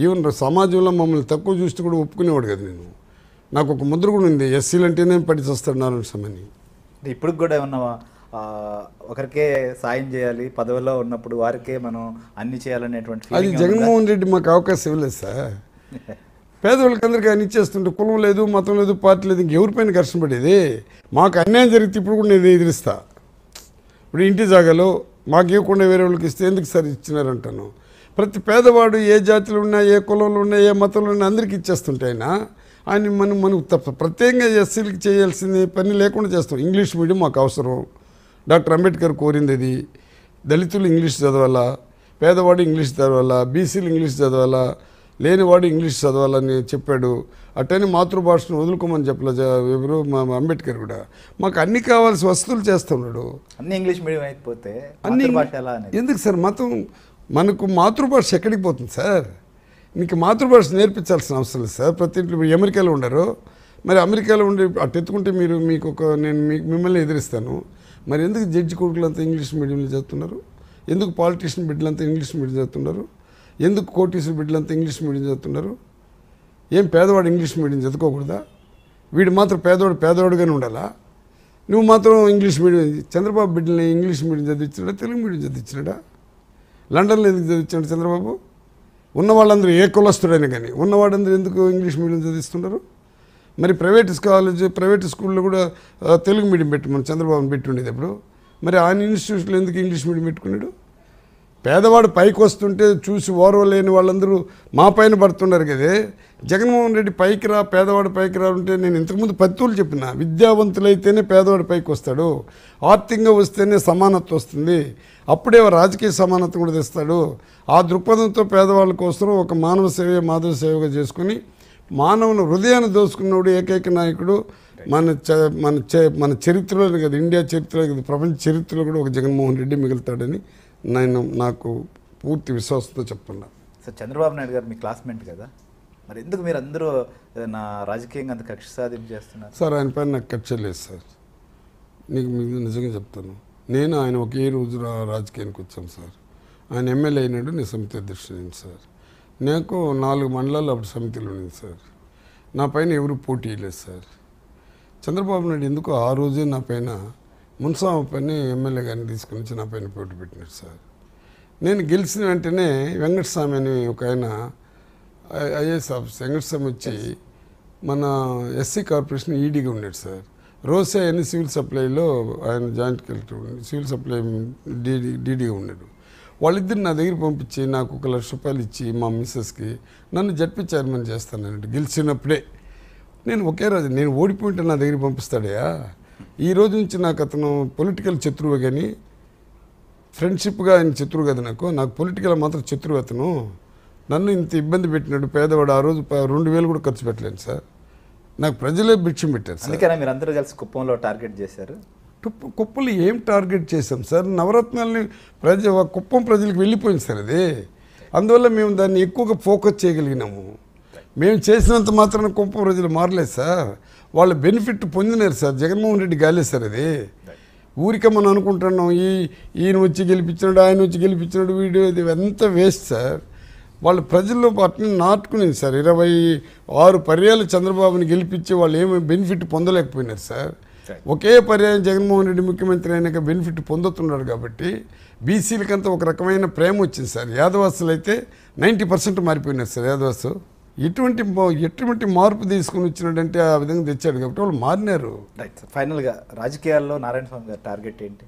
ఈవెన్ సమాజంలో మమ్మల్ని తక్కువ చూస్తే కూడా ఒప్పుకునేవాడు కదా నేను. నాకు ఒక ముద్ర కూడా ఉంది, ఎస్సీలు అంటేనే పడి చేస్తాడు నారాయణ స్వామిని. ఇప్పుడు కూడా ఏమన్నా ఒకరికే సాయం చేయాలి, పదవిలో ఉన్నప్పుడు వారికే మనం అన్ని చేయాలనేటువంటి అది జగన్మోహన్ రెడ్డి మాకు అవకాశం ఇవ్వలేదు సార్. పేదవాళ్ళకి అందరికీ అన్ని చేస్తుంటే కులం లేదు, మతం లేదు, పార్టీ లేదు, ఇంకెవరిపైన ఘర్షణ పడేది? మాకు అన్యాయం జరిగితే ఇప్పుడు కూడా నేను ఎదిరిస్తా. ఇప్పుడు ఇంటి జాగాలో మాకు ఇవ్వకుండా వేరే వాళ్ళకి ఇస్తే ఎందుకు సార్ ఇచ్చినారంటాను. ప్రతి పేదవాడు ఏ జాతిలో ఉన్నా, ఏ కులంలో ఉన్నా, ఏ మతంలో ఉన్నా అందరికీ ఇచ్చేస్తుంటే ఆయన మనకు ప్రత్యేకంగా ఎస్సీలకి చేయాల్సిన పని లేకుండా చేస్తాం. ఇంగ్లీష్ మీడియం మాకు అవసరం, డాక్టర్ అంబేద్కర్ కోరింది అది. దళితులు ఇంగ్లీష్ చదవాలా, పేదవాడు ఇంగ్లీష్ చదవాలా, బీసీలు ఇంగ్లీష్ చదవాలా, లేనివాడు ఇంగ్లీష్ చదవాలని చెప్పాడు. అట్టని మాతృభాషను వదులుకోమని చెప్పలేదు ఎవరు, మా అంబేద్కర్ కూడా. మాకు అన్ని కావాల్సిన వస్తువులు చేస్తున్నాడు. అన్ని ఇంగ్లీష్ మీడియం అయిపోతే అన్ని ఎందుకు సార్? మతం మనకు మాతృభాష ఎక్కడికి పోతుంది సార్? నీకు మాతృభాష నేర్పించాల్సిన అవసరం లేదు సార్. ప్రతి ఇంట్లో మీరు అమెరికాలో ఉండరు, మరి అమెరికాలో ఉండి అటు ఎత్తుకుంటే మీరు మీకు ఒక నేను మిమ్మల్ని ఎదిరిస్తాను. మరి ఎందుకు జడ్జి కొడుకులంతా ఇంగ్లీష్ మీడియంలో చదువుతున్నారు? ఎందుకు పాలిటీషియన్ బిడ్డలంతా ఇంగ్లీష్ మీడియం చదువుతున్నారు? ఎందుకు కోటీశ్వర బిడ్డలంతా ఇంగ్లీష్ మీడియం చదువుతున్నారు? ఏం పేదవాడు ఇంగ్లీష్ మీడియం చదువుకోకూడదా? వీడు మాత్రం పేదవాడు పేదవాడుగానే ఉండాలా? నువ్వు మాత్రం ఇంగ్లీష్ మీడియం, చంద్రబాబు బిడ్డలని ఇంగ్లీష్ మీడియం చదివించాడా, తెలుగు మీడియం చదివించాడా? లండన్లో ఎందుకు చదివించాడు చంద్రబాబు? ఉన్న వాళ్ళందరూ ఏ కులస్తుడైనా కానీ ఉన్నవాళ్ళందరూ ఎందుకు ఇంగ్లీష్ మీడియం చదివిస్తున్నారు? మరి ప్రైవేట్ కాలేజ్, ప్రైవేట్ స్కూల్లో కూడా తెలుగు మీడియం పెట్టి మన చంద్రబాబుని పెట్టి ఉండేది అప్పుడు. మరి ఆయన ఇన్స్టిట్యూషన్లో ఎందుకు ఇంగ్లీష్ మీడియం పెట్టుకున్నాడు? పేదవాడు పైకి వస్తుంటే చూసి ఓర్వ లేని వాళ్ళందరూ మా పైన పడుతున్నారు కదే. జగన్మోహన్ రెడ్డి పైకి రా, పేదవాడు పైకి రా అంటే నేను ఇంతకుముందు పత్తులు చెప్పిన, విద్యావంతులైతేనే పేదవాడు పైకి వస్తాడు, ఆర్థికంగా వస్తేనే సమానత్వం వస్తుంది, అప్పుడే రాజకీయ సమానత్వం కూడా తెస్తాడు. ఆ దృక్పథంతో పేదవాళ్ళ కోసం ఒక మానవ సేవ మాధవ సేవగా చేసుకుని మానవుని హృదయాన్ని దోచుకున్నవాడు ఏకైక నాయకుడు మన చరిత్రలో కదా, ఇండియా చరిత్రలో కదా, ప్రపంచ చరిత్రలో కూడా ఒక జగన్మోహన్ రెడ్డి మిగులుతాడని నేను నాకు పూర్తి విశ్వాసంతో చెప్తున్నా. సార్ చంద్రబాబు నాయుడు గారు మీ క్లాస్మేట్ కదా, మరి ఎందుకు మీరు అందరూ నా రాజకీయంగా అంత కక్ష సాధింపు చేస్తున్నారు? సార్ ఆయన పైన నాకు కక్ష లేదు సార్, నీకు నిజంగా చెప్తాను. నేను ఆయన ఒకే రోజు రాజకీయానికి వచ్చాను సార్. ఆయన ఎమ్మెల్యే అయినాడు, నేను సమితి అధ్యక్షుడు సార్. నాకు 4 మండలాలు అప్పుడు సమితిలో ఉంది సార్. నా పైన ఎవరు పోటీ లేదు సార్. చంద్రబాబు నాయుడు ఎందుకు ఆ రోజే నా పైన మున్సాబు పైన ఎమ్మెల్యే గారిని తీసుకుని వచ్చి నా పైన పోటీ పెట్టినారు సార్. నేను గెలిచిన వెంటనే వెంకటస్వామి అని ఒక ఆయన ఐఏఎస్ ఆఫీసర్ వెంకటస్వామి వచ్చి మన ఎస్సీ కార్పొరేషన్ ఈడీగా ఉన్నాడు సార్. రోసే అని సివిల్ సప్లైలో ఆయన జాయింట్ కలెక్టర్ ఉన్నాడు, సివిల్ సప్లై డీడీగా ఉన్నాడు. వాళ్ళిద్దరు నా దగ్గర పంపించి నాకు 1,00,000 రూపాయలు ఇచ్చి మా మిస్సెస్కి నన్ను జడ్పీ చైర్మన్ చేస్తానంటే గెలిచినప్పుడే. నేను ఒకే రోజు నేను ఓడిపోయింటే నా దగ్గర పంపిస్తాడయా. ఈ రోజు నుంచి నాకు అతను పొలిటికల్ శత్రువు, కానీ ఫ్రెండ్షిప్గా ఆయన శత్రువు కదా నాకు. నాకు పొలిటికల్ మాత్రం శత్రువు అతను. నన్ను ఇంత ఇబ్బంది పెట్టినాడు పేదవాడు. ఆ రోజు 2,000 కూడా ఖర్చు పెట్టలేను సార్. నాకు ప్రజలే భిక్షం పెట్టారు సార్. అందుకనే మీరు అందరూ కలిసి కుప్పంలో టార్గెట్ చేశారు. కుప్పలు ఏం టార్గెట్ చేసాం సార్? నవరత్నాలని కుప్పం ప్రజలకు వెళ్ళిపోయింది సార్ అది. అందువల్ల మేము దాన్ని ఎక్కువగా ఫోకస్ చేయగలిగినాము. మేము చేసినంత మాత్రాన కుప్పం ప్రజలు మారలేదు సార్. వాళ్ళు బెనిఫిట్ పొందినారు సార్. జగన్మోహన్ రెడ్డి గాలేదు సార్ అది. ఊరికే మనం అనుకుంటున్నాం ఈయన వచ్చి గెలిపించినాడు, ఆయన వచ్చి గెలిపించినాడు, వీడియో ఇది అంతా వేస్ట్ సార్. వాళ్ళు ప్రజల్లో అట్లా నాటుకునేది సార్. 26 పర్యాలు చంద్రబాబుని గెలిపించి వాళ్ళు ఏమి బెనిఫిట్ పొందలేకపోయినారు సార్. ఒకే పర్యాయం జగన్మోహన్ రెడ్డి ముఖ్యమంత్రి అయినాక బెనిఫిట్ పొందుతున్నాడు కాబట్టి బీసీలకంతా ఒక రకమైన ప్రేమ వచ్చింది సార్. యాదవాసులు అయితే 90% మారిపోయినారు సార్. యాదవాసు ఎటువంటి మార్పు తీసుకుని వచ్చినాడంటే ఆ విధంగా తెచ్చాడు కాబట్టి వాళ్ళు మారినారు. రైట్. ఫైనల్గా రాజకీయాల్లో నారాయణ స్వామి గారి టార్గెట్ ఏంటి?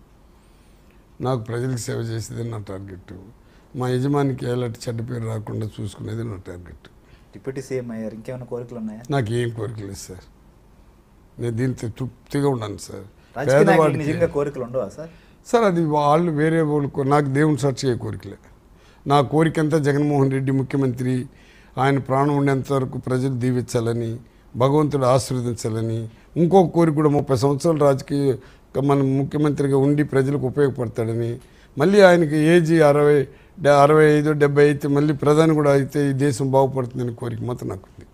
నాకు ప్రజలకు సేవ చేసేది నా టార్గెట్. మా యజమానికి ఎలాంటి చెడ్డ పేరు రాకుండా చూసుకునేది నా టార్గెట్. డిప్యూటీ సీఎం అయ్యారు, ఇంకేమైనా కోరికలు ఉన్నాయా? నాకు ఏం కోరికలు లేదు సార్. నేను దీంతో తృప్తిగా ఉన్నాను సార్. నిజంగా కోరికలు ఉండవా సార్? సార్ అది వాళ్ళు వేరే వాళ్ళు. నాకు దేవుని సాక్షిగా కోరికలే. నా కోరికంతా జగన్మోహన్ రెడ్డి ముఖ్యమంత్రి ఆయన ప్రాణం ఉండేంత వరకు ప్రజలు దీవించాలని, భగవంతుడు ఆశీర్వదించాలని. ఇంకొక కోరిక కూడా 30 సంవత్సరాలు రాజకీయ మన ముఖ్యమంత్రిగా ఉండి ప్రజలకు ఉపయోగపడతాడని. మళ్ళీ ఆయనకి ఏజీ 65, 70 అయితే మళ్ళీ ప్రధాని కూడా అయితే ఈ దేశం బాగుపడుతుందని కోరిక మాత్రం నాకు ఉంది.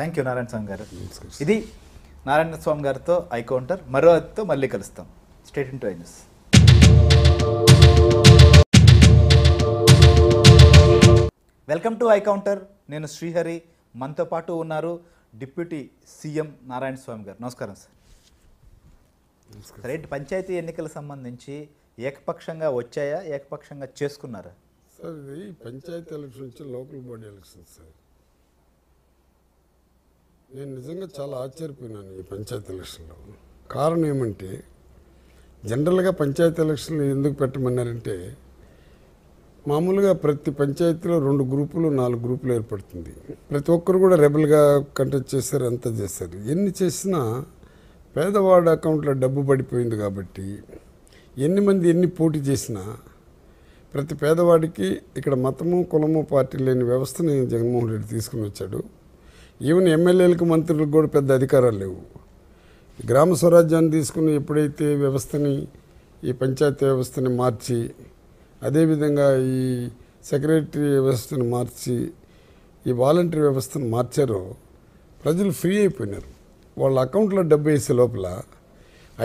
థ్యాంక్ యూ నారాయణ స్వామి గారు. ఇది నారాయణ స్వామి గారితో ఐకౌంటర్. మరో అతితో మళ్ళీ కలుస్తాం. Stay tune to I news. Welcome to ఐకౌంటర్. నేను శ్రీహరి. మనతో పాటు ఉన్నారు డిప్యూటీ సీఎం నారాయణ స్వామి గారు. నమస్కారం సార్. సార్ ఏంటి పంచాయతీ ఎన్నికలకు సంబంధించి ఏకపక్షంగా వచ్చాయా, ఏకపక్షంగా చేసుకున్నారా సార్? ఇది పంచాయతీ ఎలక్షన్ నుంచి లోకల్ బాడీ ఎలక్షన్ సార్. నేను నిజంగా చాలా ఆశ్చర్యపోయినాను ఈ పంచాయతీ ఎలక్షన్లో. కారణం ఏమంటే జనరల్గా పంచాయతీ ఎలక్షన్లు ఎందుకు పెట్టమన్నారంటే మామూలుగా ప్రతి పంచాయతీలో 2 గ్రూపులు 4 గ్రూపులు ఏర్పడుతుంది. ప్రతి ఒక్కరు కూడా రెబల్గా కంటెస్ట్ చేస్తారు, అంతా చేస్తారు. ఎన్ని చేసినా పేదవాడి అకౌంట్లో డబ్బు పడిపోయింది కాబట్టి ఎన్ని మంది ఎన్ని పోటీ చేసినా ప్రతి పేదవాడికి ఇక్కడ మతము కులము పార్టీ లేని వ్యవస్థని జగన్మోహన్ రెడ్డి తీసుకుని వచ్చాడు. ఈవెన్ ఎమ్మెల్యేలకు మంత్రులకు కూడా పెద్ద అధికారాలు లేవు. గ్రామ స్వరాజ్యాన్ని తీసుకుని ఎప్పుడైతే వ్యవస్థని ఈ పంచాయతీ వ్యవస్థని మార్చి, అదేవిధంగా ఈ సెక్రటరీ వ్యవస్థను మార్చి, ఈ వాలంటీర్ వ్యవస్థను మార్చారో ప్రజలు ఫ్రీ అయిపోయినారు. వాళ్ళ అకౌంట్లో డబ్బు వేసే లోపల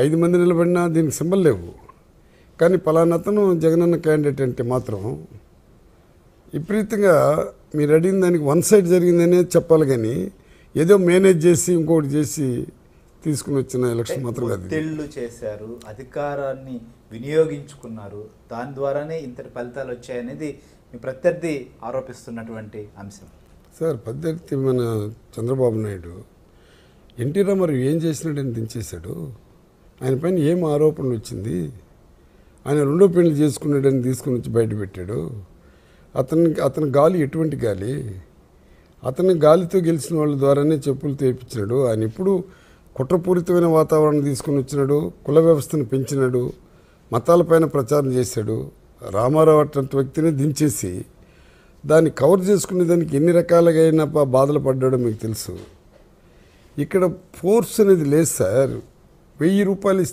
5 మంది నిలబడినా దీనికి సింబల్ లేవు. కానీ పలానాతను జగనన్న క్యాండిడేట్ అంటే మాత్రం విపరీతంగా మీరు అడిగిన దానికి 1 సైడ్ జరిగిందనే చెప్పాలి. కానీ ఏదో మేనేజ్ చేసి ఇంకొకటి చేసి తీసుకుని వచ్చిన ఎలక్షన్ మాత్రం కాదు. తెళ్ళు చేశారు, అధికారాన్ని వినియోగించుకున్నారు, దాని ద్వారానే ఇంతటి ఫలితాలు వచ్చాయనేది మీ ప్రత్యర్థి ఆరోపిస్తున్నటువంటి అంశం సార్. ప్రత్యర్థి మన చంద్రబాబు నాయుడు ఎన్టీ రామారావు ఏం చేసినాడని దించేశాడు. ఆయన పైన ఏం ఆరోపణలు వచ్చింది? ఆయన 2 పెళ్లి చేసుకున్నాడని తీసుకుని వచ్చి బయటపెట్టాడు. అతని గాలి ఎటువంటి గాలి? అతని గాలితో గెలిచిన వాళ్ళ ద్వారానే చెప్పులు తెప్పించినాడు. ఆయన ఎప్పుడు కుట్రపూరితమైన వాతావరణం తీసుకుని వచ్చినాడు. కుల వ్యవస్థను పెంచినాడు, మతాలపైన ప్రచారం చేశాడు. రామారావు అటువంటి వ్యక్తిని దించేసి దాన్ని కవర్ చేసుకునే దానికి ఎన్ని రకాలుగా అయినా బాధలు పడ్డాడో మీకు తెలుసు. ఇక్కడ ఫోర్స్ అనేది లేదు సార్. 1000 రూపాయలు